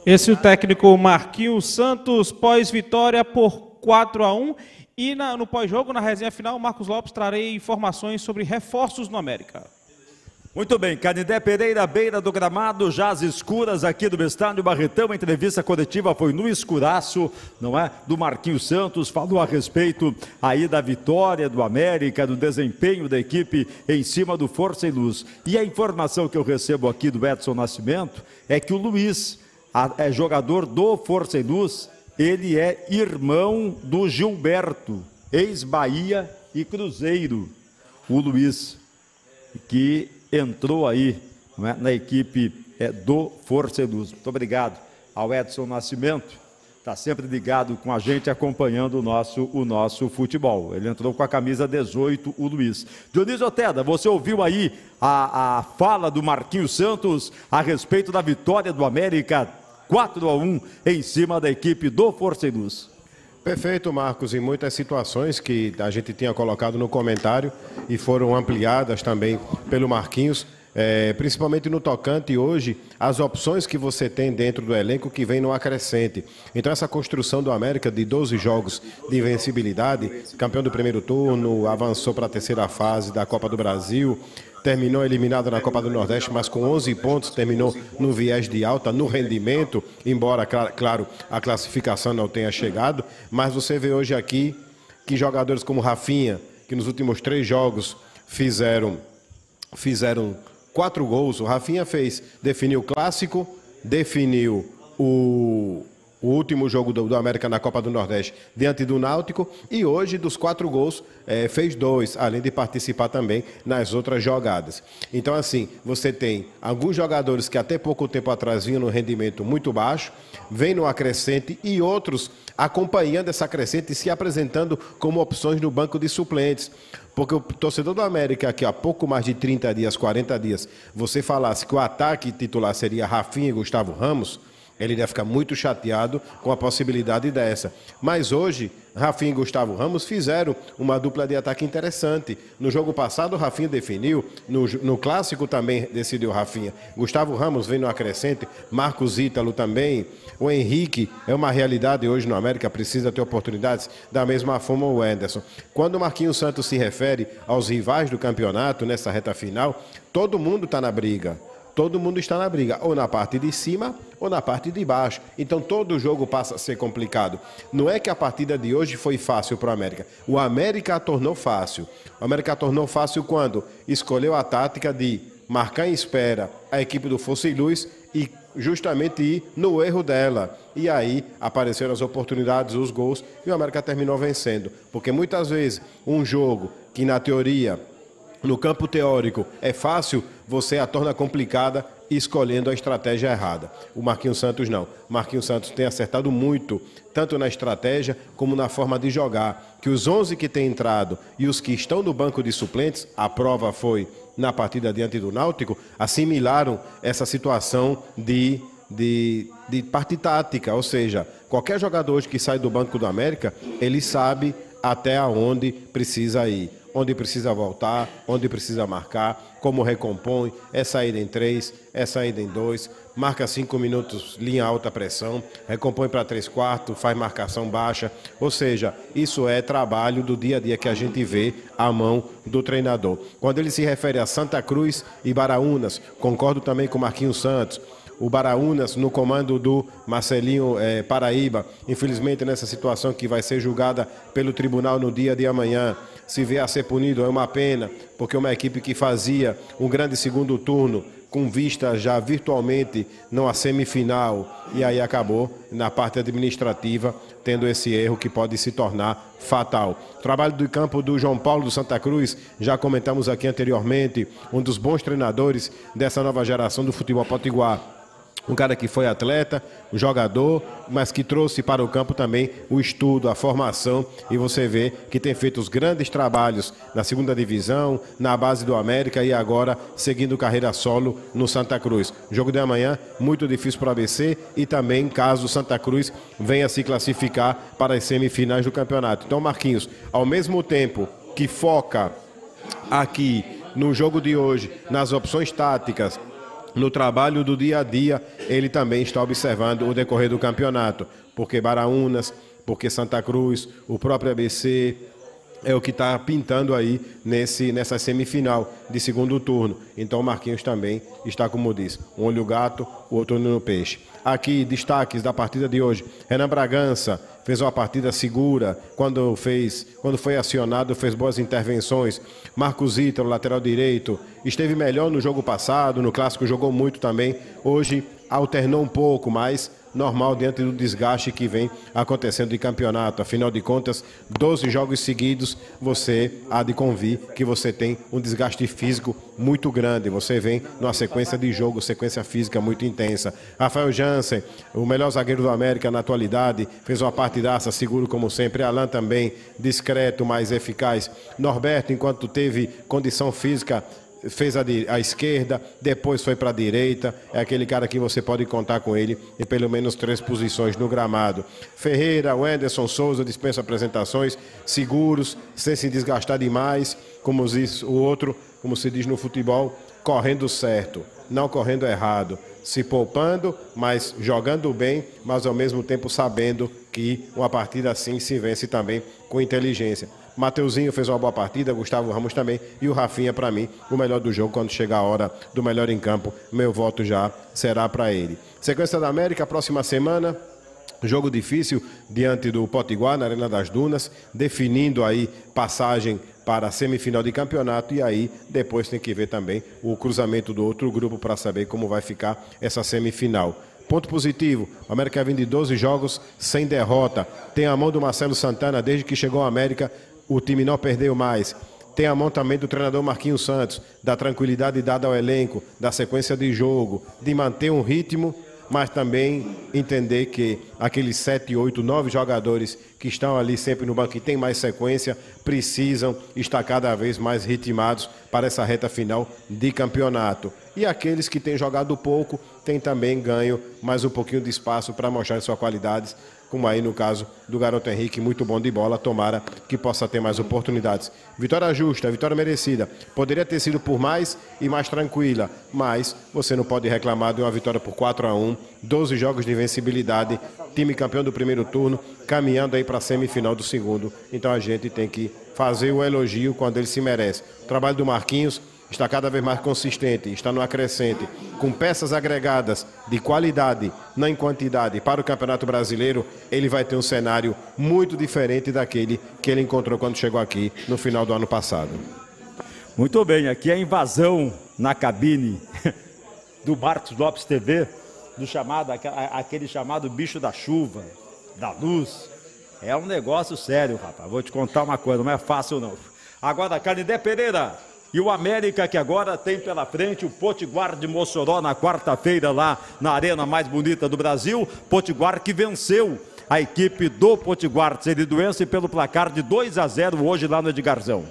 Esse é o técnico Marquinhos Santos, pós-vitória por 4-1. E no pós-jogo, na resenha final, Marcos Lopes trarei informações sobre reforços no América. Muito bem, Caninde Pereira, beira do gramado, já às escuras aqui do estádio Barretão. A entrevista coletiva foi no escuraço, não é? Do Marquinhos Santos, falou a respeito aí da vitória do América, do desempenho da equipe em cima do Força e Luz. E a informação que eu recebo aqui do Edson Nascimento é que o Luiz, é jogador do Força e Luz, ele é irmão do Gilberto, ex-Bahia e Cruzeiro, o Luiz, que entrou aí, não é, na equipe do Força e Luz. Muito obrigado ao Edson Nascimento, está sempre ligado com a gente, acompanhando o nosso futebol. Ele entrou com a camisa 18, o Luiz. Dionísio Outeda, você ouviu aí a fala do Marquinhos Santos a respeito da vitória do América 4-1 em cima da equipe do Força e Luz. Perfeito, Marcos, em muitas situações que a gente tinha colocado no comentário e foram ampliadas também pelo Marquinhos, principalmente no tocante hoje, as opções que você tem dentro do elenco que vem no acrescente. Então essa construção do América de 12 jogos de invencibilidade, campeão do primeiro turno, avançou para a terceira fase da Copa do Brasil, terminou eliminado na Copa do Nordeste, mas com 11 pontos, terminou no viés de alta, no rendimento, embora, claro, a classificação não tenha chegado. Mas você vê hoje aqui que jogadores como Rafinha, que nos últimos 3 jogos fizeram 4 gols. O Rafinha definiu o clássico, definiu o último jogo do América na Copa do Nordeste diante do Náutico, e hoje dos 4 gols fez 2, além de participar também nas outras jogadas. Então assim, você tem alguns jogadores que até pouco tempo atrás vinham no rendimento muito baixo, vêm no acrescente, e outros acompanhando essa crescente e se apresentando como opções no banco de suplentes. Porque o torcedor do América, aqui há pouco mais de 30 dias, 40 dias, você falasse que o ataque titular seria Rafinha e Gustavo Ramos, ele ia ficar muito chateado com a possibilidade dessa. Mas hoje, Rafinha e Gustavo Ramos fizeram uma dupla de ataque interessante. No jogo passado, Rafinha definiu. No clássico também decidiu Rafinha. Gustavo Ramos vem no acrescente. Marcos Ítalo também. O Henrique é uma realidade hoje no América, precisa ter oportunidades da mesma forma o Anderson. Quando o Marquinhos Santos se refere aos rivais do campeonato nessa reta final, todo mundo está na briga. Todo mundo está na briga, ou na parte de cima ou na parte de baixo. Então todo jogo passa a ser complicado. Não é que a partida de hoje foi fácil para o América. O América a tornou fácil. O América a tornou fácil quando escolheu a tática de marcar em espera a equipe do Força e Luz e justamente ir no erro dela. E aí apareceram as oportunidades, os gols, e o América terminou vencendo. Porque muitas vezes um jogo que na teoria no campo teórico é fácil, você a torna complicada escolhendo a estratégia errada. O Marquinhos Santos não. O Marquinhos Santos tem acertado muito, tanto na estratégia como na forma de jogar. Que os 11 que têm entrado e os que estão no banco de suplentes, a prova foi na partida diante do Náutico, assimilaram essa situação de parte tática, ou seja, qualquer jogador hoje que sai do banco do América, ele sabe até onde precisa ir, onde precisa voltar, onde precisa marcar, como recompõe, é saída em 3, é saída em 2, marca 5 minutos, linha alta pressão, recompõe para 3/4, faz marcação baixa, ou seja, isso é trabalho do dia a dia que a gente vê à mão do treinador. Quando ele se refere a Santa Cruz e Baraúnas, concordo também com o Marquinhos Santos. O Baraúnas no comando do Marcelinho Paraíba, infelizmente nessa situação que vai ser julgada pelo tribunal no dia de amanhã, se vier a ser punido é uma pena, porque uma equipe que fazia um grande segundo turno com vista já virtualmente não à semifinal, e aí acabou na parte administrativa tendo esse erro que pode se tornar fatal. Trabalho do campo do João Paulo do Santa Cruz, já comentamos aqui anteriormente, um dos bons treinadores dessa nova geração do futebol potiguar. Um cara que foi atleta, um jogador, mas que trouxe para o campo também o estudo, a formação, e você vê que tem feito os grandes trabalhos na segunda divisão, na base do América e agora seguindo carreira solo no Santa Cruz. O jogo de amanhã, muito difícil para o ABC e também caso o Santa Cruz venha se classificar para as semifinais do campeonato. Então, Marquinhos, ao mesmo tempo que foca aqui no jogo de hoje, nas opções táticas, no trabalho do dia a dia, ele também está observando o decorrer do campeonato, porque Baraúnas, porque Santa Cruz, o próprio ABC, é o que está pintando aí nessa semifinal de segundo turno. Então o Marquinhos também está, como diz, um olho gato, o outro no peixe. Aqui, destaques da partida de hoje. Renan Bragança fez uma partida segura, quando foi acionado, fez boas intervenções. Marcos Ítalo, lateral direito, esteve melhor no jogo passado, no clássico jogou muito também. Hoje alternou um pouco, mas normal diante do desgaste que vem acontecendo de campeonato. Afinal de contas, 12 jogos seguidos, você há de convir que você tem um desgaste físico muito grande. Você vem numa sequência de jogo, sequência física muito intensa. Rafael Jansen, o melhor zagueiro do América na atualidade, fez uma partidaça, seguro como sempre. Alan também, discreto, mas eficaz. Norberto, enquanto teve condição física, fez a esquerda, depois foi para a direita, é aquele cara que você pode contar com ele em pelo menos 3 posições no gramado. Ferreira, Wenderson Souza, dispensa apresentações, seguros, sem se desgastar demais, como diz o outro, como se diz no futebol, correndo certo, não correndo errado, se poupando, mas jogando bem, mas ao mesmo tempo sabendo que uma partida assim se vence também com inteligência. Mateuzinho fez uma boa partida, Gustavo Ramos também, e o Rafinha, para mim, o melhor do jogo. Quando chegar a hora do melhor em campo, meu voto já será para ele. Sequência da América, próxima semana, jogo difícil diante do Potiguar, na Arena das Dunas, definindo aí passagem para a semifinal de campeonato, e aí depois tem que ver também o cruzamento do outro grupo para saber como vai ficar essa semifinal. Ponto positivo, o América vem de 12 jogos sem derrota, tem a mão do Marcelo Santana, desde que chegou a América, o time não perdeu mais. Tem a mão também do treinador Marquinhos Santos, da tranquilidade dada ao elenco, da sequência de jogo, de manter um ritmo, mas também entender que aqueles 7, 8, 9 jogadores que estão ali sempre no banco e tem mais sequência, precisam estar cada vez mais ritmados para essa reta final de campeonato. E aqueles que têm jogado pouco, têm também ganho mais um pouquinho de espaço para mostrar suas qualidades, como aí no caso do garoto Henrique, muito bom de bola, tomara que possa ter mais oportunidades. Vitória justa, vitória merecida, poderia ter sido por mais e mais tranquila, mas você não pode reclamar de uma vitória por 4-1, 12 jogos de invencibilidade, time campeão do primeiro turno, caminhando aí para a semifinal do segundo, então a gente tem que fazer o elogio quando ele se merece. O trabalho do Marquinhos está cada vez mais consistente, está no acrescente, com peças agregadas de qualidade, não em quantidade. Para o Campeonato Brasileiro, ele vai ter um cenário muito diferente daquele que ele encontrou quando chegou aqui no final do ano passado. Muito bem, aqui é a invasão na cabine do Marcos Lopes TV, aquele chamado bicho da chuva, da luz. É um negócio sério, rapaz, vou te contar uma coisa, não é fácil não. Agora, Caninde Pereira, E o América, que agora tem pela frente o Potiguar de Mossoró na quarta-feira lá na arena mais bonita do Brasil. Potiguar que venceu a equipe do Potiguar de Seridoense pelo placar de 2-0 hoje lá no Edgarzão.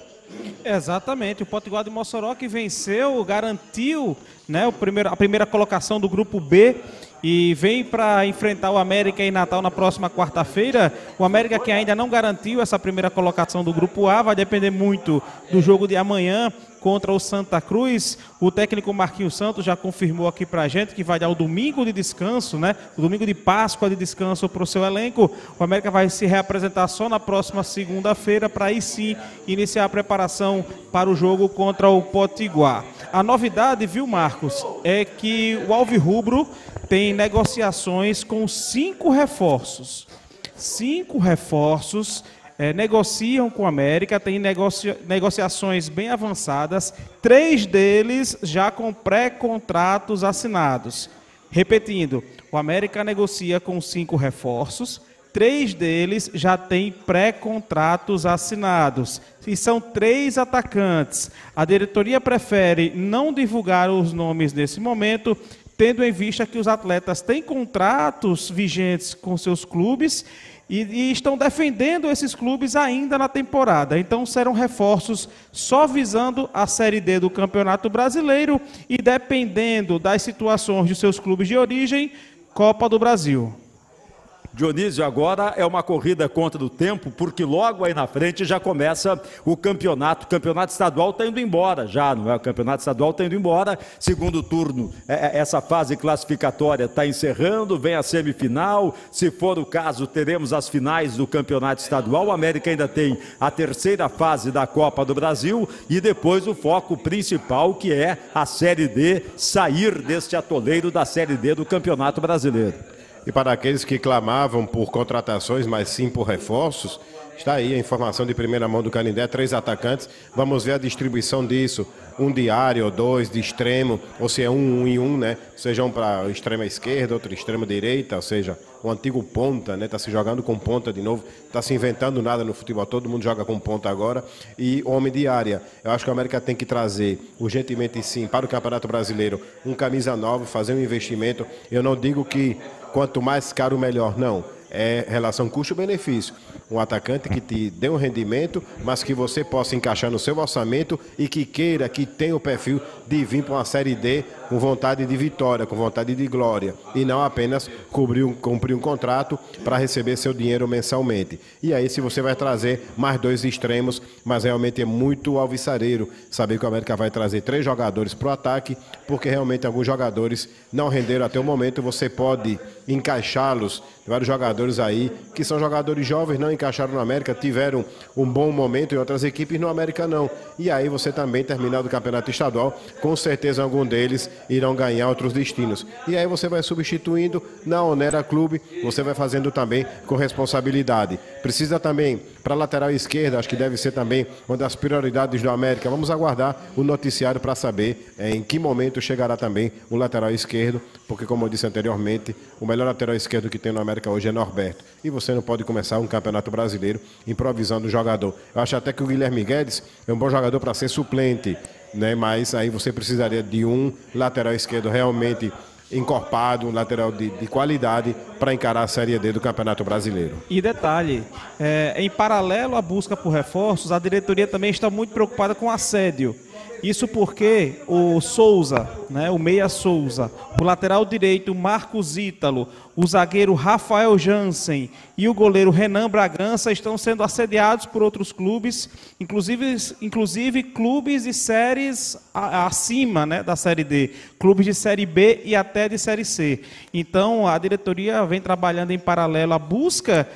Exatamente, o Potiguar de Mossoró que venceu, garantiu, né, a primeira colocação do grupo B e vem para enfrentar o América em Natal na próxima quarta-feira. O América que ainda não garantiu essa primeira colocação do grupo A, vai depender muito do jogo de amanhã contra o Santa Cruz. O técnico Marquinhos Santos já confirmou aqui pra gente que vai dar o domingo de descanso, né? O domingo de Páscoa de descanso para o seu elenco. O América vai se reapresentar só na próxima segunda-feira para aí sim iniciar a preparação para o jogo contra o Potiguar. A novidade, viu, Marcos, é que o Alvirrubro tem negociações com 5 reforços. 5 reforços. Negociam com a América, tem negociações bem avançadas, 3 deles já com pré-contratos assinados. Repetindo, o América negocia com 5 reforços, 3 deles já têm pré-contratos assinados. E são 3 atacantes. A diretoria prefere não divulgar os nomes nesse momento, tendo em vista que os atletas têm contratos vigentes com seus clubes e estão defendendo esses clubes ainda na temporada. Então serão reforços só visando a Série D do Campeonato Brasileiro e dependendo das situações de seus clubes de origem, Copa do Brasil. Dionísio, agora é uma corrida contra o tempo, porque logo aí na frente já começa o campeonato. O campeonato estadual está indo embora já, não é? O campeonato estadual está indo embora. Segundo turno, essa fase classificatória está encerrando, vem a semifinal. Se for o caso, teremos as finais do campeonato estadual. O América ainda tem a terceira fase da Copa do Brasil e depois o foco principal, que é a Série D, sair deste atoleiro da Série D do Campeonato Brasileiro. E para aqueles que clamavam por contratações, mas sim por reforços, está aí a informação de primeira mão do Canindé, 3 atacantes. Vamos ver a distribuição disso, 1 de área ou 2 de extremo, ou se é 1 e 1, né? Seja um para a extrema esquerda, outro extrema direita, ou seja, o antigo ponta, né? Está se jogando com ponta de novo, está se inventando nada no futebol, todo mundo joga com ponta agora. E homem de área, eu acho que o América tem que trazer urgentemente sim para o Campeonato Brasileiro um camisa nova, fazer um investimento. Eu não digo que quanto mais caro, melhor, não. É relação custo-benefício. Um atacante que te dê um rendimento, mas que você possa encaixar no seu orçamento e que queira, que tenha o perfil de vir para uma Série D com vontade de vitória, com vontade de glória. E não apenas cumprir um contrato para receber seu dinheiro mensalmente. E aí, se você vai trazer mais 2 extremos, mas realmente é muito alvissareiro saber que o América vai trazer 3 jogadores para o ataque, porque realmente alguns jogadores não renderam até o momento. Você pode encaixá-los, vários jogadores aí, que são jogadores jovens, não encaixaram no América, tiveram um bom momento em outras equipes, no América não. E aí você também, terminado o Campeonato Estadual, com certeza algum deles irão ganhar outros destinos. E aí você vai substituindo, na onera clube, você vai fazendo também com responsabilidade. Precisa também, para a lateral esquerda, acho que deve ser também uma das prioridades do América. Vamos aguardar o noticiário para saber em que momento chegará também o lateral esquerdo, porque como eu disse anteriormente, o melhor lateral esquerdo que tem no América hoje é Norberto. E você não pode começar um Campeonato Brasileiro improvisando o jogador. Eu acho até que o Guilherme Guedes é um bom jogador para ser suplente, né? Mas aí você precisaria de um lateral esquerdo realmente encorpado, um lateral de qualidade para encarar a Série D do Campeonato Brasileiro. E detalhe, em paralelo à busca por reforços, a diretoria também está muito preocupada com assédio. Isso porque o Souza, né, o meia Souza, o lateral direito Marcos Ítalo, o zagueiro Rafael Jansen e o goleiro Renan Bragança estão sendo assediados por outros clubes, inclusive clubes de séries acima, né, da Série D, clubes de Série B e até de Série C. Então a diretoria vem trabalhando em paralelo a busca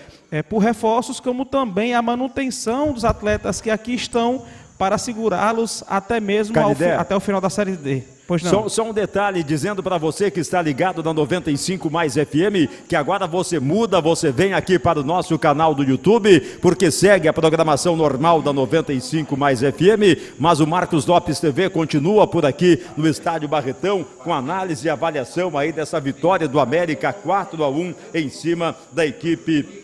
por reforços, como também a manutenção dos atletas que aqui estão, para segurá-los até mesmo até o final da Série D. Pois não. Só um detalhe, dizendo para você que está ligado na 95 Mais FM, que agora você muda, você vem aqui para o nosso canal do YouTube, porque segue a programação normal da 95 Mais FM, mas o Marcos Lopes TV continua por aqui no Estádio Barretão, com análise e avaliação aí dessa vitória do América 4-1 em cima da equipe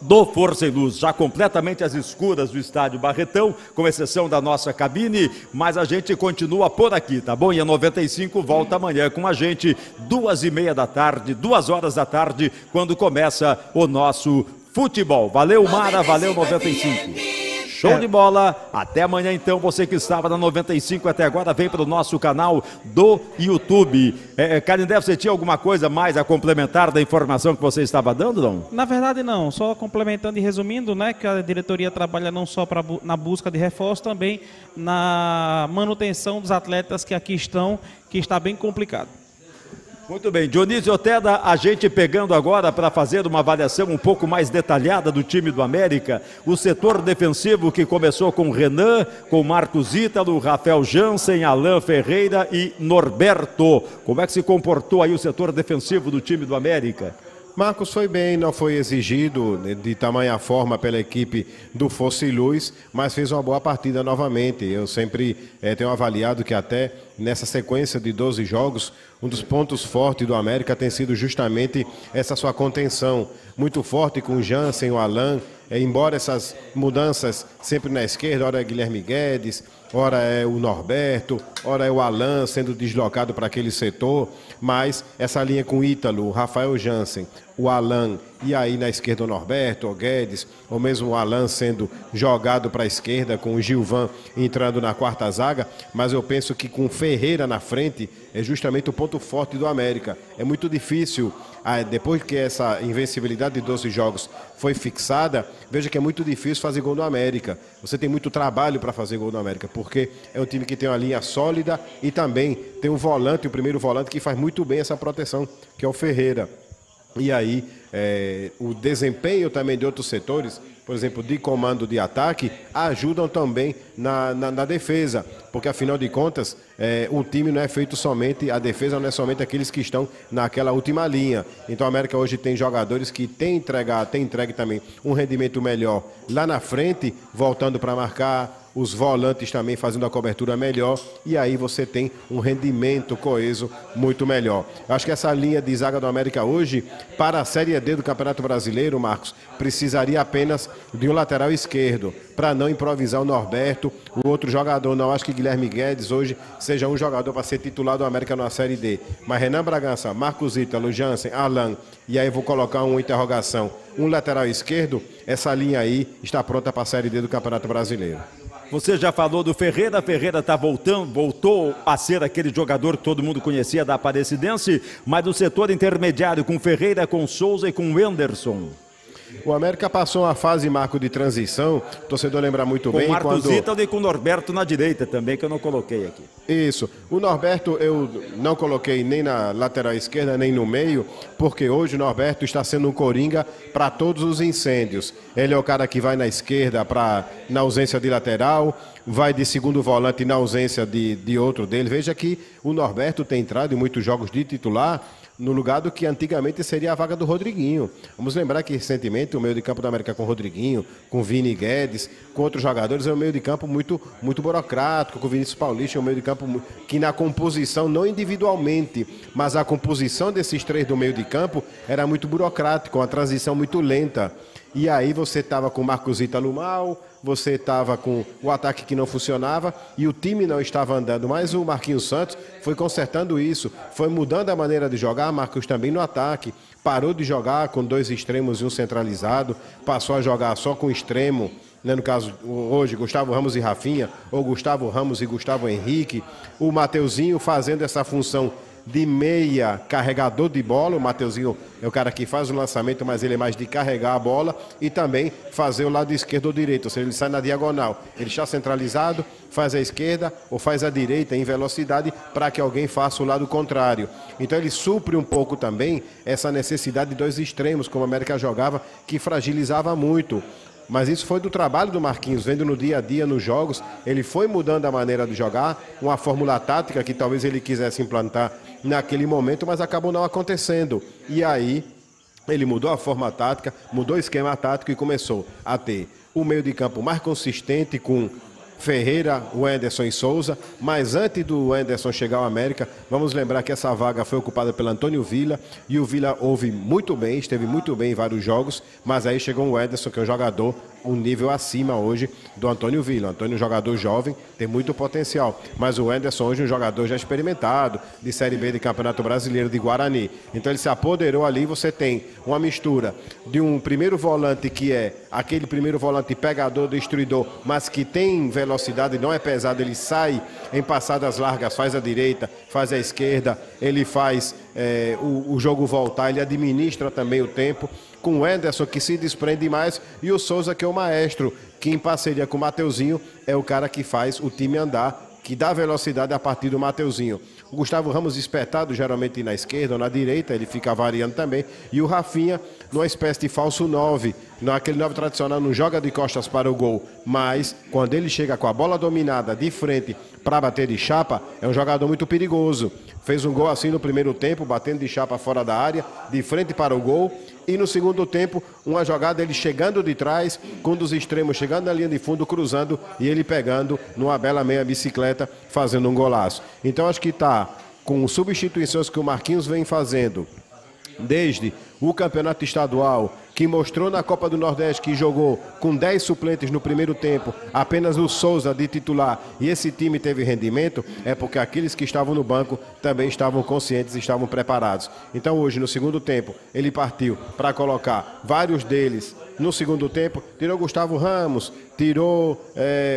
do Força e Luz, já completamente às escuras do estádio Barretão, com exceção da nossa cabine, mas a gente continua por aqui, tá bom? E a 95 volta amanhã com a gente, 2h30 da tarde, 2h da tarde, quando começa o nosso futebol. Valeu, Mara, valeu 95. Show de bola, até amanhã então, você que estava na 95 até agora, vem para o nosso canal do YouTube. Canindé, você tinha alguma coisa mais a complementar da informação que você estava dando, não? Na verdade não, só complementando e resumindo, né, que a diretoria trabalha não só na busca de reforço, também na manutenção dos atletas que aqui estão, que está bem complicado. Muito bem, Dionísio Outeda, a gente pegando agora para fazer uma avaliação um pouco mais detalhada do time do América, o setor defensivo que começou com Renan, com Marcos Ítalo, Rafael Jansen, Alain Ferreira e Norberto. Como é que se comportou aí o setor defensivo do time do América? Marcos, foi bem, não foi exigido de tamanha forma pela equipe do Força e Luz, mas fez uma boa partida novamente. Eu sempre tenho avaliado que até nessa sequência de 12 jogos, um dos pontos fortes do América tem sido justamente essa sua contenção. Muito forte com o Jansen, o Alain, embora essas mudanças sempre na esquerda, ora é Guilherme Guedes, ora é o Norberto, ora é o Alain sendo deslocado para aquele setor, mas essa linha com o Ítalo, o Rafael Jansen, o Alain e aí na esquerda o Norberto, o Guedes, ou mesmo o Alain sendo jogado para a esquerda com o Gilvan entrando na quarta zaga, mas eu penso que com o Ferreira na frente é justamente o ponto forte do América. É muito difícil, depois que essa invencibilidade de 12 jogos foi fixada, veja que é muito difícil fazer gol do América. Você tem muito trabalho para fazer gol do América, porque é um time que tem uma linha sólida e também tem um volante, o primeiro volante que faz muito bem essa proteção, que é o Ferreira. E aí, o desempenho também de outros setores, por exemplo, de comando de ataque, ajudam também na defesa, porque afinal de contas, o time não é feito somente, a defesa não é somente aqueles que estão naquela última linha. Então a América hoje tem jogadores que tem entregue também um rendimento melhor lá na frente, voltando para marcar, os volantes também fazendo a cobertura melhor, e aí você tem um rendimento coeso muito melhor. Acho que essa linha de zaga do América hoje, para a Série D do Campeonato Brasileiro, Marcos, precisaria apenas de um lateral esquerdo, para não improvisar o Norberto, o outro jogador. Não acho que Guilherme Guedes hoje seja um jogador para ser titular do América na Série D. Mas Renan Bragança, Marcos Ítalo, Jansen, Alain, e aí vou colocar uma interrogação, um lateral esquerdo, essa linha aí está pronta para a Série D do Campeonato Brasileiro. Você já falou do Ferreira, Ferreira tá voltou a ser aquele jogador que todo mundo conhecia da Aparecidense, mas do setor intermediário com Ferreira, com Souza e com Wenderson. O América passou uma fase, Marco, de transição, o torcedor lembra muito bem. Com o Marcos Ítalo e com o Norberto na direita também, que eu não coloquei aqui. Isso, o Norberto eu não coloquei nem na lateral esquerda, nem no meio, porque hoje o Norberto está sendo um coringa para todos os incêndios. Ele é o cara que vai na esquerda na ausência de lateral, vai de segundo volante na ausência de outro dele. Veja que o Norberto tem entrado em muitos jogos de titular, no lugar do que antigamente seria a vaga do Rodriguinho. Vamos lembrar que recentemente o meio de campo da América com o Rodriguinho, com o Vini Guedes, com outros jogadores, é um meio de campo muito burocrático, com o Vinícius Paulista, é um meio de campo que na composição, não individualmente, mas a composição desses três do meio de campo era muito burocrático, uma transição muito lenta. E aí você estava com o Marcos Ítalo mal, você estava com o ataque que não funcionava e o time não estava andando, mas o Marquinhos Santos foi consertando isso, foi mudando a maneira de jogar, Marcos também no ataque, parou de jogar com dois extremos e um centralizado, passou a jogar só com extremo, né? No caso hoje Gustavo Ramos e Rafinha, ou Gustavo Ramos e Gustavo Henrique, o Mateuzinho fazendo essa função de meia, carregador de bola. O Mateuzinho é o cara que faz o lançamento, mas ele é mais de carregar a bola e também fazer o lado esquerdo ou direito, ou seja, ele sai na diagonal, ele está centralizado, faz a esquerda ou faz a direita em velocidade para que alguém faça o lado contrário. Então ele supre um pouco também essa necessidade de dois extremos, como a América jogava, que fragilizava muito. Mas isso foi do trabalho do Marquinhos, vendo no dia a dia, nos jogos, ele foi mudando a maneira de jogar, uma fórmula tática que talvez ele quisesse implantar naquele momento, mas acabou não acontecendo. E aí, ele mudou a forma tática, mudou o esquema tático e começou a ter o meio de campo mais consistente com Ferreira, o Anderson e Souza. Mas antes do Anderson chegar ao América, vamos lembrar que essa vaga foi ocupada pelo Antônio Villa, e o Villa houve muito bem, esteve muito bem em vários jogos, mas aí chegou o Anderson, que é um jogador um nível acima hoje do Antônio Villa. O Antônio é um jogador jovem, tem muito potencial, mas o Anderson hoje é um jogador já experimentado, de Série B de Campeonato Brasileiro de Guarani. Então ele se apoderou ali, você tem uma mistura de um primeiro volante que é aquele primeiro volante pegador, destruidor, mas que tem velocidade, não é pesado, ele sai em passadas largas, faz a direita, faz a esquerda, ele faz o jogo voltar, ele administra também o tempo, com o Anderson que se desprende mais, e o Souza que é o maestro, que em parceria com o Mateuzinho é o cara que faz o time andar, que dá velocidade a partir do Mateuzinho. O Gustavo Ramos espetado, geralmente na esquerda ou na direita, ele fica variando também. E o Rafinha, numa espécie de falso 9, naquele 9 tradicional, não joga de costas para o gol, mas quando ele chega com a bola dominada de frente para bater de chapa, é um jogador muito perigoso. Fez um gol assim no primeiro tempo, batendo de chapa fora da área, de frente para o gol. E no segundo tempo, uma jogada ele chegando de trás, com um dos extremos chegando na linha de fundo, cruzando, e ele pegando numa bela meia bicicleta, fazendo um golaço. Então acho que está, com substituições que o Marquinhos vem fazendo desde o campeonato estadual, que mostrou na Copa do Nordeste que jogou com 10 suplentes no primeiro tempo, apenas o Souza de titular, e esse time teve rendimento, é porque aqueles que estavam no banco também estavam conscientes, estavam preparados. Então hoje, no segundo tempo, ele partiu para colocar vários deles no segundo tempo, tirou Gustavo Ramos, tirou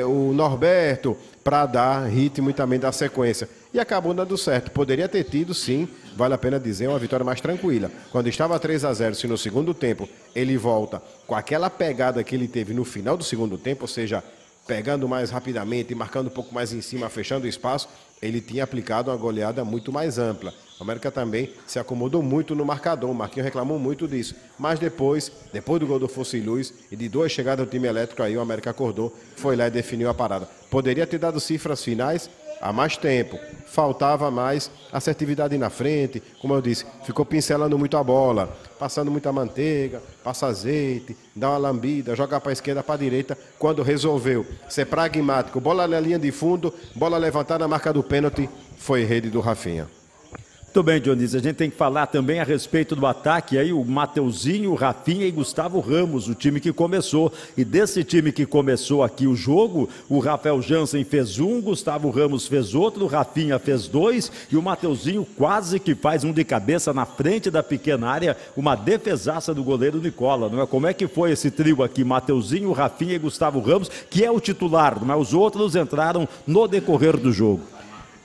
o Norberto, para dar ritmo e também dar sequência. E acabou dando certo. Poderia ter tido, sim, vale a pena dizer, uma vitória mais tranquila. Quando estava 3-0, se no segundo tempo ele volta com aquela pegada que ele teve no final do segundo tempo, ou seja, pegando mais rapidamente, marcando um pouco mais em cima, fechando o espaço, ele tinha aplicado uma goleada muito mais ampla. O América também se acomodou muito no marcador, o Marquinhos reclamou muito disso. Mas depois do gol do Força e Luz e de duas chegadas do time elétrico, aí o América acordou, foi lá e definiu a parada. Poderia ter dado cifras finais há mais tempo, faltava mais assertividade na frente, como eu disse, ficou pincelando muito a bola, passando muita manteiga, passa azeite, dá uma lambida, joga para a esquerda, para a direita, quando resolveu ser pragmático, bola na linha de fundo, bola levantada, marca do pênalti, foi rede do Rafinha. Muito bem, Dionísio, a gente tem que falar também a respeito do ataque, aí o Mateuzinho, o Rafinha e Gustavo Ramos, o time que começou, e desse time que começou aqui o jogo, o Rafael Jansen fez um, Gustavo Ramos fez outro, o Rafinha fez dois, e o Mateuzinho quase que faz um de cabeça na frente da pequena área, uma defesaça do goleiro Nicola, não é? Como é que foi esse trio aqui, Mateuzinho, Rafinha e Gustavo Ramos, que é o titular, não é? Os outros entraram no decorrer do jogo.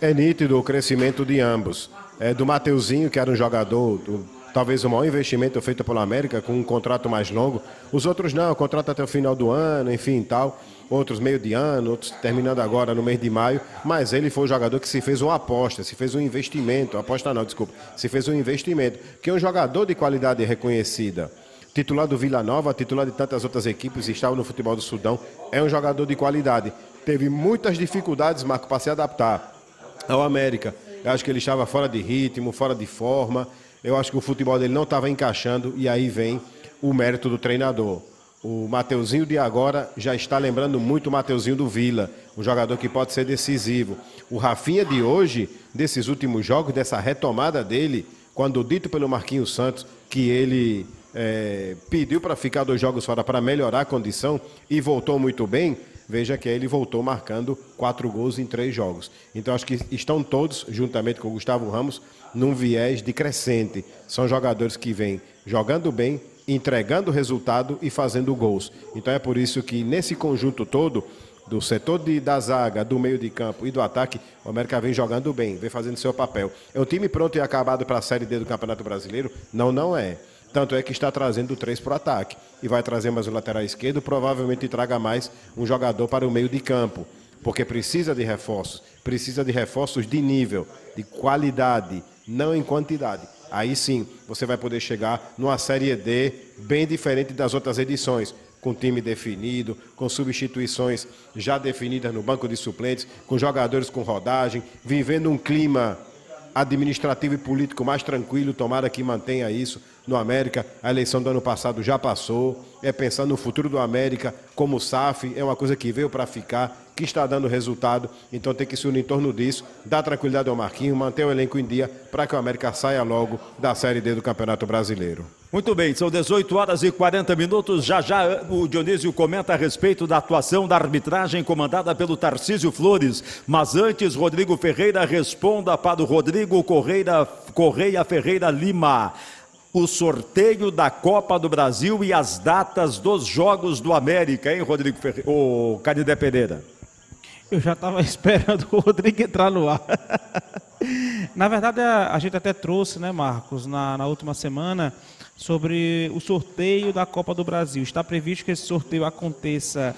É nítido o crescimento de ambos. Do Mateuzinho, que era um jogador, talvez o maior investimento feito pelo América, com um contrato mais longo. Os outros não, contrato até o final do ano, enfim, tal. Outros meio de ano, outros terminando agora no mês de maio. Mas ele foi um jogador que se fez uma aposta, se fez um investimento. Aposta não, desculpa. Se fez um investimento. Que é um jogador de qualidade reconhecida. Titular do Vila Nova, titular de tantas outras equipes, estava no futebol do Sudão. É um jogador de qualidade. Teve muitas dificuldades, Marco, para se adaptar ao América. Eu acho que ele estava fora de ritmo, fora de forma. Eu acho que o futebol dele não estava encaixando, e aí vem o mérito do treinador. O Mateuzinho de agora já está lembrando muito o Mateuzinho do Vila, um jogador que pode ser decisivo. O Rafinha de hoje, desses últimos jogos, dessa retomada dele, quando dito pelo Marquinhos Santos que ele pediu para ficar 2 jogos fora para melhorar a condição e voltou muito bem, veja que ele voltou marcando 4 gols em 3 jogos. Então acho que estão todos, juntamente com o Gustavo Ramos, num viés de crescente. São jogadores que vêm jogando bem, entregando resultado e fazendo gols. Então é por isso que nesse conjunto todo, do setor da zaga, do meio de campo e do ataque, o América vem jogando bem, vem fazendo seu papel. É um time pronto e acabado para a Série D do Campeonato Brasileiro? Não, não é. Tanto é que está trazendo 3 para o ataque. E vai trazer mais um lateral esquerdo, provavelmente traga mais um jogador para o meio de campo. Porque precisa de reforços de nível, de qualidade, não em quantidade. Aí sim, você vai poder chegar numa Série D bem diferente das outras edições. Com time definido, com substituições já definidas no banco de suplentes, com jogadores com rodagem, vivendo um clima administrativo e político mais tranquilo, tomara que mantenha isso. no América. A eleição do ano passado já passou. É pensar no futuro do América, como o SAF, é uma coisa que veio para ficar, que está dando resultado, então tem que se unir em torno disso, dar tranquilidade ao Marquinhos, manter o elenco em dia, para que o América saia logo da Série D do Campeonato Brasileiro. Muito bem, são 18h40, já o Dionísio comenta a respeito da atuação da arbitragem comandada pelo Tarcísio Flores, mas antes Rodrigo Ferreira responda para o Rodrigo Correia Ferreira Lima. O sorteio da Copa do Brasil e as datas dos jogos do América, hein, Rodrigo Ferreira? Ô, Caninde Pereira. Eu já estava esperando o Rodrigo entrar no ar. Na verdade, a gente até trouxe, né, Marcos, na última semana, sobre o sorteio da Copa do Brasil. Está previsto que esse sorteio aconteça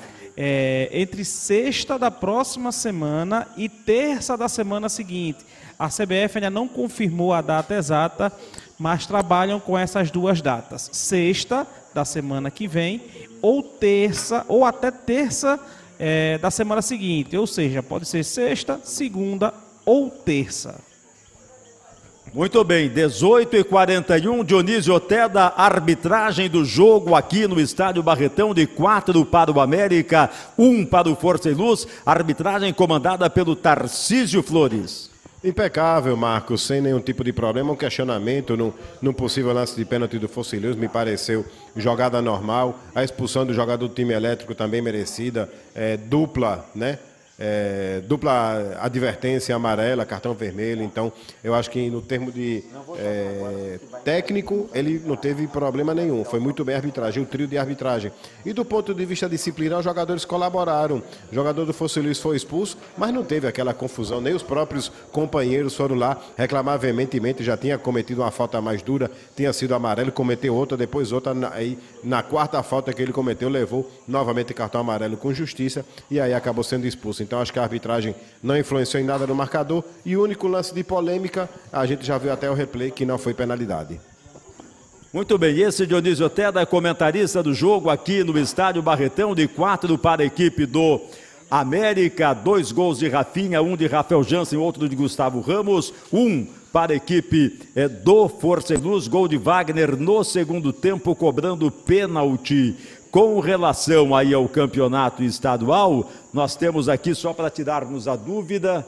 entre sexta da próxima semana e terça da semana seguinte. A CBF ainda não confirmou a data exata, mas trabalham com essas duas datas, sexta da semana que vem ou terça, ou até terça da semana seguinte, ou seja, pode ser sexta, segunda ou terça. Muito bem, 18h41, Dionísio Outeda, arbitragem do jogo aqui no Estádio Barretão, de 4 para o América, 1 para o Força e Luz, arbitragem comandada pelo Tarcísio Flores. Impecável, Marcos, sem nenhum tipo de problema, um questionamento num possível lance de pênalti do Força e Luz, me pareceu jogada normal, a expulsão do jogador do time elétrico também merecida, dupla, né? Dupla advertência amarela, cartão vermelho, então eu acho que no termo de técnico ele não teve problema nenhum, foi muito bem a arbitragem, o trio de arbitragem. E do ponto de vista disciplinar, os jogadores colaboraram, o jogador do Força e Luz foi expulso, mas não teve aquela confusão, nem os próprios companheiros foram lá reclamar veementemente, já tinha cometido uma falta mais dura, tinha sido amarelo, cometeu outra, depois outra, aí na quarta falta que ele cometeu, levou novamente cartão amarelo com justiça e aí acabou sendo expulso. Então acho que a arbitragem não influenciou em nada no marcador e o único lance de polêmica, a gente já viu até o replay, que não foi penalidade. Muito bem, esse Dionísio Outeda, comentarista do jogo aqui no Estádio Barretão, de 4 para a equipe do América, 2 gols de Rafinha, 1 de Rafael Jansen, outro de Gustavo Ramos, 1 para a equipe do Força e Luz, gol de Wagner no segundo tempo, cobrando pênalti. Com relação aí ao campeonato estadual, nós temos aqui, só para tirarmos a dúvida,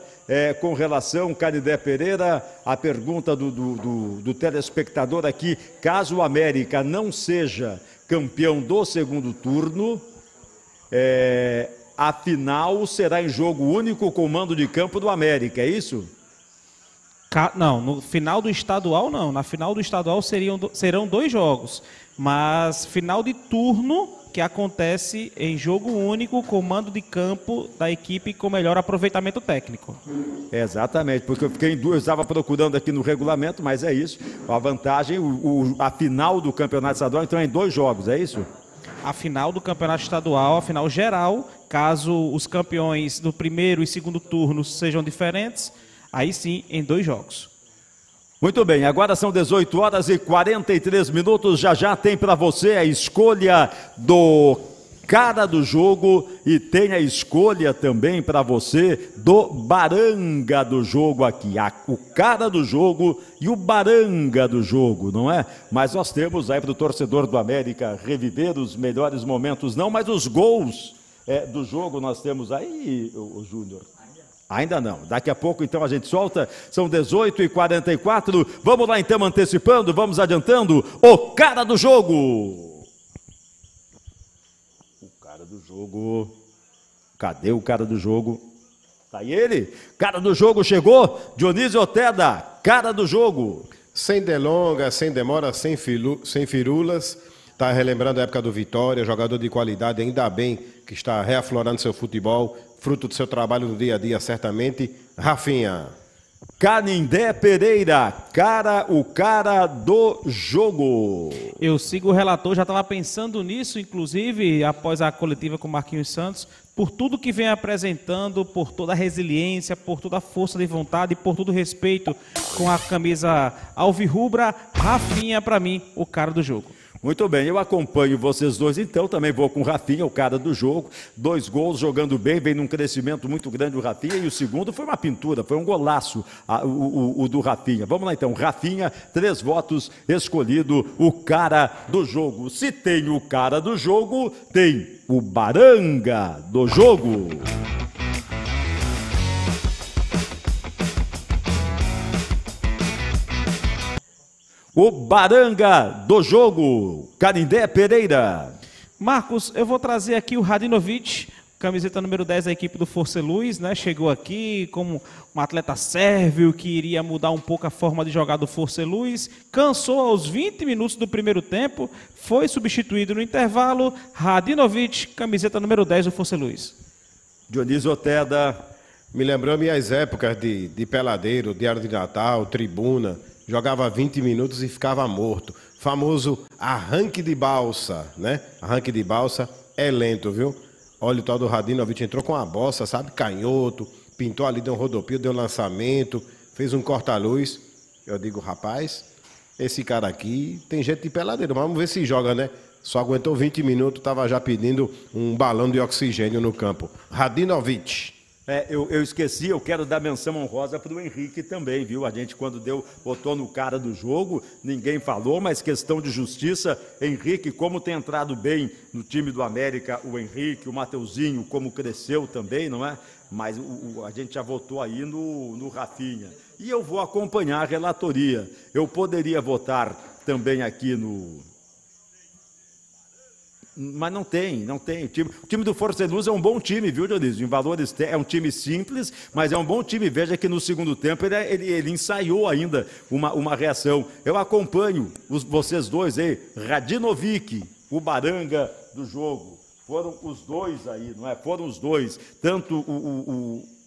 com relação, Canindé Pereira, a pergunta do telespectador aqui, caso o América não seja campeão do segundo turno, a final será em jogo único com o mando de campo do América, é isso? Não, no final do estadual não, na final do estadual serão 2 jogos, mas final de turno que acontece em jogo único, comando de campo da equipe com melhor aproveitamento técnico. Exatamente, porque eu fiquei em dúvida, eu estava procurando aqui no regulamento, mas é isso, a vantagem, a final do campeonato estadual, então é em 2 jogos, é isso? A final do campeonato estadual, a final geral, caso os campeões do primeiro e segundo turno sejam diferentes, aí sim, em 2 jogos. Muito bem, agora são 18h43, já tem para você a escolha do cara do jogo e tem a escolha também para você do baranga do jogo aqui. O cara do jogo e o baranga do jogo, não é? Mas nós temos aí para o torcedor do América reviver os melhores momentos, não, mas os gols do jogo nós temos aí, o Júnior. Ainda não. Daqui a pouco, então, a gente solta. São 18h44. Vamos lá, então, antecipando, vamos adiantando. O cara do jogo. O cara do jogo. Cadê o cara do jogo? Tá aí ele. Cara do jogo chegou. Dionísio Outeda, cara do jogo. Sem delongas, sem demora, sem firulas. Está relembrando a época do Vitória, jogador de qualidade, ainda bem que está reaflorando seu futebol, fruto do seu trabalho no dia a dia, certamente, Rafinha. Canindé Pereira, o cara do jogo. Eu sigo o relator, já estava pensando nisso, inclusive, após a coletiva com Marquinhos Santos, por tudo que vem apresentando, por toda a resiliência, por toda a força de vontade, por todo o respeito com a camisa alvirrubra, Rafinha, para mim, o cara do jogo. Muito bem, eu acompanho vocês dois, então também vou com o Rafinha, o cara do jogo, 2 gols, jogando bem, vem num crescimento muito grande o Rafinha, e o segundo foi uma pintura, foi um golaço o do Rafinha. Vamos lá então, Rafinha, 3 votos, escolhido o cara do jogo. Se tem o cara do jogo, tem o baranga do jogo. O baranga do jogo, Canindé Pereira. Marcos, eu vou trazer aqui o Radinović, camiseta número 10 da equipe do Força e Luz, né? Chegou aqui como um atleta sérvio que iria mudar um pouco a forma de jogar do Força e Luz. Cansou aos 20 minutos do primeiro tempo, foi substituído no intervalo. Radinović, camiseta número 10 do Força e Luz. Dionisio Outeda. Me lembrou minhas épocas de peladeiro, diário de Natal, tribuna. Jogava 20 minutos e ficava morto. Famoso arranque de balsa, né? Arranque de balsa é lento, viu? Olha o tal do Radinović, entrou com a bossa, sabe? Canhoto, pintou ali, deu um rodopio, deu um lançamento, fez um corta-luz. Eu digo, rapaz, esse cara aqui tem jeito de peladeiro, mas vamos ver se joga, né? Só aguentou 20 minutos, estava já pedindo um balão de oxigênio no campo. Radinović. É, eu esqueci, eu quero dar menção honrosa para o Henrique também, viu? A gente quando botou no cara do jogo, ninguém falou, mas questão de justiça, Henrique, como tem entrado bem no time do América, o Henrique, o Mateuzinho, como cresceu também, não é? Mas a gente já votou aí no Rafinha. E eu vou acompanhar a relatoria. Eu poderia votar também aqui no... Mas não tem. O time do Força e Luz é um bom time, viu, Dionísio? Em valores, é um time simples, mas é um bom time. Veja que no segundo tempo ele ensaiou ainda uma reação. Eu acompanho vocês dois aí, Radinović, o baranga do jogo. Foram os dois aí, não é? Foram os dois. Tanto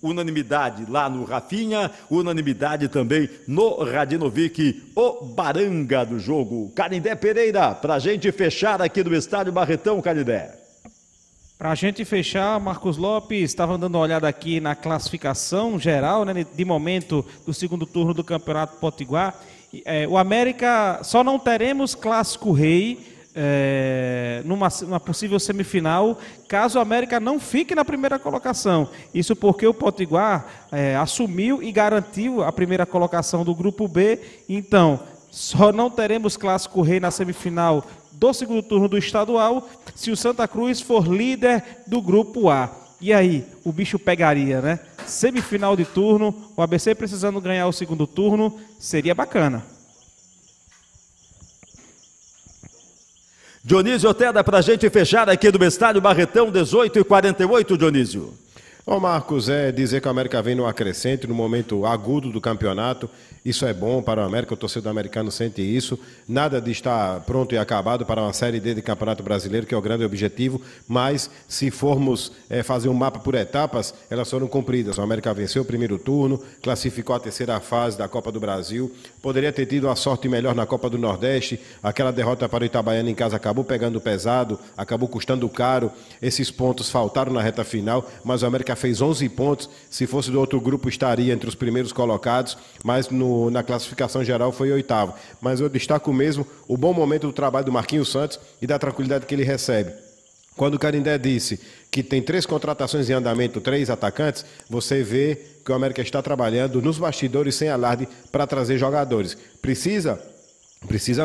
unanimidade lá no Rafinha, unanimidade também no Radinović, o baranga do jogo. Canindé Pereira, para a gente fechar aqui do Estádio Barretão, Canindé. Para a gente fechar, Marcos Lopes, estava dando uma olhada aqui na classificação geral, né, de momento do segundo turno do Campeonato Potiguar. O América, só não teremos Clássico Rei, numa possível semifinal, caso o América não fique na primeira colocação. Isso porque o Potiguar assumiu e garantiu a primeira colocação do Grupo B. Então, só não teremos Clássico Rei na semifinal do segundo turno do estadual se o Santa Cruz for líder do Grupo A. E aí, o bicho pegaria, né? Semifinal de turno, o ABC precisando ganhar o segundo turno, seria bacana. Dionísio Outeda, para a gente fechar aqui do Estádio Barretão, 18h48, Dionísio. Bom, Marcos, dizer que a América vem no acrescente, no momento agudo do campeonato. Isso é bom para o América, o torcedor americano sente isso. Nada de estar pronto e acabado para uma Série D de Campeonato Brasileiro, que é o grande objetivo. Mas, se formos fazer um mapa por etapas, elas foram cumpridas. A América venceu o primeiro turno, classificou a terceira fase da Copa do Brasil. Poderia ter tido uma sorte melhor na Copa do Nordeste. Aquela derrota para o Itabaiana em casa acabou pegando pesado, acabou custando caro. Esses pontos faltaram na reta final, mas o América fez 11 pontos, se fosse do outro grupo estaria entre os primeiros colocados, mas na classificação geral foi 8º. Mas eu destaco mesmo o bom momento do trabalho do Marquinhos Santos e da tranquilidade que ele recebe. Quando o Canindé disse que tem 3 contratações em andamento, 3 atacantes, você vê que o América está trabalhando nos bastidores sem alarde para trazer jogadores. Precisa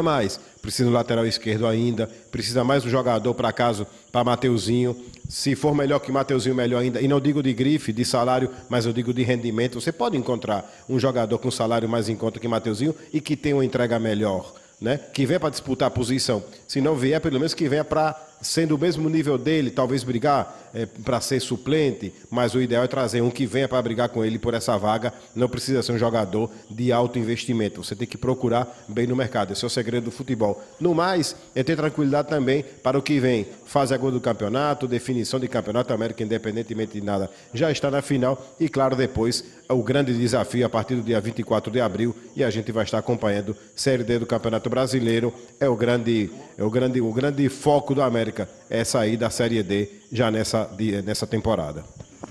mais, precisa do lateral esquerdo ainda, precisa mais um jogador para caso para Mateuzinho, se for melhor que Mateuzinho, melhor ainda, e não digo de grife, de salário, mas eu digo de rendimento. Você pode encontrar um jogador com salário mais em conta que Mateuzinho e que tenha uma entrega melhor, né? Que venha para disputar a posição, se não vier, pelo menos que venha para, sendo o mesmo nível dele, talvez brigar para ser suplente, mas o ideal é trazer um que venha para brigar com ele por essa vaga. Não precisa ser um jogador de alto investimento, você tem que procurar bem no mercado, esse é o segredo do futebol. No mais, é ter tranquilidade também para o que vem, fase aguda do campeonato, definição de campeonato. América, independentemente de nada, já está na final e claro, depois o grande desafio a partir do dia 24 de abril e a gente vai estar acompanhando Série D do Campeonato Brasileiro, é o grande foco do América, é sair da Série D já nessa temporada.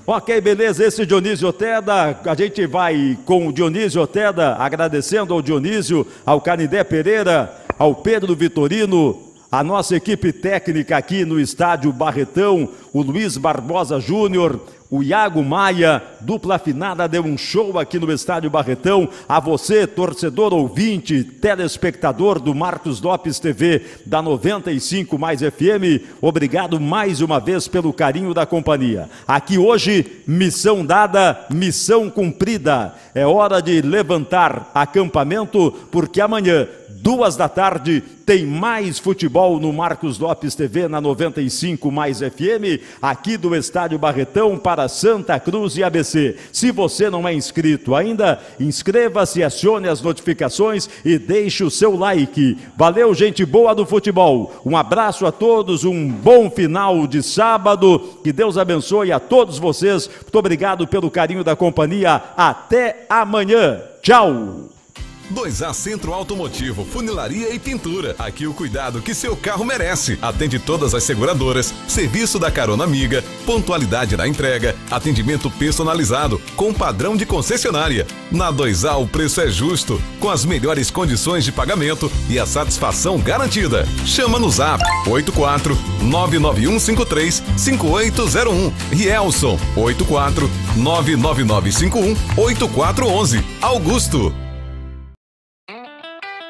Ok, beleza, esse Dionísio Outeda, a gente vai com o Dionísio Outeda, agradecendo ao Dionísio, ao Canindé Pereira, ao Pedro Vitorino, a nossa equipe técnica aqui no estádio Barretão, o Luiz Barbosa Júnior, o Iago Maia, dupla afinada, deu um show aqui no estádio Barretão. A você, torcedor, ouvinte, telespectador do Marcos Lopes TV, da 95 Mais FM, obrigado mais uma vez pelo carinho da companhia. Aqui hoje, missão dada, missão cumprida. É hora de levantar acampamento, porque amanhã, 2 da tarde, tem mais futebol no Marcos Lopes TV, na 95 Mais FM, aqui do estádio Barretão para Santa Cruz e ABC. Se você não é inscrito ainda, inscreva-se, acione as notificações e deixe o seu like. Valeu, gente boa do futebol. Um abraço a todos, um bom final de sábado. Que Deus abençoe a todos vocês. Muito obrigado pelo carinho da companhia. Até amanhã. Tchau. 2A Centro Automotivo, funilaria e pintura. Aqui o cuidado que seu carro merece. Atende todas as seguradoras, serviço da carona amiga, pontualidade na entrega, atendimento personalizado, com padrão de concessionária. Na 2A o preço é justo, com as melhores condições de pagamento e a satisfação garantida. Chama no Zap 84 99153 5801, Rielson 84 99951 8411, Augusto.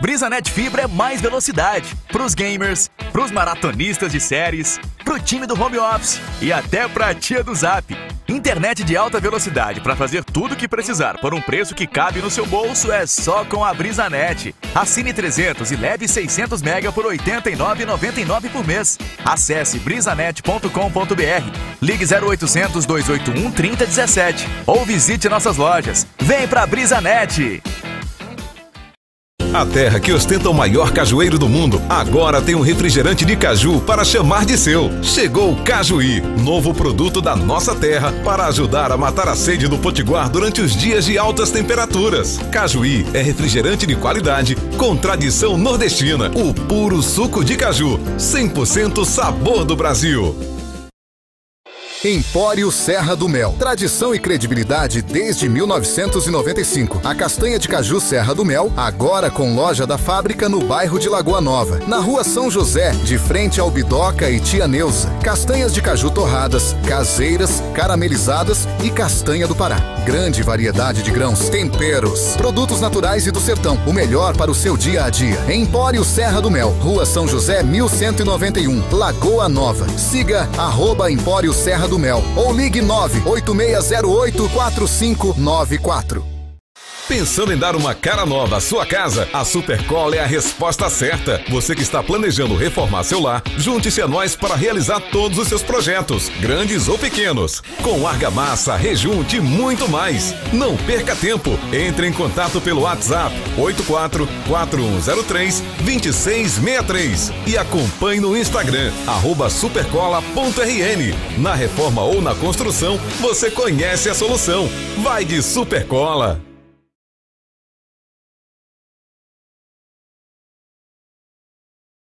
Brisanet Fibra é mais velocidade pros gamers, pros maratonistas de séries, pro time do home office e até pra tia do Zap. Internet de alta velocidade para fazer tudo o que precisar por um preço que cabe no seu bolso é só com a Brisanet. Assine 300 e leve 600 mega por R$ 89,99 por mês. Acesse brisanet.com.br, ligue 0800 281 3017 ou visite nossas lojas. Vem pra Brisanet! A terra que ostenta o maior cajueiro do mundo, agora tem um refrigerante de caju para chamar de seu. Chegou o Cajuí, novo produto da nossa terra para ajudar a matar a sede do potiguar durante os dias de altas temperaturas. Cajuí é refrigerante de qualidade, com tradição nordestina, o puro suco de caju, 100% sabor do Brasil. Empório Serra do Mel. Tradição e credibilidade desde 1995. A castanha de caju Serra do Mel, agora com loja da fábrica no bairro de Lagoa Nova, na rua São José, de frente ao Bidoca e Tia Neuza. Castanhas de caju torradas, caseiras, caramelizadas e castanha do Pará. Grande variedade de grãos, temperos, produtos naturais e do sertão. O melhor para o seu dia a dia. Empório Serra do Mel, rua São José 1191, Lagoa Nova. Siga @ Empório Serra do Mel ou ligue 986084594. Pensando em dar uma cara nova à sua casa? A Supercola é a resposta certa. Você que está planejando reformar seu lar, junte-se a nós para realizar todos os seus projetos, grandes ou pequenos. Com argamassa, rejunte e muito mais. Não perca tempo. Entre em contato pelo WhatsApp 84 4103 2663 e acompanhe no Instagram @supercola.rn. Na reforma ou na construção, você conhece a solução. Vai de Supercola!